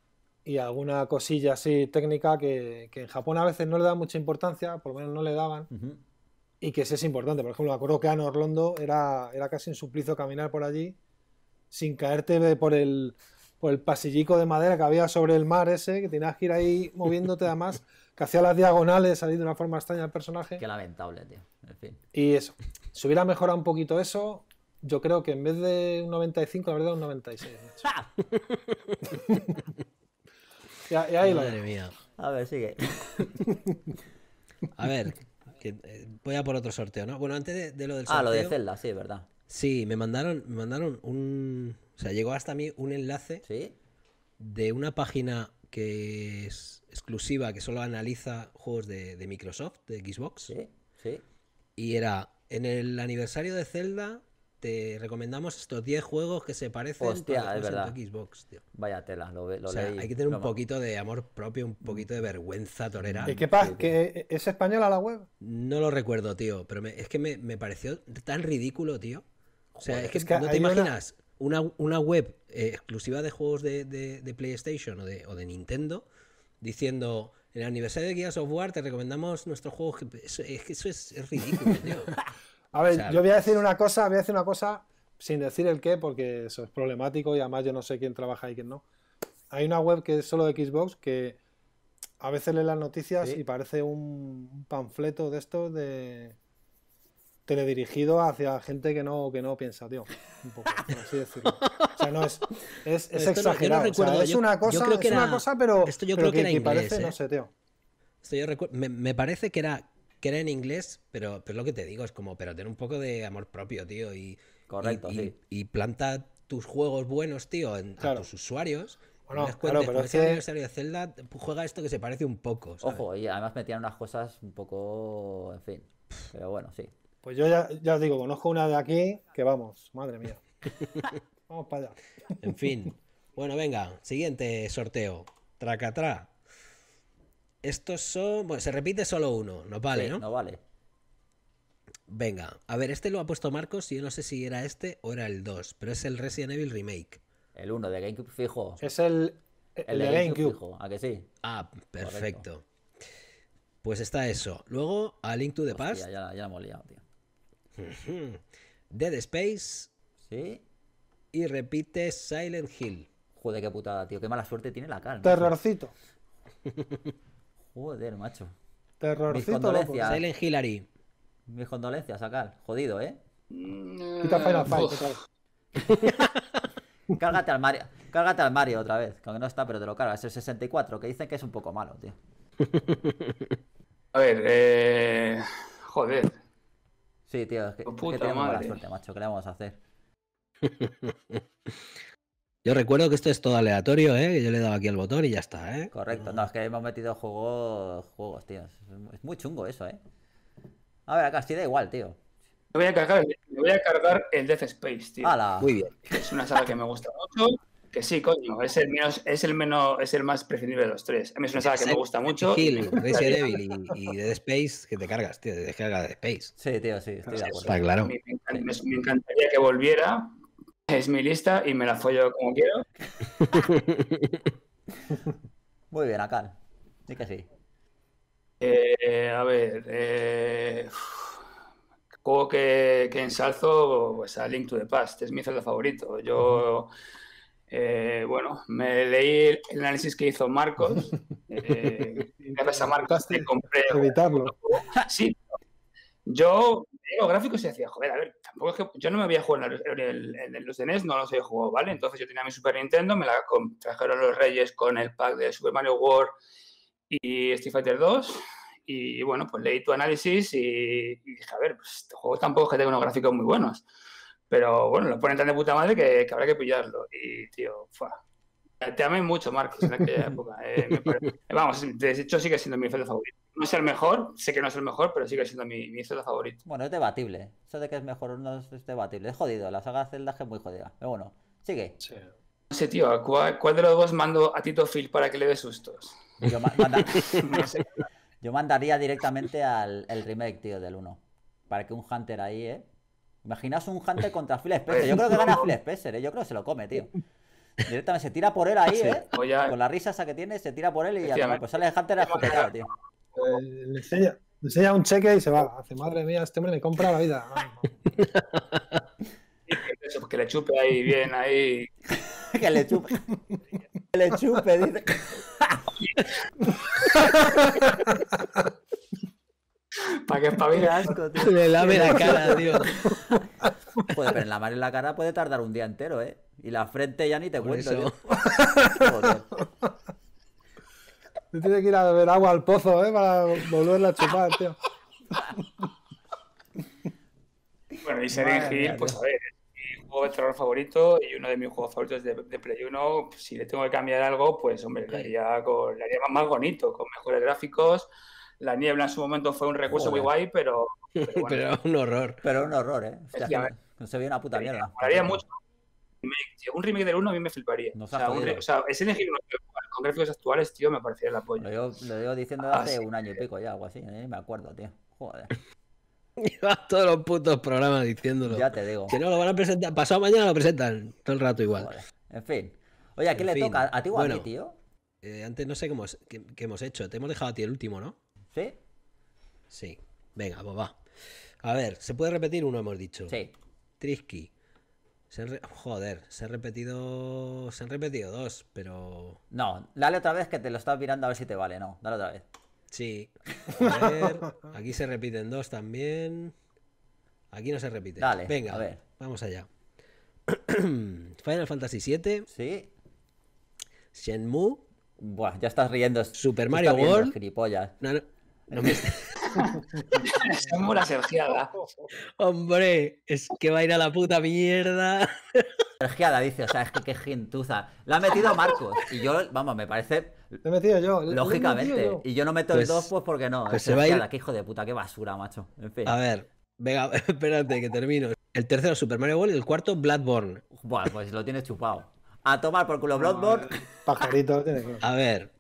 y alguna cosilla así técnica que, que en Japón a veces no le da mucha importancia, por lo menos no le daban, uh-huh. y que sí es importante. Por ejemplo, me acuerdo que Anno Orlando era, era casi un suplicio caminar por allí sin caerte por el, por el pasillico de madera que había sobre el mar ese, que tenías que ir ahí moviéndote además. Que hacía las diagonales, salir de una forma extraña el personaje. Qué lamentable, tío. En fin. Y eso. Si hubiera mejorado un poquito eso, yo creo que en vez de un noventa y cinco, la verdad, un noventa y seis. y, y ahí Madre lo mía. A ver, sigue. A ver, que, eh, voy a por otro sorteo, ¿no? Bueno, antes de, de lo del sorteo... Ah, lo de Zelda, sí, verdad. Sí, me mandaron, me mandaron un... O sea, llegó hasta mí un enlace ¿Sí? de una página que es exclusiva, que solo analiza juegos de, de Microsoft, de Xbox. Sí, sí. Y era, en el aniversario de Zelda... Te recomendamos estos diez juegos que se parecen Hostia, a los juegos de Xbox, tío. Vaya tela, lo, lo o sea, leí. Hay que tener Broma. un poquito de amor propio, un poquito de vergüenza torera. ¿Y qué pasa? ¿Que es española la web? No lo recuerdo, tío, pero me, es que me, me pareció tan ridículo, tío. O sea, Joder, es, que es que no te imaginas una, una, una web eh, exclusiva de juegos de, de, de PlayStation o de, o de Nintendo diciendo... En el aniversario de Gaia Software te recomendamos nuestros juegos. Que, es, es que eso es, es ridículo, tío. A ver, o sea, yo voy a decir una cosa, voy a decir una cosa sin decir el qué, porque eso es problemático y además yo no sé quién trabaja y quién no. Hay una web que es solo de Xbox que a veces lee las noticias ¿Sí? y parece un panfleto de estos de teledirigido hacia gente que no, que no piensa, tío. Un poco, por así decirlo. O sea, no es, es, es exagerado. No, no recuerdo, o sea, es yo, una cosa, yo creo que es era, una cosa, pero esto yo creo que, que era que inglés, parece, eh. no sé, tío. Esto yo recu... me, me parece que era. que era en inglés, pero, pero lo que te digo es como, pero ten un poco de amor propio, tío, y, Correcto, y, sí. y, y planta tus juegos buenos, tío, en, claro. a tus usuarios. Bueno, no claro, pero es el que... aniversario de Zelda, juega esto que se parece un poco, ¿sabes? Ojo, y además metían unas cosas un poco, en fin, pero bueno, sí. Pues yo ya, ya os digo, conozco una de aquí que vamos, madre mía. Vamos para allá. En fin. Bueno, venga, siguiente sorteo. Tracatrá. Estos son... Bueno, se repite solo uno. Nos vale, sí, ¿no? no vale. Venga. A ver, este lo ha puesto Marcos y yo no sé si era este o era el dos, pero es el Resident Evil Remake. El uno de GameCube fijo. Es el... El, el de GameCube. GameCube fijo, ¿a que sí? Ah, perfecto. Correcto. Pues está eso. Luego, a Link to the Hostia, Past. Ya, ya la hemos liado, tío. Dead Space. Sí. Y repite Silent Hill. Joder, qué putada, tío. Qué mala suerte tiene la calma. Terrorcito. Joder, macho. Terrorcito. Mis condolencias. Silent Hillary. Mis condolencias, Acal. Jodido, ¿eh? Mm, Quita Final Fight, otra vez. Cárgate al Mario. Cárgate al Mario otra vez. Que aunque no está, pero te lo cargas. El sesenta y cuatro, que dicen que es un poco malo, tío. A ver, eh... joder. Sí, tío, es que, es que tenemos mala suerte, macho. ¿Qué le vamos a hacer? Yo recuerdo que esto es todo aleatorio, ¿eh? Yo le he dado aquí al botón y ya está, ¿eh? Correcto. No, es que hemos metido juegos, juegos, tío. Es muy chungo eso, ¿eh? A ver, acá sí da igual, tío. Me voy a cargar, me voy a cargar el Death Space, tío. ¡Hala! Muy bien. Es una saga que me gusta mucho. Que sí, coño. Es el menos, es el menos, es el más prescindible de los tres. A mí es una saga que me gusta mucho. Hill, Resident Evil y, y Dead Space, que te cargas, tío. Te cargas Dead Space. Sí, tío, sí. Estoy de acuerdo. Está claro. Me, me, me, me encantaría que volviera. Es mi lista y me la follo como quiero. Muy bien, Acal. Sí que sí. Eh, a ver. Eh... Juego que, que ensalzo, pues a Link to the Past. Es mi Zelda favorito. Yo, eh, bueno, me leí el análisis que hizo Marcos. Eh, gracias a Marcos te compré. Evitarlo. Sí. Yo, los gráficos se hacía, joder, a ver, tampoco es que yo no me había jugado en el, en el, los de N E S, no los había jugado, ¿vale? Entonces yo tenía mi Super Nintendo, me la trajeron los Reyes con el pack de Super Mario World y Street Fighter dos y bueno, pues leí tu análisis y, y dije, a ver, pues este juego tampoco es que tenga unos gráficos muy buenos, pero bueno, lo ponen tan de puta madre que, que habrá que pillarlo y, tío, fuá. Te amé mucho, Marcos, en aquella época. Eh, me pare... Vamos, de hecho sigue siendo mi Zelda favorito. No es el mejor, sé que no es el mejor, pero sigue siendo mi, mi Zelda favorito. Bueno, es debatible. Eso de que es mejor no es debatible. Es jodido, la saga Zelda es muy jodida. Pero bueno, sigue. Sí. No sé, tío, ¿cuál, ¿cuál de los dos mando a Tito Phil para que le dé sustos? Yo, ma manda... no sé. Yo mandaría directamente al el remake, tío, del uno. Para que un Hunter ahí, ¿eh? Imaginaos un Hunter contra Phil Spencer. Yo creo que gana Phil Spencer, ¿eh? Yo creo que se lo come, tío. Directamente se tira por él ahí, sí, ¿eh? Ya... Con la risa esa que tiene, se tira por él y ya toma. Pues sale el Hunter a escopetear, tío. Eh, le, enseña, le enseña un cheque y se va. Hace madre mía, este hombre me compra la vida. Eso, que le chupe ahí bien, ahí. Que le chupe. Que le chupe, dice. Para que espabile asco, tío. Le lave la cara, tío. Joder, pero en la mano en la cara puede tardar un día entero, ¿eh? Y la frente ya ni te por cuento. Me tiene que ir a beber agua al pozo, ¿eh? Para volverla a chupar, tío. Bueno, y Silent Madre Hill, mía, pues tío. A ver, es mi juego de terror favorito y uno de mis juegos favoritos de, de Play uno. Si le tengo que cambiar algo, pues hombre, le haría, con, le haría más bonito, con mejores gráficos. La niebla en su momento fue un recurso oh, muy guay, pero... Pero, bueno, pero un horror. Pero un horror, ¿eh? O sea, sí, no se veía una puta mierda. Me molaría mucho. Un remake del uno a mí me fliparía. O sea, un re... o sea, es elegir uno con gráficos actuales, tío, me parecería la polla. Lo llevo diciendo ah, hace sí. un año y pico ya, algo así. ¿Eh? Me acuerdo, tío. Joder. Llevas todos los putos programas diciéndolo. Ya te digo. Si no, lo van a presentar. Pasado mañana lo presentan. Todo el rato igual. Joder. En fin. Oye, ¿a quién en le fin. toca? ¿A ti o bueno, a mí, tío? Eh, antes no sé cómo es, qué, qué hemos hecho. Te hemos dejado a ti el último, ¿no? ¿Sí? Sí. Venga, pues va. A ver, ¿se puede repetir uno, hemos dicho? Sí. Trisky. Se han re... Joder, se han repetido. Se han repetido dos, pero. No, dale otra vez que te lo estás mirando a ver si te vale, no. Dale otra vez. Sí. A ver. Aquí se repiten dos también. Aquí no se repite. Dale. Venga, a ver. Vamos allá. Final Fantasy siete. Sí. Shenmue. Buah, ya estás riendo. Super Mario World. Gilipollas. No, no, no me. Una sergiada. Hombre, es que va a ir a la puta mierda. Sergiada, dice, o sea, es que qué gentuza. La ha metido Marcos. Y yo, vamos, me parece. Lo he metido yo. Lógicamente. He metido yo. Y yo no meto pues, el dos, pues porque no. Pues sergiada, se va a ir... Qué hijo de puta, qué basura, macho. En fin. A ver, venga, espérate que termino. El tercero, Super Mario World, y el cuarto, Bloodborne. Buah, pues lo tienes chupado. A tomar por culo, Bloodborne. No, pajarito, tiene que... A ver.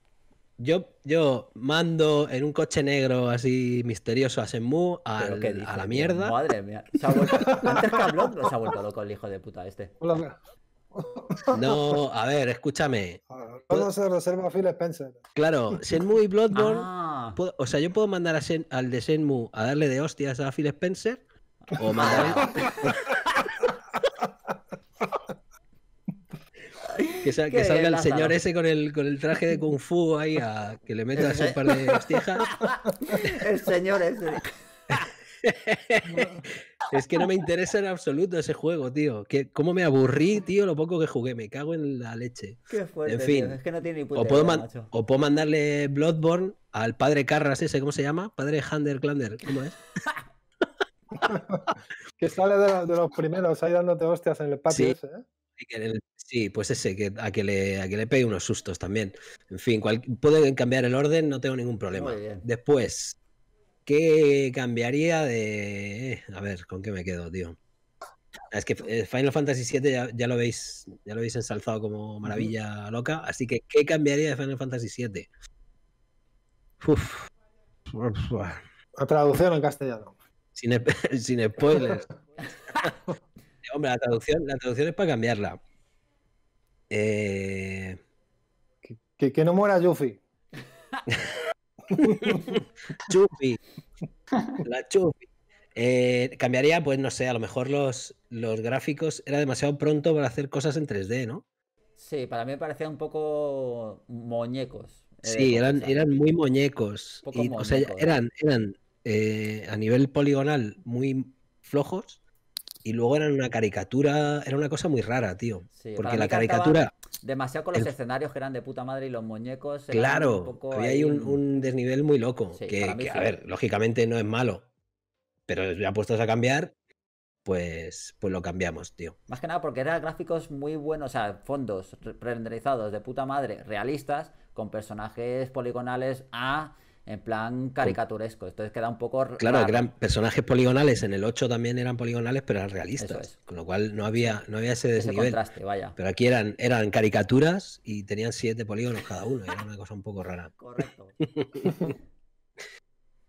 Yo, yo mando en un coche negro así misterioso a Shenmue al, dice, a la mierda. Tío, madre mía. Se ha vuelto, antes que habló, no se ha vuelto loco el hijo de puta este. No, a ver, escúchame. Todo se reserva a Phil Spencer. Claro, Shenmue y Bloodborne. Ah. Puedo, o sea, yo puedo mandar a Shen, al de Shenmue a darle de hostias a Phil Spencer. O mandar. Que, sal, que salga el señor ese con el, con el traje de Kung Fu ahí, a, que le metas un par de hostijas. El señor ese. Es que no me interesa en absoluto ese juego, tío. Que, cómo me aburrí, tío, lo poco que jugué. Me cago en la leche. Qué fuerte, en fin, tío. Es que no tiene ni puta o, puedo idea, macho. O puedo mandarle Bloodborne al padre Carras ese, ¿cómo se llama? Padre Hunter Clander, ¿cómo es? Que sale de, la, de los primeros ahí dándote hostias en el patio sí. ese, ¿eh? Sí, pues ese, que a que le, a que le pegue unos sustos también. En fin, cual, pueden cambiar el orden, no tengo ningún problema. Después, ¿qué cambiaría de...? A ver, ¿con qué me quedo, tío? Es que Final Fantasy siete ya, ya lo veis, ya lo habéis ensalzado como maravilla loca, así que ¿qué cambiaría de Final Fantasy siete? Uf. La traducción en castellano. Sin, sin spoilers. Hombre, la traducción, la traducción es para cambiarla. Eh... Que, que, que no muera Yuffie. Yuffie. La Yuffie. Eh, cambiaría, pues no sé, a lo mejor los, los gráficos. Era demasiado pronto para hacer cosas en tres D, ¿no? Sí, para mí me parecían un poco muñecos. Eh, sí, eran, eran muy muñecos. Y, muñeco, o sea, ¿no? Eran, eran eh, a nivel poligonal muy flojos. Y luego eran una caricatura, era una cosa muy rara, tío. Sí, porque la caricatura... Demasiado con los el... escenarios que eran de puta madre y los muñecos... Claro, un poco había ahí un, un desnivel muy loco. Sí, que, que sí. A ver, lógicamente no es malo. Pero ya puestos a cambiar, pues, pues lo cambiamos, tío. Más que nada porque eran gráficos muy buenos, o sea, fondos renderizados de puta madre, realistas, con personajes poligonales a... En plan caricaturesco. Entonces queda un poco raro. Claro, que eran personajes poligonales. En el ocho también eran poligonales, pero eran realistas. Es. Con lo cual no había, no había ese desnivel. Ese contraste, vaya. Pero aquí eran, eran caricaturas y tenían siete polígonos cada uno. Era una cosa un poco rara. Correcto.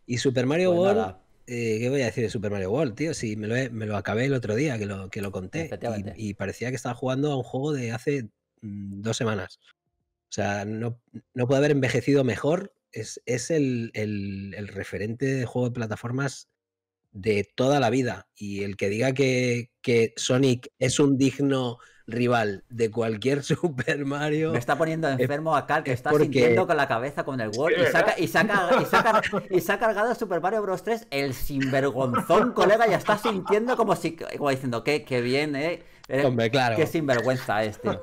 Y Super Mario pues World. Eh, ¿Qué voy a decir de Super Mario World, tío? Si me lo, he, me lo acabé el otro día, que lo, que lo conté. Y, y parecía que estaba jugando a un juego de hace mm, dos semanas. O sea, no, no puede haber envejecido mejor. Es, es el, el, el referente de juego de plataformas de toda la vida. Y el que diga que, que Sonic es un digno rival de cualquier Super Mario... Me está poniendo enfermo a Cal, que es está porque... sintiendo con la cabeza con el World y saca, y, saca, y, saca, y se ha cargado Super Mario Bros. tres, el sinvergonzón, colega, ya está sintiendo como si como diciendo, qué, qué bien, eh. Hombre, claro. Qué sinvergüenza es, tío.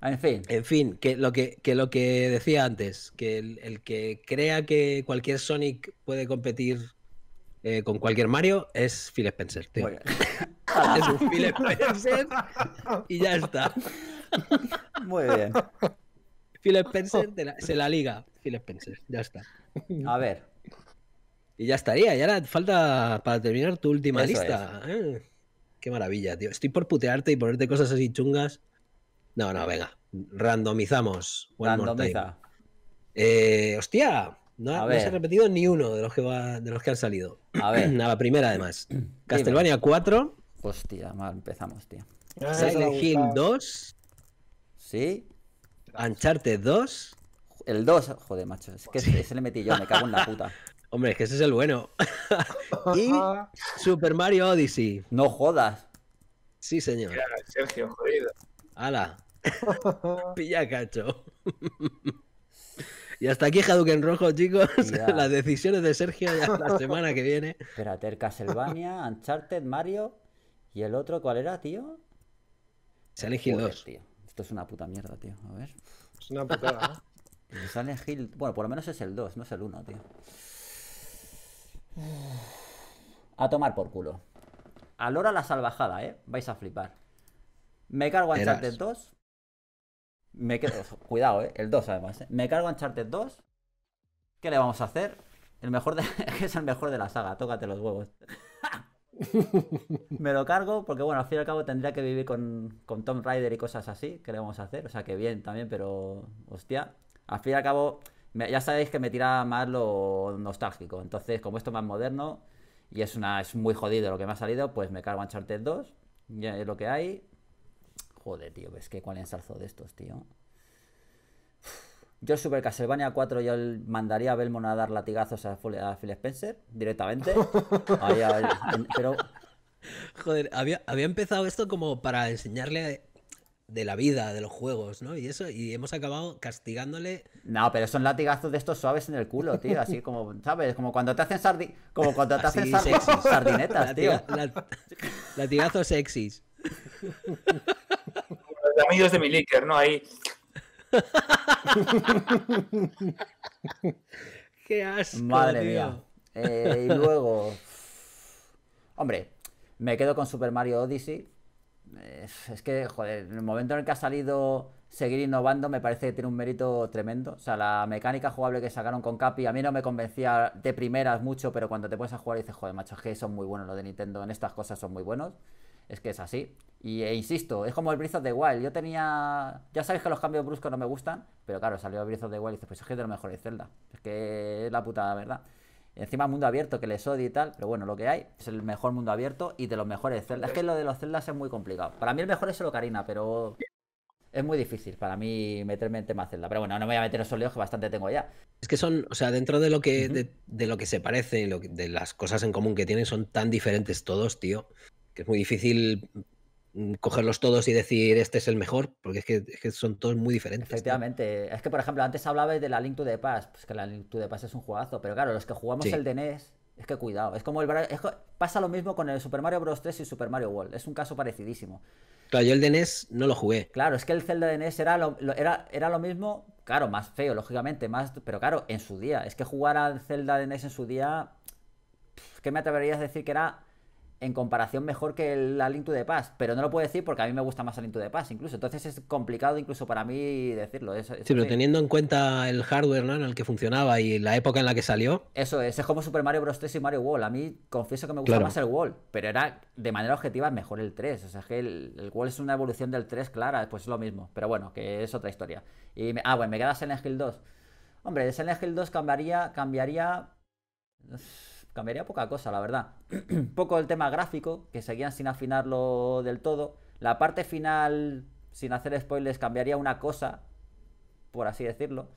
En fin. En fin, que lo que, que lo que decía antes, que el, el que crea que cualquier Sonic puede competir eh, con cualquier Mario es Phil Spencer, tío. Bueno. Es un Phil Spencer y ya está. Muy bien. Phil Spencer de la, se la liga. Phil Spencer, ya está. A ver. Y ya estaría. Y ahora falta para terminar tu última Eso lista. ¿Eh? Qué maravilla, tío. Estoy por putearte y ponerte cosas así chungas. No, no, venga. Randomizamos. One Randomiza. More time. Eh, hostia, no, no se ha repetido ni uno de los que va, de los que han salido. A ver. A la primera, además. Castlevania cuatro. Hostia, mal empezamos, tío. Silent Hill dos. Sí. Uncharted dos. El dos, joder, macho. Es que ese, ese le metí yo, me cago en la puta. Hombre, es que ese es el bueno. Y Super Mario Odyssey. No jodas. Sí, señor. Mira, Sergio, jodido. ¡Hala! Pilla cacho. Y hasta aquí Hadouken Rojo, chicos. Ya. Las decisiones de Sergio ya la semana que viene. Espérate, el Castlevania, Uncharted, Mario. ¿Y el otro cuál era, tío? Silent Hill dos. Tío. Esto es una puta mierda, tío. A ver. Es una putada, ¿eh? El Silent Hill... Bueno, por lo menos es el dos, no es el uno, tío. A tomar por culo. A Lora la salvajada, ¿eh? Vais a flipar. Me cargo a Uncharted dos. Me quedo... Cuidado, ¿eh? El dos, además, ¿eh? Me cargo a Uncharted dos. ¿Qué le vamos a hacer? El mejor de... es el mejor de la saga. Tócate los huevos. Me lo cargo porque, bueno, al fin y al cabo tendría que vivir con, con Tomb Raider y cosas así. ¿Qué le vamos a hacer? O sea, que bien también, pero... Hostia. Al fin y al cabo, me... ya sabéis que me tira más lo nostálgico. Entonces, como esto es más moderno y es, una... es muy jodido lo que me ha salido, pues me cargo a Uncharted dos. Ya es lo que hay... Joder, tío, es que cuál ensalzo de estos, tío. Yo Super Castlevania cuatro yo mandaría a Belmont a dar latigazos a Phil Spencer directamente. Ahí, ahí, pero... Joder, había, había empezado esto como para enseñarle de la vida, de los juegos, ¿no? Y eso, y hemos acabado castigándole... No, pero son latigazos de estos suaves en el culo, tío. Así como, ¿sabes? Como cuando te hacen, sardi... como cuando te hacen sard... sardinetas, Latiga... tío. La... Latigazos sexys. Los amigos de mi Licker, ¿no? Ahí. Qué asco. Madre tío. mía. Eh, y luego. Hombre, me quedo con Super Mario Odyssey. Eh, es que, joder, en el momento en el que ha salido seguir innovando, me parece que tiene un mérito tremendo. O sea, la mecánica jugable que sacaron con Capi a mí no me convencía de primeras mucho, pero cuando te pones a jugar dices, joder, macho, es que son muy buenos los de Nintendo, en estas cosas son muy buenos. Es que es así. Y e, insisto, es como el Breath of the Wild. Yo tenía... Ya sabéis que los cambios bruscos no me gustan, pero claro, salió el Breath of the Wild y dices, pues es que es de lo mejor de Zelda. Es que es la puta verdad. Encima mundo abierto, que les odio y tal, pero bueno, lo que hay es el mejor mundo abierto y de los mejores de Zelda. Es que lo de los Zeldas es muy complicado. Para mí el mejor es el Ocarina, pero... Es muy difícil para mí meterme en tema Zelda. Pero bueno, no me voy a meter en esos líos que bastante tengo ya. Es que son, o sea, dentro de lo que, uh-huh. de, de lo que se parece y lo que, de las cosas en común que tienen, son tan diferentes todos, tío, que es muy difícil... cogerlos todos y decir este es el mejor, porque es que, es que son todos muy diferentes. Efectivamente, ¿no? Es que por ejemplo antes hablabais de la Link to the Past, pues que la Link to the Past es un juegazo, pero claro, los que jugamos sí. el de N E S, es que cuidado, es como el es que pasa lo mismo con el Super Mario Bros tres y Super Mario World, es un caso parecidísimo. Claro, yo el de N E S no lo jugué. Claro, es que el Zelda de N E S era lo, lo, era, era lo mismo, claro, más feo, lógicamente, más pero claro, en su día, es que jugar al Zelda de N E S en su día, ¿qué me atreverías a decir que era? En comparación mejor que la Link to the Past, pero no lo puedo decir porque a mí me gusta más la Link to the Past incluso, entonces es complicado incluso para mí decirlo. Es, es sí, pero así. Teniendo en cuenta el hardware, ¿no? En el que funcionaba y la época en la que salió. Eso es, es como Super Mario Bros tres y Mario World, a mí confieso que me gusta claro. más el World, pero era de manera objetiva mejor el tres, o sea que el, el World es una evolución del tres clara, pues es lo mismo, pero bueno, que es otra historia. Y me, ah, bueno, me queda Silent Hill dos. Hombre, de Silent Hill dos cambiaría, cambiaría... Cambiaría poca cosa, la verdad. Un poco el tema gráfico, que seguían sin afinarlo del todo. La parte final, sin hacer spoilers, cambiaría una cosa, por así decirlo.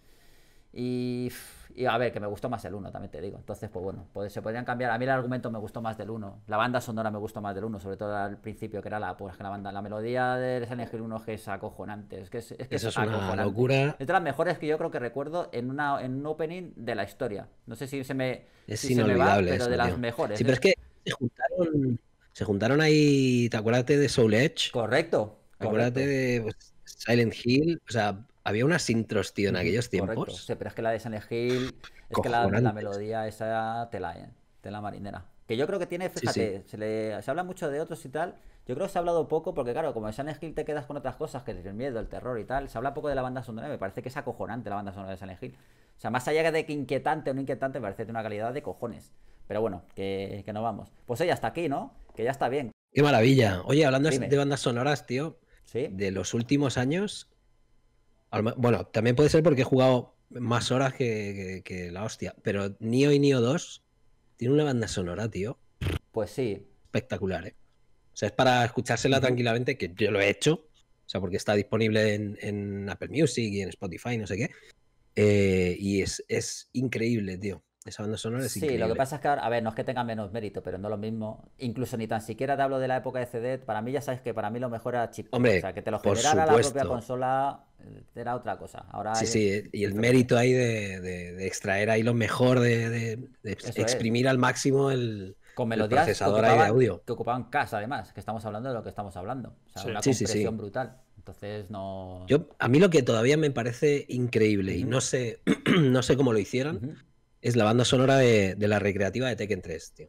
Y, y a ver, que me gustó más el uno, también te digo. Entonces, pues bueno, pues se podrían cambiar. A mí el argumento me gustó más del uno. La banda sonora me gustó más del uno, sobre todo al principio, que era la, pues, la banda. La melodía del Silent Hill uno que es acojonante. Es que es, es, que Eso es, es una locura. Es de las mejores que yo creo que recuerdo en, una, en un opening de la historia. No sé si se me. Es si inolvidable. Se me va, pero eso, de las tío. mejores. Sí, pero es que se juntaron, se juntaron ahí. ¿Te acuerdas de Soul Edge? Correcto. Acuérdate correcto. de. Pues, Silent Hill, o sea, había unas intros, tío, en aquellos tiempos. Correcto. Sí, pero es que la de Silent Hill, es que la, la melodía esa tela, ¿eh? Tela marinera. Que yo creo que tiene, fíjate, sí, sí. Se, le, se habla mucho de otros y tal. Yo creo que se ha hablado poco porque, claro, como en Silent Hill te quedas con otras cosas, que el miedo, el terror y tal, se habla poco de la banda sonora. Me parece que es acojonante la banda sonora de Silent Hill. O sea, más allá de que inquietante o no inquietante, me parece que tiene una calidad de cojones. Pero bueno, que, que no vamos. Pues oye, hasta aquí, ¿no? Que ya está bien. ¡Qué maravilla! Oye, hablando Dime. de bandas sonoras, tío, ¿sí? De los últimos años... Bueno, también puede ser porque he jugado más horas que, que, que la hostia, pero Nioh y Nioh dos tiene una banda sonora, tío. Pues sí. Espectacular, ¿eh? O sea, es para escuchársela tranquilamente, que yo lo he hecho, o sea, porque está disponible en, en Apple Music y en Spotify, no sé qué, eh, y es, es increíble, tío, esa banda sonora es sí, increíble. Sí, lo que pasa es que, a ver, no es que tengan menos mérito, pero no lo mismo, incluso ni tan siquiera te hablo de la época de C D, para mí ya sabes que para mí lo mejor era chip, o sea, que te lo generara la propia consola era otra cosa. Ahora sí, hay... sí, y el mérito ahí de, de, de extraer ahí lo mejor, de, de, de exprimir es. al máximo el... Con melodías que ocupaban, audio. que ocupaban casa, además, que estamos hablando de lo que estamos hablando. O sea, sí, una sí, compresión sí. brutal. Entonces, no... Yo, a mí lo que todavía me parece increíble, uh-huh. y no sé, no sé cómo lo hicieron, uh-huh. es la banda sonora de, de la recreativa de Tekken tres, tío.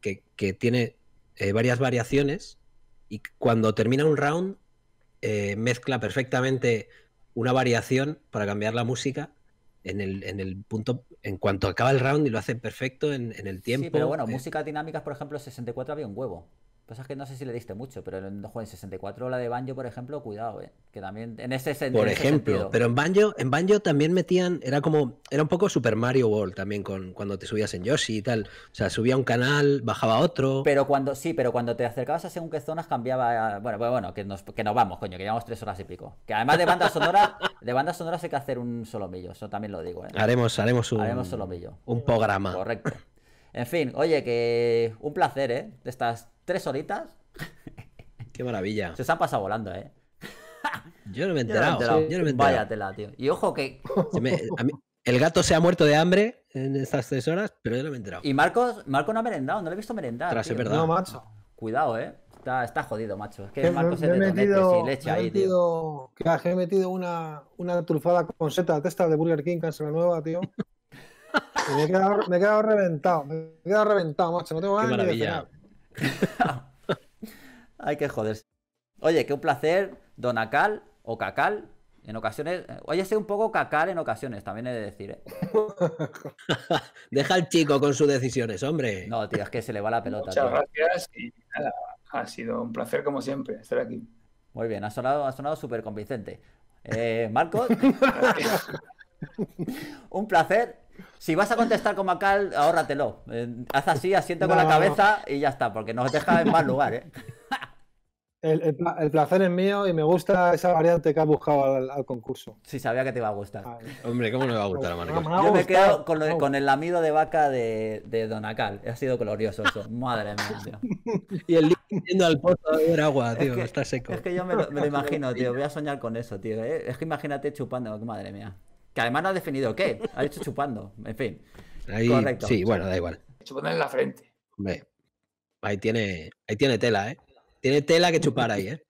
Que, que tiene eh, varias variaciones y cuando termina un round eh, mezcla perfectamente una variación para cambiar la música En el, en el punto, en cuanto acaba el round, y lo hace perfecto en, en el tiempo. Sí, pero bueno, eh... músicas dinámicas, por ejemplo, sesenta y cuatro había un huevo. Pasa que no sé si le diste mucho, pero en, en sesenta y cuatro, la de Banjo, por ejemplo, cuidado, eh, que también en ese, en por ese ejemplo, sentido. Pero en Banjo, en Banjo también metían, era como, era un poco Super Mario World también con cuando te subías en Yoshi y tal, o sea, subía un canal, bajaba otro. Pero cuando, sí, pero cuando te acercabas a según qué zonas cambiaba, bueno, bueno, bueno que, nos, que nos vamos, coño, que llevamos tres horas y pico. Que además de bandas sonoras, de bandas sonoras hay que hacer un solomillo, eso también lo digo. ¿eh? Haremos, haremos un, haremos solomillo. Un programa. Correcto. En fin, oye, que un placer, ¿eh? De estas tres horitas. Qué maravilla. Se han pasado volando, ¿eh? Yo no me he enterado. Yo no me he enterado. Sí, no me he enterado. Vaya tela, tío. Y ojo que... Me, a mí, el gato se ha muerto de hambre en estas tres horas, pero yo no me he enterado. Y Marcos, Marcos no ha merendado, no le he visto merendar. Tras, es verdad. No, macho. Cuidado, ¿eh? Está, está jodido, macho. Es que Marcos es de metido, y leche ahí, metido, tío. Claro, he metido una, una trufada con seta de testa de Burger King, cancela nueva, tío. Me he, quedado, me he quedado reventado, me he quedado reventado, macho. No tengo ganas ni de cenar. Hay que joderse. Oye, qué un placer, Don Acal o Cacal. En ocasiones, oye, soy un poco cacal en ocasiones, también he de decir, ¿eh? Deja al chico con sus decisiones, hombre. No, tío, es que se le va la pelota. Muchas tío. gracias y nada, ha sido un placer como siempre estar aquí. Muy bien, ha sonado, ha sonado súper convincente. Eh, Marcos, un placer. Si vas a contestar como Acal, ahórratelo. Eh, haz así, asienta no, con la cabeza y ya está, porque nos deja en mal lugar, ¿eh? El, el, el placer es mío y me gusta esa variante que has buscado al, al concurso. Sí, sabía que te iba a gustar. Ay. Hombre, ¿cómo no me va a gustar, Marcos? No, me Yo me quedo con, lo, con el lamido de vaca de, de Don Acal. Ha sido glorioso eso. Madre mía, tío. Y el yendo al pozo a beber agua, tío, es que, está seco. Es que yo me lo, me lo imagino, tío. Voy a soñar con eso, tío. ¿eh? Es que imagínate chupando, madre mía. Que además no ha definido qué, ha dicho chupando, en fin. Ahí, correcto. Sí, bueno, da igual. Chupando en la frente. Hombre, ahí tiene, ahí tiene tela, ¿eh? Tiene tela que chupar ahí, ¿eh?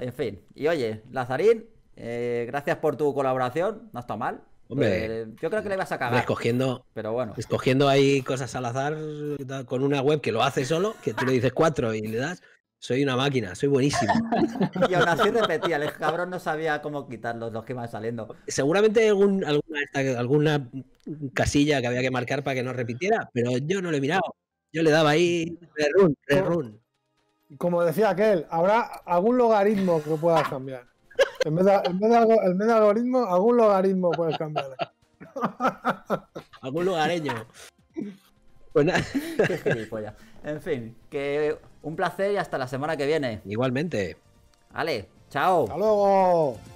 En fin. Y oye, Lazarín, eh, gracias por tu colaboración, no está mal. Hombre, eh, yo creo que le vas a cagar. Escogiendo, pero bueno. escogiendo ahí cosas al azar con una web que lo hace solo, que tú le dices cuatro y le das... Soy una máquina, soy buenísimo. Y aún así repetía, el cabrón no sabía cómo quitarlos, los que iban saliendo. Seguramente algún, alguna, alguna casilla que había que marcar para que no repitiera, pero yo no lo he mirado. Yo le daba ahí rerun, rerun. Como decía aquel, habrá algún logaritmo que puedas cambiar. En vez de, en vez de, en vez de algoritmo, algún logaritmo puedes cambiar. Algún lugareño. Pues nada. Qué gilipollas. En fin, que... un placer y hasta la semana que viene. Igualmente. Vale, chao. Hasta luego.